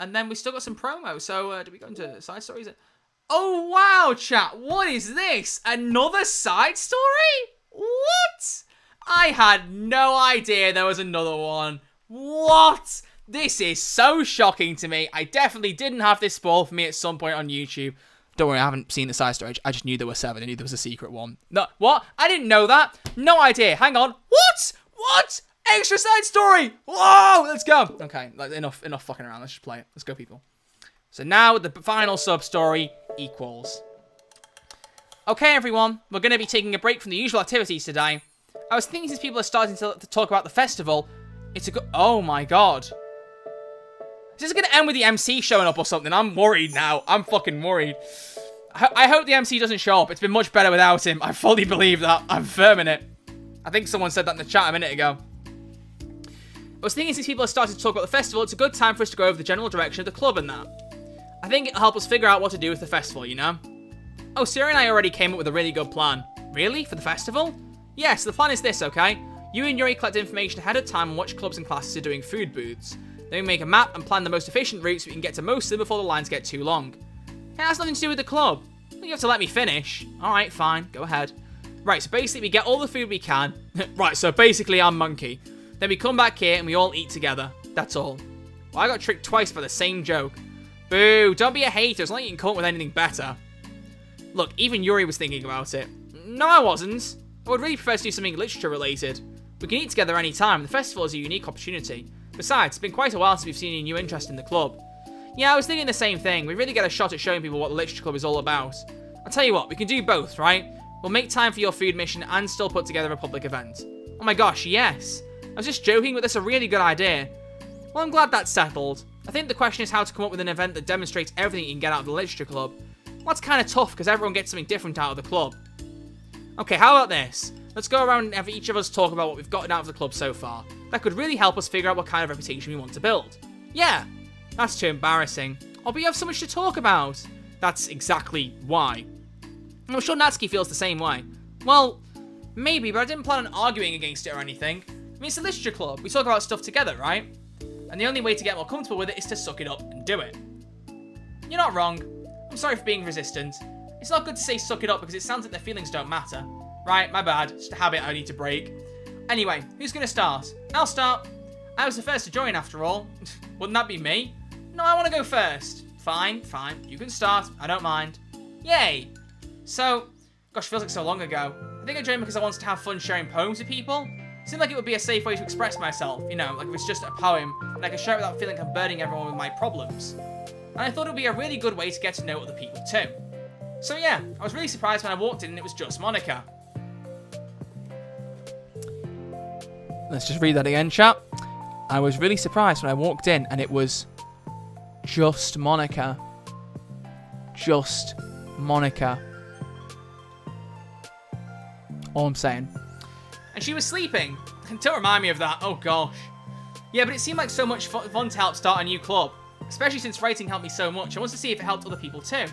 and then we still got some promo. So, uh, did we go into side stories? Oh, wow, chat. What is this? Another side story? What? I had no idea there was another one. What? This is so shocking to me. I definitely didn't have this spoiled for me at some point on YouTube. Don't worry, I haven't seen the side story. I just knew there were seven. I knew there was a secret one. No, what? I didn't know that. No idea. Hang on. What? What? Extra side story. Whoa, let's go. Okay, enough, enough fucking around. Let's just play it. Let's go, people. So now the final sub story equals. Okay, everyone. We're going to be taking a break from the usual activities today. I was thinking since people are starting to, to talk about the festival, it's a good... Oh, my God. Is this going to end with the M C showing up or something? I'm worried now. I'm fucking worried. I, I hope the M C doesn't show up. It's been much better without him. I fully believe that. I'm firming it. I think someone said that in the chat a minute ago. I was thinking since people are starting to talk about the festival, it's a good time for us to go over the general direction of the club and that. I think it'll help us figure out what to do with the festival, you know? Oh, Sierra and I already came up with a really good plan. Really? For the festival? Yes, the plan is this, okay? You and Yuri collect information ahead of time on which clubs and classes are doing food booths. Then we make a map and plan the most efficient route so we can get to most of them before the lines get too long. Hey, that's nothing to do with the club. You have to let me finish. Alright, fine. Go ahead. Right, so basically we get all the food we can. Right, so basically I'm Monkey. Then we come back here and we all eat together. That's all. Well, I got tricked twice by the same joke. Boo, don't be a hater. It's not like you can come up with anything better. Look, even Yuri was thinking about it. No, I wasn't. I would really prefer to do something literature related. We can eat together any time. The festival is a unique opportunity. Besides, it's been quite a while since we've seen any new interest in the club. Yeah, I was thinking the same thing. We really get a shot at showing people what the Literature Club is all about. I'll tell you what, we can do both, right? We'll make time for your food mission and still put together a public event. Oh my gosh, yes. I was just joking, but that's a really good idea. Well, I'm glad that's settled. I think the question is how to come up with an event that demonstrates everything you can get out of the Literature Club. Well, that's kind of tough because everyone gets something different out of the club. Okay, how about this? Let's go around and have each of us talk about what we've gotten out of the club so far. That could really help us figure out what kind of reputation we want to build. Yeah, that's too embarrassing. Oh, but you have so much to talk about. That's exactly why. I'm sure Natsuki feels the same way. Well, maybe, but I didn't plan on arguing against it or anything. I mean, it's a literature club. We talk about stuff together, right? And the only way to get more comfortable with it is to suck it up and do it. You're not wrong. I'm sorry for being resistant. It's not good to say suck it up because it sounds like their feelings don't matter. Right, my bad. It's just a habit I need to break. Anyway, who's going to start? I'll start. I was the first to join, after all. Wouldn't that be me? No, I want to go first. Fine, fine. You can start. I don't mind. Yay. So, gosh, feels like so long ago. I think I joined because I wanted to have fun sharing poems with people. It seemed like it would be a safe way to express myself, you know, like if it's just a poem, and I could share it without feeling like I'm burdening everyone with my problems. And I thought it would be a really good way to get to know other people too. So yeah, I was really surprised when I walked in and it was just Monica. Let's just read that again, chat. I was really surprised when I walked in and it was just Monica. Just Monica. All I'm saying. And she was sleeping. Don't remind me of that. Oh, gosh. Yeah, but it seemed like so much fun to help start a new club. Especially since writing helped me so much. I wanted to see if it helped other people too.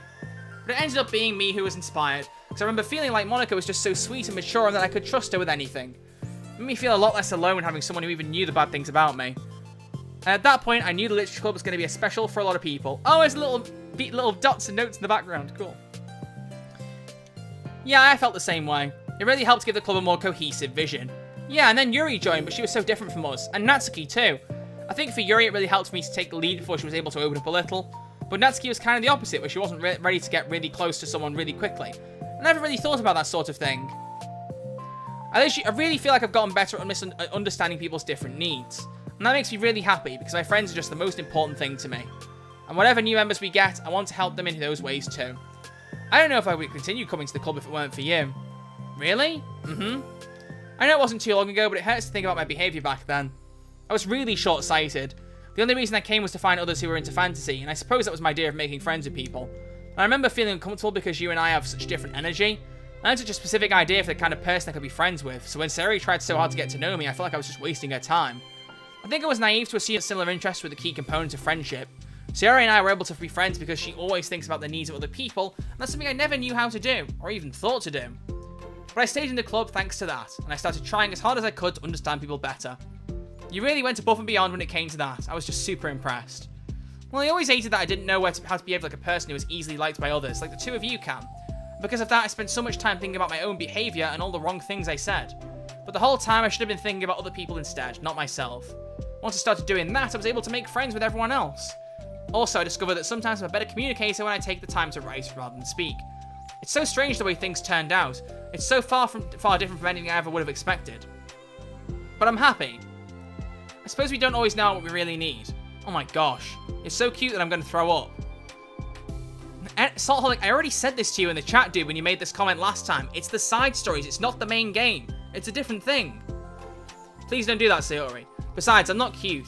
But it ended up being me who was inspired. Because I remember feeling like Monica was just so sweet and mature and that I could trust her with anything. It made me feel a lot less alone having someone who even knew the bad things about me. And at that point, I knew the Literature Club was going to be a special for a lot of people. Oh, there's little, little dots and notes in the background. Cool. Yeah, I felt the same way. It really helped give the club a more cohesive vision. Yeah, and then Yuri joined, but she was so different from us. And Natsuki too. I think for Yuri, it really helped me to take the lead before she was able to open up a little. But Natsuki was kind of the opposite, where she wasn't re ready to get really close to someone really quickly. I never really thought about that sort of thing. I, I really feel like I've gotten better at understanding people's different needs. And that makes me really happy, because my friends are just the most important thing to me. And whatever new members we get, I want to help them in those ways too. I don't know if I would continue coming to the club if it weren't for you. Really? Mm-hmm. I know it wasn't too long ago, but it hurts to think about my behaviour back then. I was really short-sighted. The only reason I came was to find others who were into fantasy, and I suppose that was my idea of making friends with people. And I remember feeling uncomfortable because you and I have such different energy. I had such a specific idea for the kind of person I could be friends with, so when Sari tried so hard to get to know me, I felt like I was just wasting her time. I think I was naive to assume similar interests were the key component of friendship. Sierra and I were able to be friends because she always thinks about the needs of other people, and that's something I never knew how to do, or even thought to do. But I stayed in the club thanks to that, and I started trying as hard as I could to understand people better. You really went above and beyond when it came to that. I was just super impressed. Well, I always hated that I didn't know where to, how to behave like a person who was easily liked by others, like the two of you can. Because of that, I spent so much time thinking about my own behaviour and all the wrong things I said. But the whole time, I should have been thinking about other people instead, not myself. Once I started doing that, I was able to make friends with everyone else. Also, I discovered that sometimes I'm a better communicator when I take the time to write rather than speak. It's so strange the way things turned out. It's so far from far different from anything I ever would have expected. But I'm happy. I suppose we don't always know what we really need. Oh my gosh. It's so cute that I'm going to throw up. Saltholic, I already said this to you in the chat, dude, when you made this comment last time. It's the side stories. It's not the main game. It's a different thing. Please don't do that, Sayori. Besides, I'm not cute.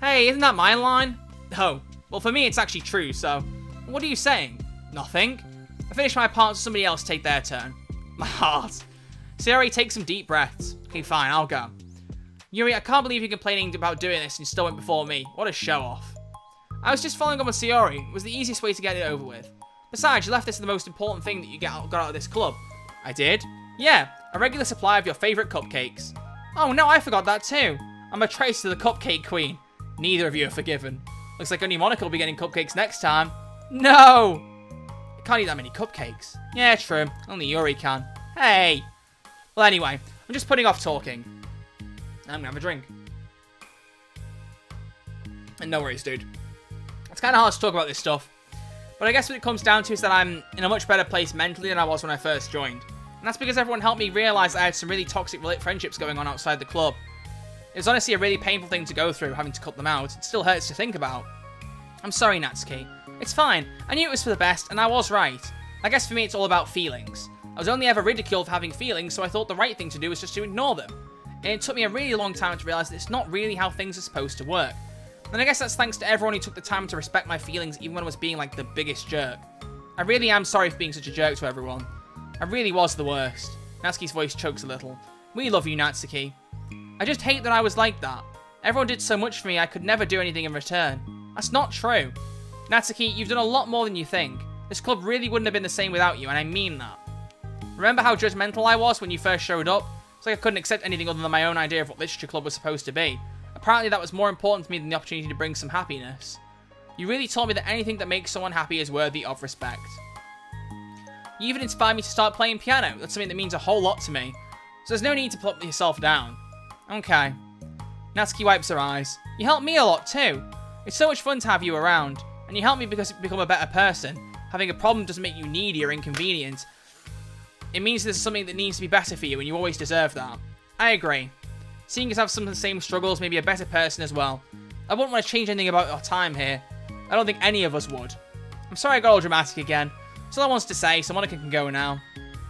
Hey, isn't that my line? Oh. Well, for me, it's actually true, so... What are you saying? Nothing. I finished my part, so somebody else take their turn. My heart. Sayori, take some deep breaths. Okay, fine, I'll go. Yuri, I can't believe you're complaining about doing this and you still went before me. What a show-off. I was just following up on Sayori. It was the easiest way to get it over with. Besides, you left this the most important thing that you got out of this club. I did? Yeah, a regular supply of your favourite cupcakes. Oh no, I forgot that too. I'm a traitor to the Cupcake Queen. Neither of you are forgiven. Looks like only Monica will be getting cupcakes next time. No! I can't eat that many cupcakes. Yeah, true. Only Yuri can. Hey! Well, anyway, I'm just putting off talking. I'm gonna have a drink. And no worries, dude. It's kind of hard to talk about this stuff. But I guess what it comes down to is that I'm in a much better place mentally than I was when I first joined. And that's because everyone helped me realise that I had some really toxic friendships going on outside the club. It was honestly a really painful thing to go through, having to cut them out. It still hurts to think about. I'm sorry, Natsuki. It's fine. I knew it was for the best, and I was right. I guess for me, it's all about feelings. I was only ever ridiculed for having feelings, so I thought the right thing to do was just to ignore them. And it took me a really long time to realise that it's not really how things are supposed to work. And I guess that's thanks to everyone who took the time to respect my feelings, even when I was being, like, the biggest jerk. I really am sorry for being such a jerk to everyone. I really was the worst. Natsuki's voice chokes a little. We love you, Natsuki. I just hate that I was like that. Everyone did so much for me, I could never do anything in return. That's not true. Natsuki, you've done a lot more than you think. This club really wouldn't have been the same without you, and I mean that. Remember how judgmental I was when you first showed up? It's like I couldn't accept anything other than my own idea of what literature club was supposed to be. Apparently that was more important to me than the opportunity to bring some happiness. You really told me that anything that makes someone happy is worthy of respect. You even inspired me to start playing piano. That's something that means a whole lot to me. So there's no need to put yourself down. Okay. Natsuki wipes her eyes. You helped me a lot too. It's so much fun to have you around. And you helped me because I've become a better person. Having a problem doesn't make you needy or inconvenient. It means there's something that needs to be better for you, and you always deserve that. I agree. Seeing as I have some of the same struggles, maybe a better person as well. I wouldn't want to change anything about our time here. I don't think any of us would. I'm sorry I got all dramatic again. That's all I wanted to say, so Monica can go now.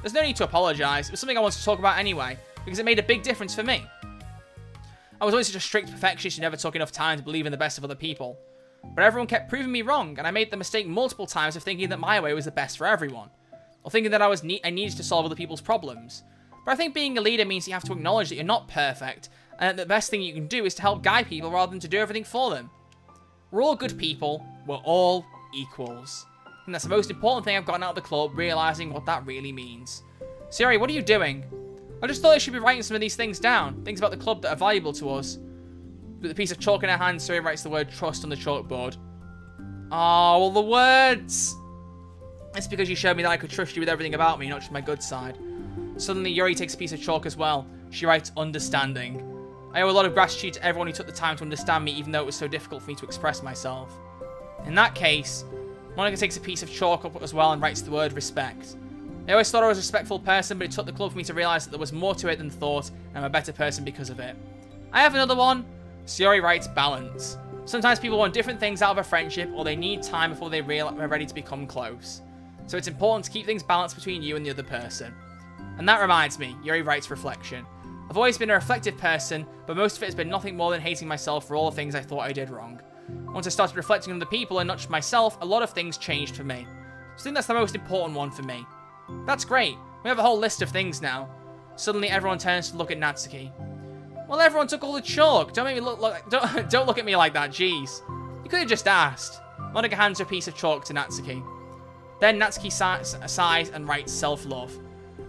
There's no need to apologise. It was something I wanted to talk about anyway, because it made a big difference for me. I was always such a strict perfectionist who never took enough time to believe in the best of other people. But everyone kept proving me wrong, and I made the mistake multiple times of thinking that my way was the best for everyone, or thinking that I was ne I needed to solve other people's problems. But I think being a leader means you have to acknowledge that you're not perfect, and that the best thing you can do is to help guide people rather than to do everything for them. We're all good people. We're all equals. And that's the most important thing I've gotten out of the club, realising what that really means. Siri, what are you doing? I just thought I should be writing some of these things down. Things about the club that are valuable to us. With a piece of chalk in her hand, Siri writes the word trust on the chalkboard. Oh, all the words! It's because you showed me that I could trust you with everything about me, not just my good side. Suddenly, Yuri takes a piece of chalk as well. She writes, understanding. I owe a lot of gratitude to everyone who took the time to understand me, even though it was so difficult for me to express myself. In that case, Monica takes a piece of chalk up as well and writes the word respect. I always thought I was a respectful person, but it took the club for me to realise that there was more to it than thought, and I'm a better person because of it. I have another one. Sayori writes balance. Sometimes people want different things out of a friendship, or they need time before they are ready to become close. So it's important to keep things balanced between you and the other person. And that reminds me, Yuri writes reflection. I've always been a reflective person, but most of it has been nothing more than hating myself for all the things I thought I did wrong. Once I started reflecting on the people and not just myself, a lot of things changed for me. So I think that's the most important one for me. That's great. We have a whole list of things now. Suddenly everyone turns to look at Natsuki. Well, everyone took all the chalk. Don't make me look like don't don't look at me like that, jeez. You could have just asked. Monica hands her piece of chalk to Natsuki. Then Natsuki sighs and writes self-love.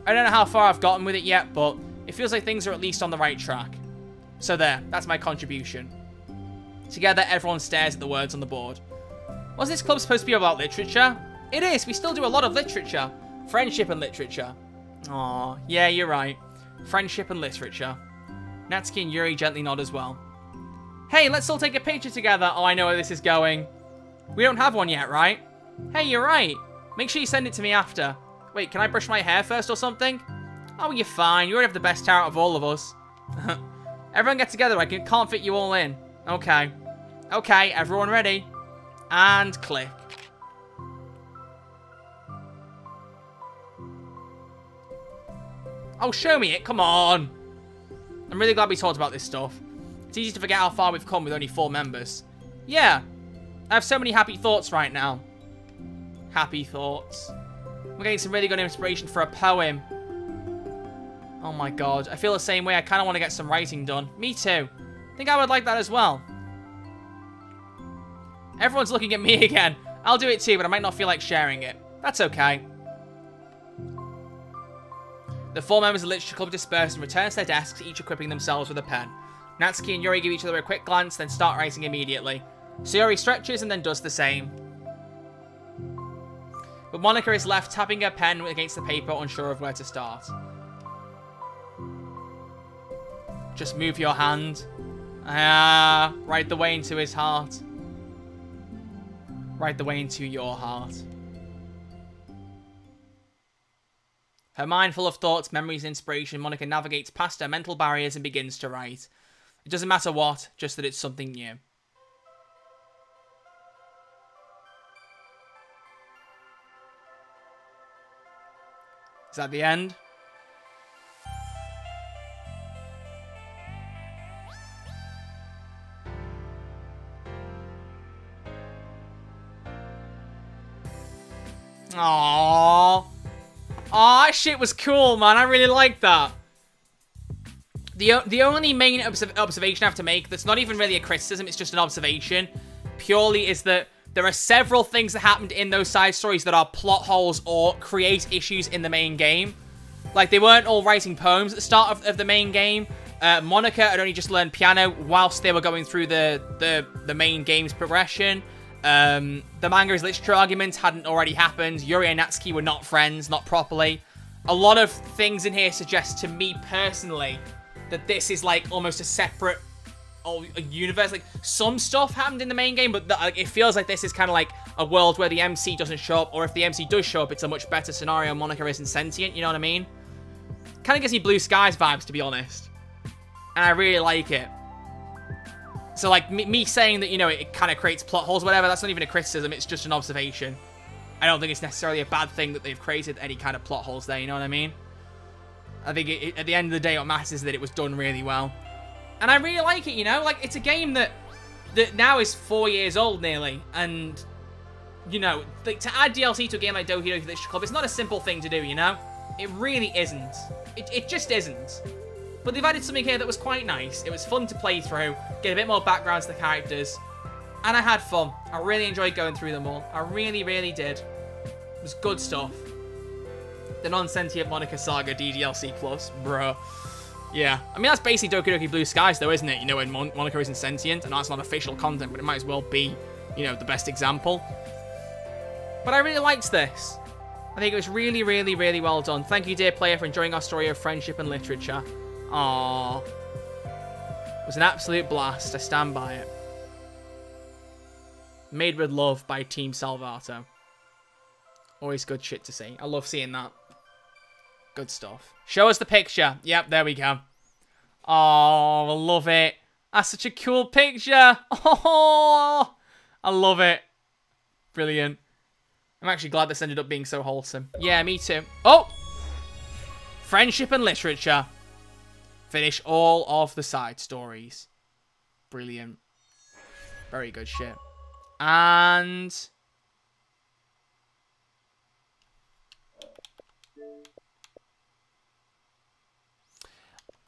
I don't know how far I've gotten with it yet, but it feels like things are at least on the right track. So there, that's my contribution. Together, everyone stares at the words on the board. Was this club supposed to be about literature? It is, we still do a lot of literature. Friendship and literature. Aw, yeah, you're right. Friendship and literature. Natsuki and Yuri gently nod as well. Hey, let's all take a picture together. Oh, I know where this is going. We don't have one yet, right? Hey, you're right. Make sure you send it to me after. Wait, can I brush my hair first or something? Oh, you're fine. You already have the best hair out of all of us. Everyone get together. I can't fit you all in. Okay. Okay, everyone ready? And click. Oh, show me it. Come on. I'm really glad we talked about this stuff. It's easy to forget how far we've come with only four members. Yeah. I have so many happy thoughts right now. Happy thoughts. We're getting some really good inspiration for a poem. Oh my god. I feel the same way. I kind of want to get some writing done. Me too. I think I would like that as well. Everyone's looking at me again. I'll do it too, but I might not feel like sharing it. That's okay. The four members of the Literature Club disperse and return to their desks, each equipping themselves with a pen. Natsuki and Yuri give each other a quick glance, then start writing immediately. Sayori stretches and then does the same. But Monica is left tapping her pen against the paper, unsure of where to start. Just move your hand. Ah, right the way into his heart. Right the way into your heart. Her mind full of thoughts, memories, and inspiration, Monica navigates past her mental barriers and begins to write. It doesn't matter what, just that it's something new. Is that the end? Aww. Aw, oh, that shit was cool, man. I really liked that. The, the only main observ observation I have to make, that's not even really a criticism, it's just an observation, purely is that There are several things that happened in those side stories that are plot holes or create issues in the main game. Like, they weren't all writing poems at the start of, of the main game. Uh, Monica had only just learned piano whilst they were going through the, the, the main game's progression. Um, the manga's literature arguments hadn't already happened. Yuri and Natsuki were not friends, not properly. A lot of things in here suggest to me personally that this is, like, almost a separate or a universe. Like, some stuff happened in the main game, but the, like, it feels like this is kind of like a world where the M C doesn't show up, or if the M C does show up, it's a much better scenario. Monica isn't sentient, you know what I mean? Kind of gives me Blue Skies vibes, to be honest. And I really like it. So, like, me, me saying that, you know, it, it kind of creates plot holes, whatever, that's not even a criticism, it's just an observation. I don't think it's necessarily a bad thing that they've created any kind of plot holes there, you know what I mean? I think it, it, at the end of the day, what matters is that it was done really well. And I really like it, you know? Like, it's a game that that now is four years old, nearly. And, you know, like, to add D L C to a game like Doki Doki Literature Club, it's not a simple thing to do, you know? It really isn't. It, it just isn't. But they've added something here that was quite nice. It was fun to play through, get a bit more background to the characters, and I had fun. I really enjoyed going through them all. I really, really did. It was good stuff. The non-sentient Monica Saga D D L C Plus, bro. Yeah. I mean, that's basically Doki Doki Blue Skies, though, isn't it? You know, when Mon Monica isn't sentient, and that's not official content, but it might as well be, you know, the best example. But I really liked this. I think it was really, really, really well done. Thank you, dear player, for enjoying our story of friendship and literature. Aww. It was an absolute blast. I stand by it. Made with Love by Team Salvato. Always good shit to see. I love seeing that. Good stuff. Show us the picture. Yep, there we go. Oh, I love it. That's such a cool picture. Oh, I love it. Brilliant. I'm actually glad this ended up being so wholesome. Yeah, me too. Oh! Friendship and literature. Finish all of the side stories. Brilliant. Very good shit. And...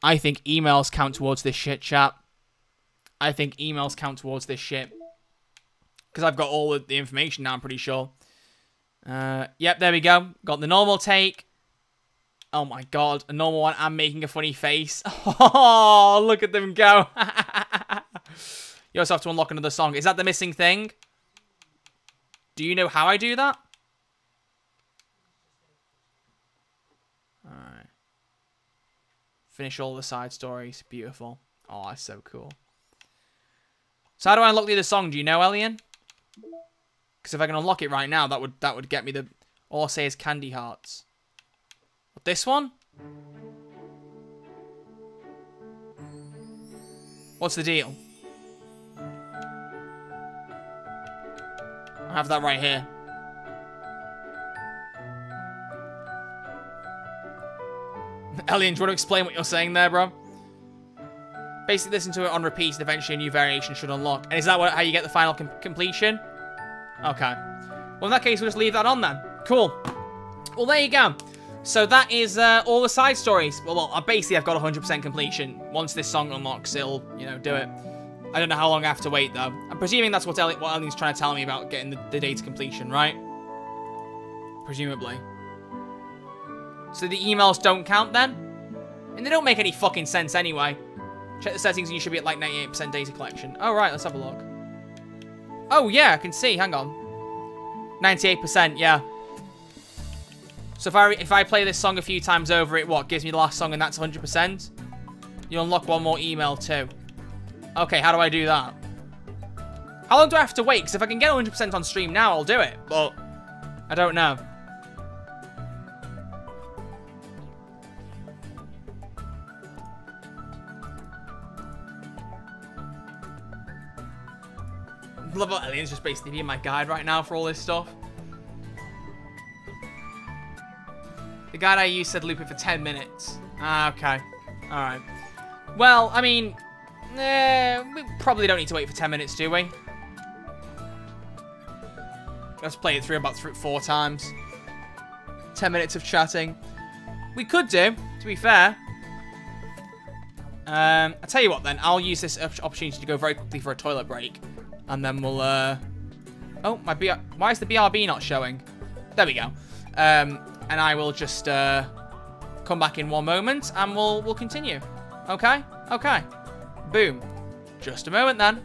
I think emails count towards this shit, chat. I think emails count towards this shit. Because I've got all of the information now, I'm pretty sure. Uh, yep, there we go. Got the normal take. Oh my god, a normal one. I'm making a funny face. Oh, look at them go. You also have to unlock another song. Is that the missing thing? Do you know how I do that? Alright. Finish all the side stories. Beautiful. Oh, that's so cool. So how do I unlock the other song? Do you know, Elian? Because if I can unlock it right now, that would that would get me the... All I say is Candy Hearts. But this one? What's the deal? I have that right here. Elian, do you want to explain what you're saying there, bro? Basically, listen to it on repeat, and eventually a new variation should unlock. And is that what, how you get the final com completion? Okay. Well, in that case, we'll just leave that on then. Cool. Well, there you go. So that is uh, all the side stories. Well, well, basically, I've got one hundred percent completion. Once this song unlocks, it'll, you know, do it. I don't know how long I have to wait, though. I'm presuming that's what Elian's what trying to tell me about getting the, the data completion, right? Presumably. So the emails don't count, then? And they don't make any fucking sense, anyway. Check the settings and you should be at, like, ninety-eight percent data collection. Oh, right, let's have a look. Oh, yeah, I can see. Hang on. ninety-eight percent, yeah. So if I if I play this song a few times over, it, what, gives me the last song and that's one hundred percent? You unlock one more email, too. Okay, how do I do that? How long do I have to wait? Because if I can get one hundred percent on stream now, I'll do it. But I don't know. Elian's just basically being my guide right now for all this stuff. The guide I used said loop it for ten minutes. Ah, okay. Alright. Well, I mean, eh, we probably don't need to wait for ten minutes, do we? Let's play it through about th four times. ten minutes of chatting. We could do, to be fair. Um, I'll tell you what then, I'll use this opportunity to go very quickly for a toilet break. And then we'll, uh... Oh, my B R... Why is the B R B not showing? There we go. Um, and I will just uh, come back in one moment and we'll we'll continue. Okay? Okay. Boom. Just a moment then.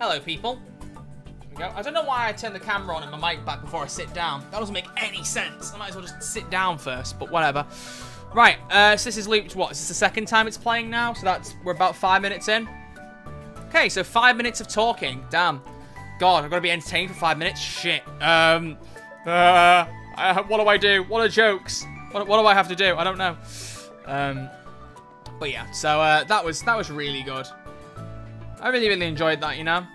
Hello, people. There we go. I don't know why I turned the camera on and my mic back before I sit down. That doesn't make any sense. I might as well just sit down first, but whatever. Right, uh, so this is looped, what? Is this the second time it's playing now? So that's, we're about five minutes in. Okay, so five minutes of talking. Damn. God, I've got to be entertained for five minutes? Shit. Um, uh, I, what do I do? What are jokes? What, what do I have to do? I don't know. Um, but yeah, so uh, that was that was really good. I really, really enjoyed that, you know?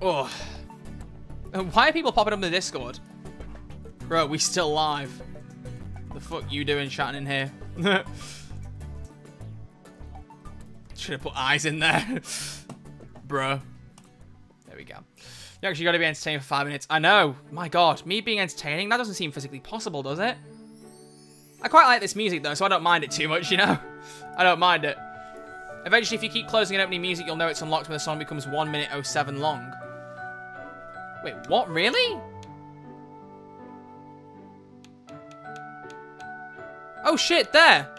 Oh. Why are people popping up in the Discord? Bro, we still live. The fuck you doing chatting in here? Should have put eyes in there. Bro. There we go. You actually got to be entertained for five minutes. I know. My God. Me being entertaining, that doesn't seem physically possible, does it? I quite like this music, though, so I don't mind it too much, you know? I don't mind it. Eventually, if you keep closing and opening music, you'll know it's unlocked when the song becomes one minute oh seven long. Wait, what? Really? Oh, shit, there.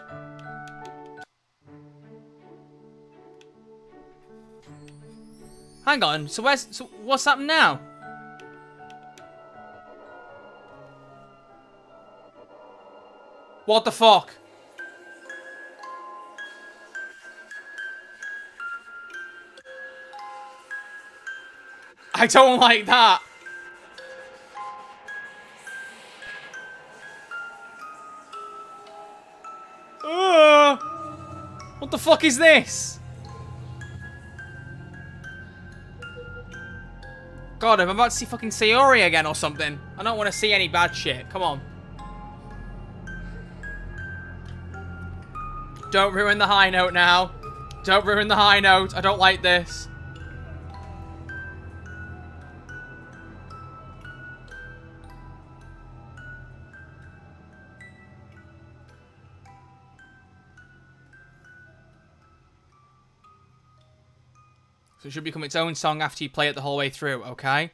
Hang on, so where's... So what's happened now? What the fuck? I don't like that. Uh, what the fuck is this? God, I'm about to see fucking Sayori again or something. I don't want to see any bad shit. Come on. Don't ruin the high note now. Don't ruin the high note. I don't like this. So it should become its own song after you play it the whole way through, okay?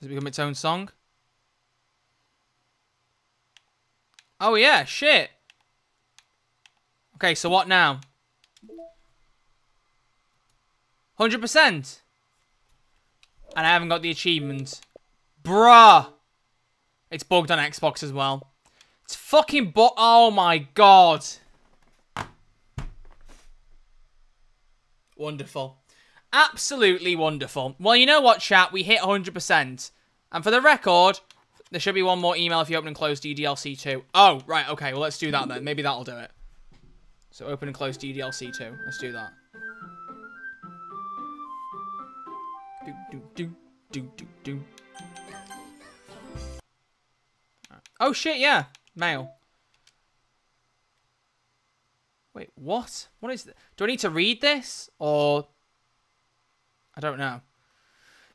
Does it become its own song? Oh yeah, shit. Okay, so what now? one hundred percent. And I haven't got the achievement. Bruh! It's bugged on Xbox as well. It's fucking but oh my god. Wonderful. Absolutely wonderful. Well, you know what, chat? We hit one hundred percent. And for the record, there should be one more email if you open and close D D L C two. Oh, right. Okay, well, let's do that then. Maybe that'll do it. So open and close D D L C two. Let's do that. Do, do, do, do, do, do. Right. Oh, shit, yeah. Mail. Wait, what? What is this? Do I need to read this? Or... I don't know.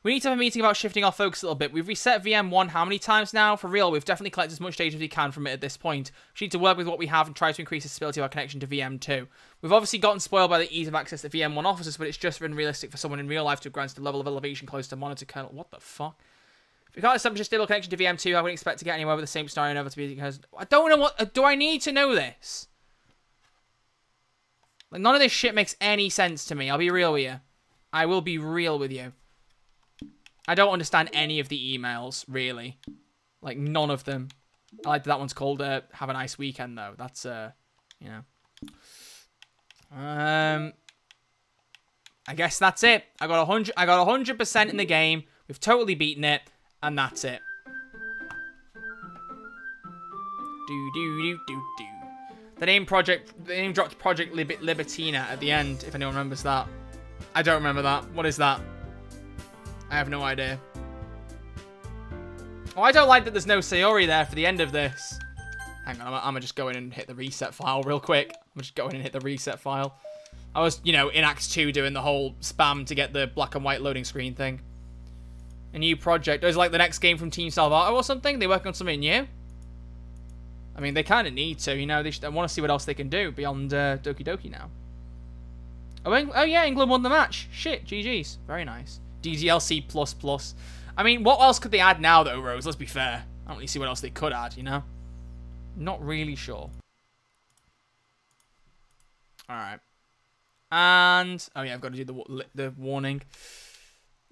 We need to have a meeting about shifting our focus a little bit. We've reset V M one how many times now? For real, we've definitely collected as much data as we can from it at this point. We need to work with what we have and try to increase the stability of our connection to V M two. We've obviously gotten spoiled by the ease of access that V M one offers us, but it's just unrealistic for someone in real life to grant the level of elevation close to monitor kernel. What the fuck? If we can't establish a stable connection to V M two, I wouldn't expect to get anywhere with the same scenario never to be because... I don't know what... Do I need to know this? Like, none of this shit makes any sense to me. I'll be real with you. I will be real with you. I don't understand any of the emails, really. Like, none of them. I like that, that one's called, uh, have a nice weekend, though. That's, uh, you know. Um... I guess that's it. I got one hundred percent I got one hundred percent in the game. We've totally beaten it. And that's it. Do do do do do. The name project, the name dropped Project Lib- Libertina at the end. If anyone remembers that, I don't remember that. What is that? I have no idea. Oh, I don't like that. There's no Sayori there for the end of this. Hang on, I'm, I'm gonna just go in and hit the reset file real quick. I'm just going in and hit the reset file. I was, you know, in Act two doing the whole spam to get the black and white loading screen thing. A new project. It was like the next game from Team Salvato or something. They work on something new. I mean, they kind of need to, you know. They should, I want to see what else they can do beyond uh, Doki Doki now. Oh, oh yeah, England won the match. Shit, G Gs. Very nice. D D L C plus plus. I mean, what else could they add now, though, Rose? Let's be fair. I don't really see what else they could add, you know. Not really sure. All right. And oh yeah, I've got to do the the warning.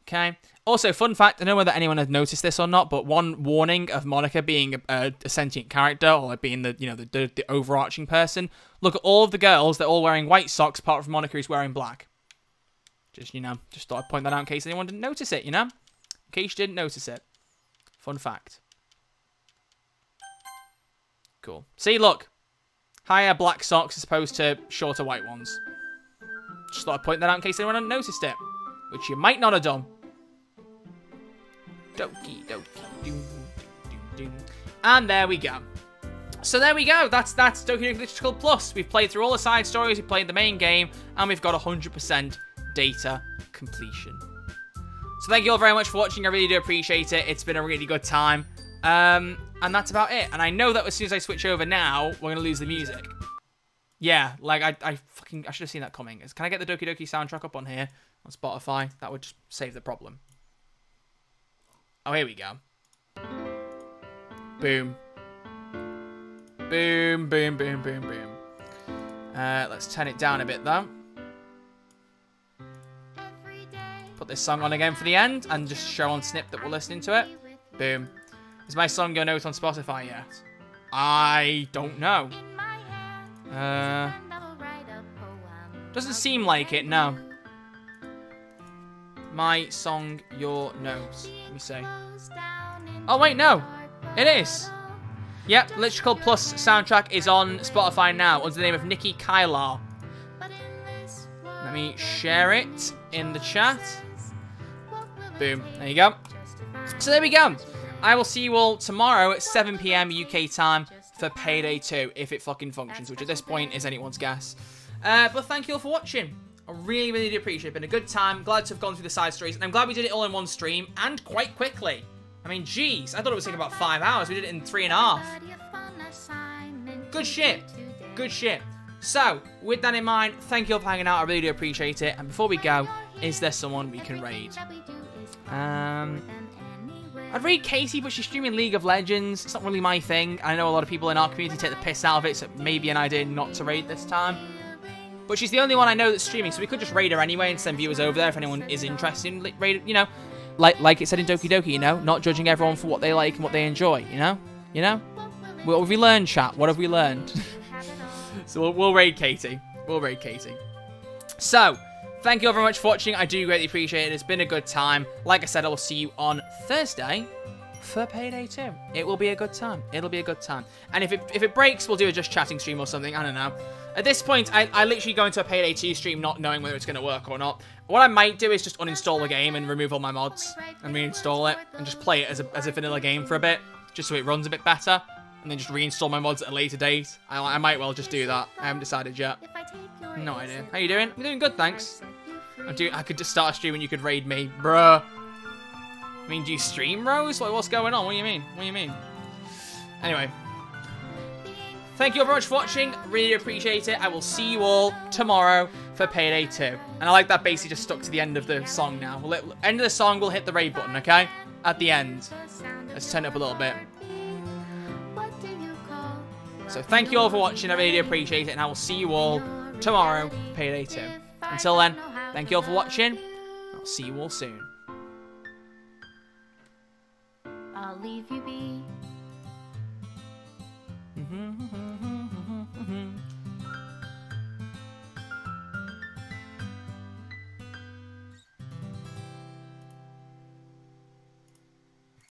Okay. Also, fun fact, I don't know whether anyone had noticed this or not, but one warning of Monika being a, a, a sentient character or being the, you know, the, the, the overarching person. Look at all of the girls, they're all wearing white socks, apart from Monika who's wearing black. Just, you know, just thought I'd point that out in case anyone didn't notice it, you know? In case you didn't notice it. Fun fact. Cool. See, look. Higher black socks as opposed to shorter white ones. Just thought I'd point that out in case anyone hadn't noticed it. Which you might not have done. Doki doki do, do, do, do. And there we go. So there we go. That's that's Doki Doki Literature Club Plus. We've played through all the side stories. We've played the main game, and we've got one hundred percent data completion. So thank you all very much for watching. I really do appreciate it. It's been a really good time, um, and that's about it. And I know that as soon as I switch over now, we're gonna lose the music. Yeah, like I I fucking I should have seen that coming. Can I get the Doki Doki soundtrack up on here on Spotify? That would just save the problem. Oh, here we go. Boom. Boom, boom, boom, boom, boom. Uh, let's turn it down a bit, though. Put this song on again for the end and just show on Snip that we're listening to it. Boom. Is my song your note on Spotify yet? I don't know. Uh, doesn't seem like it, no. My song, your nose. Let me see. Oh, wait, no. It is. Yep, Literature Club Plus soundtrack is on Spotify now under the name of Nikki Kylar. me share it in the chat. Boom. There you go. So there we go. I will see you all tomorrow at seven p m U K time for Payday two, if it fucking functions, which at this point is anyone's guess. Uh, but thank you all for watching. I really, really do appreciate it. It's been a good time. Glad to have gone through the side stories. And I'm glad we did it all in one stream and quite quickly. I mean, jeez. I thought it was taking about five hours. We did it in three and a half. Good shit. Good shit. So, with that in mind, thank you all for hanging out. I really do appreciate it. And before we go, is there someone we can raid? Um... I'd read Casey, but she's streaming League of Legends. It's not really my thing. I know a lot of people in our community take the piss out of it, so it may be an idea not to raid this time. But she's the only one I know that's streaming, so we could just raid her anyway and send viewers over there if anyone is interested in raid. You know, like like it said in Doki Doki, you know, not judging everyone for what they like and what they enjoy, you know? You know? What have we learned, chat? What have we learned? So we'll, we'll raid Katie. We'll raid Katie. So... thank you all very much for watching. I do greatly appreciate it. It's been a good time. Like I said, I will see you on Thursday for Payday two. It will be a good time. It'll be a good time. And if it, if it breaks, we'll do a just chatting stream or something. I don't know. At this point, I, I literally go into a Payday two stream not knowing whether it's going to work or not. What I might do is just uninstall the game and remove all my mods and reinstall it and just play it as a, as a vanilla game for a bit just so it runs a bit better and then just reinstall my mods at a later date. I, I might well just do that. I haven't decided yet. No idea. How you doing? I'm doing good, thanks. I do. I could just start a stream and you could raid me, bruh. I mean, do you stream, Rose? Like, what's going on? What do you mean? What do you mean? Anyway, thank you all very much for watching. Really appreciate it. I will see you all tomorrow for Payday two. And I like that. Basically, just stuck to the end of the song now. We'll let, end of the song, we'll hit the raid button, okay? At the end, let's turn it up a little bit. So thank you all for watching. I really appreciate it, and I will see you all tomorrow for Payday two. Until then. Thank you all for watching. I'll see you all soon. I'll leave you be.